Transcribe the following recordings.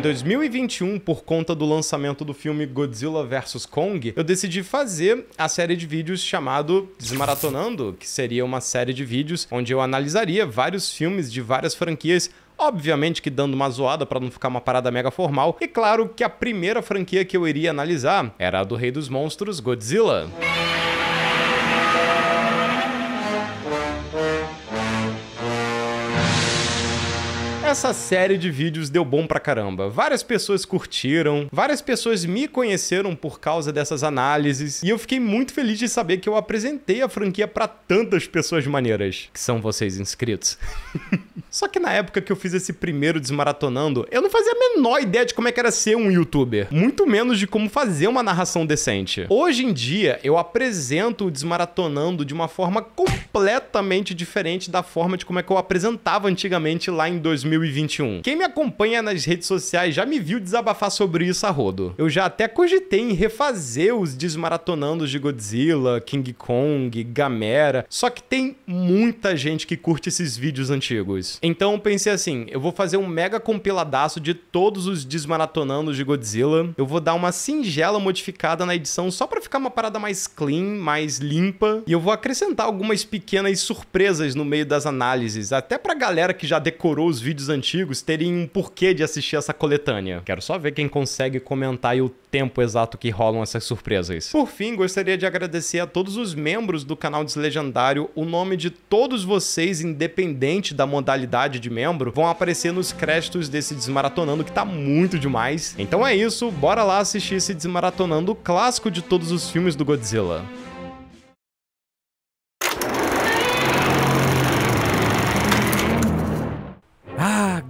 Em 2021, por conta do lançamento do filme Godzilla vs Kong, eu decidi fazer a série de vídeos chamado Desmaratonando, que seria uma série de vídeos onde eu analisaria vários filmes de várias franquias, obviamente que dando uma zoada pra não ficar uma parada mega formal, e claro que a primeira franquia que eu iria analisar era a do Rei dos Monstros, Godzilla. Essa série de vídeos deu bom pra caramba. Várias pessoas curtiram, várias pessoas me conheceram por causa dessas análises, e eu fiquei muito feliz de saber que eu apresentei a franquia pra tantas pessoas maneiras, que são vocês inscritos. Só que na época que eu fiz esse primeiro Desmaratonando, eu não fazia a menor ideia de como é que era ser um youtuber, muito menos de como fazer uma narração decente. Hoje em dia, eu apresento o Desmaratonando de uma forma completamente diferente da forma de como é que eu apresentava antigamente lá em 2021. Quem me acompanha nas redes sociais já me viu desabafar sobre isso a rodo. Eu já até cogitei em refazer os Desmaratonandos de Godzilla, King Kong, Gamera, só que tem muita gente que curte esses vídeos antigos. Então eu pensei assim, eu vou fazer um mega compiladaço de todos os Desmaratonandos de Godzilla, eu vou dar uma singela modificada na edição só pra ficar uma parada mais clean, mais limpa, e eu vou acrescentar algumas pequenas surpresas no meio das análises, até pra galera que já decorou os vídeos antigos terem um porquê de assistir essa coletânea. Quero só ver quem consegue comentar e o tempo exato que rolam essas surpresas. Por fim, gostaria de agradecer a todos os membros do canal Deslegendário. O nome de todos vocês, independente da modalidade de membro, vão aparecer nos créditos desse Desmaratonando, que tá muito demais. Então é isso, bora lá assistir esse Desmaratonando clássico de todos os filmes do Godzilla.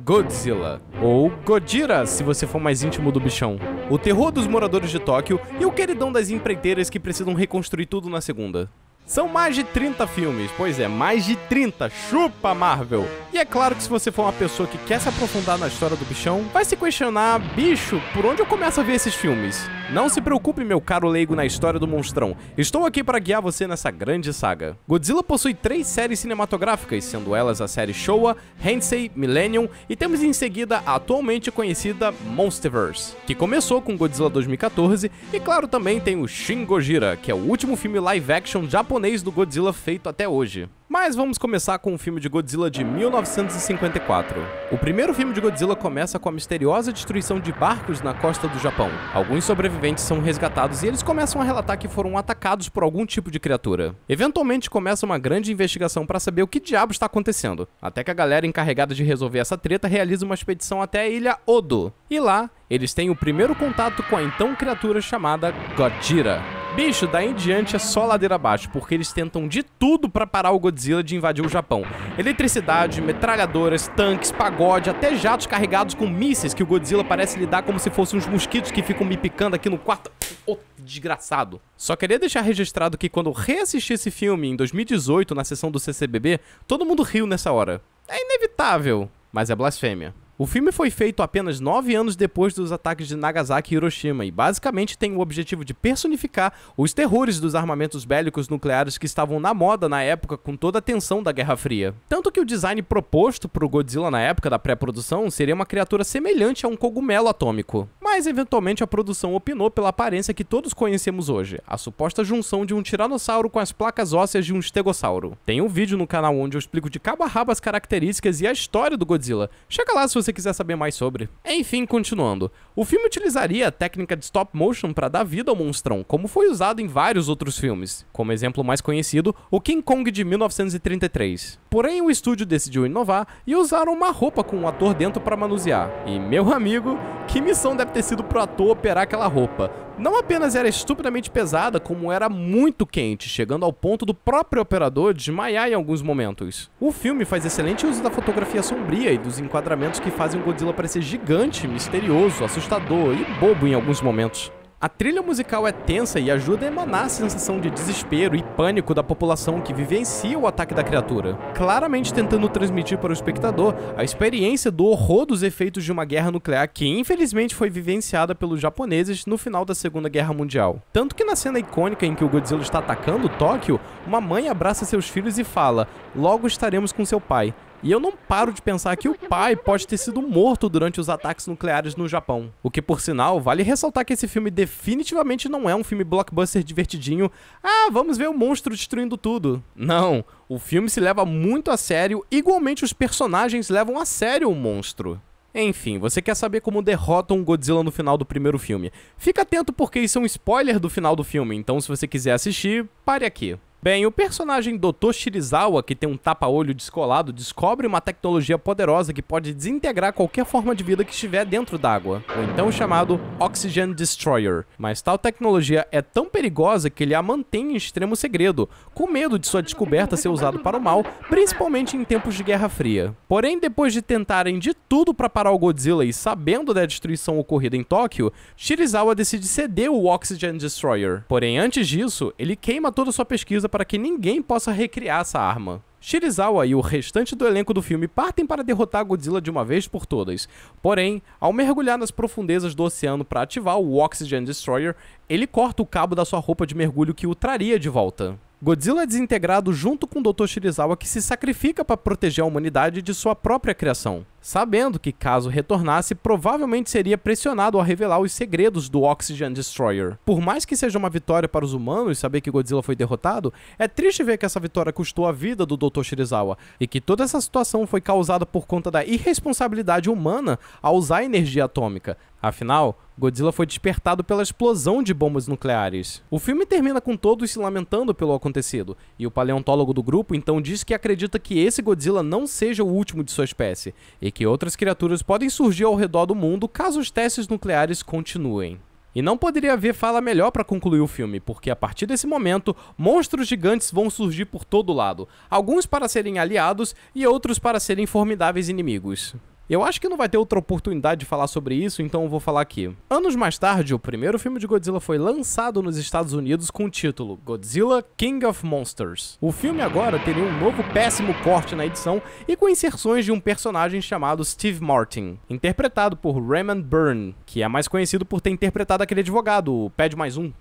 Godzilla, ou Gojira, se você for mais íntimo do bichão. O terror dos moradores de Tóquio e o queridão das empreiteiras que precisam reconstruir tudo na segunda. São mais de 30 filmes, pois é, mais de 30, chupa Marvel! E é claro que se você for uma pessoa que quer se aprofundar na história do bichão, vai se questionar, bicho, por onde eu começo a ver esses filmes? Não se preocupe, meu caro leigo na história do monstrão, estou aqui para guiar você nessa grande saga. Godzilla possui 3 séries cinematográficas, sendo elas a série Showa, Heisei, Millennium, e temos em seguida a atualmente conhecida Monsterverse, que começou com Godzilla 2014, e claro também tem o Shin Gojira, que é o último filme live action japonês do Godzilla feito até hoje. Mas vamos começar com um filme de Godzilla de 1954. O primeiro filme de Godzilla começa com a misteriosa destruição de barcos na costa do Japão. Alguns sobreviventes são resgatados e eles começam a relatar que foram atacados por algum tipo de criatura. Eventualmente começa uma grande investigação para saber o que diabo está acontecendo, até que a galera encarregada de resolver essa treta realiza uma expedição até a ilha Odo. E lá, eles têm o primeiro contato com a então criatura chamada Gojira. Bicho, daí em diante é só ladeira abaixo, porque eles tentam de tudo pra parar o Godzilla de invadir o Japão. Eletricidade, metralhadoras, tanques, pagode, até jatos carregados com mísseis que o Godzilla parece lidar como se fossem uns mosquitos que ficam me picando aqui no quarto. Oh, desgraçado. Só queria deixar registrado que quando eu reassisti esse filme em 2018 na sessão do CCBB, todo mundo riu nessa hora. É inevitável, mas é blasfêmia. O filme foi feito apenas 9 anos depois dos ataques de Nagasaki e Hiroshima e basicamente tem o objetivo de personificar os terrores dos armamentos bélicos nucleares que estavam na moda na época com toda a tensão da Guerra Fria. Tanto que o design proposto pro Godzilla na época da pré-produção seria uma criatura semelhante a um cogumelo atômico. Mas eventualmente a produção opinou pela aparência que todos conhecemos hoje, a suposta junção de um tiranossauro com as placas ósseas de um estegossauro. Tem um vídeo no canal onde eu explico de cabo a rabo as características e a história do Godzilla. Chega lá se você quiser saber mais sobre. Enfim, continuando. O filme utilizaria a técnica de stop motion para dar vida ao monstrão, como foi usado em vários outros filmes, como exemplo mais conhecido, o King Kong de 1933. Porém, o estúdio decidiu inovar e usaram uma roupa com um ator dentro para manusear. E, meu amigo, que missão deve ter sido pro ator operar aquela roupa. Não apenas era estupidamente pesada, como era muito quente, chegando ao ponto do próprio operador desmaiar em alguns momentos. O filme faz excelente uso da fotografia sombria e dos enquadramentos que fazem o Godzilla parecer gigante, misterioso, assustador e bobo em alguns momentos. A trilha musical é tensa e ajuda a emanar a sensação de desespero e pânico da população que vivencia o ataque da criatura, claramente tentando transmitir para o espectador a experiência do horror dos efeitos de uma guerra nuclear que infelizmente foi vivenciada pelos japoneses no final da Segunda Guerra Mundial. Tanto que na cena icônica em que o Godzilla está atacando Tóquio, uma mãe abraça seus filhos e fala: "Logo estaremos com seu pai", E eu não paro de pensar que o pai pode ter sido morto durante os ataques nucleares no Japão. O que, por sinal, vale ressaltar que esse filme definitivamente não é um filme blockbuster divertidinho. Ah, vamos ver o monstro destruindo tudo. Não, o filme se leva muito a sério, igualmente os personagens levam a sério o monstro. Enfim, você quer saber como derrotam um Godzilla no final do primeiro filme. Fica atento porque isso é um spoiler do final do filme, então se você quiser assistir, pare aqui. Bem, o personagem Dr. Shirizawa, que tem um tapa-olho descolado, descobre uma tecnologia poderosa que pode desintegrar qualquer forma de vida que estiver dentro d'água, ou então chamado Oxygen Destroyer. Mas tal tecnologia é tão perigosa que ele a mantém em extremo segredo, com medo de sua descoberta ser usada para o mal, principalmente em tempos de Guerra Fria. Porém, depois de tentarem de tudo para parar o Godzilla e sabendo da destruição ocorrida em Tóquio, Shirizawa decide ceder o Oxygen Destroyer. Porém, antes disso, ele queima toda sua pesquisa para que ninguém possa recriar essa arma. Shirizawa e o restante do elenco do filme partem para derrotar Godzilla de uma vez por todas. Porém, ao mergulhar nas profundezas do oceano para ativar o Oxygen Destroyer, ele corta o cabo da sua roupa de mergulho que o traria de volta. Godzilla é desintegrado junto com o Dr. Shirizawa, que se sacrifica para proteger a humanidade de sua própria criação, sabendo que, caso retornasse, provavelmente seria pressionado a revelar os segredos do Oxygen Destroyer. Por mais que seja uma vitória para os humanos saber que Godzilla foi derrotado, é triste ver que essa vitória custou a vida do Dr. Shirizawa, e que toda essa situação foi causada por conta da irresponsabilidade humana ao usar energia atômica. Afinal, Godzilla foi despertado pela explosão de bombas nucleares. O filme termina com todos se lamentando pelo acontecido, e o paleontólogo do grupo então diz que acredita que esse Godzilla não seja o último de sua espécie, e que outras criaturas podem surgir ao redor do mundo caso os testes nucleares continuem. E não poderia haver fala melhor para concluir o filme, porque a partir desse momento, monstros gigantes vão surgir por todo lado, alguns para serem aliados e outros para serem formidáveis inimigos. Eu acho que não vai ter outra oportunidade de falar sobre isso, então eu vou falar aqui. Anos mais tarde, o primeiro filme de Godzilla foi lançado nos Estados Unidos com o título Godzilla King of Monsters. O filme agora teria um novo péssimo corte na edição e com inserções de um personagem chamado Steve Martin, interpretado por Raymond Burr, que é mais conhecido por ter interpretado aquele advogado, o Pede Mais Um.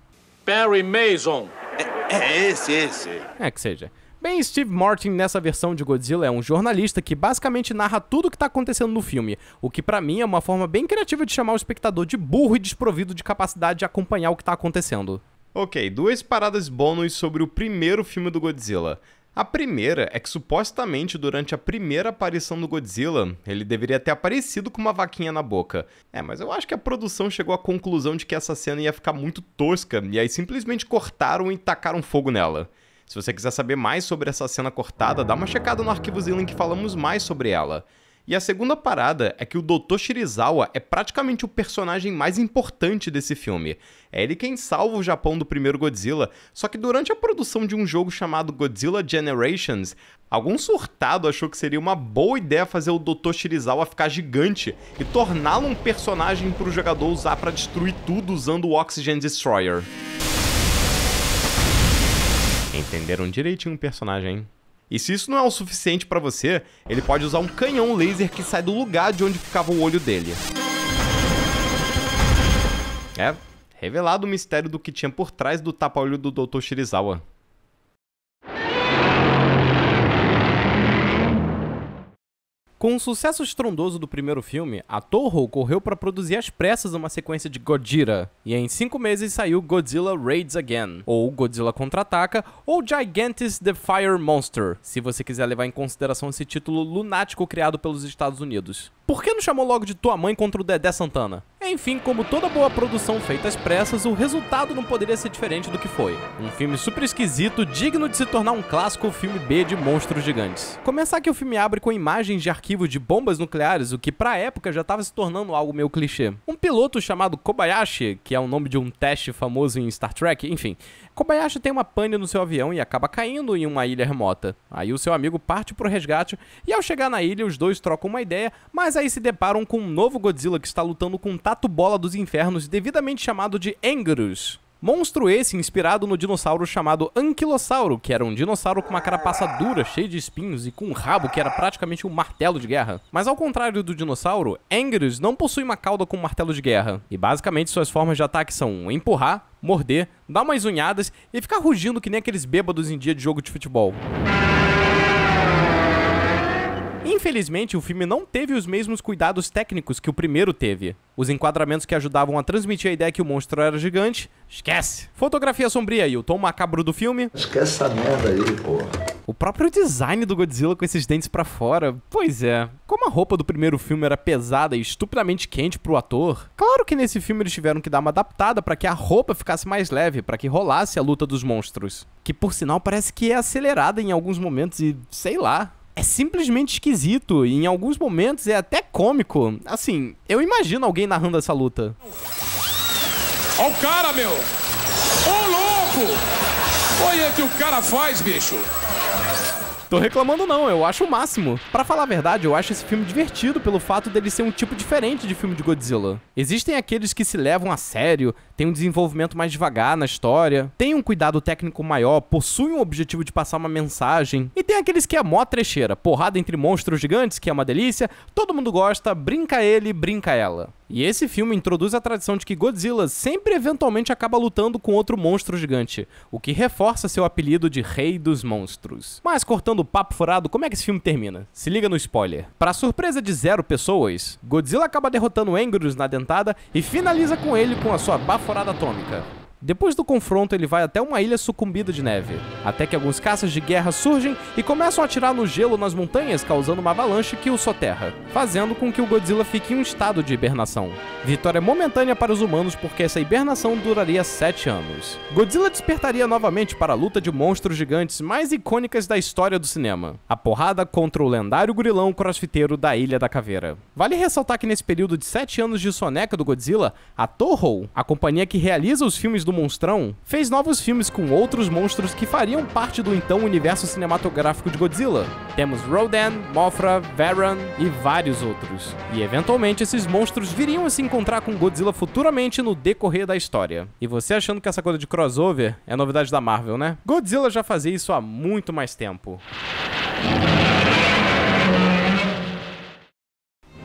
Perry Mason. É esse. É que seja. Bem, Steve Martin nessa versão de Godzilla é um jornalista que basicamente narra tudo o que está acontecendo no filme, o que pra mim é uma forma bem criativa de chamar o espectador de burro e desprovido de capacidade de acompanhar o que está acontecendo. Ok, duas paradas bônus sobre o primeiro filme do Godzilla. A primeira é que supostamente durante a primeira aparição do Godzilla, ele deveria ter aparecido com uma vaquinha na boca. É, mas eu acho que a produção chegou à conclusão de que essa cena ia ficar muito tosca e aí simplesmente cortaram e tacaram fogo nela. Se você quiser saber mais sobre essa cena cortada, dá uma checada no arquivozinho em que falamos mais sobre ela. E a segunda parada é que o Dr. Shirizawa é praticamente o personagem mais importante desse filme. É ele quem salva o Japão do primeiro Godzilla, só que durante a produção de um jogo chamado Godzilla Generations, algum surtado achou que seria uma boa ideia fazer o Dr. Shirizawa ficar gigante e torná-lo um personagem para o jogador usar para destruir tudo usando o Oxygen Destroyer. Entenderam direitinho o personagem, hein? E se isso não é o suficiente pra você, ele pode usar um canhão laser que sai do lugar de onde ficava o olho dele. É, revelado o mistério do que tinha por trás do tapa-olho do Dr. Shirizawa. Com o sucesso estrondoso do primeiro filme, a Toho correu para produzir às pressas uma sequência de Gojira, e em 5 meses saiu Godzilla Raids Again, ou Godzilla Contra-Ataca, ou Gigantes the Fire Monster, se você quiser levar em consideração esse título lunático criado pelos Estados Unidos. Por que não chamou logo de Tua Mãe contra o Dedé Santana? Enfim, como toda boa produção feita às pressas, o resultado não poderia ser diferente do que foi. Um filme super esquisito, digno de se tornar um clássico filme B de monstros gigantes. Começar que o filme abre com imagens de arquivo de bombas nucleares, o que pra época já estava se tornando algo meio clichê. Um piloto chamado Kobayashi, que é o nome de um teste famoso em Star Trek, enfim. Kobayashi tem uma pane no seu avião e acaba caindo em uma ilha remota. Aí o seu amigo parte pro resgate e ao chegar na ilha os dois trocam uma ideia, mas aí se deparam com um novo Godzilla que está lutando com um tatu-bola dos infernos, devidamente chamado de Angerus. Monstro esse inspirado no dinossauro chamado Anquilossauro, que era um dinossauro com uma carapaça dura, cheia de espinhos e com um rabo que era praticamente um martelo de guerra. Mas ao contrário do dinossauro, Angerus não possui uma cauda com um martelo de guerra. E basicamente suas formas de ataque são empurrar, morder, dar umas unhadas e ficar rugindo que nem aqueles bêbados em dia de jogo de futebol. Infelizmente, o filme não teve os mesmos cuidados técnicos que o primeiro teve. Os enquadramentos que ajudavam a transmitir a ideia que o monstro era gigante, esquece. Fotografia sombria e o tom macabro do filme, esquece essa merda aí, porra. O próprio design do Godzilla com esses dentes pra fora, pois é. Como a roupa do primeiro filme era pesada e estupidamente quente pro ator, claro que nesse filme eles tiveram que dar uma adaptada pra que a roupa ficasse mais leve, pra que rolasse a luta dos monstros. Que por sinal parece que é acelerada em alguns momentos e, sei lá, é simplesmente esquisito e em alguns momentos é até cômico. Assim, eu imagino alguém narrando essa luta. Ó o cara, meu! Ô louco! Olha o que o cara faz, bicho! Tô reclamando não, eu acho o máximo. Pra falar a verdade, eu acho esse filme divertido pelo fato dele ser um tipo diferente de filme de Godzilla. Existem aqueles que se levam a sério, tem um desenvolvimento mais devagar na história, tem um cuidado técnico maior, possuem um objetivo de passar uma mensagem, e tem aqueles que é mó trecheira, porrada entre monstros gigantes, que é uma delícia, todo mundo gosta, brinca ele, brinca ela. E esse filme introduz a tradição de que Godzilla sempre eventualmente acaba lutando com outro monstro gigante, o que reforça seu apelido de Rei dos Monstros. Mas cortando o papo furado, como é que esse filme termina? Se liga no spoiler. Pra surpresa de 0 pessoas, Godzilla acaba derrotando Anguirus na dentada e finaliza com ele com a sua baforada atômica. Depois do confronto, ele vai até uma ilha sucumbida de neve, até que alguns caças de guerra surgem e começam a atirar no gelo nas montanhas, causando uma avalanche que o soterra, fazendo com que o Godzilla fique em um estado de hibernação. Vitória momentânea para os humanos porque essa hibernação duraria 7 anos. Godzilla despertaria novamente para a luta de monstros gigantes mais icônicas da história do cinema, a porrada contra o lendário gorilão crossfiteiro da Ilha da Caveira. Vale ressaltar que nesse período de 7 anos de soneca do Godzilla, a Toho, a companhia que realiza os filmes do monstrão, fez novos filmes com outros monstros que fariam parte do então universo cinematográfico de Godzilla. Temos Rodan, Mothra, Varan e vários outros. E eventualmente esses monstros viriam a se encontrar com Godzilla futuramente no decorrer da história. E você achando que essa coisa de crossover é novidade da Marvel, né? Godzilla já fazia isso há muito mais tempo.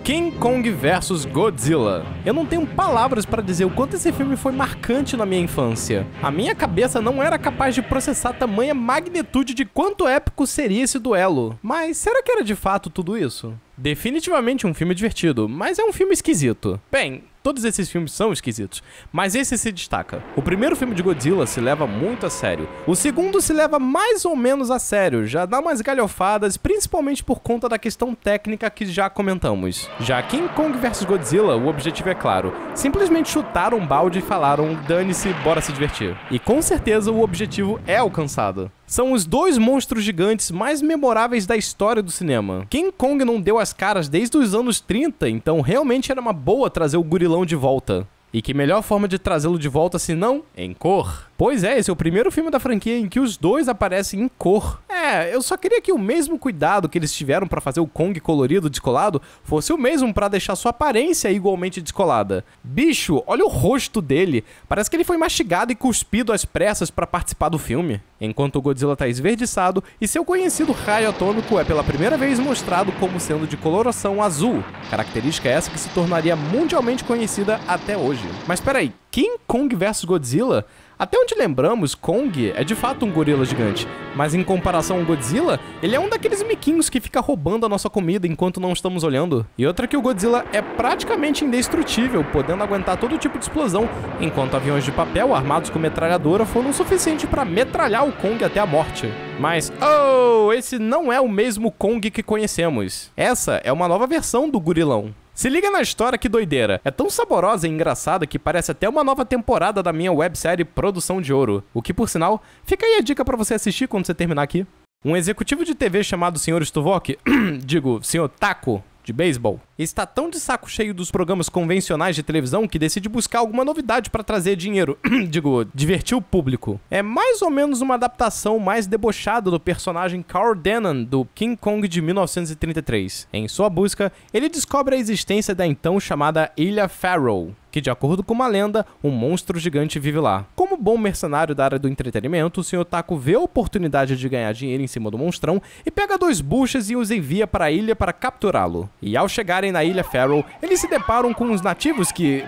King Kong vs Godzilla. Eu não tenho palavras pra dizer o quanto esse filme foi marcante na minha infância. A minha cabeça não era capaz de processar tamanha magnitude de quanto épico seria esse duelo. Mas será que era de fato tudo isso? Definitivamente um filme divertido, mas é um filme esquisito. Bem, todos esses filmes são esquisitos, mas esse se destaca. O primeiro filme de Godzilla se leva muito a sério. O segundo se leva mais ou menos a sério, já dá umas galhofadas, principalmente por conta da questão técnica que já comentamos. Já King Kong vs Godzilla, o objetivo é claro. Simplesmente chutaram um balde e falaram, dane-se, bora se divertir. E com certeza o objetivo é alcançado. São os dois monstros gigantes mais memoráveis da história do cinema. King Kong não deu as caras desde os anos 30, então realmente era uma boa trazer o gorilão de volta. E que melhor forma de trazê-lo de volta se não em cor? Pois é, esse é o primeiro filme da franquia em que os dois aparecem em cor. É, eu só queria que o mesmo cuidado que eles tiveram pra fazer o Kong colorido descolado fosse o mesmo pra deixar sua aparência igualmente descolada. Bicho, olha o rosto dele. Parece que ele foi mastigado e cuspido às pressas pra participar do filme. Enquanto o Godzilla tá esverdiçado e seu conhecido raio atômico é pela primeira vez mostrado como sendo de coloração azul. Característica essa que se tornaria mundialmente conhecida até hoje. Mas peraí, King Kong vs Godzilla? Até onde lembramos, Kong é de fato um gorila gigante, mas em comparação ao Godzilla, ele é um daqueles miquinhos que fica roubando a nossa comida enquanto não estamos olhando. E outra que o Godzilla é praticamente indestrutível, podendo aguentar todo tipo de explosão, enquanto aviões de papel armados com metralhadora foram o suficiente para metralhar o Kong até a morte. Mas, oh, esse não é o mesmo Kong que conhecemos. Essa é uma nova versão do gorilão. Se liga na história, que doideira. É tão saborosa e engraçada que parece até uma nova temporada da minha websérie Produção de Ouro. O que, por sinal, fica aí a dica pra você assistir quando você terminar aqui. Um executivo de TV chamado Sr. Stuvok, digo, Sr. Taco, de beisebol, está tão de saco cheio dos programas convencionais de televisão que decide buscar alguma novidade pra trazer dinheiro, digo, divertir o público. É mais ou menos uma adaptação mais debochada do personagem Carl Dennan do King Kong de 1933. Em sua busca, ele descobre a existência da então chamada Ilha Pharaoh, que de acordo com uma lenda, um monstro gigante vive lá. Como bom mercenário da área do entretenimento, o Sr. Taco vê a oportunidade de ganhar dinheiro em cima do monstrão e pega dois buchas e os envia para a ilha para capturá-lo. E ao chegarem na Ilha Pharaoh, eles se deparam com uns nativos que...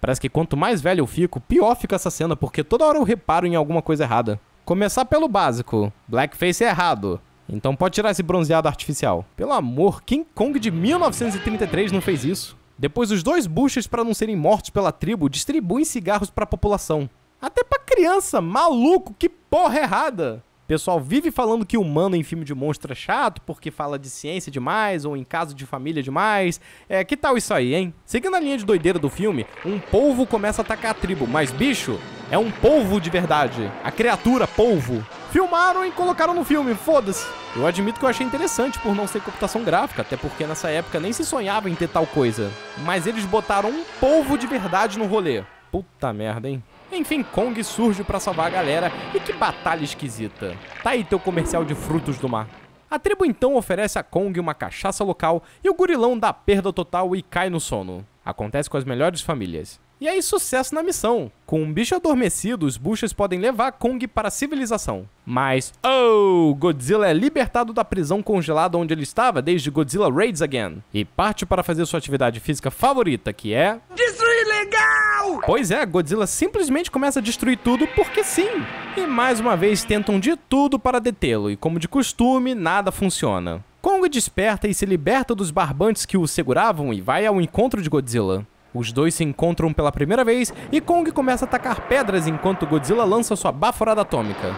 Parece que quanto mais velho eu fico, pior fica essa cena, porque toda hora eu reparo em alguma coisa errada. Começar pelo básico, blackface é errado. Então pode tirar esse bronzeado artificial. Pelo amor, King Kong de 1933 não fez isso. Depois, os dois buchas, para não serem mortos pela tribo, distribuem cigarros para a população. Até pra criança, maluco, que porra errada! O pessoal vive falando que humano em filme de monstro é chato porque fala de ciência demais ou em caso de família demais. É, que tal isso aí, hein? Seguindo a linha de doideira do filme, um polvo começa a atacar a tribo, mas bicho, é um polvo de verdade. A criatura polvo. Filmaram e colocaram no filme, foda-se. Eu admito que eu achei interessante por não ser computação gráfica, até porque nessa época nem se sonhava em ter tal coisa. Mas eles botaram um polvo de verdade no rolê. Puta merda, hein? Enfim, Kong surge pra salvar a galera, e que batalha esquisita. Tá aí teu comercial de frutos do mar. A tribo então oferece a Kong uma cachaça local, e o gorilão dá perda total e cai no sono. Acontece com as melhores famílias. E aí, sucesso na missão. Com um bicho adormecido, os buchas podem levar Kong para a civilização. Mas, oh, Godzilla é libertado da prisão congelada onde ele estava desde Godzilla Raids Again. E parte para fazer sua atividade física favorita, que é... destruir legal! Pois é, Godzilla simplesmente começa a destruir tudo porque sim. E mais uma vez tentam de tudo para detê-lo, e como de costume, nada funciona. Kong desperta e se liberta dos barbantes que o seguravam e vai ao encontro de Godzilla. Os dois se encontram pela primeira vez e Kong começa a atacar pedras enquanto Godzilla lança sua baforada atômica.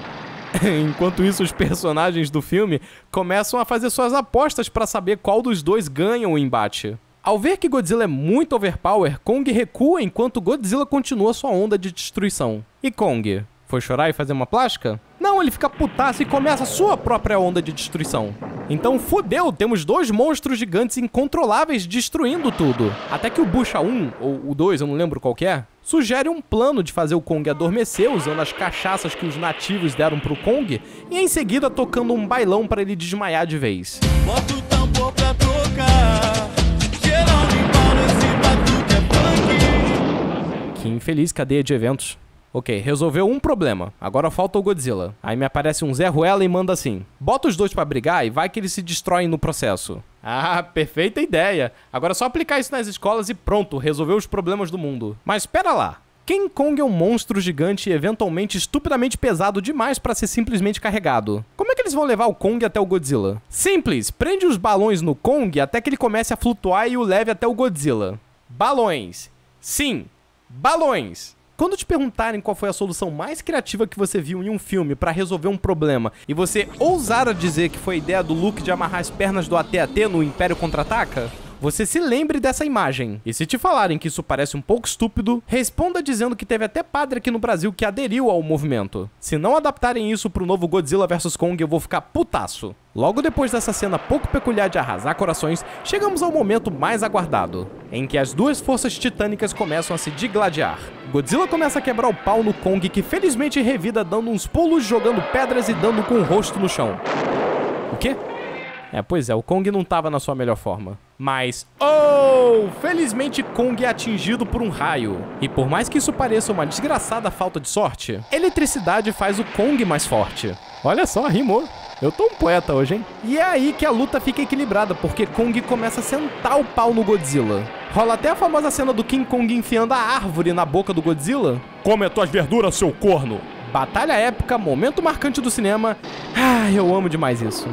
Enquanto isso, os personagens do filme começam a fazer suas apostas para saber qual dos dois ganha o embate. Ao ver que Godzilla é muito overpower, Kong recua enquanto Godzilla continua sua onda de destruição. E Kong? Foi chorar e fazer uma plástica? Não, ele fica putaço e começa a sua própria onda de destruição. Então fodeu, temos dois monstros gigantes incontroláveis destruindo tudo. Até que o Bucha 1, ou o 2, eu não lembro qual que é, sugere um plano de fazer o Kong adormecer usando as cachaças que os nativos deram pro Kong e em seguida tocando um bailão para ele desmaiar de vez. Bota o tambor pra tocar. Que infeliz cadeia de eventos. Ok, resolveu um problema, agora falta o Godzilla. Aí me aparece um Zé Ruela e manda assim: bota os dois pra brigar e vai que eles se destroem no processo. Ah, perfeita ideia. Agora é só aplicar isso nas escolas e pronto, resolveu os problemas do mundo. Mas pera lá, King Kong é um monstro gigante e eventualmente estupidamente pesado demais pra ser simplesmente carregado. Como é que eles vão levar o Kong até o Godzilla? Simples, prende os balões no Kong até que ele comece a flutuar e o leve até o Godzilla. Balões. Sim, balões. Quando te perguntarem qual foi a solução mais criativa que você viu em um filme para resolver um problema e você ousar a dizer que foi a ideia do Luke de amarrar as pernas do AT-AT no Império Contra-Ataca, você se lembre dessa imagem. E se te falarem que isso parece um pouco estúpido, responda dizendo que teve até padre aqui no Brasil que aderiu ao movimento. Se não adaptarem isso pro novo Godzilla vs Kong, eu vou ficar putaço. Logo depois dessa cena pouco peculiar de arrasar corações, chegamos ao momento mais aguardado, em que as duas forças titânicas começam a se digladiar. Godzilla começa a quebrar o pau no Kong, que felizmente revida dando uns pulos, jogando pedras e dando com o rosto no chão. O quê? É, pois é, o Kong não tava na sua melhor forma. Mas, oh! Felizmente Kong é atingido por um raio. E por mais que isso pareça uma desgraçada falta de sorte, eletricidade faz o Kong mais forte. Olha só, rimou. Eu tô um poeta hoje, hein? E é aí que a luta fica equilibrada, porque Kong começa a sentar o pau no Godzilla. Rola até a famosa cena do King Kong enfiando a árvore na boca do Godzilla. Come as tuas verduras, seu corno! Batalha épica, momento marcante do cinema. Ah, eu amo demais isso.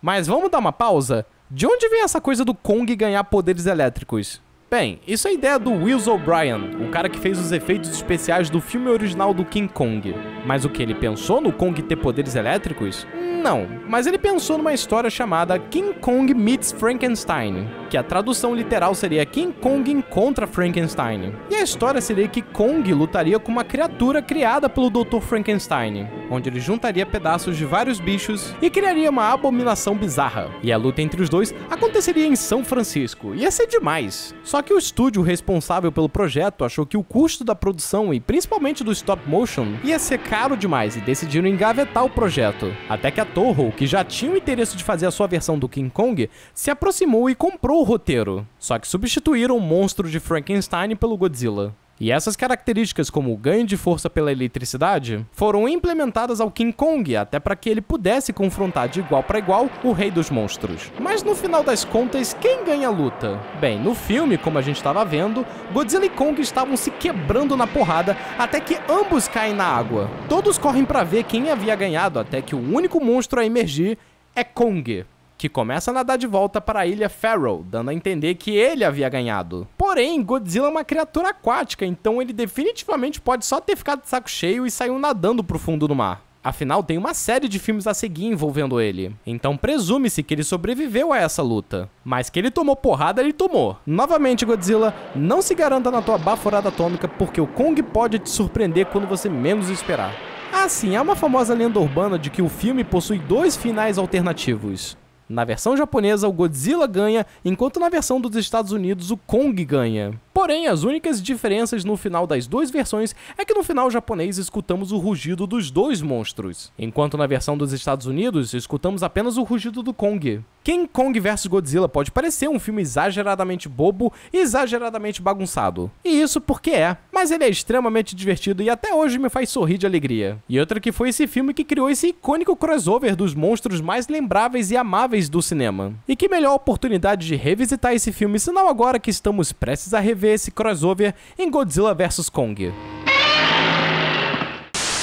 Mas vamos dar uma pausa? De onde vem essa coisa do Kong ganhar poderes elétricos? Bem, isso é ideia do Wills O'Brien, o cara que fez os efeitos especiais do filme original do King Kong. Mas o que, ele pensou no Kong ter poderes elétricos? Não, mas ele pensou numa história chamada King Kong Meets Frankenstein, que a tradução literal seria King Kong Encontra Frankenstein. E a história seria que Kong lutaria com uma criatura criada pelo Dr. Frankenstein, onde ele juntaria pedaços de vários bichos e criaria uma abominação bizarra. E a luta entre os dois aconteceria em São Francisco. Ia ser demais. Só que o estúdio responsável pelo projeto achou que o custo da produção e principalmente do stop motion ia ser caro demais e decidiram engavetar o projeto. Até que a Toho, que já tinha o interesse de fazer a sua versão do King Kong, se aproximou e comprou o roteiro. Só que substituíram o monstro de Frankenstein pelo Godzilla. E essas características, como o ganho de força pela eletricidade, foram implementadas ao King Kong até para que ele pudesse confrontar de igual para igual o Rei dos Monstros. Mas no final das contas, quem ganha a luta? Bem, no filme, como a gente estava vendo, Godzilla e Kong estavam se quebrando na porrada até que ambos caem na água. Todos correm para ver quem havia ganhado até que o único monstro a emergir é Kong, que começa a nadar de volta para a ilha Feral, dando a entender que ele havia ganhado. Porém, Godzilla é uma criatura aquática, então ele definitivamente pode só ter ficado de saco cheio e saiu nadando pro fundo do mar. Afinal, tem uma série de filmes a seguir envolvendo ele. Então presume-se que ele sobreviveu a essa luta. Mas que ele tomou porrada, ele tomou. Novamente, Godzilla, não se garanta na tua baforada atômica, porque o Kong pode te surpreender quando você menos esperar. Ah, sim, há uma famosa lenda urbana de que o filme possui dois finais alternativos. Na versão japonesa, o Godzilla ganha, enquanto na versão dos Estados Unidos, o Kong ganha. Porém, as únicas diferenças no final das duas versões é que no final japonês escutamos o rugido dos dois monstros, enquanto na versão dos Estados Unidos escutamos apenas o rugido do Kong. King Kong vs Godzilla pode parecer um filme exageradamente bobo e exageradamente bagunçado. E isso porque é, mas ele é extremamente divertido e até hoje me faz sorrir de alegria. E outra que foi esse filme que criou esse icônico crossover dos monstros mais lembráveis e amáveis do cinema. E que melhor oportunidade de revisitar esse filme, senão agora que estamos prestes a rever esse crossover em Godzilla vs Kong.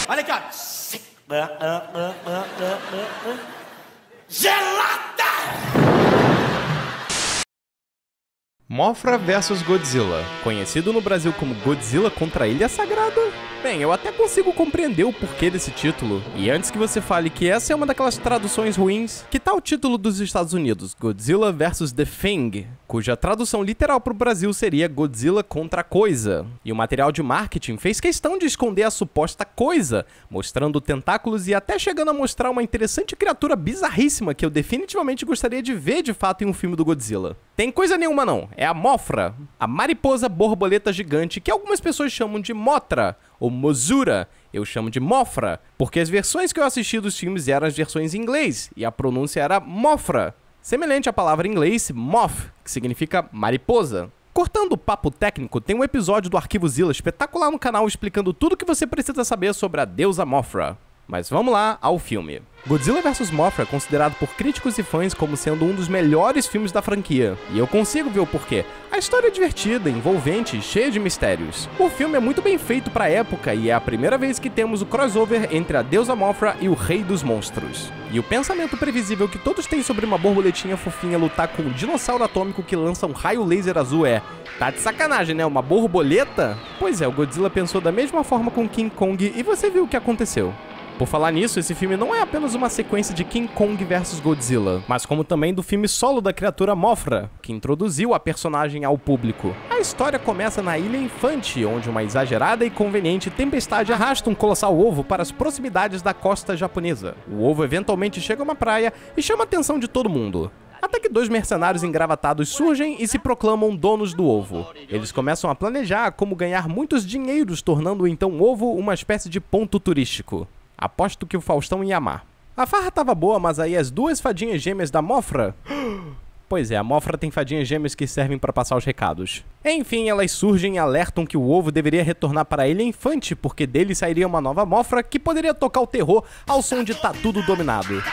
Olha aqui, ó. Gelada! Mothra vs Godzilla, conhecido no Brasil como Godzilla contra a Ilha Sagrada. Bem, eu até consigo compreender o porquê desse título. E antes que você fale que essa é uma daquelas traduções ruins, que tal o título dos Estados Unidos, Godzilla vs The Thing, cuja tradução literal para o Brasil seria Godzilla contra a Coisa. E o material de marketing fez questão de esconder a suposta coisa, mostrando tentáculos e até chegando a mostrar uma interessante criatura bizarríssima que eu definitivamente gostaria de ver de fato em um filme do Godzilla. Tem coisa nenhuma não, é a Mothra, a mariposa borboleta gigante que algumas pessoas chamam de Mothra, ou Mozura, eu chamo de Mothra, porque as versões que eu assisti dos filmes eram as versões em inglês, e a pronúncia era Mothra, semelhante à palavra em inglês moth, que significa mariposa. Cortando o papo técnico, tem um episódio do Arquivo Zilla espetacular no canal explicando tudo o que você precisa saber sobre a deusa Mothra. Mas vamos lá ao filme. Godzilla vs Mothra é considerado por críticos e fãs como sendo um dos melhores filmes da franquia. E eu consigo ver o porquê. A história é divertida, envolvente e cheia de mistérios. O filme é muito bem feito pra época e é a primeira vez que temos o crossover entre a deusa Mothra e o Rei dos Monstros. E o pensamento previsível que todos têm sobre uma borboletinha fofinha lutar com um dinossauro atômico que lança um raio laser azul é: tá de sacanagem, né? Uma borboleta? Pois é, o Godzilla pensou da mesma forma com King Kong e você viu o que aconteceu. Por falar nisso, esse filme não é apenas uma sequência de King Kong vs Godzilla, mas como também do filme solo da criatura Mothra, que introduziu a personagem ao público. A história começa na Ilha Infante, onde uma exagerada e conveniente tempestade arrasta um colossal ovo para as proximidades da costa japonesa. O ovo eventualmente chega a uma praia e chama a atenção de todo mundo. Até que dois mercenários engravatados surgem e se proclamam donos do ovo. Eles começam a planejar como ganhar muitos dinheiros, tornando então o ovo uma espécie de ponto turístico. Aposto que o Faustão ia amar. A farra tava boa, mas aí as duas fadinhas gêmeas da Mothra... Pois é, a Mothra tem fadinhas gêmeas que servem para passar os recados. Enfim, elas surgem e alertam que o ovo deveria retornar para a Ilha Infante, porque dele sairia uma nova Mothra que poderia tocar o terror ao som de Tá Tudo Dominado.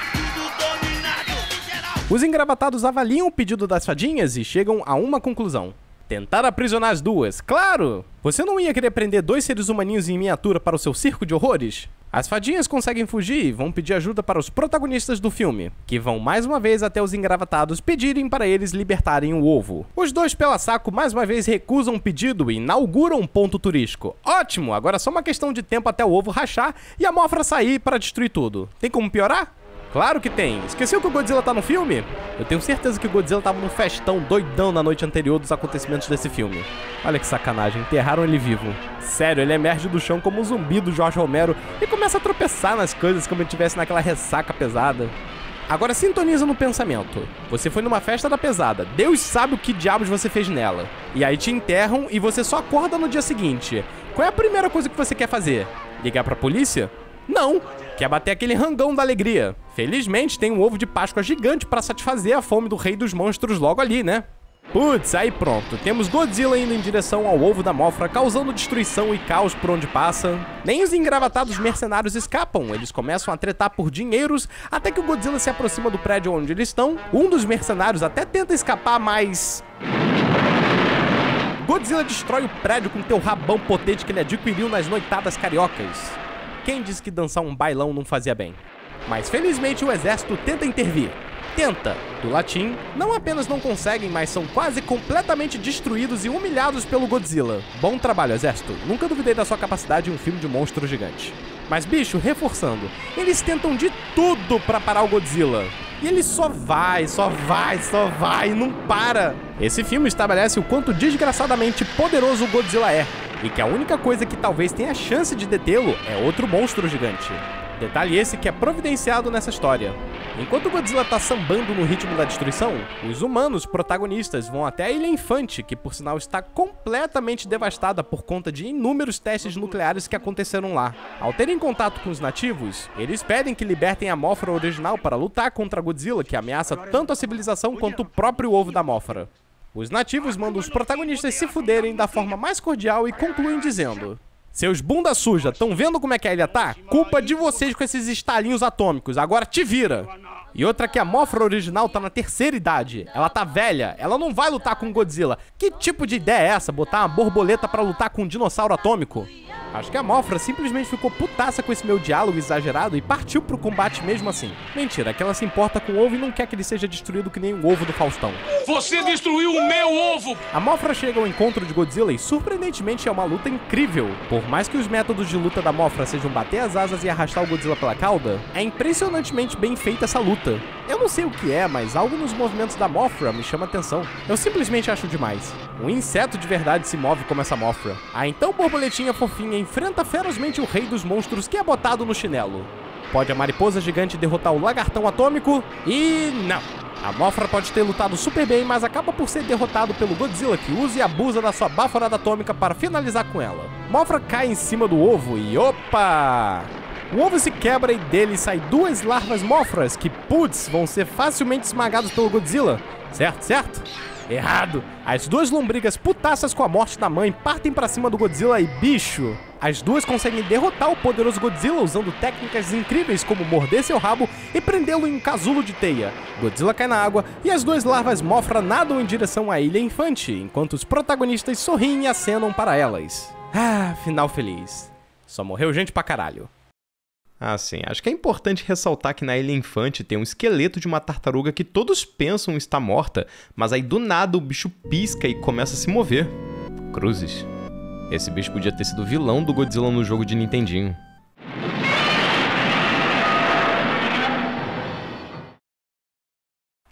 Os engravatados avaliam o pedido das fadinhas e chegam a uma conclusão. Tentar aprisionar as duas, claro! Você não ia querer prender dois seres humaninhos em miniatura para o seu circo de horrores? As fadinhas conseguem fugir e vão pedir ajuda para os protagonistas do filme, que vão mais uma vez até os engravatados pedirem para eles libertarem o ovo. Os dois pela saco mais uma vez recusam o pedido e inauguram um ponto turístico. Ótimo, agora é só uma questão de tempo até o ovo rachar e a Mothra sair para destruir tudo. Tem como piorar? Claro que tem! Esqueceu que o Godzilla tá no filme? Eu tenho certeza que o Godzilla tava num festão doidão na noite anterior dos acontecimentos desse filme. Olha que sacanagem, enterraram ele vivo. Sério, ele emerge do chão como um zumbi do Jorge Romero e começa a tropeçar nas coisas como se estivesse naquela ressaca pesada. Agora sintoniza no pensamento. Você foi numa festa da pesada, Deus sabe o que diabos você fez nela. E aí te enterram e você só acorda no dia seguinte. Qual é a primeira coisa que você quer fazer? Ligar pra polícia? Não! Quer bater aquele rangão da alegria. Felizmente tem um ovo de Páscoa gigante para satisfazer a fome do Rei dos Monstros logo ali, né? Putz, aí pronto. Temos Godzilla indo em direção ao ovo da Mofra, causando destruição e caos por onde passa. Nem os engravatados mercenários escapam. Eles começam a tretar por dinheiros, até que o Godzilla se aproxima do prédio onde eles estão. Um dos mercenários até tenta escapar, mas... Godzilla destrói o prédio com teu rabão potente que ele adquiriu nas noitadas cariocas. Quem disse que dançar um bailão não fazia bem? Mas felizmente o exército tenta intervir. Tenta, do latim, não apenas não conseguem, mas são quase completamente destruídos e humilhados pelo Godzilla. Bom trabalho, exército. Nunca duvidei da sua capacidade em um filme de monstro gigante. Mas, bicho, reforçando, eles tentam de tudo pra parar o Godzilla. E ele só vai, não para. Esse filme estabelece o quanto desgraçadamente poderoso o Godzilla é, e que a única coisa que talvez tenha chance de detê-lo é outro monstro gigante. Detalhe esse que é providenciado nessa história. Enquanto Godzilla tá sambando no ritmo da destruição, os humanos protagonistas vão até a Ilha Infante, que por sinal está completamente devastada por conta de inúmeros testes nucleares que aconteceram lá. Ao terem contato com os nativos, eles pedem que libertem a Mofra original para lutar contra Godzilla, que ameaça tanto a civilização quanto o próprio ovo da Mofra. Os nativos mandam os protagonistas se fuderem da forma mais cordial e concluem dizendo: seus bunda suja, estão vendo como é que a ilha tá? Culpa de vocês com esses estalinhos atômicos, agora te vira! E outra que a Mofra original tá na terceira idade, ela tá velha, ela não vai lutar com Godzilla. Que tipo de ideia é essa, botar uma borboleta pra lutar com um dinossauro atômico? Acho que a Mofra simplesmente ficou putaça com esse meu diálogo exagerado e partiu pro combate mesmo assim. Mentira, que ela se importa com o ovo e não quer que ele seja destruído que nem o ovo do Faustão. Você destruiu o meu ovo! A Mofra chega ao encontro de Godzilla e surpreendentemente é uma luta incrível. Por mais que os métodos de luta da Mofra sejam bater as asas e arrastar o Godzilla pela cauda, é impressionantemente bem feita essa luta. Eu não sei o que é, mas algo nos movimentos da Mofra me chama atenção. Eu simplesmente acho demais. Um inseto de verdade se move como essa Mofra. A então borboletinha fofinha enfrenta ferozmente o rei dos monstros que é botado no chinelo. Pode a mariposa gigante derrotar o lagartão atômico? E não! A Mofra pode ter lutado super bem, mas acaba por ser derrotado pelo Godzilla, que usa e abusa da sua baforada atômica para finalizar com ela. Mofra cai em cima do ovo e opa! O ovo se quebra e dele sai duas larvas Mofras que, putz, vão ser facilmente esmagados pelo Godzilla. Certo? Errado! As duas lombrigas putaças com a morte da mãe partem pra cima do Godzilla e, bicho, as duas conseguem derrotar o poderoso Godzilla usando técnicas incríveis como morder seu rabo e prendê-lo em um casulo de teia. Godzilla cai na água e as duas larvas Mofra nadam em direção à Ilha Infante, enquanto os protagonistas sorriem e acenam para elas. Ah, final feliz. Só morreu gente pra caralho. Ah, sim. Acho que é importante ressaltar que na Ilha Infante tem um esqueleto de uma tartaruga que todos pensam está morta, mas aí do nada o bicho pisca e começa a se mover. Cruzes. Esse bicho podia ter sido vilão do Godzilla no jogo de Nintendinho.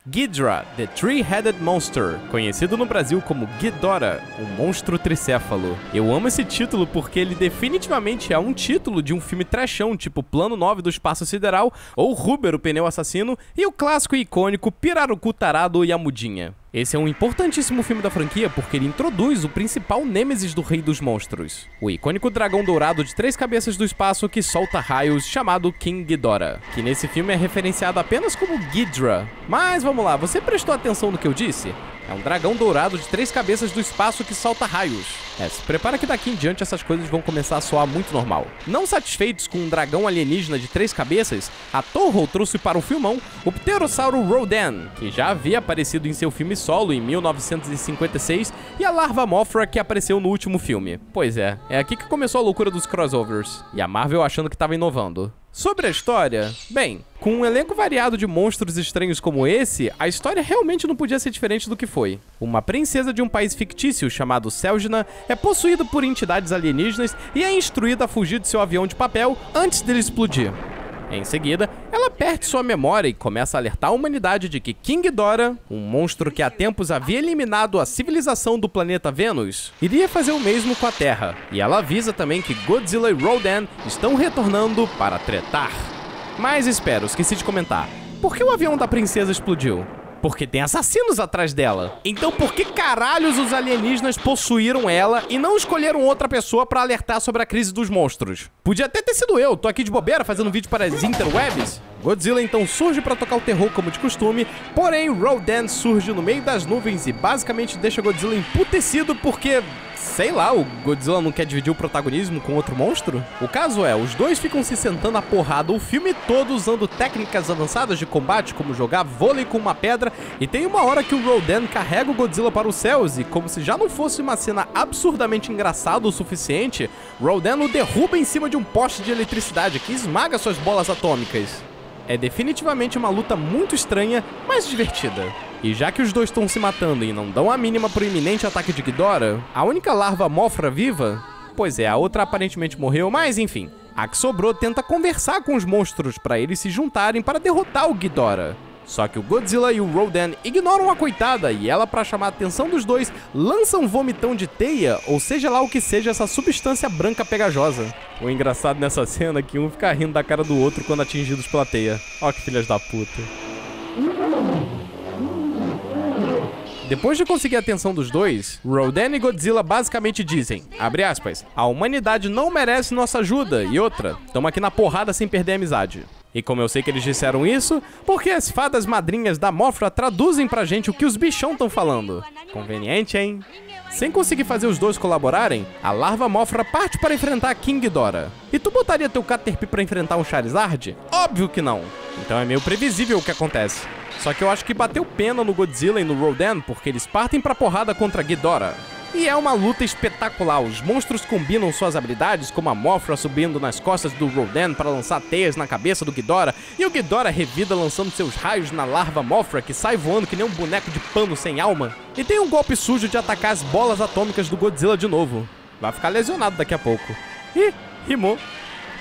Ghidorah, The Three-Headed Monster, conhecido no Brasil como Ghidorah, o monstro tricéfalo. Eu amo esse título porque ele definitivamente é um título de um filme trashão, tipo Plano 9 do Espaço Sideral, ou Ruber, o Pneu Assassino, e o clássico e icônico Pirarucu Tarado e a Mudinha. Esse é um importantíssimo filme da franquia porque ele introduz o principal nêmesis do Rei dos Monstros, o icônico dragão dourado de três cabeças do espaço que solta raios chamado King Ghidorah, que nesse filme é referenciado apenas como Ghidra. Mas vamos lá, você prestou atenção no que eu disse? É um dragão dourado de três cabeças do espaço que solta raios. É, se prepara que daqui em diante essas coisas vão começar a soar muito normal. Não satisfeitos com um dragão alienígena de três cabeças, a Toho trouxe para o filmão o Pterossauro Rodan, que já havia aparecido em seu filme solo em 1956, e a larva Mofra que apareceu no último filme. Pois é, é aqui que começou a loucura dos crossovers, e a Marvel achando que estava inovando. Sobre a história, bem, com um elenco variado de monstros estranhos como esse, a história realmente não podia ser diferente do que foi. Uma princesa de um país fictício chamado Selgna é possuída por entidades alienígenas e é instruída a fugir de seu avião de papel antes dele explodir. Em seguida, ela perde sua memória e começa a alertar a humanidade de que King Ghidorah, um monstro que há tempos havia eliminado a civilização do planeta Vênus, iria fazer o mesmo com a Terra. E ela avisa também que Godzilla e Rodan estão retornando para tretar. Mas espera, esqueci de comentar. Por que o avião da princesa explodiu? Porque tem assassinos atrás dela. Então por que caralhos os alienígenas possuíram ela e não escolheram outra pessoa pra alertar sobre a crise dos monstros? Podia até ter sido eu, tô aqui de bobeira fazendo vídeo para as interwebs. Godzilla então surge para tocar o terror como de costume, porém Rodan surge no meio das nuvens e basicamente deixa Godzilla emputecido porque, sei lá, o Godzilla não quer dividir o protagonismo com outro monstro? O caso é, os dois ficam se sentando a porrada o filme todo usando técnicas avançadas de combate, como jogar vôlei com uma pedra, e tem uma hora que o Rodan carrega o Godzilla para os céus e, como se já não fosse uma cena absurdamente engraçada o suficiente, Rodan o derruba em cima de um poste de eletricidade que esmaga suas bolas atômicas. É definitivamente uma luta muito estranha, mas divertida. E já que os dois estão se matando e não dão a mínima pro iminente ataque de Ghidorah, a única larva mofra viva... Pois é, a outra aparentemente morreu, mas enfim. A que sobrou tenta conversar com os monstros para eles se juntarem para derrotar o Ghidorah. Só que o Godzilla e o Rodan ignoram a coitada e ela, para chamar a atenção dos dois, lança um vomitão de teia, ou seja lá o que seja essa substância branca pegajosa. O engraçado nessa cena é que um fica rindo da cara do outro quando atingidos pela teia. Ó que filhas da puta. Depois de conseguir a atenção dos dois, Rodan e Godzilla basicamente dizem, abre aspas, a humanidade não merece nossa ajuda, e outra, tamo aqui na porrada sem perder a amizade. E como eu sei que eles disseram isso, porque as fadas madrinhas da Mofra traduzem pra gente o que os bichão estão falando. Conveniente, hein? Sem conseguir fazer os dois colaborarem, a larva Mofra parte para enfrentar a King Ghidorah. E tu botaria teu Caterpie pra enfrentar um Charizard? Óbvio que não. Então é meio previsível o que acontece. Só que eu acho que bateu pena no Godzilla e no Rodan, porque eles partem pra porrada contra Ghidorah. E é uma luta espetacular, os monstros combinam suas habilidades, como a Mothra subindo nas costas do Rodan para lançar teias na cabeça do Ghidorah, e o Ghidorah revida lançando seus raios na larva Mothra, que sai voando que nem um boneco de pano sem alma. E tem um golpe sujo de atacar as bolas atômicas do Godzilla de novo. Vai ficar lesionado daqui a pouco. Ih, rimou.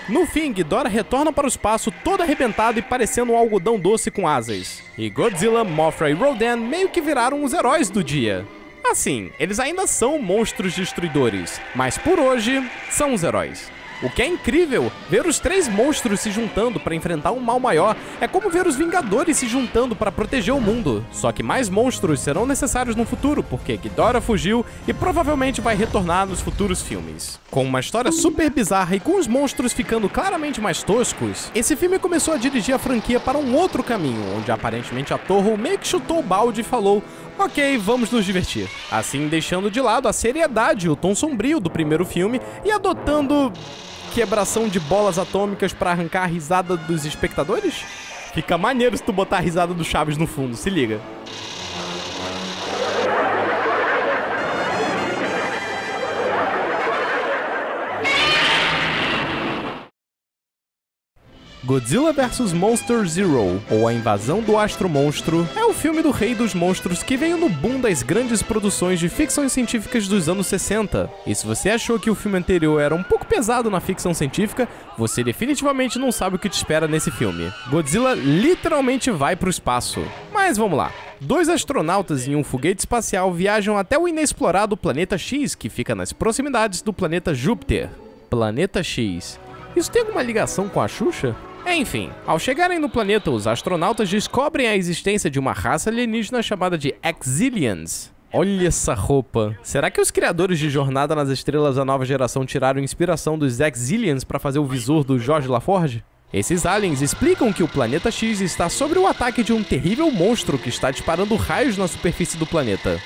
No fim, Ghidorah retorna para o espaço todo arrebentado e parecendo um algodão doce com asas. E Godzilla, Mothra e Rodan meio que viraram os heróis do dia. Assim, eles ainda são monstros destruidores, mas por hoje, são os heróis. O que é incrível, ver os três monstros se juntando para enfrentar um mal maior é como ver os Vingadores se juntando para proteger o mundo. Só que mais monstros serão necessários no futuro, porque Ghidorah fugiu e provavelmente vai retornar nos futuros filmes. Com uma história super bizarra e com os monstros ficando claramente mais toscos, esse filme começou a dirigir a franquia para um outro caminho, onde aparentemente a Toho meio que chutou o balde e falou... Ok, vamos nos divertir. Assim, deixando de lado a seriedade e o tom sombrio do primeiro filme e adotando quebração de bolas atômicas para arrancar a risada dos espectadores? Fica maneiro se tu botar a risada do Chaves no fundo, se liga. Godzilla vs Monster Zero, ou A Invasão do Astro Monstro, é o filme do Rei dos Monstros que veio no boom das grandes produções de ficções científicas dos anos 60. E se você achou que o filme anterior era um pouco pesado na ficção científica, você definitivamente não sabe o que te espera nesse filme. Godzilla literalmente vai pro espaço. Mas vamos lá. Dois astronautas em um foguete espacial viajam até o inexplorado Planeta X, que fica nas proximidades do planeta Júpiter. Planeta X. Isso tem alguma ligação com a Xuxa? Enfim, ao chegarem no planeta, os astronautas descobrem a existência de uma raça alienígena chamada de Exilians. Olha essa roupa. Será que os criadores de Jornada nas Estrelas da Nova Geração tiraram inspiração dos Exilians para fazer o visor do Jorge Laforge? Esses aliens explicam que o Planeta X está sob o ataque de um terrível monstro que está disparando raios na superfície do planeta.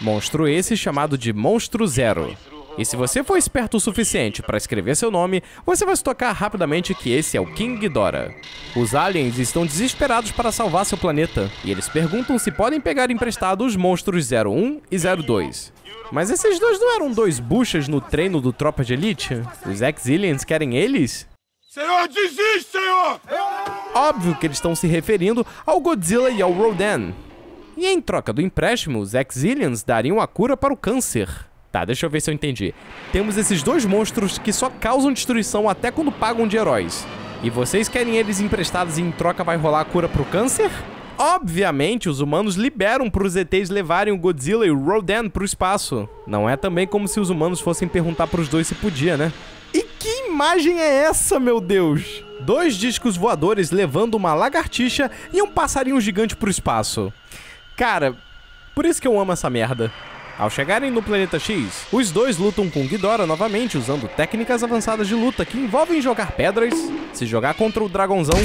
Monstro esse chamado de Monstro Zero. E se você for esperto o suficiente para escrever seu nome, você vai se tocar rapidamente que esse é o King Ghidorah. Os aliens estão desesperados para salvar seu planeta, e eles perguntam se podem pegar emprestado os monstros 01 e 02. Mas esses dois não eram dois buchas no treino do Tropa de Elite? Os Exilians querem eles? Senhor, desiste, senhor! Óbvio que eles estão se referindo ao Godzilla e ao Rodan. E em troca do empréstimo, os Exilians dariam a cura para o câncer. Tá, deixa eu ver se eu entendi. Temos esses dois monstros que só causam destruição até quando pagam de heróis. E vocês querem eles emprestados e em troca vai rolar a cura pro câncer? Obviamente, os humanos liberam pros ETs levarem o Godzilla e o Rodan pro espaço. Não é também como se os humanos fossem perguntar pros dois se podia, né? E que imagem é essa, meu Deus? Dois discos voadores levando uma lagartixa e um passarinho gigante pro espaço. Cara, por isso que eu amo essa merda. Ao chegarem no Planeta X, os dois lutam com Ghidorah novamente usando técnicas avançadas de luta que envolvem jogar pedras, se jogar contra o dragãozão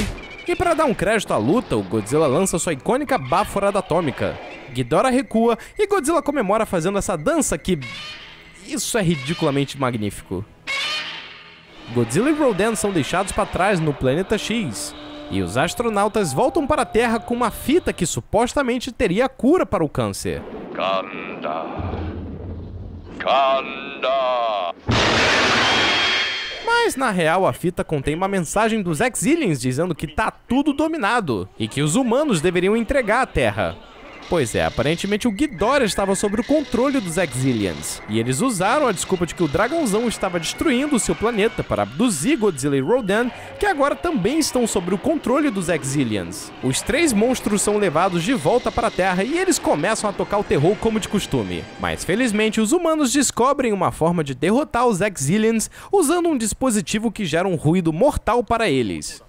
E para dar um crédito à luta, o Godzilla lança sua icônica baforada atômica. Ghidorah recua e Godzilla comemora fazendo essa dança que... isso é ridiculamente magnífico. Godzilla e Rodan são deixados para trás no planeta X. E os astronautas voltam para a Terra com uma fita que supostamente teria a cura para o câncer. Kanda. Mas na real a fita contém uma mensagem dos Ex-Aliens dizendo que tá tudo dominado e que os humanos deveriam entregar a Terra. Pois é, aparentemente o Ghidorah estava sob o controle dos Ex-Aliens, e eles usaram a desculpa de que o dragãozão estava destruindo o seu planeta para abduzir Godzilla e Rodan, que agora também estão sob o controle dos Ex-Aliens. Os três monstros são levados de volta para a Terra e eles começam a tocar o terror como de costume. Mas felizmente os humanos descobrem uma forma de derrotar os Ex-Aliens usando um dispositivo que gera um ruído mortal para eles.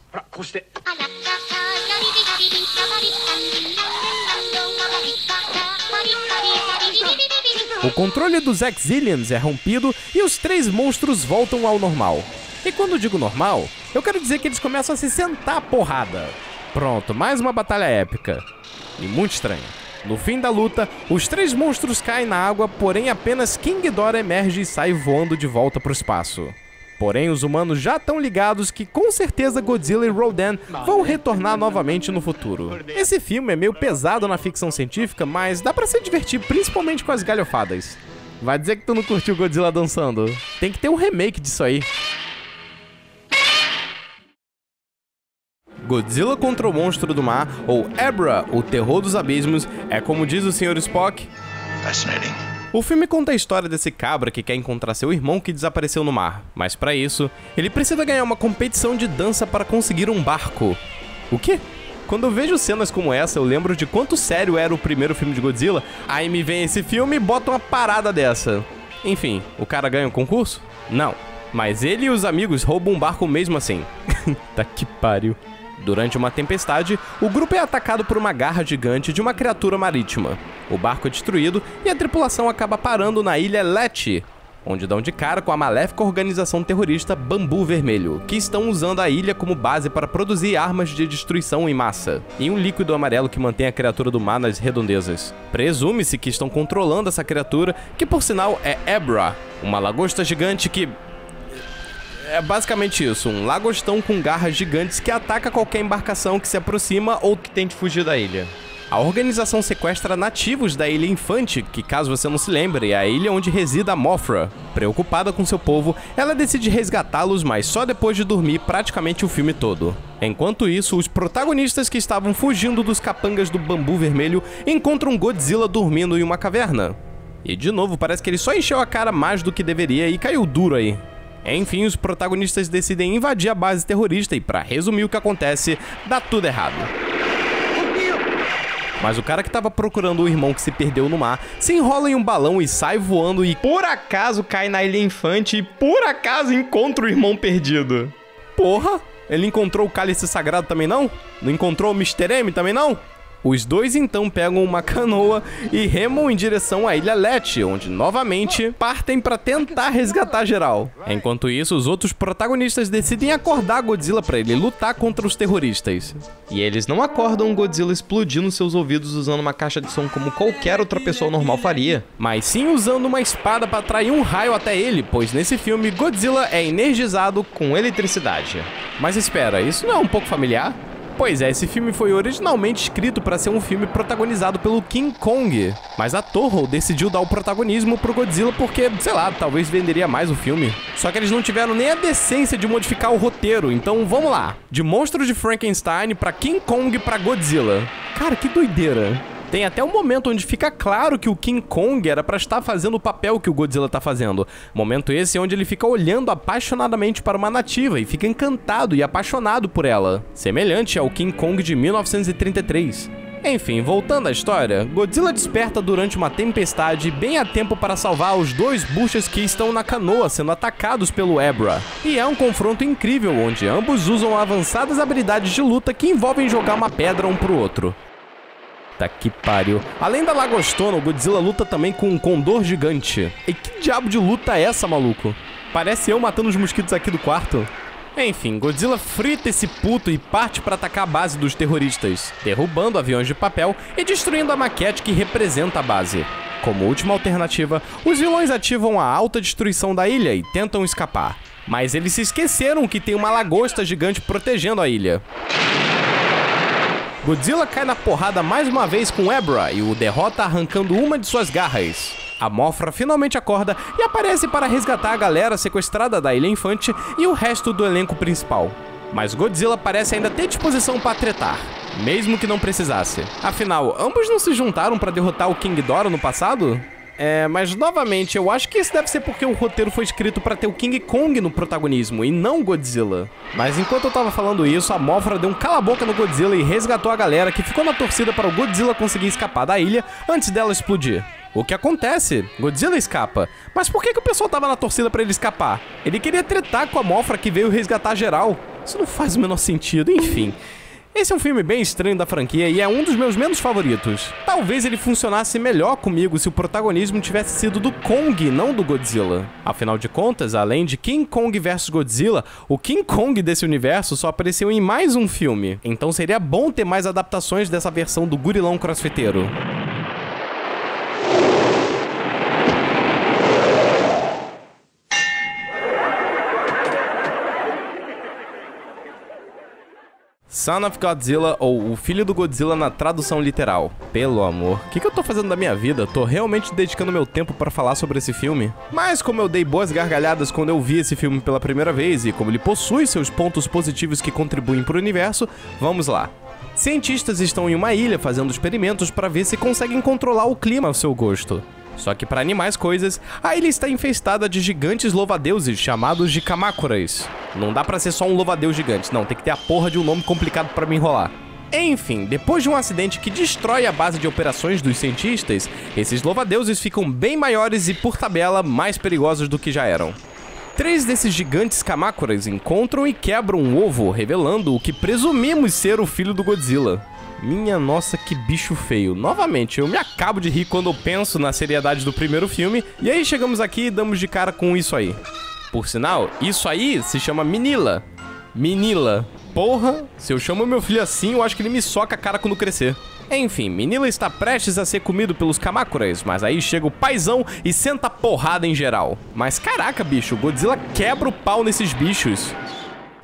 O controle dos Ex-Aliens é rompido e os três monstros voltam ao normal. E quando digo normal, eu quero dizer que eles começam a se sentar à porrada. Pronto, mais uma batalha épica. E muito estranha. No fim da luta, os três monstros caem na água, porém apenas King Ghidorah emerge e sai voando de volta para o espaço. Porém, os humanos já estão ligados que com certeza Godzilla e Rodan vão retornar novamente no futuro. Esse filme é meio pesado na ficção científica, mas dá pra se divertir principalmente com as galhofadas. Vai dizer que tu não curtiu Godzilla dançando? Tem que ter um remake disso aí. Godzilla contra o Monstro do Mar, ou Ebra, o Terror dos Abismos, é como diz o Sr. Spock... fascinating. O filme conta a história desse cabra que quer encontrar seu irmão que desapareceu no mar, mas para isso, ele precisa ganhar uma competição de dança para conseguir um barco. O quê? Quando eu vejo cenas como essa, eu lembro de quanto sério era o primeiro filme de Godzilla, aí me vem esse filme e bota uma parada dessa. Enfim, o cara ganha um concurso? Não. Mas ele e os amigos roubam um barco mesmo assim. Tá que pariu. Durante uma tempestade, o grupo é atacado por uma garra gigante de uma criatura marítima. O barco é destruído e a tripulação acaba parando na ilha Leti, onde dão de cara com a maléfica organização terrorista Bambu Vermelho, que estão usando a ilha como base para produzir armas de destruição em massa, e um líquido amarelo que mantém a criatura do mar nas redondezas. Presume-se que estão controlando essa criatura, que por sinal é Ebra, uma lagosta gigante que... é basicamente isso, um lagostão com garras gigantes que ataca qualquer embarcação que se aproxima ou que tente fugir da ilha. A organização sequestra nativos da Ilha Infante, que caso você não se lembre, é a ilha onde reside a Mothra. Preocupada com seu povo, ela decide resgatá-los, mas só depois de dormir praticamente o filme todo. Enquanto isso, os protagonistas que estavam fugindo dos capangas do Bambu Vermelho encontram Godzilla dormindo em uma caverna. E de novo, parece que ele só encheu a cara mais do que deveria e caiu duro aí. Enfim, os protagonistas decidem invadir a base terrorista e, pra resumir o que acontece, dá tudo errado. Mas o cara que tava procurando o irmão que se perdeu no mar se enrola em um balão e sai voando e por acaso cai na Ilha Infante e por acaso encontra o irmão perdido. Porra, ele encontrou o Cálice Sagrado também não? Não encontrou o Mr. M também não? Os dois então pegam uma canoa e remam em direção à Ilha Leti, onde novamente partem para tentar resgatar geral. Enquanto isso, os outros protagonistas decidem acordar Godzilla para ele lutar contra os terroristas. E eles não acordam Godzilla explodindo seus ouvidos usando uma caixa de som como qualquer outra pessoa normal faria, mas sim usando uma espada para atrair um raio até ele, pois nesse filme Godzilla é energizado com eletricidade. Mas espera, isso não é um pouco familiar? Pois é, esse filme foi originalmente escrito para ser um filme protagonizado pelo King Kong, mas a Toho decidiu dar o protagonismo pro Godzilla porque, sei lá, talvez venderia mais o filme. Só que eles não tiveram nem a decência de modificar o roteiro, então vamos lá. De Monstro de Frankenstein pra King Kong pra Godzilla. Cara, que doideira. Tem até um momento onde fica claro que o King Kong era pra estar fazendo o papel que o Godzilla tá fazendo. Momento esse onde ele fica olhando apaixonadamente para uma nativa e fica encantado e apaixonado por ela. Semelhante ao King Kong de 1933. Enfim, voltando à história, Godzilla desperta durante uma tempestade bem a tempo para salvar os dois buchas que estão na canoa sendo atacados pelo Ebra. E é um confronto incrível onde ambos usam avançadas habilidades de luta que envolvem jogar uma pedra um pro outro. Tá que pariu. Além da lagostona, o Godzilla luta também com um condor gigante. E que diabo de luta é essa, maluco? Parece eu matando os mosquitos aqui do quarto. Enfim, Godzilla frita esse puto e parte para atacar a base dos terroristas, derrubando aviões de papel e destruindo a maquete que representa a base. Como última alternativa, os vilões ativam a autodestruição da ilha e tentam escapar. Mas eles se esqueceram que tem uma lagosta gigante protegendo a ilha. Godzilla cai na porrada mais uma vez com Ebra e o derrota arrancando uma de suas garras. A Mothra finalmente acorda e aparece para resgatar a galera sequestrada da Ilha Infante e o resto do elenco principal. Mas Godzilla parece ainda ter disposição para tretar, mesmo que não precisasse. Afinal, ambos não se juntaram para derrotar o King Ghidorah no passado? Mas novamente, eu acho que isso deve ser porque o roteiro foi escrito pra ter o King Kong no protagonismo, e não Godzilla. Mas enquanto eu tava falando isso, a Mothra deu um cala-boca no Godzilla e resgatou a galera que ficou na torcida para o Godzilla conseguir escapar da ilha antes dela explodir. O que acontece? Godzilla escapa. Mas por que o pessoal tava na torcida pra ele escapar? Ele queria tretar com a Mothra que veio resgatar geral. Isso não faz o menor sentido, enfim. Esse é um filme bem estranho da franquia e é um dos meus menos favoritos. Talvez ele funcionasse melhor comigo se o protagonismo tivesse sido do Kong, não do Godzilla. Afinal de contas, além de King Kong vs Godzilla, o King Kong desse universo só apareceu em mais um filme. Então seria bom ter mais adaptações dessa versão do gurilão crossfiteiro. Son of Godzilla, ou O Filho do Godzilla na tradução literal. Pelo amor, o que eu tô fazendo da minha vida? Tô realmente dedicando meu tempo pra falar sobre esse filme? Mas como eu dei boas gargalhadas quando eu vi esse filme pela primeira vez, e como ele possui seus pontos positivos que contribuem pro universo, vamos lá. Cientistas estão em uma ilha fazendo experimentos pra ver se conseguem controlar o clima ao seu gosto. Só que pra animar as coisas, a ilha está infestada de gigantes louva-deuses chamados de Kamakuras. Não dá pra ser só um louva-deus gigante, não, tem que ter a porra de um nome complicado pra me enrolar. Enfim, depois de um acidente que destrói a base de operações dos cientistas, esses louva-deuses ficam bem maiores e, por tabela, mais perigosos do que já eram. 3 desses gigantes Kamakuras encontram e quebram um ovo, revelando o que presumimos ser o filho do Godzilla. Minha nossa, que bicho feio. Novamente, eu me acabo de rir quando eu penso na seriedade do primeiro filme, e aí chegamos aqui e damos de cara com isso aí. Por sinal, isso aí se chama Minilla. Minilla. Porra, se eu chamo meu filho assim, eu acho que ele me soca a cara quando crescer. Enfim, Minilla está prestes a ser comido pelos Kamakuras, mas aí chega o paizão e senta porrada em geral. Mas caraca, bicho, o Godzilla quebra o pau nesses bichos.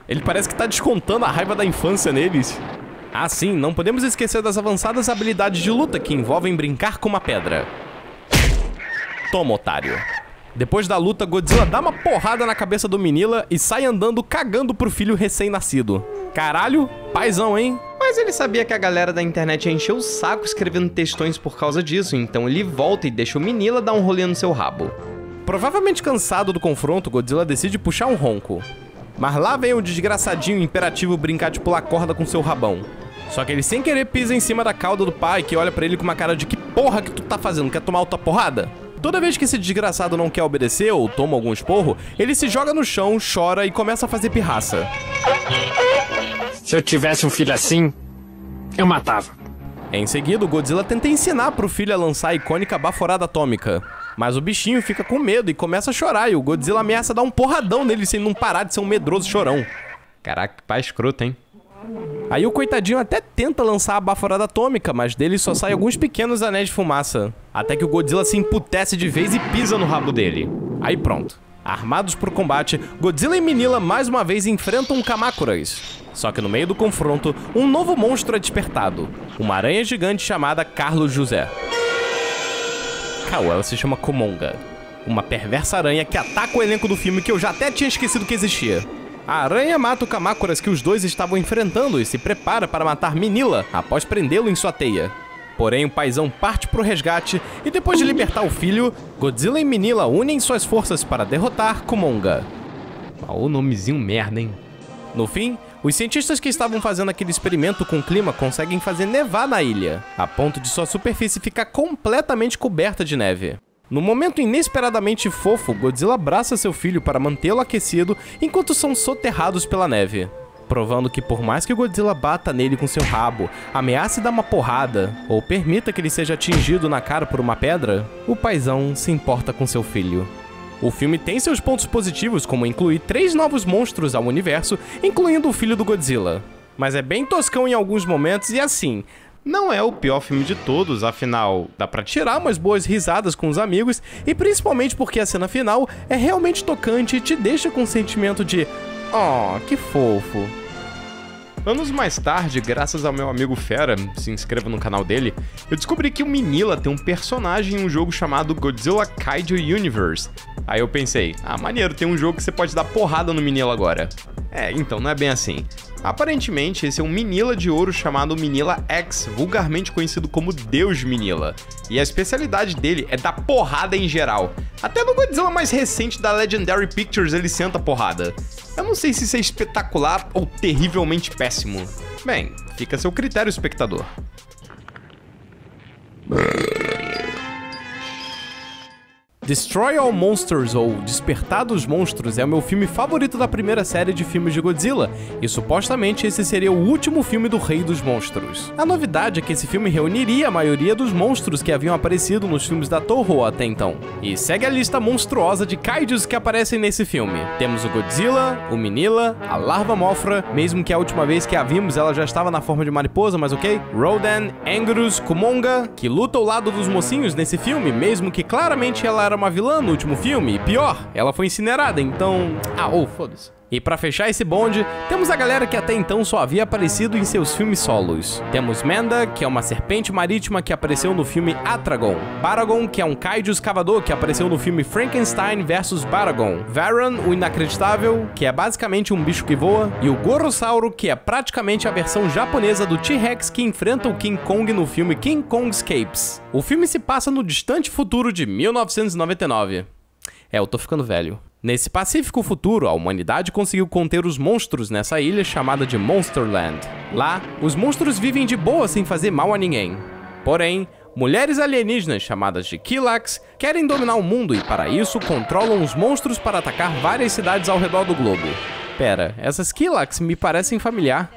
Ele parece que tá descontando a raiva da infância neles. Ah sim, não podemos esquecer das avançadas habilidades de luta que envolvem brincar com uma pedra. Toma, otário. Depois da luta, Godzilla dá uma porrada na cabeça do Minilla e sai andando cagando pro filho recém-nascido. Caralho, paizão, hein? Mas ele sabia que a galera da internet encheu o saco escrevendo textões por causa disso, então ele volta e deixa o Minilla dar um rolê no seu rabo. Provavelmente cansado do confronto, Godzilla decide puxar um ronco. Mas lá vem o desgraçadinho imperativo brincar de pular corda com seu rabão. Só que ele sem querer pisa em cima da cauda do pai, que olha pra ele com uma cara de que porra que tu tá fazendo, quer tomar outra porrada? Toda vez que esse desgraçado não quer obedecer ou toma algum esporro, ele se joga no chão, chora e começa a fazer pirraça. Se eu tivesse um filho assim, eu matava. Em seguida, o Godzilla tenta ensinar pro filho a lançar a icônica baforada atômica. Mas o bichinho fica com medo e começa a chorar, e o Godzilla ameaça dar um porradão nele se ele não parar de ser um medroso chorão. Caraca, que pai escroto, hein? Aí o coitadinho até tenta lançar a baforada atômica, mas dele só sai alguns pequenos anéis de fumaça. Até que o Godzilla se emputece de vez e pisa no rabo dele. Aí pronto. Armados pro combate, Godzilla e Minilla mais uma vez enfrentam Kamakuras. Só que no meio do confronto, um novo monstro é despertado. Uma aranha gigante chamada Carlos José. Ela se chama Komonga, uma perversa aranha que ataca o elenco do filme que eu já até tinha esquecido que existia. A aranha mata o Kamakuras que os dois estavam enfrentando e se prepara para matar Minilla após prendê-lo em sua teia. Porém, o paizão parte pro resgate e depois de libertar o filho, Godzilla e Minilla unem suas forças para derrotar Komonga. Ó, o nomezinho merda, hein? No fim, os cientistas que estavam fazendo aquele experimento com o clima conseguem fazer nevar na ilha, a ponto de sua superfície ficar completamente coberta de neve. No momento inesperadamente fofo, Godzilla abraça seu filho para mantê-lo aquecido enquanto são soterrados pela neve, provando que por mais que Godzilla bata nele com seu rabo, ameace dar uma porrada ou permita que ele seja atingido na cara por uma pedra, o paizão se importa com seu filho. O filme tem seus pontos positivos, como incluir 3 novos monstros ao universo, incluindo o filho do Godzilla. Mas é bem toscão em alguns momentos e assim, não é o pior filme de todos, afinal, dá pra tirar umas boas risadas com os amigos e principalmente porque a cena final é realmente tocante e te deixa com um sentimento de "oh, que fofo". Anos mais tarde, graças ao meu amigo Fera, se inscreva no canal dele, eu descobri que o Minilla tem um personagem em um jogo chamado Godzilla Kaiju Universe. Aí eu pensei, ah, maneiro, tem um jogo que você pode dar porrada no Minilla agora. É, então não é bem assim. Aparentemente, esse é um Minilla de ouro chamado Minilla X, vulgarmente conhecido como Deus Minilla. E a especialidade dele é dar porrada em geral. Até no Godzilla mais recente da Legendary Pictures ele senta porrada. Eu não sei se isso é espetacular ou terrivelmente péssimo. Bem, fica a seu critério, espectador. Destroy All Monsters, ou Despertar dos Monstros, é o meu filme favorito da primeira série de filmes de Godzilla, e supostamente esse seria o último filme do Rei dos Monstros. A novidade é que esse filme reuniria a maioria dos monstros que haviam aparecido nos filmes da Toho até então. E segue a lista monstruosa de kaijus que aparecem nesse filme. Temos o Godzilla, o Minilla, a Larva Mofra, mesmo que a última vez que a vimos ela já estava na forma de mariposa, mas ok? Rodan, Angerus, Kumonga, que luta ao lado dos mocinhos nesse filme, mesmo que claramente ela era uma vilã no último filme, e pior, ela foi incinerada, então... ah, oh, foda-se. E pra fechar esse bonde, temos a galera que até então só havia aparecido em seus filmes solos. Temos Menda, que é uma serpente marítima que apareceu no filme Atragon. Baragon, que é um kaiju escavador que apareceu no filme Frankenstein vs Baragon. Varan, o inacreditável, que é basicamente um bicho que voa. E o Gorossauro, que é praticamente a versão japonesa do T-Rex que enfrenta o King Kong no filme King Kong Escapes. O filme se passa no distante futuro de 1999. É, eu tô ficando velho. Nesse pacífico futuro, a humanidade conseguiu conter os monstros nessa ilha chamada de Monsterland. Lá, os monstros vivem de boa sem fazer mal a ninguém. Porém, mulheres alienígenas chamadas de Kilax querem dominar o mundo e para isso controlam os monstros para atacar várias cidades ao redor do globo. Pera, essas Kilax me parecem familiar.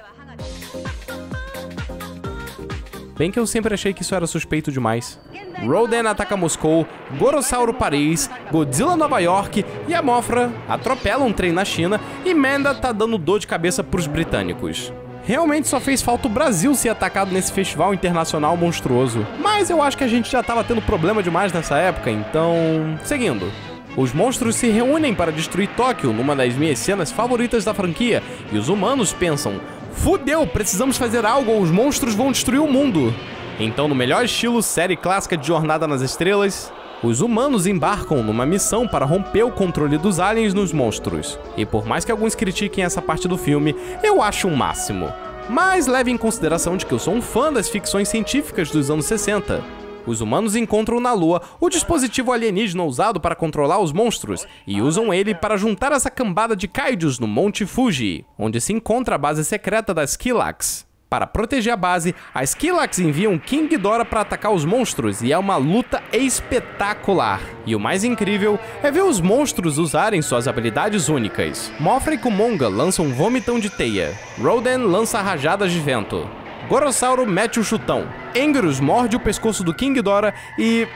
Bem que eu sempre achei que isso era suspeito demais. Rodan ataca Moscou, Gorossauro Paris, Godzilla Nova York e a Mofra atropela um trem na China e Menda tá dando dor de cabeça pros britânicos. Realmente só fez falta o Brasil ser atacado nesse festival internacional monstruoso. Mas eu acho que a gente já tava tendo problema demais nessa época, então... seguindo. Os monstros se reúnem para destruir Tóquio, numa das minhas cenas favoritas da franquia, e os humanos pensam, fudeu, precisamos fazer algo ou os monstros vão destruir o mundo. Então, no melhor estilo série clássica de Jornada nas Estrelas, os humanos embarcam numa missão para romper o controle dos aliens nos monstros. E por mais que alguns critiquem essa parte do filme, eu acho o máximo. Mas leve em consideração de que eu sou um fã das ficções científicas dos anos 60. Os humanos encontram na Lua o dispositivo alienígena usado para controlar os monstros, e usam ele para juntar essa cambada de kaijus no Monte Fuji, onde se encontra a base secreta das Kilax. Para proteger a base, as Kilax enviam King Ghidorah para atacar os monstros e é uma luta espetacular. E o mais incrível é ver os monstros usarem suas habilidades únicas. Mofra e Kumonga lançam um vomitão de teia. Rodan lança rajadas de vento. Gorossauro mete o chutão. Angerus morde o pescoço do King Ghidorah e...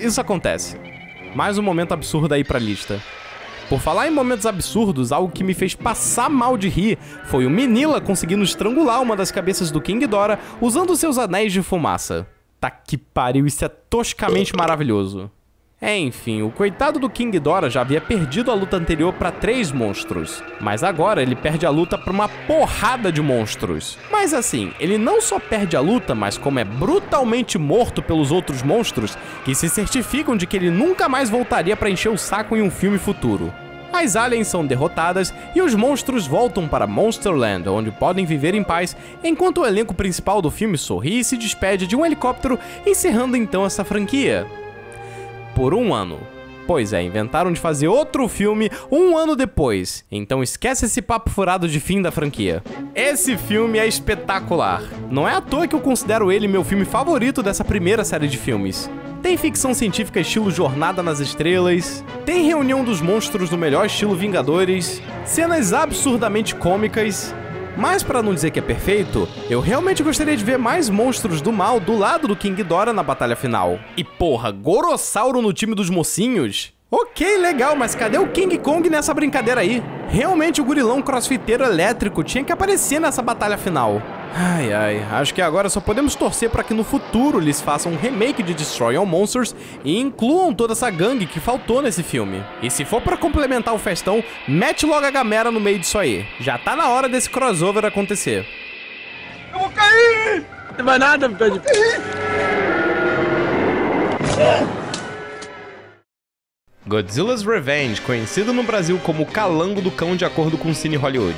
isso acontece. Mais um momento absurdo aí pra lista. Por falar em momentos absurdos, algo que me fez passar mal de rir foi o Minilla conseguindo estrangular uma das cabeças do King Ghidorah usando seus anéis de fumaça. Tá que pariu, isso é toscamente maravilhoso. Enfim, o coitado do King Ghidorah já havia perdido a luta anterior para 3 monstros, mas agora ele perde a luta para uma porrada de monstros. Mas assim, ele não só perde a luta, mas como é brutalmente morto pelos outros monstros, que se certificam de que ele nunca mais voltaria para encher o saco em um filme futuro. As aliens são derrotadas e os monstros voltam para Monsterland, onde podem viver em paz, enquanto o elenco principal do filme sorri e se despede de um helicóptero, encerrando então essa franquia. Por um ano. Pois é, inventaram de fazer outro filme um ano depois, então esquece esse papo furado de fim da franquia. Esse filme é espetacular. Não é à toa que eu considero ele meu filme favorito dessa primeira série de filmes. Tem ficção científica estilo Jornada nas Estrelas, tem reunião dos monstros no melhor estilo Vingadores, cenas absurdamente cômicas... Mas pra não dizer que é perfeito, eu realmente gostaria de ver mais monstros do mal do lado do King Ghidorah na batalha final. E porra, Gorossauro no time dos mocinhos? Ok, legal, mas cadê o King Kong nessa brincadeira aí? Realmente o gorilão crossfiteiro elétrico tinha que aparecer nessa batalha final. Ai, ai, acho que agora só podemos torcer para que no futuro eles façam um remake de Destroy All Monsters e incluam toda essa gangue que faltou nesse filme. E se for para complementar o festão, mete logo a Gamera no meio disso aí. Já tá na hora desse crossover acontecer. Eu vou cair! Não vai nada, meu Deus. Godzilla's Revenge, conhecido no Brasil como o Calango do Cão de acordo com o Cine Hollywood.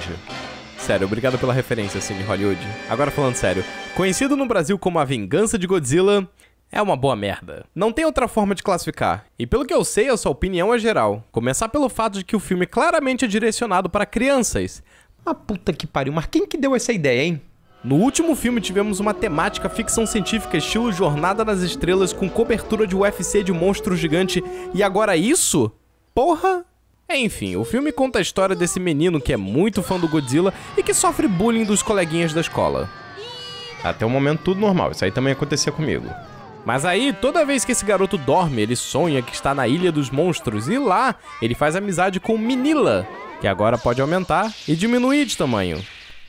Sério, obrigado pela referência, Cine Hollywood. Agora falando sério, conhecido no Brasil como A Vingança de Godzilla, é uma boa merda. Não tem outra forma de classificar. E pelo que eu sei, a sua opinião é geral. Começar pelo fato de que o filme claramente é direcionado para crianças. Ah, puta que pariu, mas quem que deu essa ideia, hein? No último filme tivemos uma temática ficção científica estilo Jornada nas Estrelas com cobertura de UFC de monstro gigante e agora isso? Porra! Enfim, o filme conta a história desse menino que é muito fã do Godzilla e que sofre bullying dos coleguinhas da escola. Até o momento tudo normal, isso aí também acontecia comigo. Mas aí, toda vez que esse garoto dorme, ele sonha que está na Ilha dos Monstros e lá ele faz amizade com Minilla, que agora pode aumentar e diminuir de tamanho.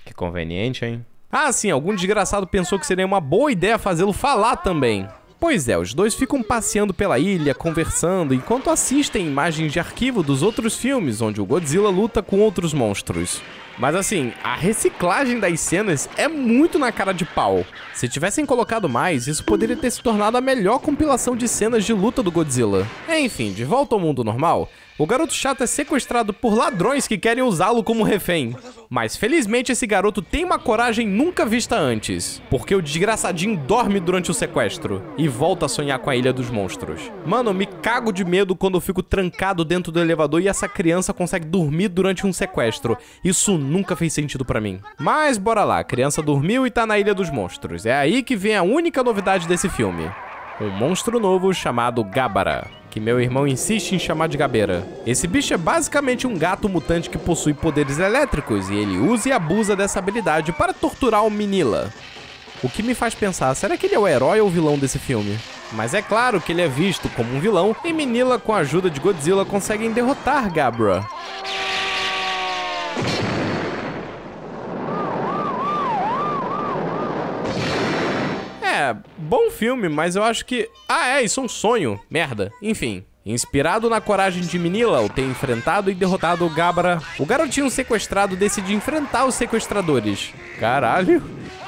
Que conveniente, hein? Ah, sim, algum desgraçado pensou que seria uma boa ideia fazê-lo falar também. Pois é, os dois ficam passeando pela ilha, conversando, enquanto assistem imagens de arquivo dos outros filmes, onde o Godzilla luta com outros monstros. Mas assim, a reciclagem das cenas é muito na cara de pau. Se tivessem colocado mais, isso poderia ter se tornado a melhor compilação de cenas de luta do Godzilla. Enfim, de volta ao mundo normal, o garoto chato é sequestrado por ladrões que querem usá-lo como refém. Mas felizmente esse garoto tem uma coragem nunca vista antes, porque o desgraçadinho dorme durante o sequestro e volta a sonhar com a Ilha dos Monstros. Mano, eu me cago de medo quando eu fico trancado dentro do elevador e essa criança consegue dormir durante um sequestro. Isso nunca fez sentido pra mim. Mas bora lá, a criança dormiu e tá na Ilha dos Monstros. É aí que vem a única novidade desse filme. Um monstro novo chamado Gabara, que meu irmão insiste em chamar de Gabeira. Esse bicho é basicamente um gato mutante que possui poderes elétricos e ele usa e abusa dessa habilidade para torturar o Minilla. O que me faz pensar, será que ele é o herói ou vilão desse filme? Mas é claro que ele é visto como um vilão e Minilla, com a ajuda de Godzilla, conseguem derrotar Gabara. É, bom filme, mas eu acho que... Ah, é, isso é um sonho. Merda. Enfim. Inspirado na coragem de Minilla, ao ter enfrentado e derrotado o Gabara, o garotinho sequestrado decide enfrentar os sequestradores. Caralho.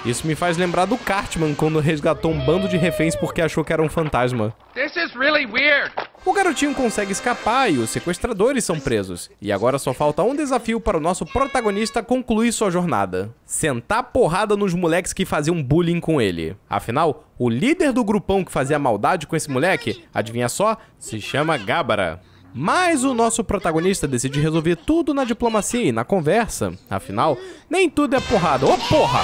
Isso me faz lembrar do Cartman quando resgatou um bando de reféns porque achou que era um fantasma. This is really weird. O garotinho consegue escapar e os sequestradores são presos. E agora só falta um desafio para o nosso protagonista concluir sua jornada. Sentar porrada nos moleques que faziam bullying com ele. Afinal, o líder do grupão que fazia maldade com esse moleque, adivinha só, se chama Gabara. Mas o nosso protagonista decide resolver tudo na diplomacia e na conversa. Afinal, nem tudo é porrada. Ô, porra!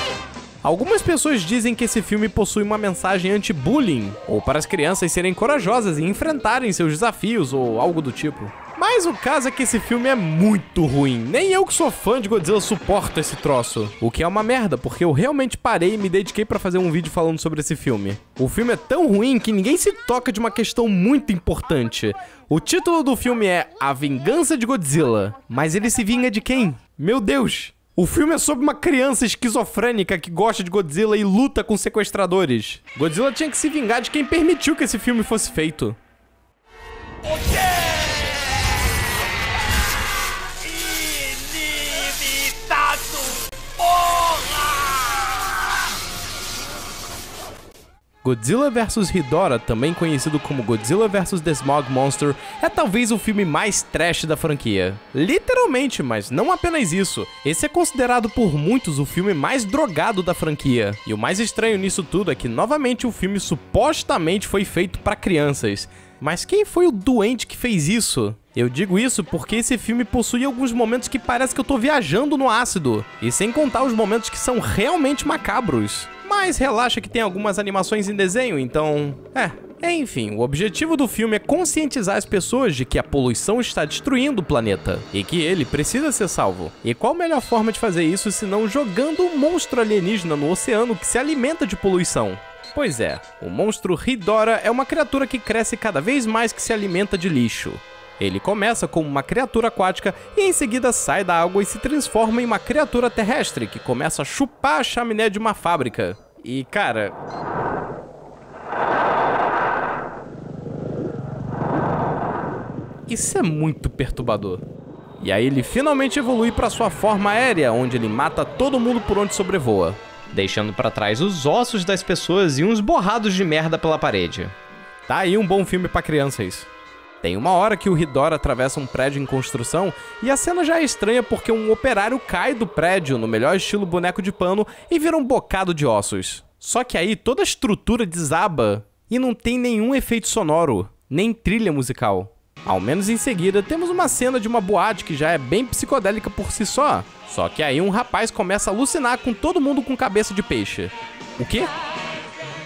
Algumas pessoas dizem que esse filme possui uma mensagem anti-bullying, ou para as crianças serem corajosas e enfrentarem seus desafios, ou algo do tipo. Mas o caso é que esse filme é muito ruim, nem eu que sou fã de Godzilla suporto esse troço. O que é uma merda, porque eu realmente parei e me dediquei pra fazer um vídeo falando sobre esse filme. O filme é tão ruim que ninguém se toca de uma questão muito importante. O título do filme é A Vingança de Godzilla, mas ele se vinga de quem? Meu Deus! O filme é sobre uma criança esquizofrênica que gosta de Godzilla e luta com sequestradores. Godzilla tinha que se vingar de quem permitiu que esse filme fosse feito. Inimitado! Porra! Godzilla vs Ghidorah, também conhecido como Godzilla vs The Smog Monster, é talvez o filme mais trash da franquia. Literalmente, mas não apenas isso. Esse é considerado por muitos o filme mais drogado da franquia. E o mais estranho nisso tudo é que, novamente, o filme supostamente foi feito para crianças. Mas quem foi o doente que fez isso? Eu digo isso porque esse filme possui alguns momentos que parece que eu tô viajando no ácido. E sem contar os momentos que são realmente macabros. Mas relaxa que tem algumas animações em desenho, então... Enfim, o objetivo do filme é conscientizar as pessoas de que a poluição está destruindo o planeta e que ele precisa ser salvo. E qual a melhor forma de fazer isso senão jogando um monstro alienígena no oceano que se alimenta de poluição? Pois é, o monstro Ghidorah é uma criatura que cresce cada vez mais que se alimenta de lixo. Ele começa como uma criatura aquática e em seguida sai da água e se transforma em uma criatura terrestre que começa a chupar a chaminé de uma fábrica. E cara... isso é muito perturbador. E aí ele finalmente evolui para sua forma aérea, onde ele mata todo mundo por onde sobrevoa, deixando para trás os ossos das pessoas e uns borrados de merda pela parede. Tá aí um bom filme pra crianças. Tem uma hora que o Hidora atravessa um prédio em construção e a cena já é estranha porque um operário cai do prédio no melhor estilo boneco de pano e vira um bocado de ossos. Só que aí toda a estrutura desaba e não tem nenhum efeito sonoro, nem trilha musical. Ao menos em seguida, temos uma cena de uma boate que já é bem psicodélica por si só. Só que aí um rapaz começa a alucinar com todo mundo com cabeça de peixe. O quê?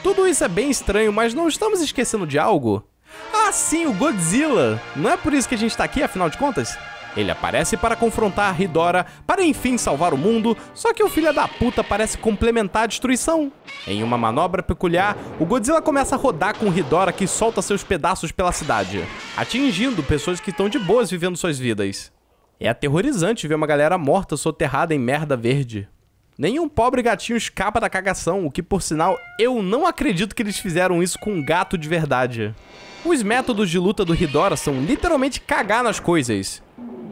Tudo isso é bem estranho, mas não estamos esquecendo de algo? Ah sim, o Godzilla! Não é por isso que a gente tá aqui, afinal de contas? Ele aparece para confrontar a Hidora, para enfim salvar o mundo, só que o filho da puta parece complementar a destruição. Em uma manobra peculiar, o Godzilla começa a rodar com Hidora, que solta seus pedaços pela cidade, atingindo pessoas que estão de boas vivendo suas vidas. É aterrorizante ver uma galera morta soterrada em merda verde. Nenhum pobre gatinho escapa da cagação, o que, por sinal, eu não acredito que eles fizeram isso com um gato de verdade. Os métodos de luta do Hidora são literalmente cagar nas coisas.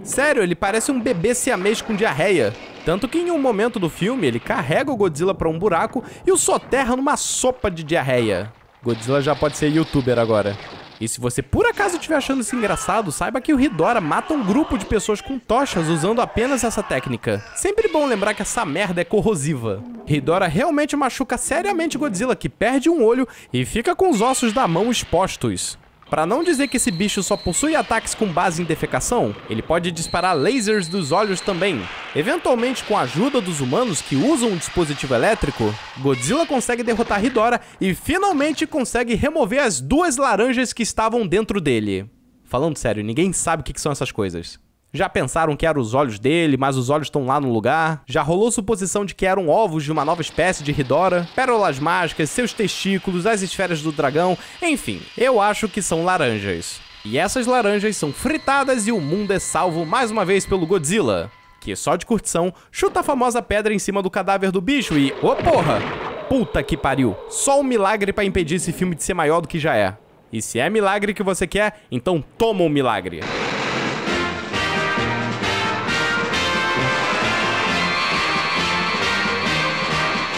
Sério, ele parece um bebê siamês com diarreia. Tanto que em um momento do filme, ele carrega o Godzilla pra um buraco e o soterra numa sopa de diarreia. Godzilla já pode ser youtuber agora. E se você por acaso estiver achando isso engraçado, saiba que o Hidora mata um grupo de pessoas com tochas usando apenas essa técnica. Sempre bom lembrar que essa merda é corrosiva. Hidora realmente machuca seriamente Godzilla, que perde um olho e fica com os ossos da mão expostos. Pra não dizer que esse bicho só possui ataques com base em defecação, ele pode disparar lasers dos olhos também. Eventualmente, com a ajuda dos humanos que usam um dispositivo elétrico, Godzilla consegue derrotar Hidora e finalmente consegue remover as duas laranjas que estavam dentro dele. Falando sério, ninguém sabe o que são essas coisas. Já pensaram que eram os olhos dele, mas os olhos estão lá no lugar? Já rolou suposição de que eram ovos de uma nova espécie de Hidora? Pérolas mágicas, seus testículos, as esferas do dragão... enfim, eu acho que são laranjas. E essas laranjas são fritadas e o mundo é salvo mais uma vez pelo Godzilla, que só de curtição chuta a famosa pedra em cima do cadáver do bicho e... ô porra! Puta que pariu! Só um milagre pra impedir esse filme de ser maior do que já é. E se é milagre que você quer, então toma um milagre!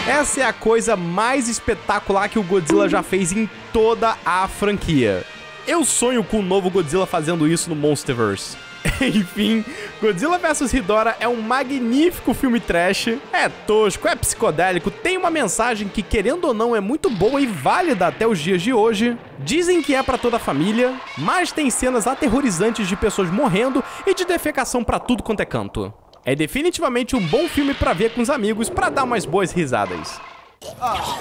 Essa é a coisa mais espetacular que o Godzilla já fez em toda a franquia. Eu sonho com o novo Godzilla fazendo isso no Monsterverse. Enfim, Godzilla vs Hidora é um magnífico filme trash. É tosco, é psicodélico, tem uma mensagem que, querendo ou não, é muito boa e válida até os dias de hoje. Dizem que é pra toda a família, mas tem cenas aterrorizantes de pessoas morrendo e de defecação pra tudo quanto é canto. É definitivamente um bom filme pra ver com os amigos, pra dar umas boas risadas. Ah,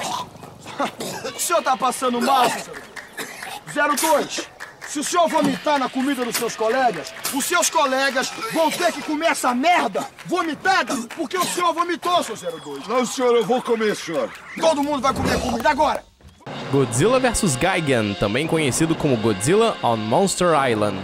o senhor tá passando mal, senhor? 02, se o senhor vomitar na comida dos seus colegas vão ter que comer essa merda vomitada, porque o senhor vomitou, seu 02. Não, senhor, eu vou comer, senhor. Todo mundo vai comer comida agora. Godzilla vs Gigan, também conhecido como Godzilla on Monster Island.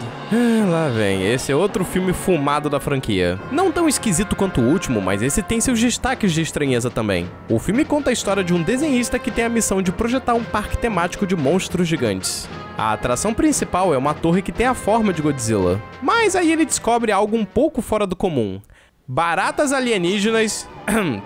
Lá vem, esse é outro filme fumado da franquia. Não tão esquisito quanto o último, mas esse tem seus destaques de estranheza também. O filme conta a história de um desenhista que tem a missão de projetar um parque temático de monstros gigantes. A atração principal é uma torre que tem a forma de Godzilla. Mas aí ele descobre algo um pouco fora do comum. Baratas alienígenas,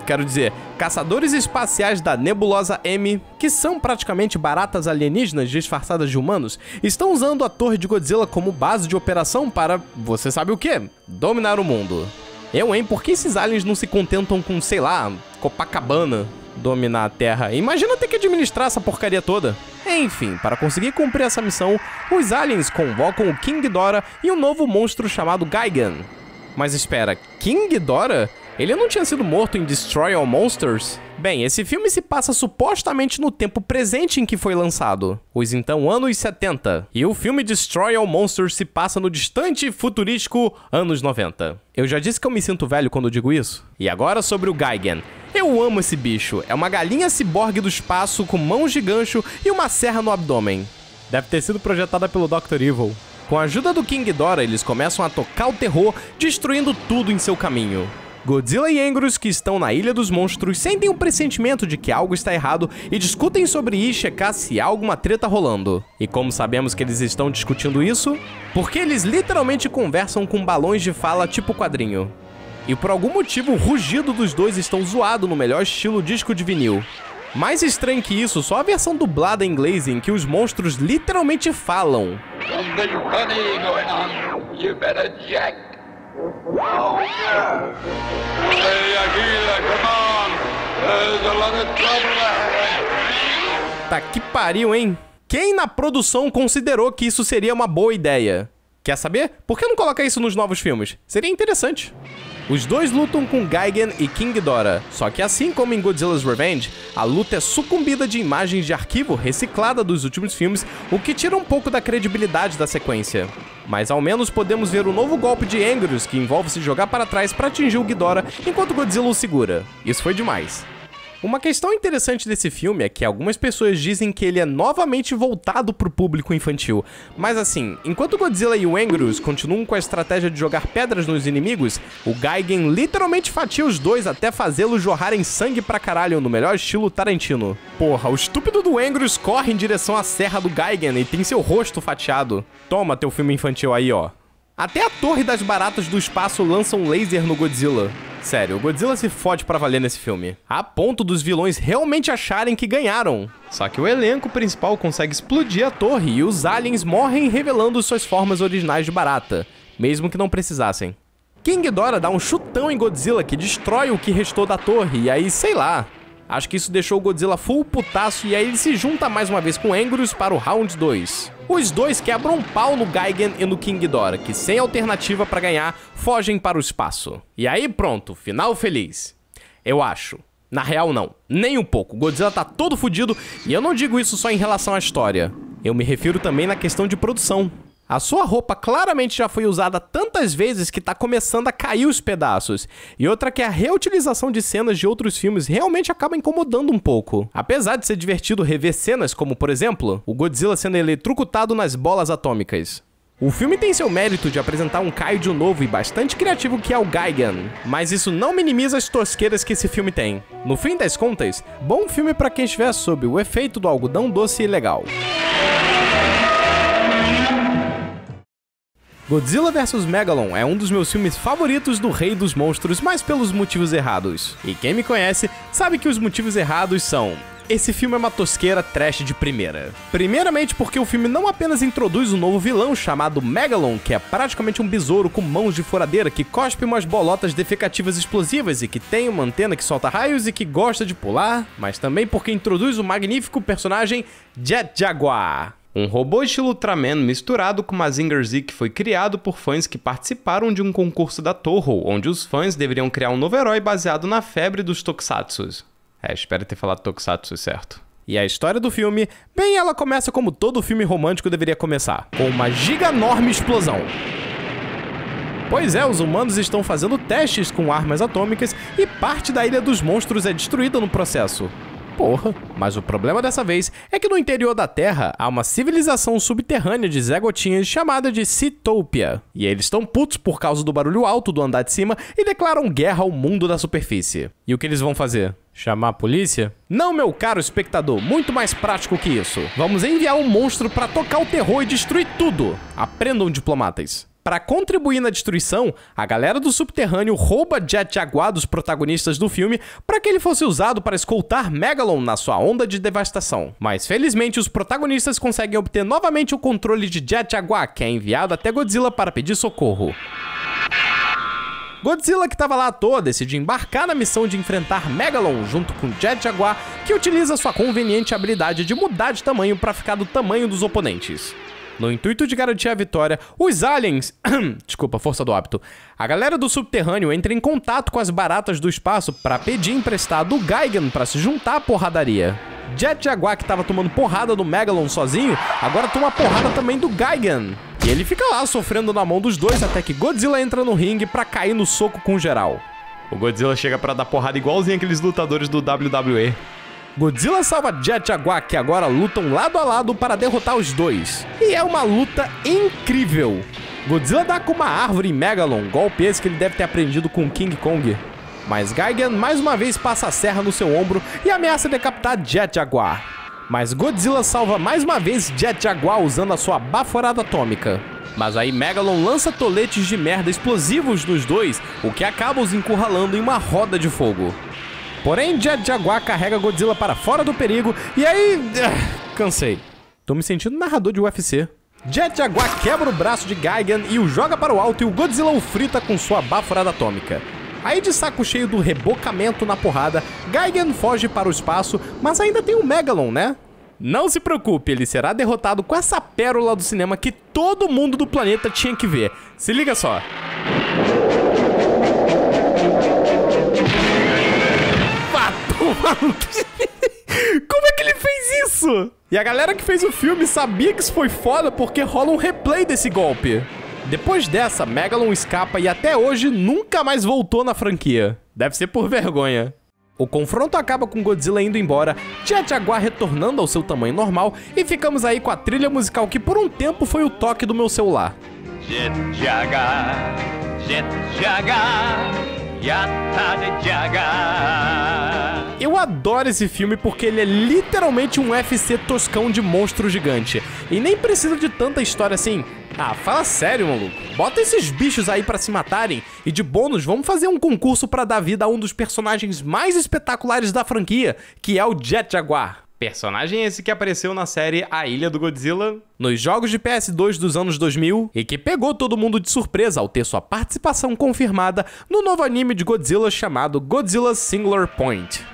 quero dizer, caçadores espaciais da Nebulosa M, que são praticamente baratas alienígenas disfarçadas de humanos, estão usando a torre de Godzilla como base de operação para, você sabe o quê? Dominar o mundo. Eu, hein? Por que esses aliens não se contentam com, sei lá, Copacabana? Dominar a Terra. Imagina ter que administrar essa porcaria toda. Enfim, para conseguir cumprir essa missão, os aliens convocam o King Ghidorah e um novo monstro chamado Gigan. Mas espera, King Ghidorah? Ele não tinha sido morto em Destroy All Monsters? Bem, esse filme se passa supostamente no tempo presente em que foi lançado, os então anos 70. E o filme Destroy All Monsters se passa no distante e futurístico anos 90. Eu já disse que eu me sinto velho quando eu digo isso. E agora sobre o Gigan. Eu amo esse bicho. É uma galinha ciborgue do espaço com mãos de gancho e uma serra no abdômen. Deve ter sido projetada pelo Dr. Evil. Com a ajuda do King Ghidorah, eles começam a tocar o terror, destruindo tudo em seu caminho. Godzilla e Angrus, que estão na Ilha dos Monstros, sentem um pressentimento de que algo está errado e discutem sobre ir checar se há alguma treta rolando. E como sabemos que eles estão discutindo isso? Porque eles literalmente conversam com balões de fala tipo quadrinho. E por algum motivo o rugido dos dois estão zoado no melhor estilo disco de vinil. Mais estranho que isso, só a versão dublada em inglês em que os monstros literalmente falam. Tá que pariu, hein? Quem na produção considerou que isso seria uma boa ideia? Quer saber? Por que não coloca isso nos novos filmes? Seria interessante. Os dois lutam com Gigan e King Ghidorah, só que assim como em Godzilla's Revenge, a luta é sucumbida de imagens de arquivo reciclada dos últimos filmes, o que tira um pouco da credibilidade da sequência. Mas ao menos podemos ver o novo golpe de Angrus, que envolve se jogar para trás para atingir o Ghidorah enquanto Godzilla o segura. Isso foi demais. Uma questão interessante desse filme é que algumas pessoas dizem que ele é novamente voltado para o público infantil. Mas assim, enquanto Godzilla e o Angrus continuam com a estratégia de jogar pedras nos inimigos, o Gigan literalmente fatia os dois até fazê-los jorrarem sangue pra caralho no melhor estilo Tarantino. Porra, o estúpido do Angrus corre em direção à serra do Gigan e tem seu rosto fatiado. Toma teu filme infantil aí, ó. Até a Torre das Baratas do Espaço lança um laser no Godzilla. Sério, o Godzilla se fode pra valer nesse filme, a ponto dos vilões realmente acharem que ganharam. Só que o elenco principal consegue explodir a torre e os aliens morrem revelando suas formas originais de barata, mesmo que não precisassem. King Ghidorah dá um chutão em Godzilla que destrói o que restou da torre e aí, sei lá. Acho que isso deixou o Godzilla full putaço e aí ele se junta mais uma vez com Angrus para o Round 2. Os dois quebram um pau no Gigan e no King Ghidorah, que sem alternativa para ganhar, fogem para o espaço. E aí pronto, final feliz. Eu acho. Na real não, nem um pouco. Godzilla tá todo fudido e eu não digo isso só em relação à história. Eu me refiro também na questão de produção. A sua roupa claramente já foi usada tantas vezes que tá começando a cair os pedaços. E outra que a reutilização de cenas de outros filmes realmente acaba incomodando um pouco. Apesar de ser divertido rever cenas como, por exemplo, o Godzilla sendo eletrocutado nas bolas atômicas. O filme tem seu mérito de apresentar um kaiju novo e bastante criativo que é o Gigan, mas isso não minimiza as tosqueiras que esse filme tem. No fim das contas, bom filme pra quem estiver sob o efeito do algodão doce e legal. Godzilla vs Megalon é um dos meus filmes favoritos do Rei dos Monstros, mas pelos motivos errados. E quem me conhece sabe que os motivos errados são... Esse filme é uma tosqueira trash de primeira. Primeiramente porque o filme não apenas introduz um novo vilão chamado Megalon, que é praticamente um besouro com mãos de furadeira que cospe umas bolotas defecativas explosivas e que tem uma antena que solta raios e que gosta de pular, mas também porque introduz o magnífico personagem Jet Jaguar. Um robô estilo Ultraman misturado com Mazinger Z que foi criado por fãs que participaram de um concurso da Toho, onde os fãs deveriam criar um novo herói baseado na febre dos tokusatsus. É, espero ter falado tokusatsu certo. E a história do filme, bem, ela começa como todo filme romântico deveria começar, com uma giganorme explosão. Pois é, os humanos estão fazendo testes com armas atômicas e parte da Ilha dos Monstros é destruída no processo. Porra, mas o problema dessa vez é que no interior da Terra há uma civilização subterrânea de Zé Gotinhas chamada de Citopia. E eles estão putos por causa do barulho alto do andar de cima e declaram guerra ao mundo da superfície. E o que eles vão fazer? Chamar a polícia? Não, meu caro espectador, muito mais prático que isso. Vamos enviar um monstro pra tocar o terror e destruir tudo. Aprendam, diplomatas. Para contribuir na destruição, a galera do subterrâneo rouba Jet Jaguar dos protagonistas do filme para que ele fosse usado para escoltar Megalon na sua onda de devastação. Mas felizmente os protagonistas conseguem obter novamente o controle de Jet Jaguar, que é enviado até Godzilla para pedir socorro. Godzilla, que estava lá à toa, decide embarcar na missão de enfrentar Megalon junto com Jet Jaguar, que utiliza sua conveniente habilidade de mudar de tamanho para ficar do tamanho dos oponentes. No intuito de garantir a vitória, os aliens... Desculpa, força do hábito. A galera do subterrâneo entra em contato com as baratas do espaço para pedir emprestado o Gigan para se juntar à porradaria. Jet Jaguar, que estava tomando porrada do Megalon sozinho, agora toma porrada também do Gigan. E ele fica lá sofrendo na mão dos dois até que Godzilla entra no ringue para cair no soco com geral. O Godzilla chega para dar porrada igualzinho aqueles lutadores do WWE. Godzilla salva Jet Jaguar, que agora lutam lado a lado para derrotar os dois. E é uma luta incrível. Godzilla dá com uma árvore em Megalon, golpe esse que ele deve ter aprendido com King Kong. Mas Gigan mais uma vez passa a serra no seu ombro e ameaça decapitar Jet Jaguar. Mas Godzilla salva mais uma vez Jet Jaguar usando a sua baforada atômica. Mas aí Megalon lança toletes de merda explosivos nos dois, o que acaba os encurralando em uma roda de fogo. Porém, Jet Jaguar carrega Godzilla para fora do perigo e aí... cansei. Tô me sentindo narrador de UFC. Jet Jaguar quebra o braço de Gigan e o joga para o alto e o Godzilla o frita com sua baforada atômica. Aí, de saco cheio do rebocamento na porrada, Gigan foge para o espaço, mas ainda tem o Megalon, né? Não se preocupe, ele será derrotado com essa pérola do cinema que todo mundo do planeta tinha que ver. Se liga só. Como é que ele fez isso? E a galera que fez o filme sabia que isso foi foda porque rola um replay desse golpe. Depois dessa, Megalon escapa e até hoje nunca mais voltou na franquia. Deve ser por vergonha. O confronto acaba com Godzilla indo embora, Jet Jaguar retornando ao seu tamanho normal e ficamos aí com a trilha musical que por um tempo foi o toque do meu celular. Jet Jaguar, Jet Jaguar, Yatta Jaguar. Eu adoro esse filme porque ele é literalmente um UFC toscão de monstro gigante. E nem precisa de tanta história assim. Ah, fala sério, maluco. Bota esses bichos aí pra se matarem e de bônus vamos fazer um concurso pra dar vida a um dos personagens mais espetaculares da franquia, que é o Jet Jaguar. Personagem esse que apareceu na série A Ilha do Godzilla, nos jogos de PS2 dos anos 2000 e que pegou todo mundo de surpresa ao ter sua participação confirmada no novo anime de Godzilla chamado Godzilla Singular Point.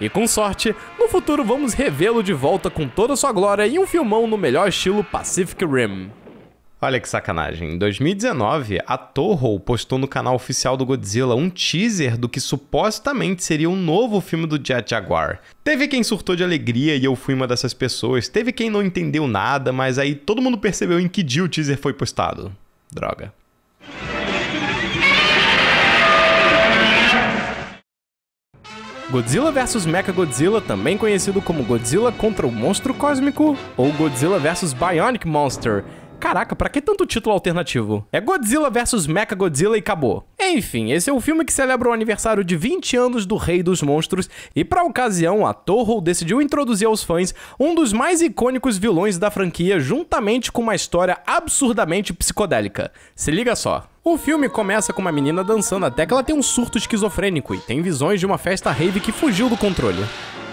E com sorte, no futuro vamos revê-lo de volta com toda sua glória e um filmão no melhor estilo Pacific Rim. Olha que sacanagem, em 2019, a Toho postou no canal oficial do Godzilla um teaser do que supostamente seria um novo filme do Jet Jaguar. Teve quem surtou de alegria e eu fui uma dessas pessoas, teve quem não entendeu nada, mas aí todo mundo percebeu em que dia o teaser foi postado. Droga. Godzilla vs Mechagodzilla, também conhecido como Godzilla contra o Monstro Cósmico ou Godzilla vs Bionic Monster. Caraca, pra que tanto título alternativo? É Godzilla vs Mechagodzilla e acabou. Enfim, esse é o filme que celebra o aniversário de 20 anos do Rei dos Monstros e pra ocasião a Toho decidiu introduzir aos fãs um dos mais icônicos vilões da franquia juntamente com uma história absurdamente psicodélica. Se liga só. O filme começa com uma menina dançando até que ela tem um surto esquizofrênico e tem visões de uma festa rave que fugiu do controle.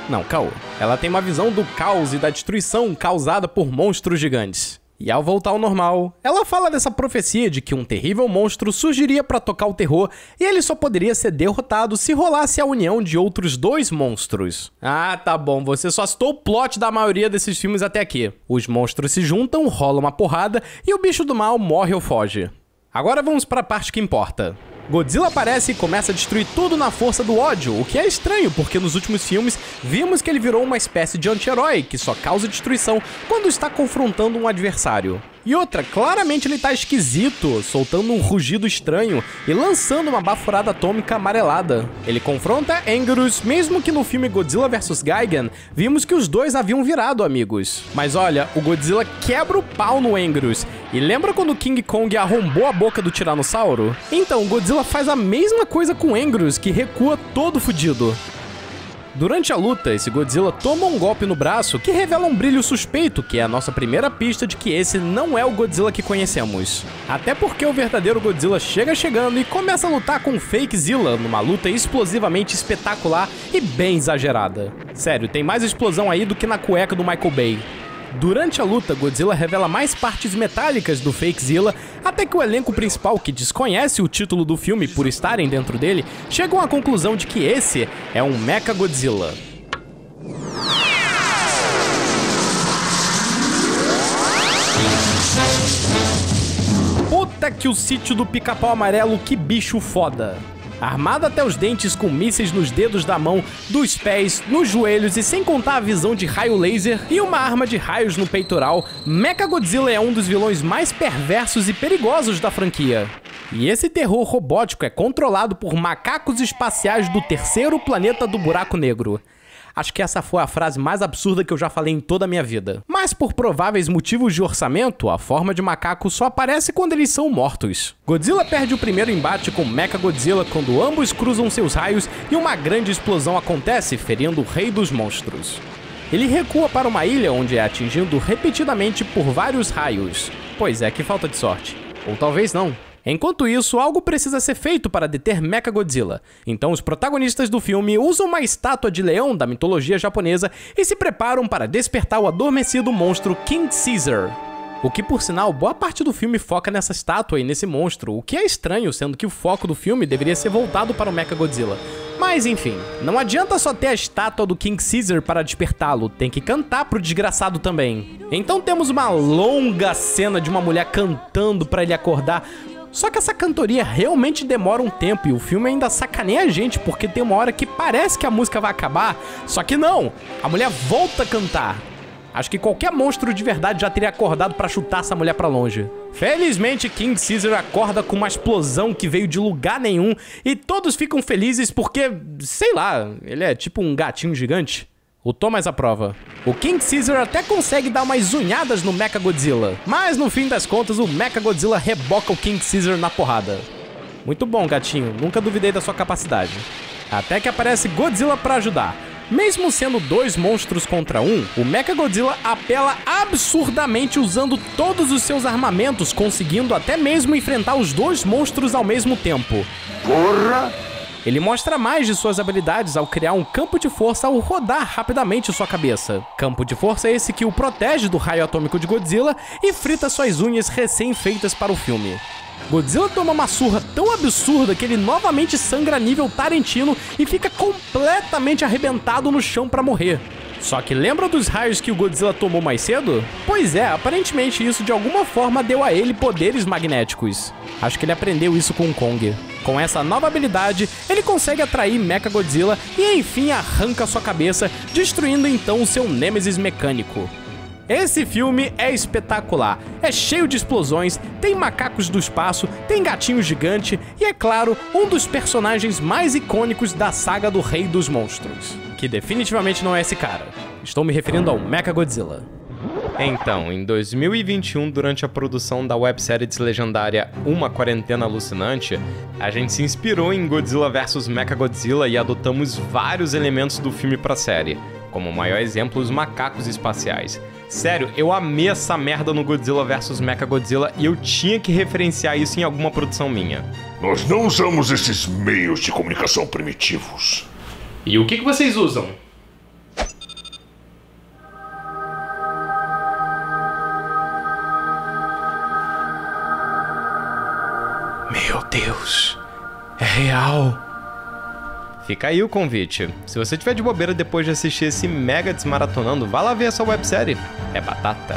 Não, caô. Ela tem uma visão do caos e da destruição causada por monstros gigantes. E ao voltar ao normal, ela fala dessa profecia de que um terrível monstro surgiria para tocar o terror e ele só poderia ser derrotado se rolasse a união de outros dois monstros. Ah, tá bom, você só citou o plot da maioria desses filmes até aqui. Os monstros se juntam, rola uma porrada e o bicho do mal morre ou foge. Agora vamos para a parte que importa. Godzilla aparece e começa a destruir tudo na força do ódio, o que é estranho porque nos últimos filmes vimos que ele virou uma espécie de anti-herói que só causa destruição quando está confrontando um adversário. E outra, claramente ele tá esquisito, soltando um rugido estranho e lançando uma baforada atômica amarelada. Ele confronta Angerus, mesmo que no filme Godzilla vs Gigan, vimos que os dois haviam virado amigos. Mas olha, o Godzilla quebra o pau no Angerus. E lembra quando o King Kong arrombou a boca do Tiranossauro? Então, o Godzilla faz a mesma coisa com Angerus, que recua todo fudido. Durante a luta, esse Godzilla toma um golpe no braço que revela um brilho suspeito, que é a nossa primeira pista de que esse não é o Godzilla que conhecemos. Até porque o verdadeiro Godzilla chega chegando e começa a lutar com o Fakezilla, numa luta explosivamente espetacular e bem exagerada. Sério, tem mais explosão aí do que na cueca do Michael Bay. Durante a luta, Godzilla revela mais partes metálicas do Fakezilla, até que o elenco principal, que desconhece o título do filme por estarem dentro dele, chegam à conclusão de que esse é um Mechagodzilla. Puta que o sítio do Pica-Pau Amarelo, que bicho foda! Armado até os dentes com mísseis nos dedos da mão, dos pés, nos joelhos e sem contar a visão de raio laser e uma arma de raios no peitoral, Mechagodzilla é um dos vilões mais perversos e perigosos da franquia. E esse terror robótico é controlado por macacos espaciais do terceiro planeta do buraco negro. Acho que essa foi a frase mais absurda que eu já falei em toda a minha vida. Mas por prováveis motivos de orçamento, a forma de macaco só aparece quando eles são mortos. Godzilla perde o primeiro embate com Mechagodzilla quando ambos cruzam seus raios e uma grande explosão acontece, ferindo o Rei dos Monstros. Ele recua para uma ilha onde é atingido repetidamente por vários raios. Pois é, que falta de sorte. Ou talvez não. Enquanto isso, algo precisa ser feito para deter Mechagodzilla. Então os protagonistas do filme usam uma estátua de leão da mitologia japonesa e se preparam para despertar o adormecido monstro King Caesar. O que, por sinal, boa parte do filme foca nessa estátua e nesse monstro, o que é estranho, sendo que o foco do filme deveria ser voltado para o Mechagodzilla. Mas enfim, não adianta só ter a estátua do King Caesar para despertá-lo, tem que cantar pro desgraçado também. Então temos uma longa cena de uma mulher cantando para ele acordar. Só que essa cantoria realmente demora um tempo e o filme ainda sacaneia a gente, porque tem uma hora que parece que a música vai acabar, só que não, a mulher volta a cantar. Acho que qualquer monstro de verdade já teria acordado pra chutar essa mulher pra longe. Felizmente, King Caesar acorda com uma explosão que veio de lugar nenhum e todos ficam felizes porque, sei lá, ele é tipo um gatinho gigante. O Thomas aprova. O King Caesar até consegue dar umas unhadas no Mechagodzilla, mas no fim das contas o Mechagodzilla reboca o King Caesar na porrada. Muito bom, gatinho, nunca duvidei da sua capacidade. Até que aparece Godzilla pra ajudar. Mesmo sendo dois monstros contra um, o Mechagodzilla apela absurdamente usando todos os seus armamentos, conseguindo até mesmo enfrentar os dois monstros ao mesmo tempo. Porra! Ele mostra mais de suas habilidades ao criar um campo de força ao rodar rapidamente sua cabeça. Campo de força esse que o protege do raio atômico de Godzilla e frita suas unhas recém-feitas para o filme. Godzilla toma uma surra tão absurda que ele novamente sangra a nível Tarantino e fica completamente arrebentado no chão pra morrer. Só que lembra dos raios que o Godzilla tomou mais cedo? Pois é, aparentemente isso de alguma forma deu a ele poderes magnéticos. Acho que ele aprendeu isso com Kong. Com essa nova habilidade, ele consegue atrair Mechagodzilla e enfim arranca sua cabeça, destruindo então seu nêmesis mecânico. Esse filme é espetacular, é cheio de explosões, tem macacos do espaço, tem gatinho gigante e, é claro, um dos personagens mais icônicos da saga do Rei dos Monstros. Que definitivamente não é esse cara. Estou me referindo ao Mechagodzilla. Então, em 2021, durante a produção da websérie deslegendária Uma Quarentena Alucinante, a gente se inspirou em Godzilla vs Mechagodzilla e adotamos vários elementos do filme pra série. Como maior exemplo, os macacos espaciais. Sério, eu amei essa merda no Godzilla vs Mechagodzilla e eu tinha que referenciar isso em alguma produção minha. Nós não usamos esses meios de comunicação primitivos. E o que vocês usam? Meu Deus, é real. Fica aí o convite. Se você tiver de bobeira depois de assistir esse mega desmaratonando, vá lá ver essa websérie. É batata.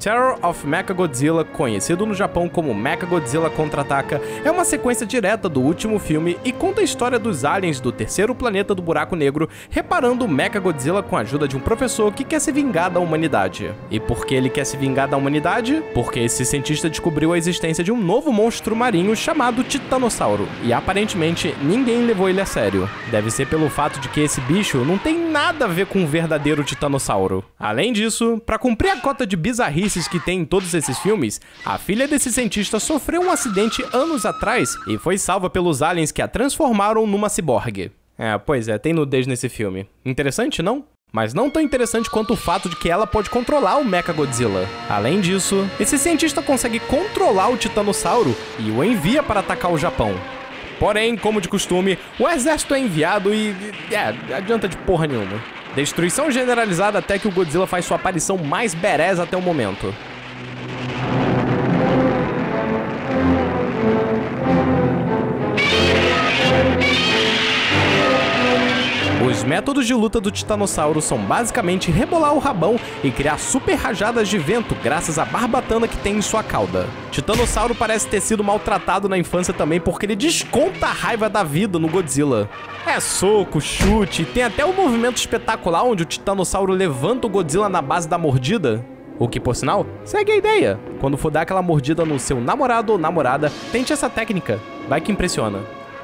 Terror of Mechagodzilla, conhecido no Japão como Mechagodzilla Contra-Ataca, é uma sequência direta do último filme e conta a história dos aliens do terceiro planeta do buraco negro reparando o Mechagodzilla com a ajuda de um professor que quer se vingar da humanidade. E por que ele quer se vingar da humanidade? Porque esse cientista descobriu a existência de um novo monstro marinho chamado Titanossauro, e aparentemente ninguém levou ele a sério. Deve ser pelo fato de que esse bicho não tem nada a ver com um verdadeiro Titanossauro. Além disso, para cumprir a cota de bizarrice que tem em todos esses filmes, a filha desse cientista sofreu um acidente anos atrás e foi salva pelos aliens que a transformaram numa ciborgue. É, pois é, tem nudez nesse filme. Interessante, não? Mas não tão interessante quanto o fato de que ela pode controlar o Mechagodzilla. Além disso, esse cientista consegue controlar o Titanossauro e o envia para atacar o Japão. Porém, como de costume, o exército é enviado e... adianta de porra nenhuma. Destruição generalizada até que o Godzilla faz sua aparição mais berés até o momento. Os métodos de luta do Titanossauro são basicamente rebolar o rabão e criar super rajadas de vento graças à barbatana que tem em sua cauda. Titanossauro parece ter sido maltratado na infância também porque ele desconta a raiva da vida no Godzilla. É soco, chute, tem até um movimento espetacular onde o Titanossauro levanta o Godzilla na base da mordida. O que, por sinal, segue a ideia. Quando for dar aquela mordida no seu namorado ou namorada, tente essa técnica. Vai que impressiona.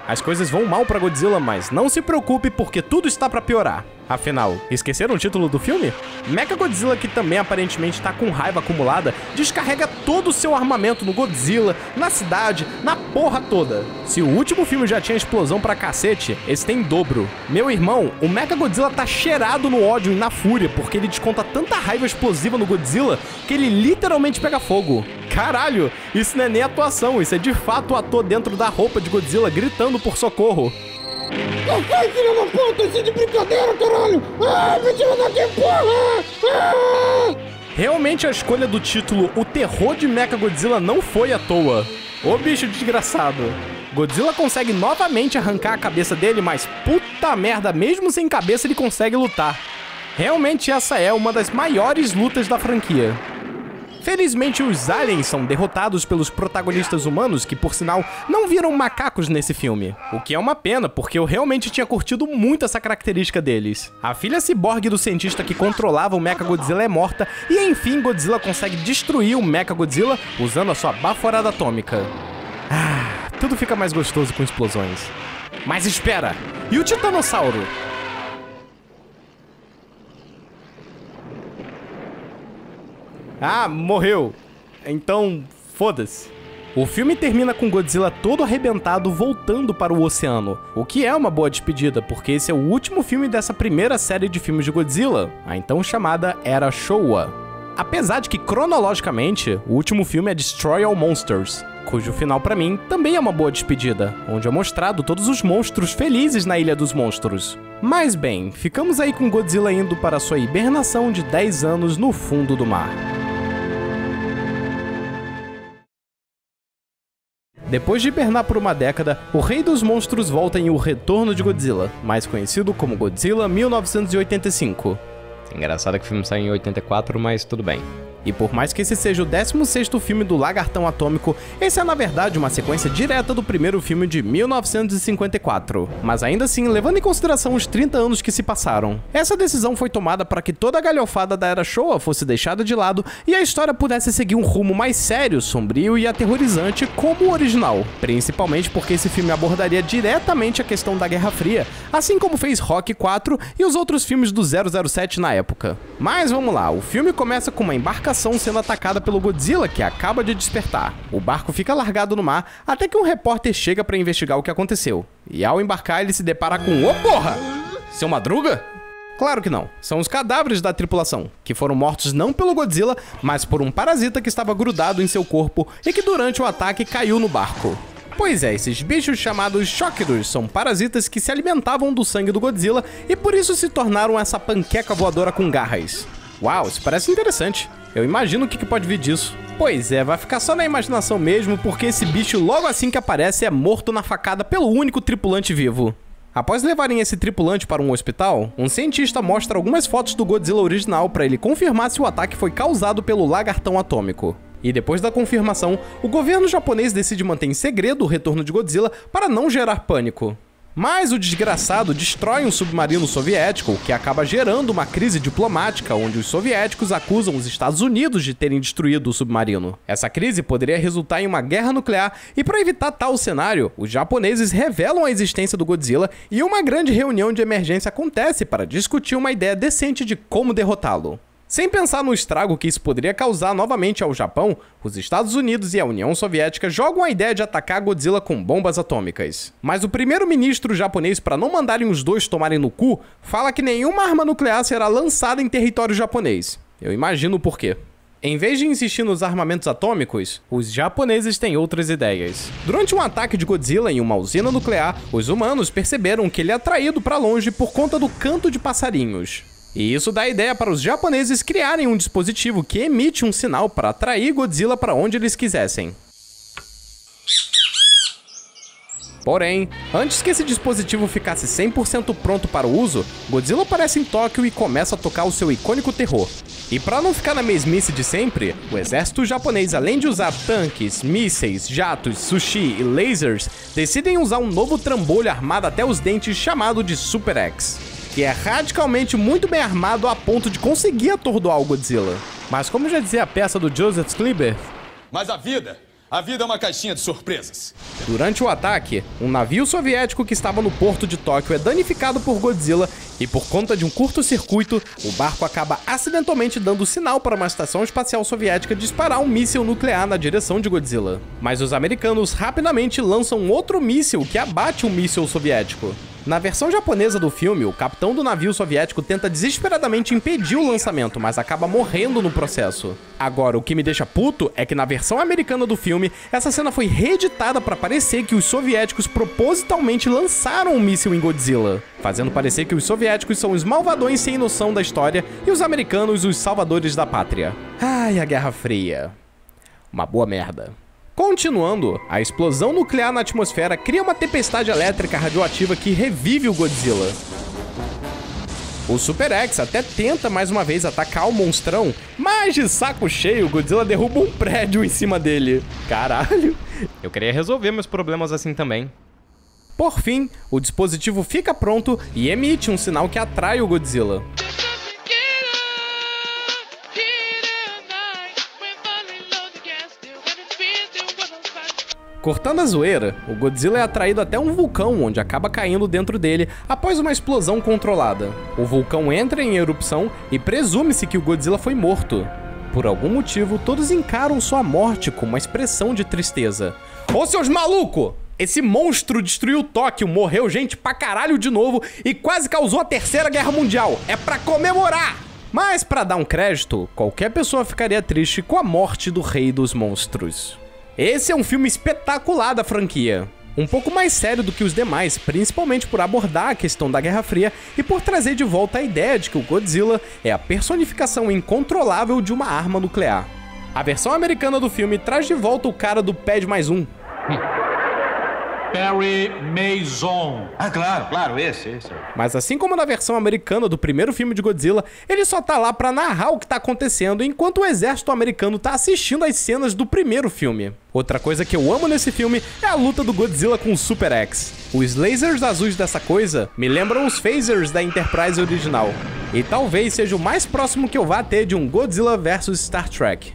As coisas vão mal pra Godzilla, mas não se preocupe porque tudo está pra piorar. Afinal, esqueceram o título do filme? Mechagodzilla, que também aparentemente tá com raiva acumulada, descarrega todo o seu armamento no Godzilla, na cidade, na porra toda. Se o último filme já tinha explosão pra cacete, esse tem dobro. Meu irmão, o Mechagodzilla tá cheirado no ódio e na fúria, porque ele desconta tanta raiva explosiva no Godzilla que ele literalmente pega fogo. Caralho, isso não é nem atuação, isso é de fato o ator dentro da roupa de Godzilla gritando por socorro. Não faz, filho da puta, isso é de brincadeira, caralho! Ah, me tira daqui, porra! Ah! Realmente a escolha do título O Terror de Mechagodzilla não foi à toa. Ô bicho desgraçado. Godzilla consegue novamente arrancar a cabeça dele, mas puta merda, mesmo sem cabeça ele consegue lutar. Realmente essa é uma das maiores lutas da franquia. Felizmente, os aliens são derrotados pelos protagonistas humanos, que, por sinal, não viram macacos nesse filme. O que é uma pena, porque eu realmente tinha curtido muito essa característica deles. A filha ciborgue do cientista que controlava o Mechagodzilla é morta, e enfim, Godzilla consegue destruir o Mechagodzilla usando a sua baforada atômica. Ah, tudo fica mais gostoso com explosões. Mas espera! E o Titanossauro? Ah, morreu. Então, foda-se. O filme termina com Godzilla todo arrebentado voltando para o oceano, o que é uma boa despedida, porque esse é o último filme dessa primeira série de filmes de Godzilla, a então chamada Era Showa. Apesar de que, cronologicamente, o último filme é Destroy All Monsters, cujo final pra mim também é uma boa despedida, onde é mostrado todos os monstros felizes na Ilha dos Monstros. Mas bem, ficamos aí com Godzilla indo para sua hibernação de 10 anos no fundo do mar. Depois de hibernar por uma década, o Rei dos Monstros volta em O Retorno de Godzilla, mais conhecido como Godzilla 1985. Engraçado que o filme saiu em 84, mas tudo bem. E por mais que esse seja o 16º filme do Lagartão Atômico, esse é na verdade uma sequência direta do primeiro filme de 1954. Mas ainda assim, levando em consideração os 30 anos que se passaram. Essa decisão foi tomada para que toda a galhofada da Era Showa fosse deixada de lado e a história pudesse seguir um rumo mais sério, sombrio e aterrorizante como o original. Principalmente porque esse filme abordaria diretamente a questão da Guerra Fria, assim como fez Rocky 4 e os outros filmes do 007 na época. Mas vamos lá, o filme começa com uma embarcação sendo atacada pelo Godzilla, que acaba de despertar. O barco fica largado no mar até que um repórter chega para investigar o que aconteceu. E ao embarcar, ele se depara com... Ô, porra! Seu Madruga? Claro que não. São os cadáveres da tripulação, que foram mortos não pelo Godzilla, mas por um parasita que estava grudado em seu corpo e que durante o ataque caiu no barco. Pois é, esses bichos chamados Shockers são parasitas que se alimentavam do sangue do Godzilla e por isso se tornaram essa panqueca voadora com garras. Uau, isso parece interessante. Eu imagino o que pode vir disso. Pois é, vai ficar só na imaginação mesmo, porque esse bicho logo assim que aparece é morto na facada pelo único tripulante vivo. Após levarem esse tripulante para um hospital, um cientista mostra algumas fotos do Godzilla original para ele confirmar se o ataque foi causado pelo lagartão atômico. E depois da confirmação, o governo japonês decide manter em segredo o retorno de Godzilla para não gerar pânico. Mas o desgraçado destrói um submarino soviético, o que acaba gerando uma crise diplomática, onde os soviéticos acusam os Estados Unidos de terem destruído o submarino. Essa crise poderia resultar em uma guerra nuclear, e para evitar tal cenário, os japoneses revelam a existência do Godzilla e uma grande reunião de emergência acontece para discutir uma ideia decente de como derrotá-lo. Sem pensar no estrago que isso poderia causar novamente ao Japão, os Estados Unidos e a União Soviética jogam a ideia de atacar Godzilla com bombas atômicas. Mas o primeiro-ministro japonês, para não mandarem os dois tomarem no cu, fala que nenhuma arma nuclear será lançada em território japonês. Eu imagino o porquê. Em vez de insistir nos armamentos atômicos, os japoneses têm outras ideias. Durante um ataque de Godzilla em uma usina nuclear, os humanos perceberam que ele é atraído para longe por conta do canto de passarinhos. E isso dá ideia para os japoneses criarem um dispositivo que emite um sinal para atrair Godzilla para onde eles quisessem. Porém, antes que esse dispositivo ficasse 100% pronto para o uso, Godzilla aparece em Tóquio e começa a tocar o seu icônico terror. E para não ficar na mesmice de sempre, o exército japonês, além de usar tanques, mísseis, jatos, sushi e lasers, decidem usar um novo trambolho armado até os dentes chamado de Super X, que é radicalmente muito bem armado a ponto de conseguir atordoar o Godzilla. Mas como já dizia a peça do Joseph Klimber... Mas a vida é uma caixinha de surpresas. Durante o ataque, um navio soviético que estava no porto de Tóquio é danificado por Godzilla e, por conta de um curto-circuito, o barco acaba acidentalmente dando sinal para uma estação espacial soviética disparar um míssil nuclear na direção de Godzilla. Mas os americanos rapidamente lançam outro míssil que abate um míssil soviético. Na versão japonesa do filme, o capitão do navio soviético tenta desesperadamente impedir o lançamento, mas acaba morrendo no processo. Agora, o que me deixa puto é que na versão americana do filme, essa cena foi reeditada para parecer que os soviéticos propositalmente lançaram um míssil em Godzilla, fazendo parecer que os soviéticos são os malvadões sem noção da história e os americanos os salvadores da pátria. Ai, a Guerra Fria. Uma boa merda. Continuando, a explosão nuclear na atmosfera cria uma tempestade elétrica radioativa que revive o Godzilla. O Super X até tenta mais uma vez atacar o monstrão, mas de saco cheio, o Godzilla derruba um prédio em cima dele. Caralho! Eu queria resolver meus problemas assim também. Por fim, o dispositivo fica pronto e emite um sinal que atrai o Godzilla. Cortando a zoeira, o Godzilla é atraído até um vulcão, onde acaba caindo dentro dele após uma explosão controlada. O vulcão entra em erupção e presume-se que o Godzilla foi morto. Por algum motivo, todos encaram sua morte com uma expressão de tristeza. Ô, seus malucos! Esse monstro destruiu Tóquio, morreu gente pra caralho de novo e quase causou a Terceira Guerra Mundial. É pra comemorar! Mas pra dar um crédito, qualquer pessoa ficaria triste com a morte do Rei dos Monstros. Esse é um filme espetacular da franquia, um pouco mais sério do que os demais, principalmente por abordar a questão da Guerra Fria e por trazer de volta a ideia de que o Godzilla é a personificação incontrolável de uma arma nuclear. A versão americana do filme traz de volta o cara do Pede Mais Um. Perry Mason. Ah, claro, claro, esse. Mas assim como na versão americana do primeiro filme de Godzilla, ele só tá lá pra narrar o que tá acontecendo enquanto o exército americano tá assistindo às cenas do primeiro filme. Outra coisa que eu amo nesse filme é a luta do Godzilla com o Super X. Os lasers azuis dessa coisa me lembram os phasers da Enterprise original. E talvez seja o mais próximo que eu vá ter de um Godzilla vs Star Trek.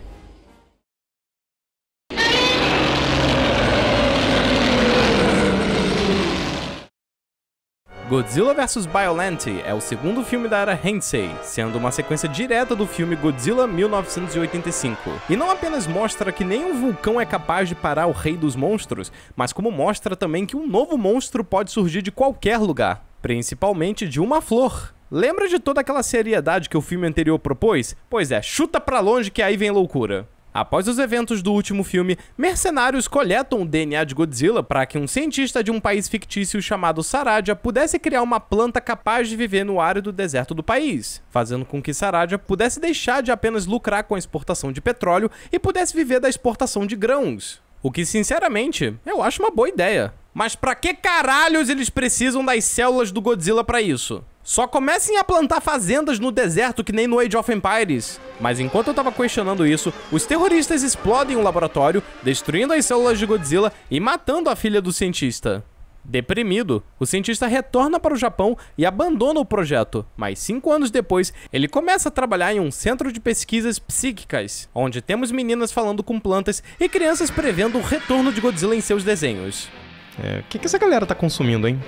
Godzilla vs. Biollante é o segundo filme da era Heisei, sendo uma sequência direta do filme Godzilla 1985. E não apenas mostra que nenhum vulcão é capaz de parar o Rei dos Monstros, mas como mostra também que um novo monstro pode surgir de qualquer lugar, principalmente de uma flor. Lembra de toda aquela seriedade que o filme anterior propôs? Pois é, chuta pra longe que aí vem loucura. Após os eventos do último filme, mercenários coletam o DNA de Godzilla para que um cientista de um país fictício chamado Saradiia pudesse criar uma planta capaz de viver no árido deserto do país, fazendo com que Saradiia pudesse deixar de apenas lucrar com a exportação de petróleo e pudesse viver da exportação de grãos. O que, sinceramente, eu acho uma boa ideia. Mas pra que caralhos eles precisam das células do Godzilla pra isso? Só comecem a plantar fazendas no deserto que nem no Age of Empires. Mas enquanto eu tava questionando isso, os terroristas explodem o laboratório, destruindo as células de Godzilla e matando a filha do cientista. Deprimido, o cientista retorna para o Japão e abandona o projeto, mas 5 anos depois, ele começa a trabalhar em um centro de pesquisas psíquicas, onde temos meninas falando com plantas e crianças prevendo o retorno de Godzilla em seus desenhos. O que essa galera tá consumindo, hein?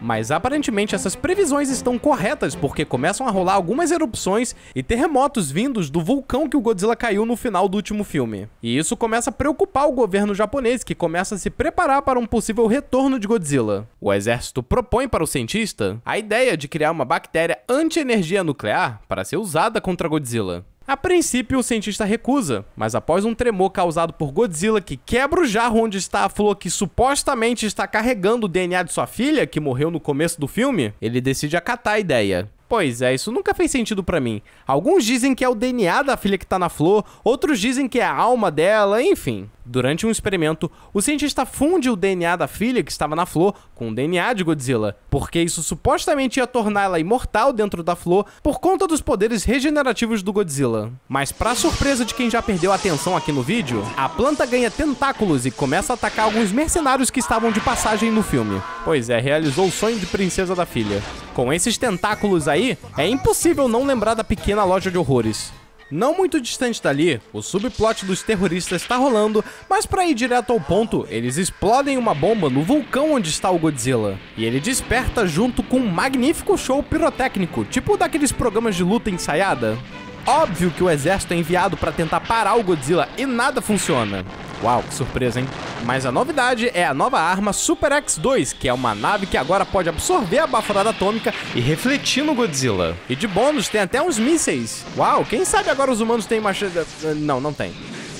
Mas aparentemente essas previsões estão corretas, porque começam a rolar algumas erupções e terremotos vindos do vulcão que o Godzilla caiu no final do último filme. E isso começa a preocupar o governo japonês, que começa a se preparar para um possível retorno de Godzilla. O exército propõe para o cientista a ideia de criar uma bactéria anti-energia nuclear para ser usada contra Godzilla. A princípio, o cientista recusa, mas após um tremor causado por Godzilla que quebra o jarro onde está a flor que supostamente está carregando o DNA de sua filha, que morreu no começo do filme, ele decide acatar a ideia. Pois é, isso nunca fez sentido pra mim. Alguns dizem que é o DNA da filha que tá na flor, outros dizem que é a alma dela, enfim. Durante um experimento, o cientista funde o DNA da filha que estava na flor com o DNA de Godzilla, porque isso supostamente ia torná-la imortal dentro da flor por conta dos poderes regenerativos do Godzilla. Mas pra surpresa de quem já perdeu a atenção aqui no vídeo, a planta ganha tentáculos e começa a atacar alguns mercenários que estavam de passagem no filme. Pois é, realizou o sonho de princesa da filha. Com esses tentáculos aí, é impossível não lembrar da pequena loja de horrores. Não muito distante dali, o subplot dos terroristas está rolando, mas para ir direto ao ponto, eles explodem uma bomba no vulcão onde está o Godzilla. E ele desperta junto com um magnífico show pirotécnico, tipo daqueles programas de luta ensaiada. Óbvio que o exército é enviado para tentar parar o Godzilla e nada funciona. Uau, que surpresa, hein? Mas a novidade é a nova arma Super X2, que é uma nave que agora pode absorver a baforada atômica e refletir no Godzilla. E de bônus tem até uns mísseis. Uau, quem sabe agora os humanos têm machado... Não, não tem.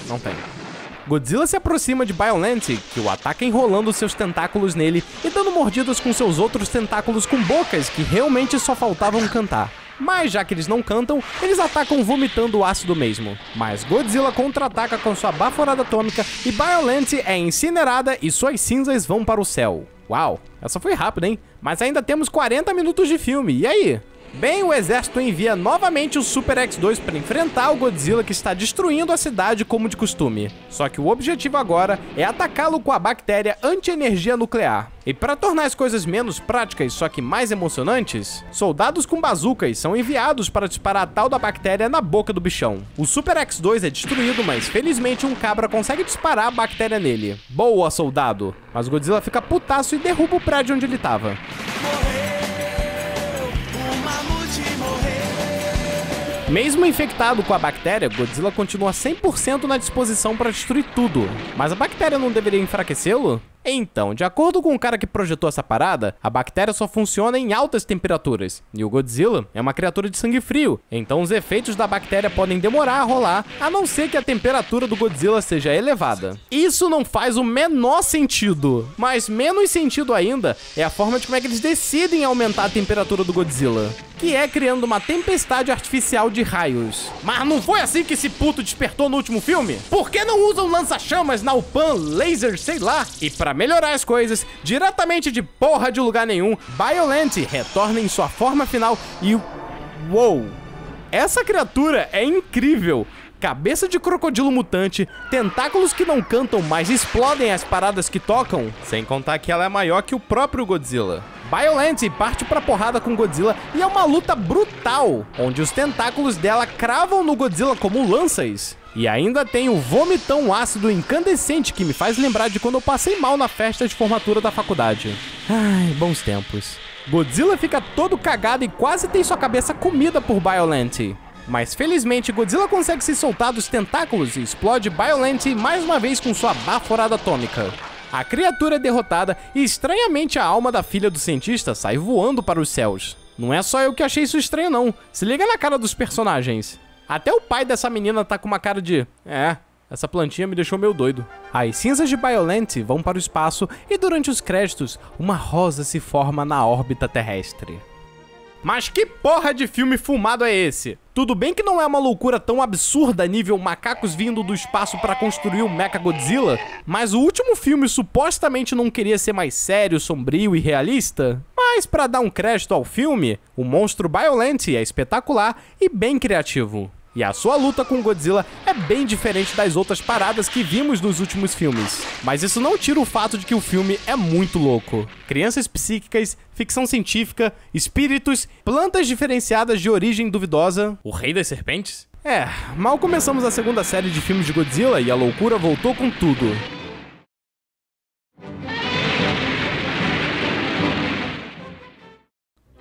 Não tem. Godzilla se aproxima de Biollante, que o ataca enrolando seus tentáculos nele e dando mordidas com seus outros tentáculos com bocas que realmente só faltavam cantar. Mas já que eles não cantam, eles atacam vomitando o ácido mesmo. Mas Godzilla contra-ataca com sua baforada atômica e Biollante é incinerada e suas cinzas vão para o céu. Uau, essa foi rápida, hein? Mas ainda temos 40 minutos de filme, e aí? Bem, o exército envia novamente o Super X2 para enfrentar o Godzilla que está destruindo a cidade como de costume. Só que o objetivo agora é atacá-lo com a bactéria anti-energia nuclear. E para tornar as coisas menos práticas, só que mais emocionantes, soldados com bazucas são enviados para disparar a tal da bactéria na boca do bichão. O Super X2 é destruído, mas felizmente um cabra consegue disparar a bactéria nele. Boa, soldado! Mas o Godzilla fica putaço e derruba o prédio onde ele estava. Mesmo infectado com a bactéria, Godzilla continua 100% na disposição para destruir tudo. Mas a bactéria não deveria enfraquecê-lo? Então, de acordo com o cara que projetou essa parada, a bactéria só funciona em altas temperaturas, e o Godzilla é uma criatura de sangue frio, então os efeitos da bactéria podem demorar a rolar, a não ser que a temperatura do Godzilla seja elevada. Isso não faz o menor sentido, mas menos sentido ainda é a forma de como é que eles decidem aumentar a temperatura do Godzilla, que é criando uma tempestade artificial de raios. Mas não foi assim que esse puto despertou no último filme? Por que não usam lança-chamas, Naupan, laser, sei lá? E pra melhorar as coisas, diretamente de porra de lugar nenhum, Biollante retorna em sua forma final e... Uou! Essa criatura é incrível! Cabeça de crocodilo mutante, tentáculos que não cantam, mas explodem as paradas que tocam, sem contar que ela é maior que o próprio Godzilla. Biollante parte pra porrada com Godzilla e é uma luta brutal, onde os tentáculos dela cravam no Godzilla como lanças. E ainda tem o vomitão ácido incandescente que me faz lembrar de quando eu passei mal na festa de formatura da faculdade. Ai, bons tempos. Godzilla fica todo cagado e quase tem sua cabeça comida por Biollante. Mas felizmente Godzilla consegue se soltar dos tentáculos e explode Biollante mais uma vez com sua baforada atômica. A criatura é derrotada e estranhamente a alma da filha do cientista sai voando para os céus. Não é só eu que achei isso estranho não, se liga na cara dos personagens. Até o pai dessa menina tá com uma cara de... essa plantinha me deixou meio doido. As cinzas de Biollante vão para o espaço e durante os créditos, uma rosa se forma na órbita terrestre. Mas que porra de filme fumado é esse? Tudo bem que não é uma loucura tão absurda nível macacos vindo do espaço para construir o Mechagodzilla, mas o último filme supostamente não queria ser mais sério, sombrio e realista? Mas para dar um crédito ao filme, o monstro Biollante é espetacular e bem criativo. E a sua luta com Godzilla é bem diferente das outras paradas que vimos nos últimos filmes. Mas isso não tira o fato de que o filme é muito louco. Crianças psíquicas, ficção científica, espíritos, plantas diferenciadas de origem duvidosa... O Rei das Serpentes? Mal começamos a segunda série de filmes de Godzilla e a loucura voltou com tudo.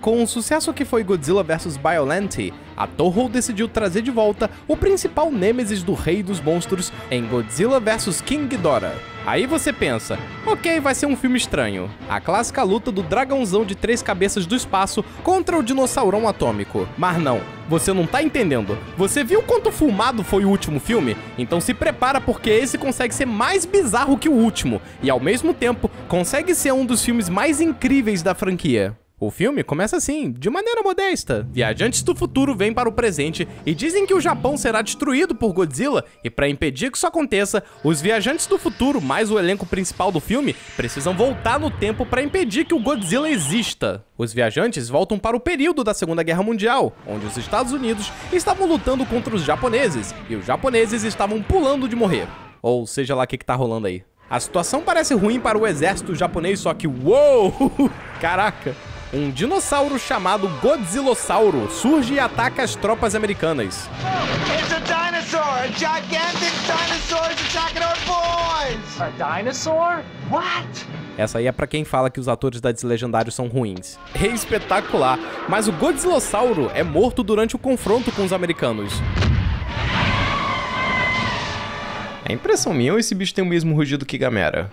Com o sucesso que foi Godzilla vs Biollante, a Toho decidiu trazer de volta o principal nêmesis do Rei dos Monstros em Godzilla vs King Ghidorah. Aí você pensa, ok, vai ser um filme estranho. A clássica luta do dragãozão de 3 cabeças do espaço contra o dinossaurão atômico. Mas não, você não tá entendendo. Você viu quanto fumado foi o último filme? Então se prepara porque esse consegue ser mais bizarro que o último e ao mesmo tempo consegue ser um dos filmes mais incríveis da franquia. O filme começa assim, de maneira modesta. Viajantes do futuro vêm para o presente e dizem que o Japão será destruído por Godzilla e para impedir que isso aconteça, os viajantes do futuro mais o elenco principal do filme precisam voltar no tempo para impedir que o Godzilla exista. Os viajantes voltam para o período da Segunda Guerra Mundial, onde os Estados Unidos estavam lutando contra os japoneses e os japoneses estavam pulando de morrer. Ou seja lá o que tá rolando aí. A situação parece ruim para o exército japonês, só que uou! Caraca! Um dinossauro chamado Godzillossauro surge e ataca as tropas americanas. dinosaur! A gigantic dinosaur is attacking our boys! A dinosaur? What? Essa aí é pra quem fala que os atores da Deslegendários são ruins. É espetacular, mas o Godzillossauro é morto durante o confronto com os americanos. É impressão minha ou esse bicho tem o mesmo rugido que Gamera?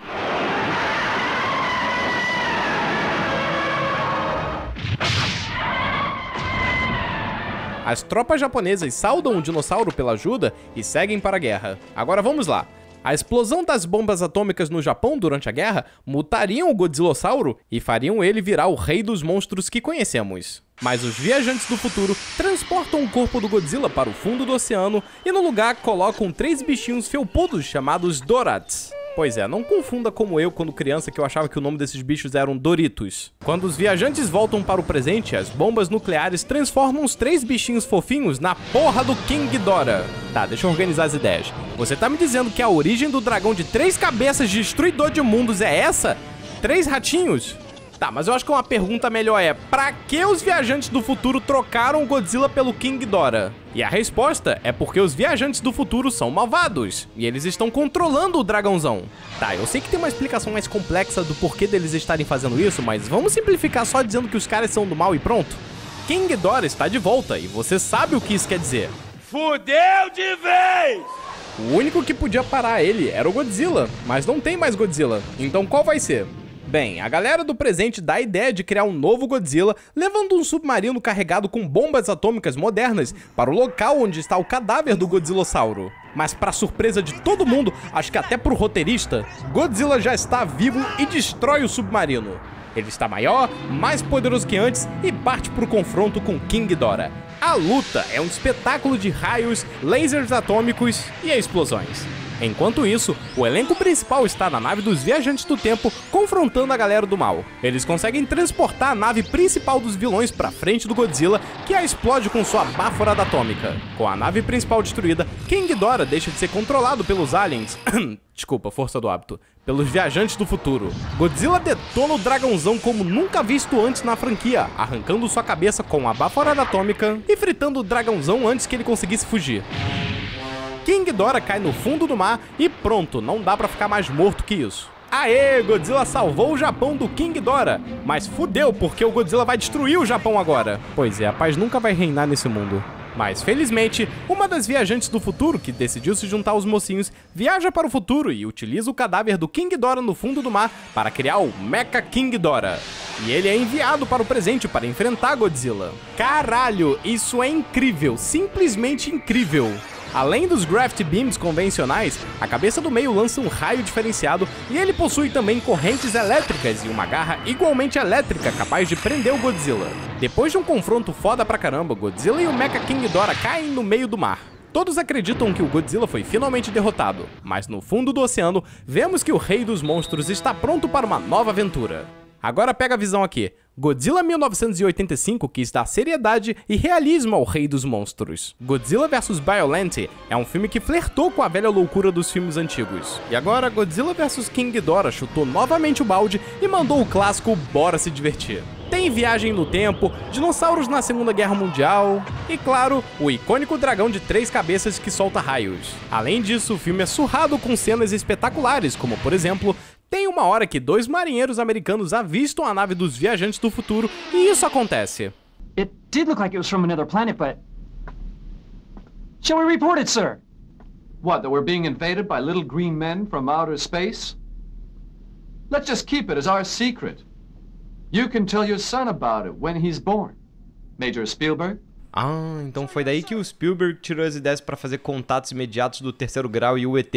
As tropas japonesas saudam o dinossauro pela ajuda e seguem para a guerra. Agora vamos lá. A explosão das bombas atômicas no Japão durante a guerra mutariam o Godzillossauro e fariam ele virar o rei dos monstros que conhecemos. Mas os viajantes do futuro transportam o corpo do Godzilla para o fundo do oceano e no lugar colocam 3 bichinhos felpudos chamados Dorats. Pois é, não confunda como eu quando criança que eu achava que o nome desses bichos eram Doritos. Quando os viajantes voltam para o presente, as bombas nucleares transformam os 3 bichinhos fofinhos na porra do King Ghidorah. Tá, deixa eu organizar as ideias. Você tá me dizendo que a origem do dragão de 3 cabeças destruidor de mundos é essa? 3 ratinhos? Tá, mas eu acho que uma pergunta melhor é: pra que os viajantes do futuro trocaram o Godzilla pelo King Ghidorah? E a resposta é porque os viajantes do futuro são malvados, e eles estão controlando o dragãozão. Tá, eu sei que tem uma explicação mais complexa do porquê deles estarem fazendo isso, mas vamos simplificar só dizendo que os caras são do mal e pronto? King Ghidorah está de volta, e você sabe o que isso quer dizer. Fudeu de vez! O único que podia parar ele era o Godzilla, mas não tem mais Godzilla, então qual vai ser? Bem, a galera do presente dá a ideia de criar um novo Godzilla, levando um submarino carregado com bombas atômicas modernas para o local onde está o cadáver do Godzillossauro. Mas para surpresa de todo mundo, acho que até pro roteirista, Godzilla já está vivo e destrói o submarino. Ele está maior, mais poderoso que antes e parte para o confronto com King Ghidorah. A luta é um espetáculo de raios, lasers atômicos e explosões. Enquanto isso, o elenco principal está na nave dos Viajantes do Tempo, confrontando a galera do mal. Eles conseguem transportar a nave principal dos vilões para frente do Godzilla, que a explode com sua baforada atômica. Com a nave principal destruída, King Ghidorah deixa de ser controlado pelos aliens... Desculpa, força do hábito. Pelos Viajantes do Futuro. Godzilla detona o dragãozão como nunca visto antes na franquia, arrancando sua cabeça com a baforada atômica e fritando o dragãozão antes que ele conseguisse fugir. King Ghidorah cai no fundo do mar e pronto, não dá pra ficar mais morto que isso. Aê, Godzilla salvou o Japão do King Ghidorah, mas fudeu porque o Godzilla vai destruir o Japão agora. Pois é, a paz nunca vai reinar nesse mundo. Mas felizmente, uma das viajantes do futuro que decidiu se juntar aos mocinhos viaja para o futuro e utiliza o cadáver do King Ghidorah no fundo do mar para criar o Mecha King Ghidorah. E ele é enviado para o presente para enfrentar Godzilla. Caralho, isso é incrível, simplesmente incrível. Além dos Gravity Beams convencionais, a cabeça do meio lança um raio diferenciado e ele possui também correntes elétricas e uma garra igualmente elétrica capaz de prender o Godzilla. Depois de um confronto foda pra caramba, Godzilla e o Mecha King Ghidorah caem no meio do mar. Todos acreditam que o Godzilla foi finalmente derrotado, mas no fundo do oceano, vemos que o Rei dos Monstros está pronto para uma nova aventura. Agora pega a visão aqui. Godzilla 1985 quis dar seriedade e realismo ao Rei dos Monstros. Godzilla vs. Biollante é um filme que flertou com a velha loucura dos filmes antigos. E agora, Godzilla vs. King Ghidorah chutou novamente o balde e mandou o clássico Bora se divertir. Tem viagem no tempo, dinossauros na Segunda Guerra Mundial e, claro, o icônico dragão de 3 cabeças que solta raios. Além disso, o filme é surrado com cenas espetaculares, como, por exemplo, tem uma hora que 2 marinheiros americanos avistam a nave dos Viajantes do Futuro e isso acontece. It did look like it was from another planet, but shall we report it, sir? What, that we're being invaded by little green men from outer space? Let's just keep it as our secret. You can tell your son about it when he's born. Major Spielberg? Ah, então foi daí que o Spielberg tirou as ideias para fazer Contatos Imediatos do Terceiro Grau e o ET.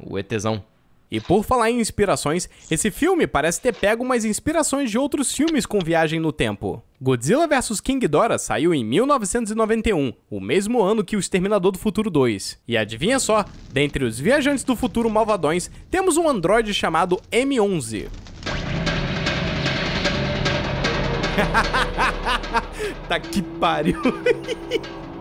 O ETzão. E por falar em inspirações, esse filme parece ter pego umas inspirações de outros filmes com viagem no tempo. Godzilla vs. King Ghidorah saiu em 1991, o mesmo ano que O Exterminador do Futuro 2. E adivinha só, dentre os viajantes do futuro malvadões, temos um androide chamado M11. Tá que pariu.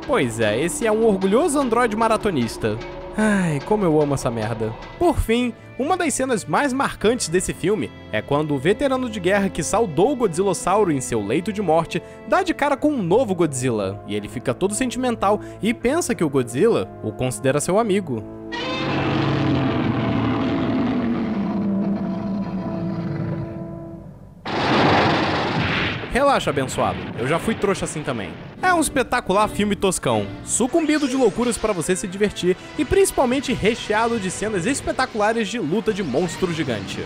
Pois é, esse é um orgulhoso androide maratonista. Ai, como eu amo essa merda. Por fim, Uma das cenas mais marcantes desse filme é quando o veterano de guerra que saudou o Godzilossauro em seu leito de morte dá de cara com um novo Godzilla, e ele fica todo sentimental e pensa que o Godzilla o considera seu amigo. Relaxa, abençoado, eu já fui trouxa assim também. É um espetacular filme toscão, sucumbido de loucuras para você se divertir e principalmente recheado de cenas espetaculares de luta de monstro gigante.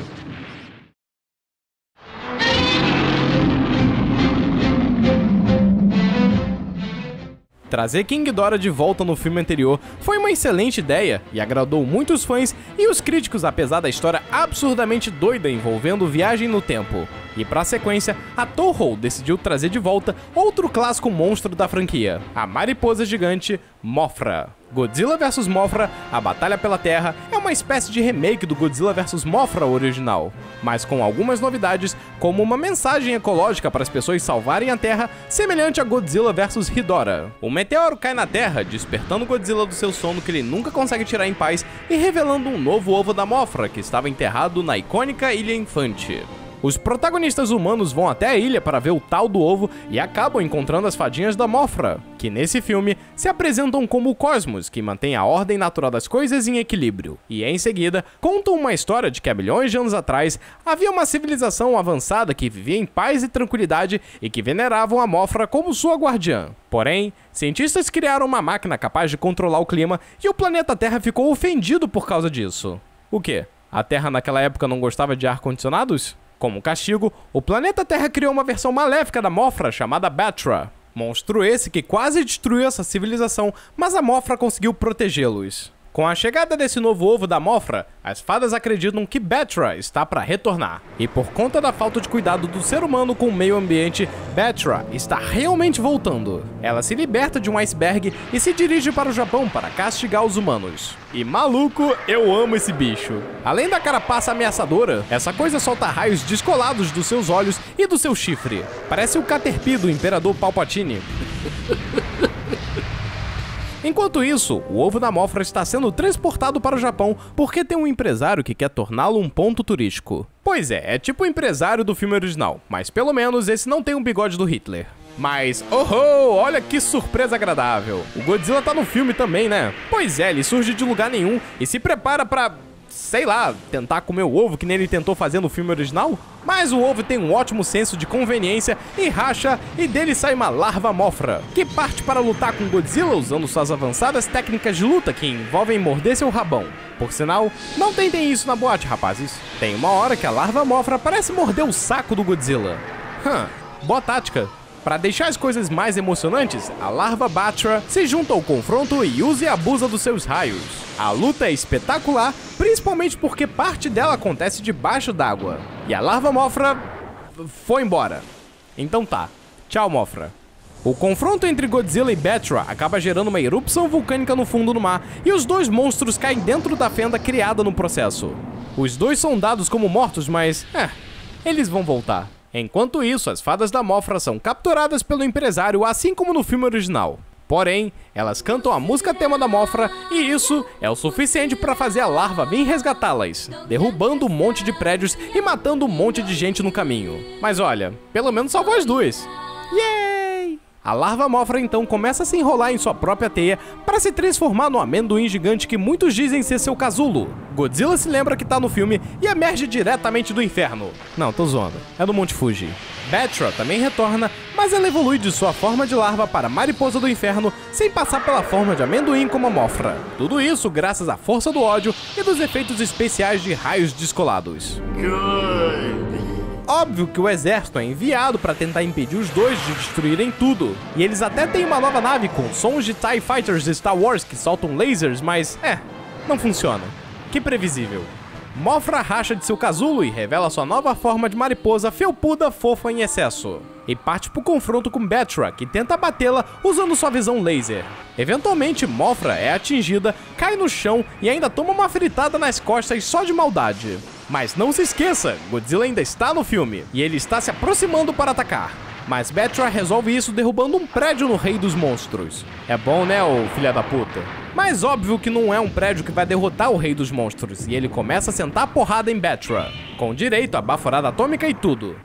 Trazer King Ghidorah de volta no filme anterior foi uma excelente ideia e agradou muitos fãs e os críticos, apesar da história absurdamente doida envolvendo viagem no tempo. E pra sequência, a Toho decidiu trazer de volta outro clássico monstro da franquia, a mariposa gigante Mothra. Godzilla vs Mothra, a Batalha pela Terra, é uma espécie de remake do Godzilla vs Mothra original, mas com algumas novidades, como uma mensagem ecológica para as pessoas salvarem a Terra, semelhante a Godzilla vs Ghidorah. O meteoro cai na Terra, despertando Godzilla do seu sono que ele nunca consegue tirar em paz e revelando um novo ovo da Mothra que estava enterrado na icônica Ilha Infante. Os protagonistas humanos vão até a ilha para ver o tal do ovo e acabam encontrando as fadinhas da Mothra, que nesse filme se apresentam como o Cosmos, que mantém a ordem natural das coisas em equilíbrio. E em seguida, contam uma história de que há milhões de anos atrás havia uma civilização avançada que vivia em paz e tranquilidade e que veneravam a Mothra como sua guardiã. Porém, cientistas criaram uma máquina capaz de controlar o clima e o planeta Terra ficou ofendido por causa disso. O quê? A Terra naquela época não gostava de ar-condicionados? Como castigo, o planeta Terra criou uma versão maléfica da Mothra chamada Batra. Monstro esse que quase destruiu essa civilização, mas a Mothra conseguiu protegê-los. Com a chegada desse novo ovo da Mothra, as fadas acreditam que Batra está para retornar. E por conta da falta de cuidado do ser humano com o meio ambiente, Batra está realmente voltando. Ela se liberta de um iceberg e se dirige para o Japão para castigar os humanos. E maluco, eu amo esse bicho. Além da carapaça ameaçadora, essa coisa solta raios descolados dos seus olhos e do seu chifre. Parece o Caterpie do Imperador Palpatine. Enquanto isso, o ovo da Mothra está sendo transportado para o Japão porque tem um empresário que quer torná-lo um ponto turístico. Pois é, é tipo o empresário do filme original, mas pelo menos esse não tem um bigode do Hitler. Mas, oh, olha que surpresa agradável! O Godzilla tá no filme também, né? Pois é, ele surge de lugar nenhum e se prepara pra, sei lá, tentar comer o ovo que nem ele tentou fazer no filme original? Mas o ovo tem um ótimo senso de conveniência e racha, e dele sai uma larva Mothra, que parte para lutar com Godzilla usando suas avançadas técnicas de luta que envolvem morder seu rabão. Por sinal, não tentem isso na boate, rapazes. Tem uma hora que a larva Mothra parece morder o saco do Godzilla. Boa tática. Para deixar as coisas mais emocionantes, a larva Batra se junta ao confronto e usa e abusa dos seus raios. A luta é espetacular, principalmente porque parte dela acontece debaixo d'água. E a larva Mothra foi embora. Então tá, tchau Mothra. O confronto entre Godzilla e Batra acaba gerando uma erupção vulcânica no fundo do mar e os dois monstros caem dentro da fenda criada no processo. Os dois são dados como mortos, mas eles vão voltar. Enquanto isso, as fadas da Mothra são capturadas pelo empresário, assim como no filme original. Porém, elas cantam a música tema da Mothra e isso é o suficiente para fazer a larva vir resgatá-las, derrubando um monte de prédios e matando um monte de gente no caminho. Mas olha, pelo menos salvou as duas. Yay! A larva Mothra então começa a se enrolar em sua própria teia para se transformar no amendoim gigante que muitos dizem ser seu casulo. Godzilla se lembra que tá no filme e emerge diretamente do inferno. Não, tô zoando. É do Monte Fuji. Batra também retorna, mas ela evolui de sua forma de larva para mariposa do inferno sem passar pela forma de amendoim como a Mothra. Tudo isso graças à força do ódio e dos efeitos especiais de raios descolados. Óbvio que o exército é enviado para tentar impedir os dois de destruírem tudo. E eles até têm uma nova nave com sons de TIE Fighters de Star Wars que soltam lasers, mas não funciona. Que previsível. Mothra racha de seu casulo e revela sua nova forma de mariposa felpuda fofa em excesso. E parte pro confronto com Batra, que tenta batê-la usando sua visão laser. Eventualmente, Mothra é atingida, cai no chão e ainda toma uma fritada nas costas só de maldade. Mas não se esqueça, Godzilla ainda está no filme, e ele está se aproximando para atacar. Mas Batra resolve isso derrubando um prédio no Rei dos Monstros. É bom, né, ô filha da puta? Mas óbvio que não é um prédio que vai derrotar o Rei dos Monstros, e ele começa a sentar a porrada em Batra, com direito a baforada atômica e tudo.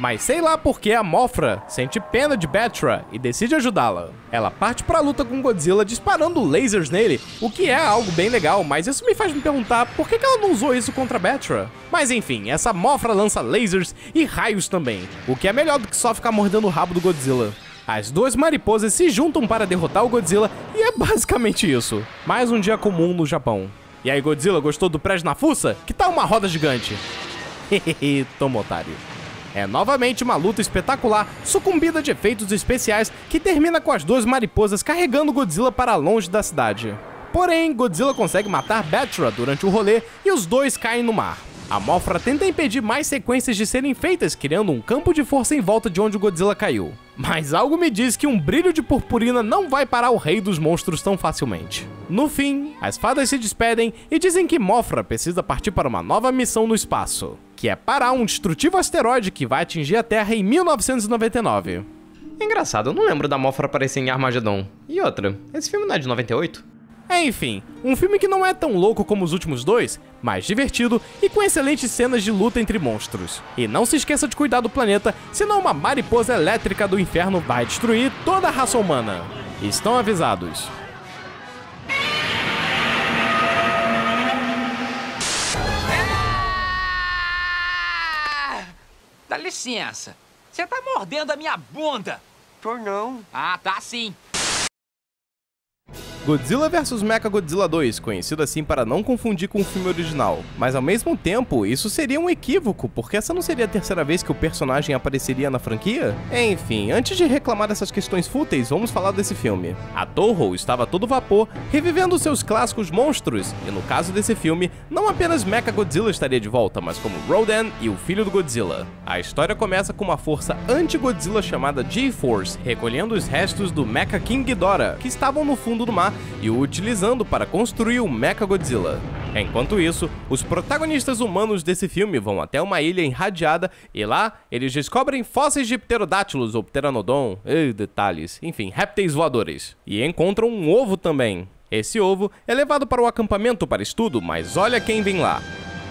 Mas sei lá porque a Mothra sente pena de Batra e decide ajudá-la. Ela parte pra luta com Godzilla disparando lasers nele, o que é algo bem legal, mas isso me faz me perguntar por que ela não usou isso contra Batra. Mas enfim, essa Mothra lança lasers e raios também, o que é melhor do que só ficar mordendo o rabo do Godzilla. As duas mariposas se juntam para derrotar o Godzilla e é basicamente isso. Mais um dia comum no Japão. E aí Godzilla, gostou do prédio na fuça? Que tal uma roda gigante? Hehehe, toma otário. É novamente uma luta espetacular, sucumbida de efeitos especiais, que termina com as duas mariposas carregando Godzilla para longe da cidade. Porém, Godzilla consegue matar Batra durante o rolê e os dois caem no mar. A Mothra tenta impedir mais sequências de serem feitas, criando um campo de força em volta de onde o Godzilla caiu. Mas algo me diz que um brilho de purpurina não vai parar o Rei dos Monstros tão facilmente. No fim, as fadas se despedem e dizem que Mothra precisa partir para uma nova missão no espaço, que é parar um destrutivo asteroide que vai atingir a Terra em 1999. Engraçado, eu não lembro da Mothra aparecer em Armageddon. E outra, esse filme não é de 98? Enfim, um filme que não é tão louco como os últimos dois, mas divertido e com excelentes cenas de luta entre monstros. E não se esqueça de cuidar do planeta, senão uma mariposa elétrica do inferno vai destruir toda a raça humana. Estão avisados. Dá licença, você tá mordendo a minha bunda. Tô não. Ah, tá sim. Godzilla vs Mechagodzilla 2, conhecido assim para não confundir com o filme original. Mas ao mesmo tempo, isso seria um equívoco, porque essa não seria a terceira vez que o personagem apareceria na franquia? Enfim, antes de reclamar dessas questões fúteis, vamos falar desse filme. A Toho estava a todo vapor, revivendo seus clássicos monstros, e no caso desse filme, não apenas Mechagodzilla estaria de volta, mas como Rodan e o filho do Godzilla. A história começa com uma força anti-Godzilla chamada G-Force, recolhendo os restos do Mecha King Ghidorah, que estavam no fundo do mar, e o utilizando para construir o Mechagodzilla. Enquanto isso, os protagonistas humanos desse filme vão até uma ilha irradiada e lá eles descobrem fósseis de pterodátilos ou pteranodon, detalhes, enfim, répteis voadores. E encontram um ovo também. Esse ovo é levado para o acampamento para estudo, mas olha quem vem lá.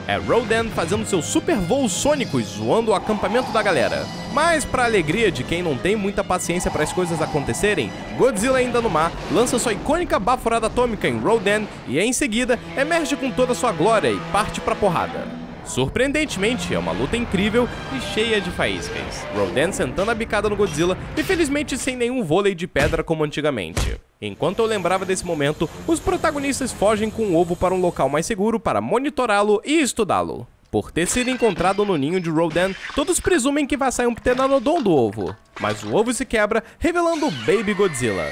É Rodan fazendo seus super voos sônicos, zoando o acampamento da galera. Mas pra alegria de quem não tem muita paciência para as coisas acontecerem, Godzilla ainda no mar lança sua icônica baforada atômica em Rodan e em seguida emerge com toda sua glória e parte pra porrada. Surpreendentemente, é uma luta incrível e cheia de faíscas. Rodan sentando a bicada no Godzilla, infelizmente sem nenhum vôlei de pedra como antigamente. Enquanto eu lembrava desse momento, os protagonistas fogem com o ovo para um local mais seguro para monitorá-lo e estudá-lo. Por ter sido encontrado no ninho de Rodan, todos presumem que vai sair um pteranodon do ovo. Mas o ovo se quebra, revelando o Baby Godzilla,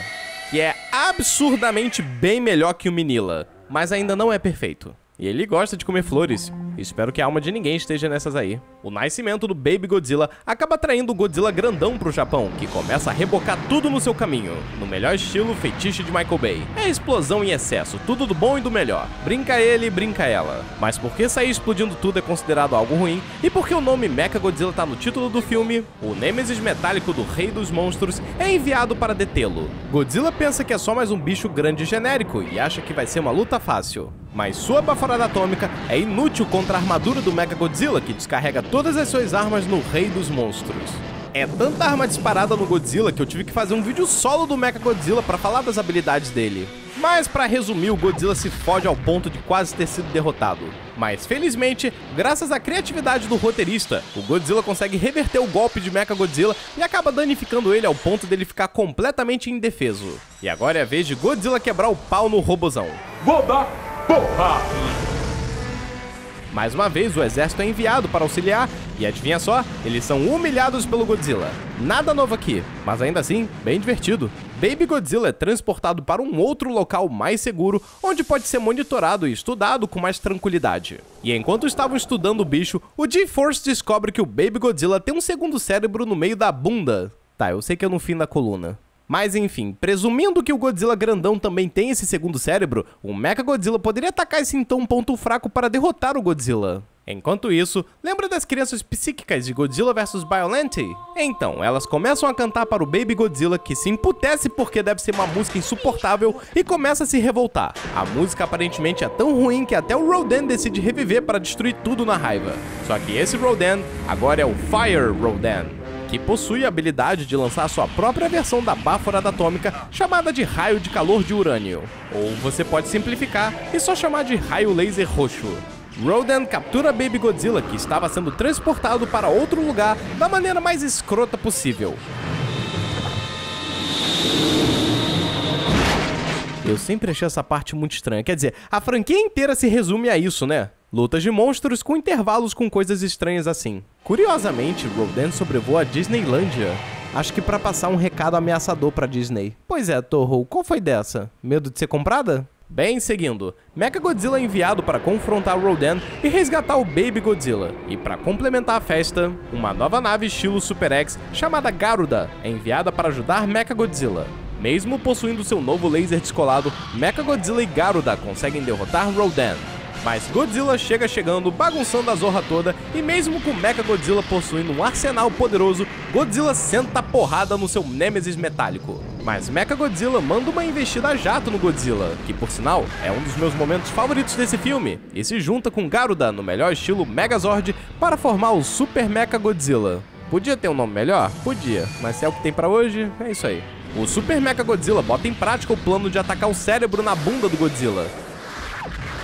que é absurdamente bem melhor que o Minilla, mas ainda não é perfeito. E ele gosta de comer flores. Espero que a alma de ninguém esteja nessas aí. O nascimento do Baby Godzilla acaba atraindo o Godzilla grandão pro Japão, que começa a rebocar tudo no seu caminho. No melhor estilo feitiço de Michael Bay. É explosão em excesso, tudo do bom e do melhor. Brinca ele, brinca ela. Mas por que sair explodindo tudo é considerado algo ruim? E porque o nome Mechagodzilla tá no título do filme? O nêmesis metálico do Rei dos Monstros é enviado para detê-lo. Godzilla pensa que é só mais um bicho grande e genérico, e acha que vai ser uma luta fácil. Mas sua baforada atômica é inútil contra a armadura do Mechagodzilla, que descarrega todas as suas armas no Rei dos Monstros. É tanta arma disparada no Godzilla que eu tive que fazer um vídeo solo do Mechagodzilla para falar das habilidades dele. Mas para resumir, o Godzilla se fode ao ponto de quase ter sido derrotado. Mas felizmente, graças à criatividade do roteirista, o Godzilla consegue reverter o golpe de Mechagodzilla e acaba danificando ele ao ponto dele ficar completamente indefeso. E agora é a vez de Godzilla quebrar o pau no robozão. Vou dar porra! Mais uma vez, o exército é enviado para auxiliar, e adivinha só, eles são humilhados pelo Godzilla. Nada novo aqui, mas ainda assim, bem divertido. Baby Godzilla é transportado para um outro local mais seguro, onde pode ser monitorado e estudado com mais tranquilidade. E enquanto estavam estudando o bicho, o G-Force descobre que o Baby Godzilla tem um segundo cérebro no meio da bunda. Tá, eu sei que é no fim da coluna. Mas enfim, presumindo que o Godzilla grandão também tem esse segundo cérebro, o Mechagodzilla poderia atacar esse então ponto fraco para derrotar o Godzilla. Enquanto isso, lembra das crianças psíquicas de Godzilla vs Biollante? Então, elas começam a cantar para o Baby Godzilla, que se emputece porque deve ser uma música insuportável e começa a se revoltar. A música aparentemente é tão ruim que até o Rodan decide reviver para destruir tudo na raiva. Só que esse Rodan agora é o Fire Rodan, que possui a habilidade de lançar sua própria versão da baforada atômica chamada de raio de calor de urânio. Ou você pode simplificar e só chamar de raio laser roxo. Rodan captura Baby Godzilla, que estava sendo transportado para outro lugar da maneira mais escrota possível. Eu sempre achei essa parte muito estranha, quer dizer, a franquia inteira se resume a isso, né? Lutas de monstros com intervalos com coisas estranhas assim. Curiosamente, Rodan sobrevoa a Disneylândia. Acho que para passar um recado ameaçador pra Disney. Pois é, Toho, qual foi dessa? Medo de ser comprada? Bem, seguindo, Mechagodzilla é enviado para confrontar Rodan e resgatar o Baby Godzilla. E para complementar a festa, uma nova nave estilo Super X chamada Garuda é enviada para ajudar Mechagodzilla. Mesmo possuindo seu novo laser descolado, Mechagodzilla e Garuda conseguem derrotar Rodan. Mas Godzilla chega chegando, bagunçando a zorra toda, e mesmo com Mechagodzilla possuindo um arsenal poderoso, Godzilla senta a porrada no seu nêmesis metálico. Mas Mechagodzilla manda uma investida a jato no Godzilla, que por sinal é um dos meus momentos favoritos desse filme, e se junta com Garuda no melhor estilo Megazord para formar o Super Mechagodzilla. Podia ter um nome melhor? Podia, mas se é o que tem pra hoje, é isso aí. O Super Mechagodzilla bota em prática o plano de atacar o cérebro na bunda do Godzilla.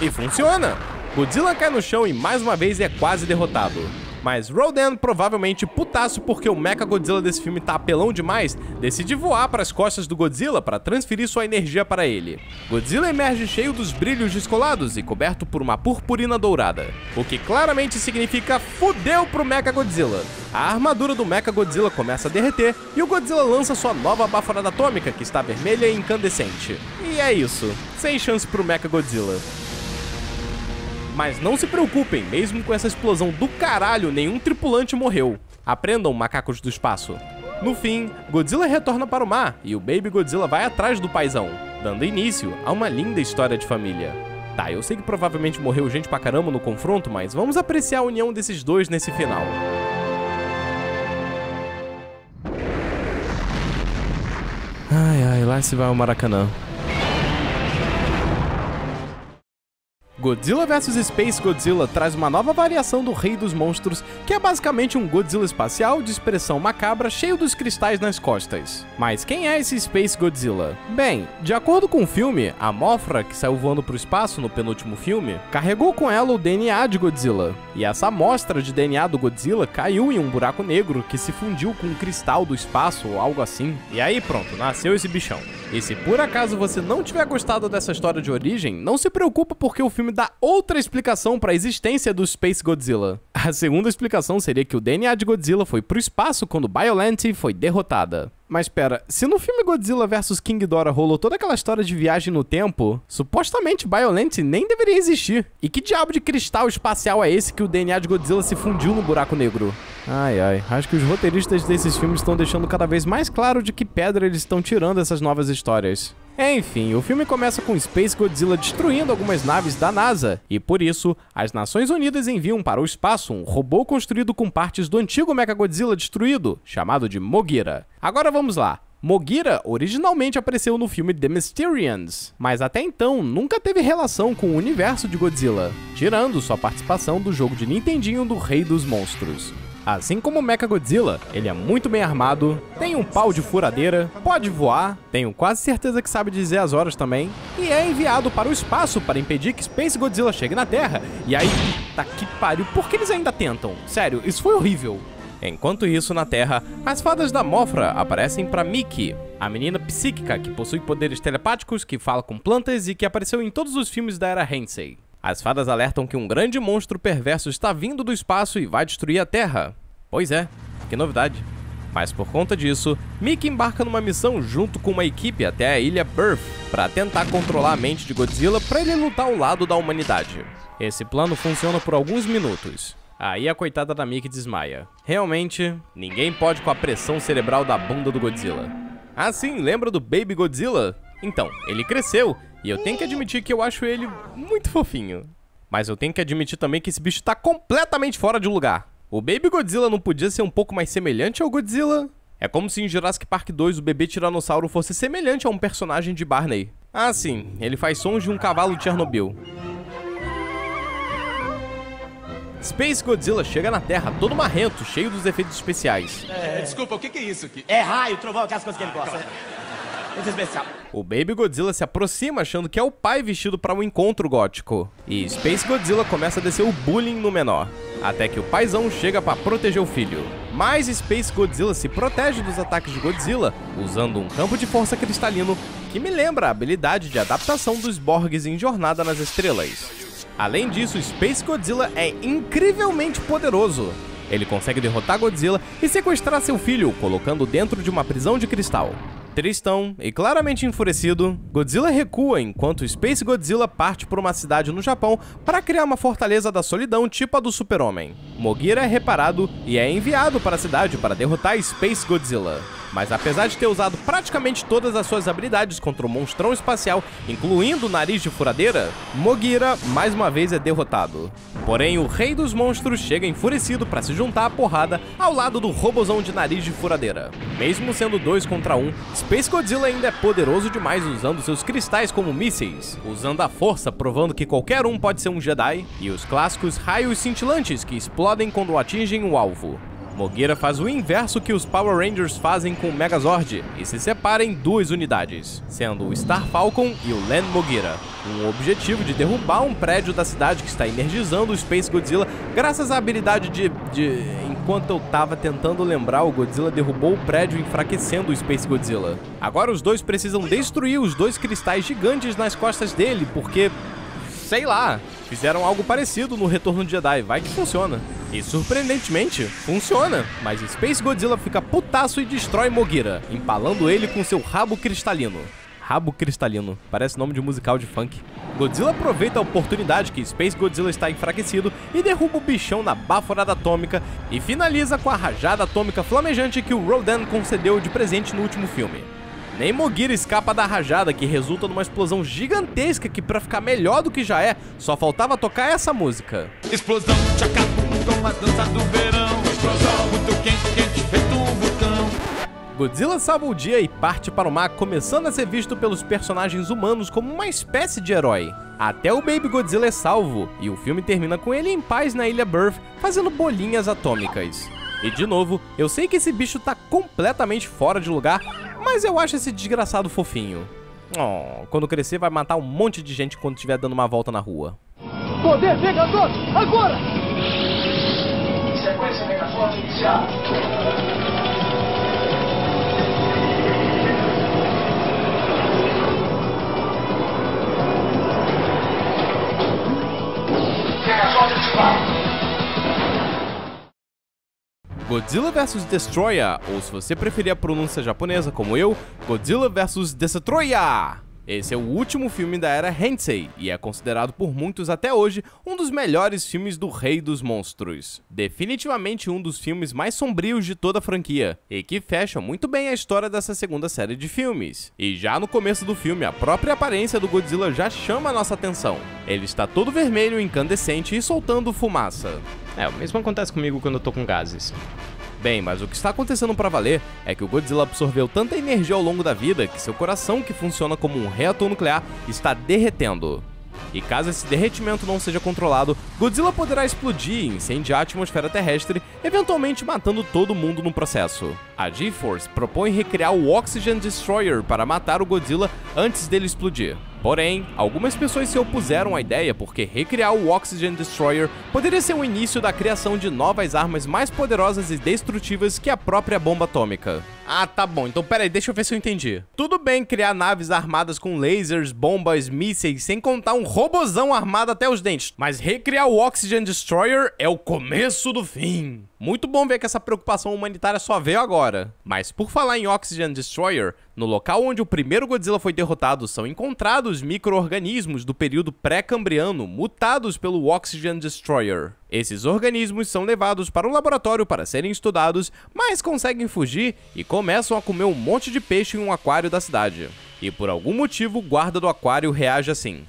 E funciona! Godzilla cai no chão e mais uma vez é quase derrotado. Mas Rodan, provavelmente putaço porque o Mechagodzilla desse filme tá apelão demais, decide voar para as costas do Godzilla para transferir sua energia para ele. Godzilla emerge cheio dos brilhos descolados e coberto por uma purpurina dourada, o que claramente significa fudeu pro Mechagodzilla. A armadura do Mechagodzilla começa a derreter e o Godzilla lança sua nova baforada atômica, que está vermelha e incandescente. E é isso, sem chance pro Mechagodzilla. Mas não se preocupem, mesmo com essa explosão do caralho, nenhum tripulante morreu. Aprendam, macacos do espaço. No fim, Godzilla retorna para o mar e o Baby Godzilla vai atrás do paizão, dando início a uma linda história de família. Tá, eu sei que provavelmente morreu gente pra caramba no confronto, mas vamos apreciar a união desses dois nesse final. Ai, ai, lá se vai o Maracanã. Godzilla vs Space Godzilla traz uma nova variação do Rei dos Monstros, que é basicamente um Godzilla espacial de expressão macabra cheio dos cristais nas costas. Mas quem é esse Space Godzilla? Bem, de acordo com o filme, a Mothra, que saiu voando pro espaço no penúltimo filme, carregou com ela o DNA de Godzilla. E essa amostra de DNA do Godzilla caiu em um buraco negro que se fundiu com um cristal do espaço ou algo assim. E aí pronto, nasceu esse bichão. E se por acaso você não tiver gostado dessa história de origem, não se preocupa porque o filme dá outra explicação para a existência do Space Godzilla. A segunda explicação seria que o DNA de Godzilla foi pro espaço quando Biollante foi derrotada. Mas pera, se no filme Godzilla vs King Ghidorah rolou toda aquela história de viagem no tempo, supostamente Biollante nem deveria existir. E que diabo de cristal espacial é esse que o DNA de Godzilla se fundiu no buraco negro? Ai ai, acho que os roteiristas desses filmes estão deixando cada vez mais claro de que pedra eles estão tirando essas novas histórias. Enfim, o filme começa com Space Godzilla destruindo algumas naves da NASA, e por isso, as Nações Unidas enviam para o espaço um robô construído com partes do antigo Mechagodzilla destruído, chamado de Mogira. Agora vamos lá. Mogira originalmente apareceu no filme The Mysterians, mas até então nunca teve relação com o universo de Godzilla, tirando sua participação do jogo de Nintendinho do Rei dos Monstros. Assim como o Mechagodzilla, ele é muito bem armado, tem um pau de furadeira, pode voar, tenho quase certeza que sabe dizer as horas também, e é enviado para o espaço para impedir que Space Godzilla chegue na Terra. E aí, tá que pariu, por que eles ainda tentam? Sério, isso foi horrível. Enquanto isso, na Terra, as fadas da Mothra aparecem para Miki, a menina psíquica que possui poderes telepáticos, que fala com plantas e que apareceu em todos os filmes da era Heisei. As fadas alertam que um grande monstro perverso está vindo do espaço e vai destruir a Terra. Pois é, que novidade. Mas por conta disso, Miki embarca numa missão junto com uma equipe até a ilha Birth para tentar controlar a mente de Godzilla para ele lutar ao lado da humanidade. Esse plano funciona por alguns minutos. Aí a coitada da Miki desmaia. Realmente, ninguém pode com a pressão cerebral da bunda do Godzilla. Ah sim, lembra do Baby Godzilla? Então, ele cresceu. E eu tenho que admitir que eu acho ele muito fofinho. Mas eu tenho que admitir também que esse bicho tá completamente fora de lugar. O Baby Godzilla não podia ser um pouco mais semelhante ao Godzilla? É como se em Jurassic Park 2 o bebê tiranossauro fosse semelhante a um personagem de Barney. Ah sim, ele faz sons de um cavalo de Chernobyl. Space Godzilla chega na Terra, todo marrento, cheio dos efeitos especiais. Desculpa, o que é isso aqui? É raio, trovão, aquelas coisas que ele gosta. Muito especial. O Baby Godzilla se aproxima achando que é o pai vestido para um encontro gótico. E Space Godzilla começa a descer o bullying no menor. Até que o paizão chega para proteger o filho. Mas Space Godzilla se protege dos ataques de Godzilla usando um campo de força cristalino que me lembra a habilidade de adaptação dos Borgs em Jornada nas Estrelas. Além disso, Space Godzilla é incrivelmente poderoso. Ele consegue derrotar Godzilla e sequestrar seu filho, colocando-o dentro de uma prisão de cristal. Tristão e claramente enfurecido, Godzilla recua enquanto Space Godzilla parte por uma cidade no Japão para criar uma fortaleza da solidão tipo a do Super-Homem. Mogira é reparado e é enviado para a cidade para derrotar Space Godzilla. Mas apesar de ter usado praticamente todas as suas habilidades contra o monstrão espacial, incluindo o nariz de furadeira, Mogira mais uma vez é derrotado. Porém, o rei dos monstros chega enfurecido para se juntar à porrada ao lado do robozão de nariz de furadeira. Mesmo sendo 2 contra 1, Space Godzilla ainda é poderoso demais usando seus cristais como mísseis, usando a força provando que qualquer um pode ser um Jedi, e os clássicos raios cintilantes que explodem quando atingem o alvo. Mogira faz o inverso que os Power Rangers fazem com o Megazord e se separa em 2 unidades, sendo o Star Falcon e o Land Mogira, com o objetivo de derrubar um prédio da cidade que está energizando o Space Godzilla graças à habilidade Enquanto eu tava tentando lembrar, o Godzilla derrubou o prédio enfraquecendo o Space Godzilla. Agora os dois precisam destruir os 2 cristais gigantes nas costas dele, porque... sei lá, fizeram algo parecido no Retorno de Jedi, vai que funciona. E surpreendentemente, funciona, mas Space Godzilla fica putaço e destrói Mogira, empalando ele com seu rabo cristalino. Rabo cristalino, parece nome de musical de funk. Godzilla aproveita a oportunidade que Space Godzilla está enfraquecido e derruba o bichão na baforada atômica e finaliza com a rajada atômica flamejante que o Rodan concedeu de presente no último filme. Nem Mogira escapa da rajada que resulta numa explosão gigantesca que, pra ficar melhor do que já é, só faltava tocar essa música. Explosão, tchacabum, como a dança do verão. Explosão, muito quente, quente, feito um vulcão. Godzilla salva o dia e parte para o mar, começando a ser visto pelos personagens humanos como uma espécie de herói. Até o Baby Godzilla é salvo, e o filme termina com ele em paz na Ilha Birth, fazendo bolinhas atômicas. E de novo, eu sei que esse bicho tá completamente fora de lugar, mas eu acho esse desgraçado fofinho. Oh, quando crescer vai matar um monte de gente quando estiver dando uma volta na rua. Poder Vegador, agora! Sequência Vegador iniciada. Vegador ativado. Godzilla vs Destroyer, ou se você preferir a pronúncia japonesa como eu, Godzilla vs Destroyer! Esse é o último filme da era Heisei e é considerado por muitos até hoje um dos melhores filmes do Rei dos Monstros. Definitivamente um dos filmes mais sombrios de toda a franquia, e que fecha muito bem a história dessa segunda série de filmes. E já no começo do filme, a própria aparência do Godzilla já chama a nossa atenção. Ele está todo vermelho, incandescente e soltando fumaça. É, o mesmo acontece comigo quando eu tô com gases. Bem, mas o que está acontecendo pra valer é que o Godzilla absorveu tanta energia ao longo da vida que seu coração, que funciona como um reator nuclear, está derretendo. E caso esse derretimento não seja controlado, Godzilla poderá explodir e incendiar a atmosfera terrestre, eventualmente matando todo mundo no processo. A G-Force propõe recriar o Oxygen Destroyer para matar o Godzilla antes dele explodir. Porém, algumas pessoas se opuseram à ideia porque recriar o Oxygen Destroyer poderia ser o início da criação de novas armas mais poderosas e destrutivas que a própria bomba atômica. Ah, tá bom, então peraí, deixa eu ver se eu entendi. Tudo bem criar naves armadas com lasers, bombas, mísseis, sem contar um robozão armado até os dentes, mas recriar o Oxygen Destroyer é o começo do fim. Muito bom ver que essa preocupação humanitária só veio agora. Mas por falar em Oxygen Destroyer, no local onde o primeiro Godzilla foi derrotado são encontrados micro-organismos do período pré-cambriano mutados pelo Oxygen Destroyer. Esses organismos são levados para o laboratório para serem estudados, mas conseguem fugir e começam a comer um monte de peixe em um aquário da cidade. E por algum motivo o guarda do aquário reage assim.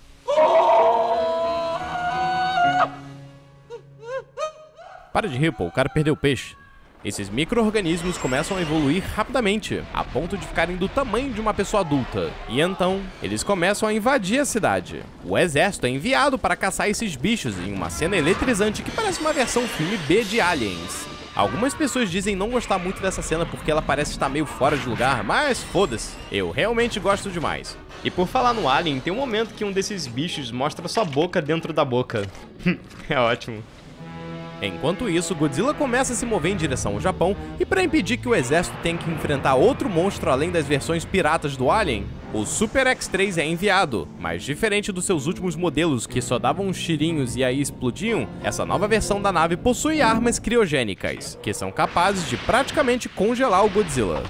Para de rir, pô, o cara perdeu o peixe. Esses micro-organismos começam a evoluir rapidamente, a ponto de ficarem do tamanho de uma pessoa adulta. E então, eles começam a invadir a cidade. O exército é enviado para caçar esses bichos em uma cena eletrizante que parece uma versão filme B de Aliens. Algumas pessoas dizem não gostar muito dessa cena porque ela parece estar meio fora de lugar, mas foda-se, eu realmente gosto demais. E por falar no Alien, tem um momento que um desses bichos mostra sua boca dentro da boca. É ótimo. Enquanto isso, Godzilla começa a se mover em direção ao Japão, e para impedir que o exército tenha que enfrentar outro monstro além das versões piratas do Alien, o Super X3 é enviado, mas diferente dos seus últimos modelos que só davam uns tirinhos e aí explodiam, essa nova versão da nave possui armas criogênicas, que são capazes de praticamente congelar o Godzilla.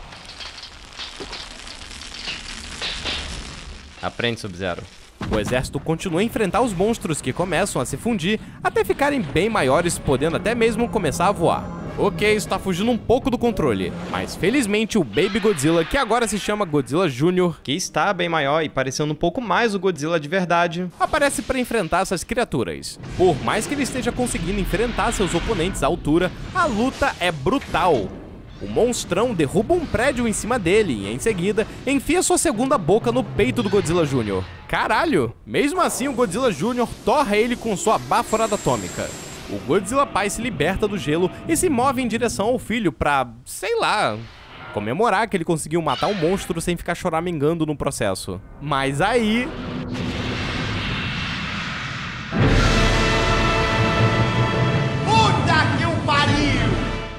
Aprende, Sub-Zero. O exército continua a enfrentar os monstros que começam a se fundir até ficarem bem maiores, podendo até mesmo começar a voar. Ok, isso tá fugindo um pouco do controle, mas felizmente o Baby Godzilla, que agora se chama Godzilla Jr., que está bem maior e parecendo um pouco mais o Godzilla de verdade, aparece para enfrentar essas criaturas. Por mais que ele esteja conseguindo enfrentar seus oponentes à altura, a luta é brutal. O monstrão derruba um prédio em cima dele e, em seguida, enfia sua segunda boca no peito do Godzilla Jr. Caralho! Mesmo assim, o Godzilla Jr. torra ele com sua baforada atômica. O Godzilla pai se liberta do gelo e se move em direção ao filho pra, sei lá, comemorar que ele conseguiu matar um monstro sem ficar choramingando no processo. Mas aí... Puta que o pariu!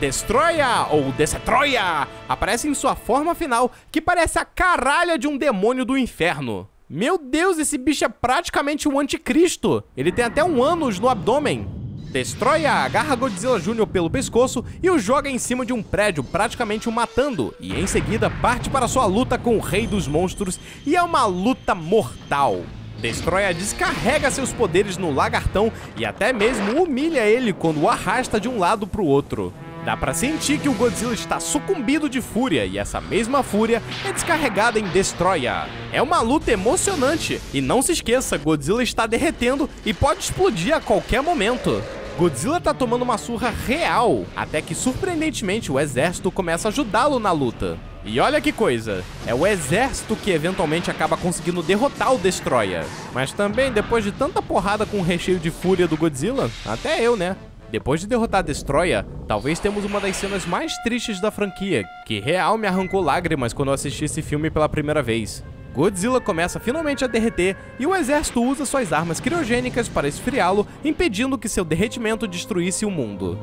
Destroia, ou Decetroia, aparece em sua forma final, que parece a caralha de um demônio do inferno. Meu Deus, esse bicho é praticamente um anticristo. Ele tem até um ânus no abdômen. Destroia agarra Godzilla Jr. pelo pescoço e o joga em cima de um prédio, praticamente o matando. E em seguida parte para sua luta com o rei dos monstros, e é uma luta mortal. Destroia descarrega seus poderes no lagartão e até mesmo humilha ele quando o arrasta de um lado para o outro. Dá pra sentir que o Godzilla está sucumbido de fúria, e essa mesma fúria é descarregada em Destroia. É uma luta emocionante, e não se esqueça, Godzilla está derretendo e pode explodir a qualquer momento. Godzilla tá tomando uma surra real, até que surpreendentemente o exército começa a ajudá-lo na luta. E olha que coisa, é o exército que eventualmente acaba conseguindo derrotar o Destroia. Mas também, depois de tanta porrada com o recheio de fúria do Godzilla, até eu, né? Depois de derrotar Destroia, talvez temos uma das cenas mais tristes da franquia, que real me arrancou lágrimas quando eu assisti esse filme pela primeira vez. Godzilla começa finalmente a derreter e o exército usa suas armas criogênicas para esfriá-lo, impedindo que seu derretimento destruísse o mundo.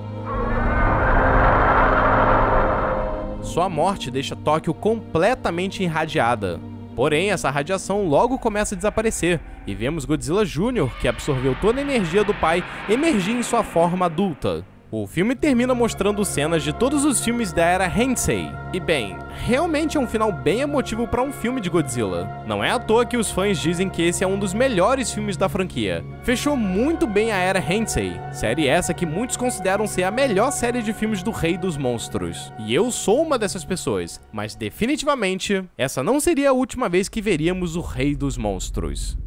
Sua morte deixa Tóquio completamente irradiada. Porém, essa radiação logo começa a desaparecer, e vemos Godzilla Jr., que absorveu toda a energia do pai, emergir em sua forma adulta. O filme termina mostrando cenas de todos os filmes da era Heisei. E bem, realmente é um final bem emotivo para um filme de Godzilla. Não é à toa que os fãs dizem que esse é um dos melhores filmes da franquia. Fechou muito bem a era Heisei, série essa que muitos consideram ser a melhor série de filmes do Rei dos Monstros. E eu sou uma dessas pessoas, mas definitivamente, essa não seria a última vez que veríamos o Rei dos Monstros.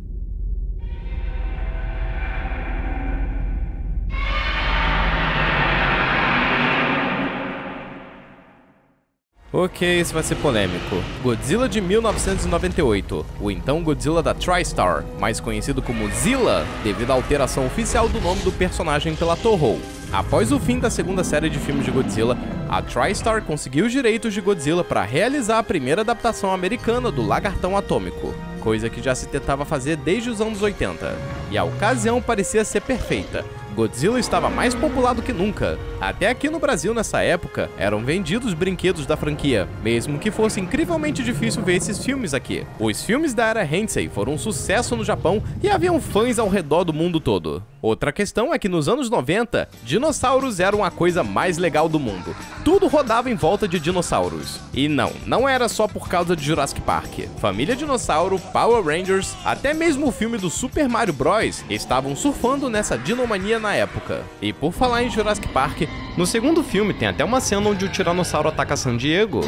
Ok, esse vai ser polêmico. Godzilla de 1998, o então Godzilla da TriStar, mais conhecido como Zilla, devido à alteração oficial do nome do personagem pela Toho. Após o fim da segunda série de filmes de Godzilla, a TriStar conseguiu os direitos de Godzilla para realizar a primeira adaptação americana do Lagartão Atômico, coisa que já se tentava fazer desde os anos 80. E a ocasião parecia ser perfeita. Godzilla estava mais popular do que nunca. Até aqui no Brasil, nessa época, eram vendidos brinquedos da franquia, mesmo que fosse incrivelmente difícil ver esses filmes aqui. Os filmes da era Heisei foram um sucesso no Japão e haviam fãs ao redor do mundo todo. Outra questão é que nos anos 90, dinossauros eram a coisa mais legal do mundo. Tudo rodava em volta de dinossauros. E não era só por causa de Jurassic Park. Família Dinossauro, Power Rangers, até mesmo o filme do Super Mario Bros. Estavam surfando nessa dinomania na época. E por falar em Jurassic Park, no segundo filme tem até uma cena onde o Tiranossauro ataca San Diego.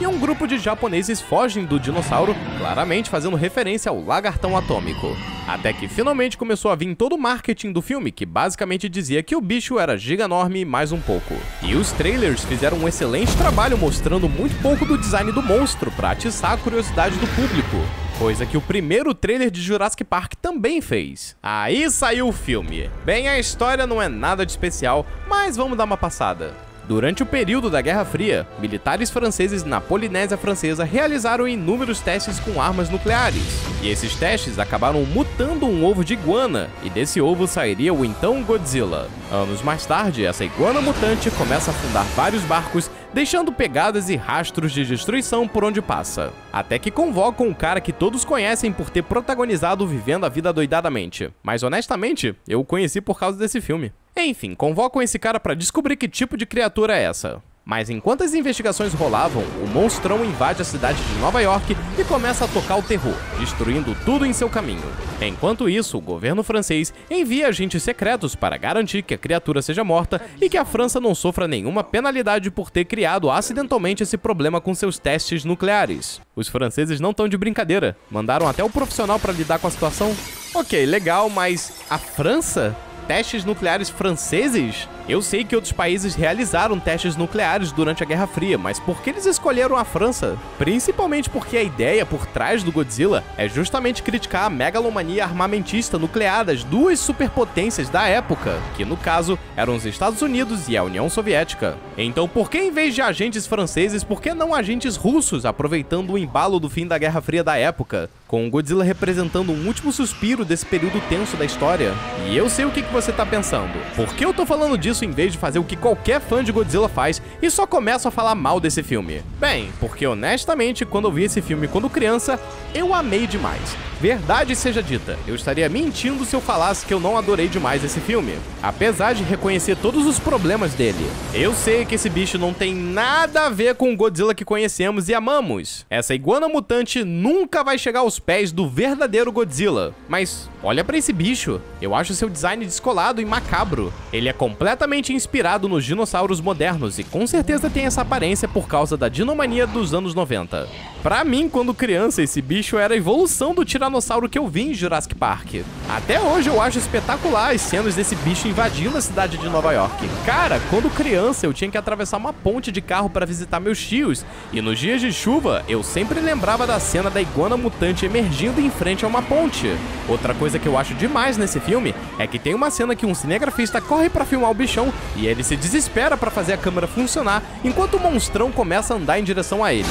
e um grupo de japoneses fogem do dinossauro, claramente fazendo referência ao lagartão atômico. Até que finalmente começou a vir todo o marketing do filme, que basicamente dizia que o bicho era giganorme mais um pouco. E os trailers fizeram um excelente trabalho mostrando muito pouco do design do monstro para atiçar a curiosidade do público, coisa que o primeiro trailer de Jurassic Park também fez. Aí saiu o filme. Bem, a história não é nada de especial, mas vamos dar uma passada. Durante o período da Guerra Fria, militares franceses na Polinésia Francesa realizaram inúmeros testes com armas nucleares. E esses testes acabaram mutando um ovo de iguana, e desse ovo sairia o então Godzilla. Anos mais tarde, essa iguana mutante começa a afundar vários barcos, deixando pegadas e rastros de destruição por onde passa. Até que convocam um cara que todos conhecem por ter protagonizado Vivendo a Vida Doidadamente. Mas honestamente, eu o conheci por causa desse filme. Enfim, convocam esse cara pra descobrir que tipo de criatura é essa. Mas enquanto as investigações rolavam, o monstrão invade a cidade de Nova York e começa a tocar o terror, destruindo tudo em seu caminho. Enquanto isso, o governo francês envia agentes secretos para garantir que a criatura seja morta e que a França não sofra nenhuma penalidade por ter criado acidentalmente esse problema com seus testes nucleares. Os franceses não estão de brincadeira, mandaram até o profissional para lidar com a situação. Ok, legal, mas a França? Testes nucleares franceses? Eu sei que outros países realizaram testes nucleares durante a Guerra Fria, mas por que eles escolheram a França? Principalmente porque a ideia por trás do Godzilla é justamente criticar a megalomania armamentista nuclear das duas superpotências da época, que no caso eram os Estados Unidos e a União Soviética. Então por que em vez de agentes franceses, por que não agentes russos aproveitando o embalo do fim da Guerra Fria da época? Com o Godzilla representando um último suspiro desse período tenso da história. E eu sei o que você tá pensando. Por que eu tô falando disso em vez de fazer o que qualquer fã de Godzilla faz e só começo a falar mal desse filme? Bem, porque honestamente, quando eu vi esse filme quando criança, eu amei demais. Verdade seja dita, eu estaria mentindo se eu falasse que eu não adorei demais esse filme, apesar de reconhecer todos os problemas dele. Eu sei que esse bicho não tem nada a ver com o Godzilla que conhecemos e amamos. Essa iguana mutante nunca vai chegar aos pés do verdadeiro Godzilla. Mas olha pra esse bicho, eu acho seu design descolado e macabro. Ele é completamente inspirado nos dinossauros modernos e com certeza tem essa aparência por causa da dinomania dos anos 90. Pra mim, quando criança, esse bicho era a evolução do tiranossauro que eu vi em Jurassic Park. Até hoje eu acho espetacular as cenas desse bicho invadindo a cidade de Nova York. Cara, quando criança eu tinha que atravessar uma ponte de carro para visitar meus tios, e nos dias de chuva eu sempre lembrava da cena da iguana mutante emergindo em frente a uma ponte. Outra coisa que eu acho demais nesse filme é que tem uma cena que um cinegrafista corre para filmar o bichão e ele se desespera para fazer a câmera funcionar enquanto o monstrão começa a andar em direção a ele.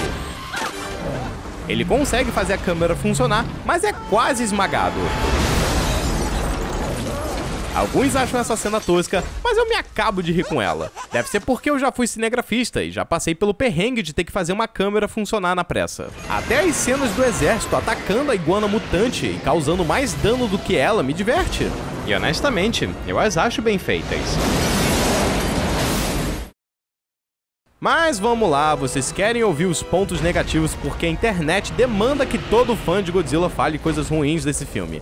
Ele consegue fazer a câmera funcionar, mas é quase esmagado. Alguns acham essa cena tosca, mas eu me acabo de rir com ela. Deve ser porque eu já fui cinegrafista e já passei pelo perrengue de ter que fazer uma câmera funcionar na pressa. Até as cenas do exército atacando a iguana mutante e causando mais dano do que ela me diverte. E honestamente, eu as acho bem feitas. Mas vamos lá, vocês querem ouvir os pontos negativos porque a internet demanda que todo fã de Godzilla fale coisas ruins desse filme.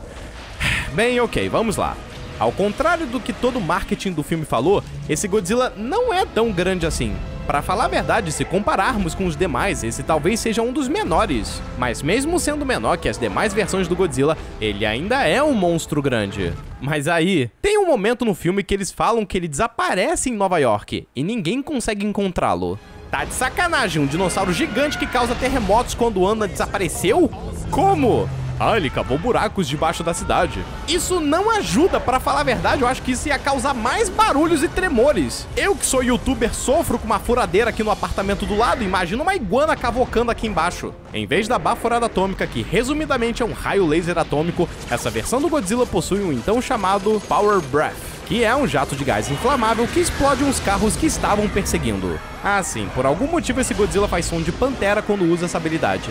Bem, ok, vamos lá. Ao contrário do que todo o marketing do filme falou, esse Godzilla não é tão grande assim. Pra falar a verdade, se compararmos com os demais, esse talvez seja um dos menores. Mas mesmo sendo menor que as demais versões do Godzilla, ele ainda é um monstro grande. Mas aí, tem um momento no filme que eles falam que ele desaparece em Nova York e ninguém consegue encontrá-lo. Tá de sacanagem, um dinossauro gigante que causa terremotos quando anda desapareceu? Como? Ah, ele cavou buracos debaixo da cidade. Isso não ajuda, pra falar a verdade, eu acho que isso ia causar mais barulhos e tremores. Eu que sou youtuber sofro com uma furadeira aqui no apartamento do lado, imagina uma iguana cavocando aqui embaixo. Em vez da baforada atômica, que resumidamente é um raio laser atômico, essa versão do Godzilla possui um então chamado Power Breath, que é um jato de gás inflamável que explode uns carros que estavam perseguindo. Ah sim, por algum motivo esse Godzilla faz som de pantera quando usa essa habilidade.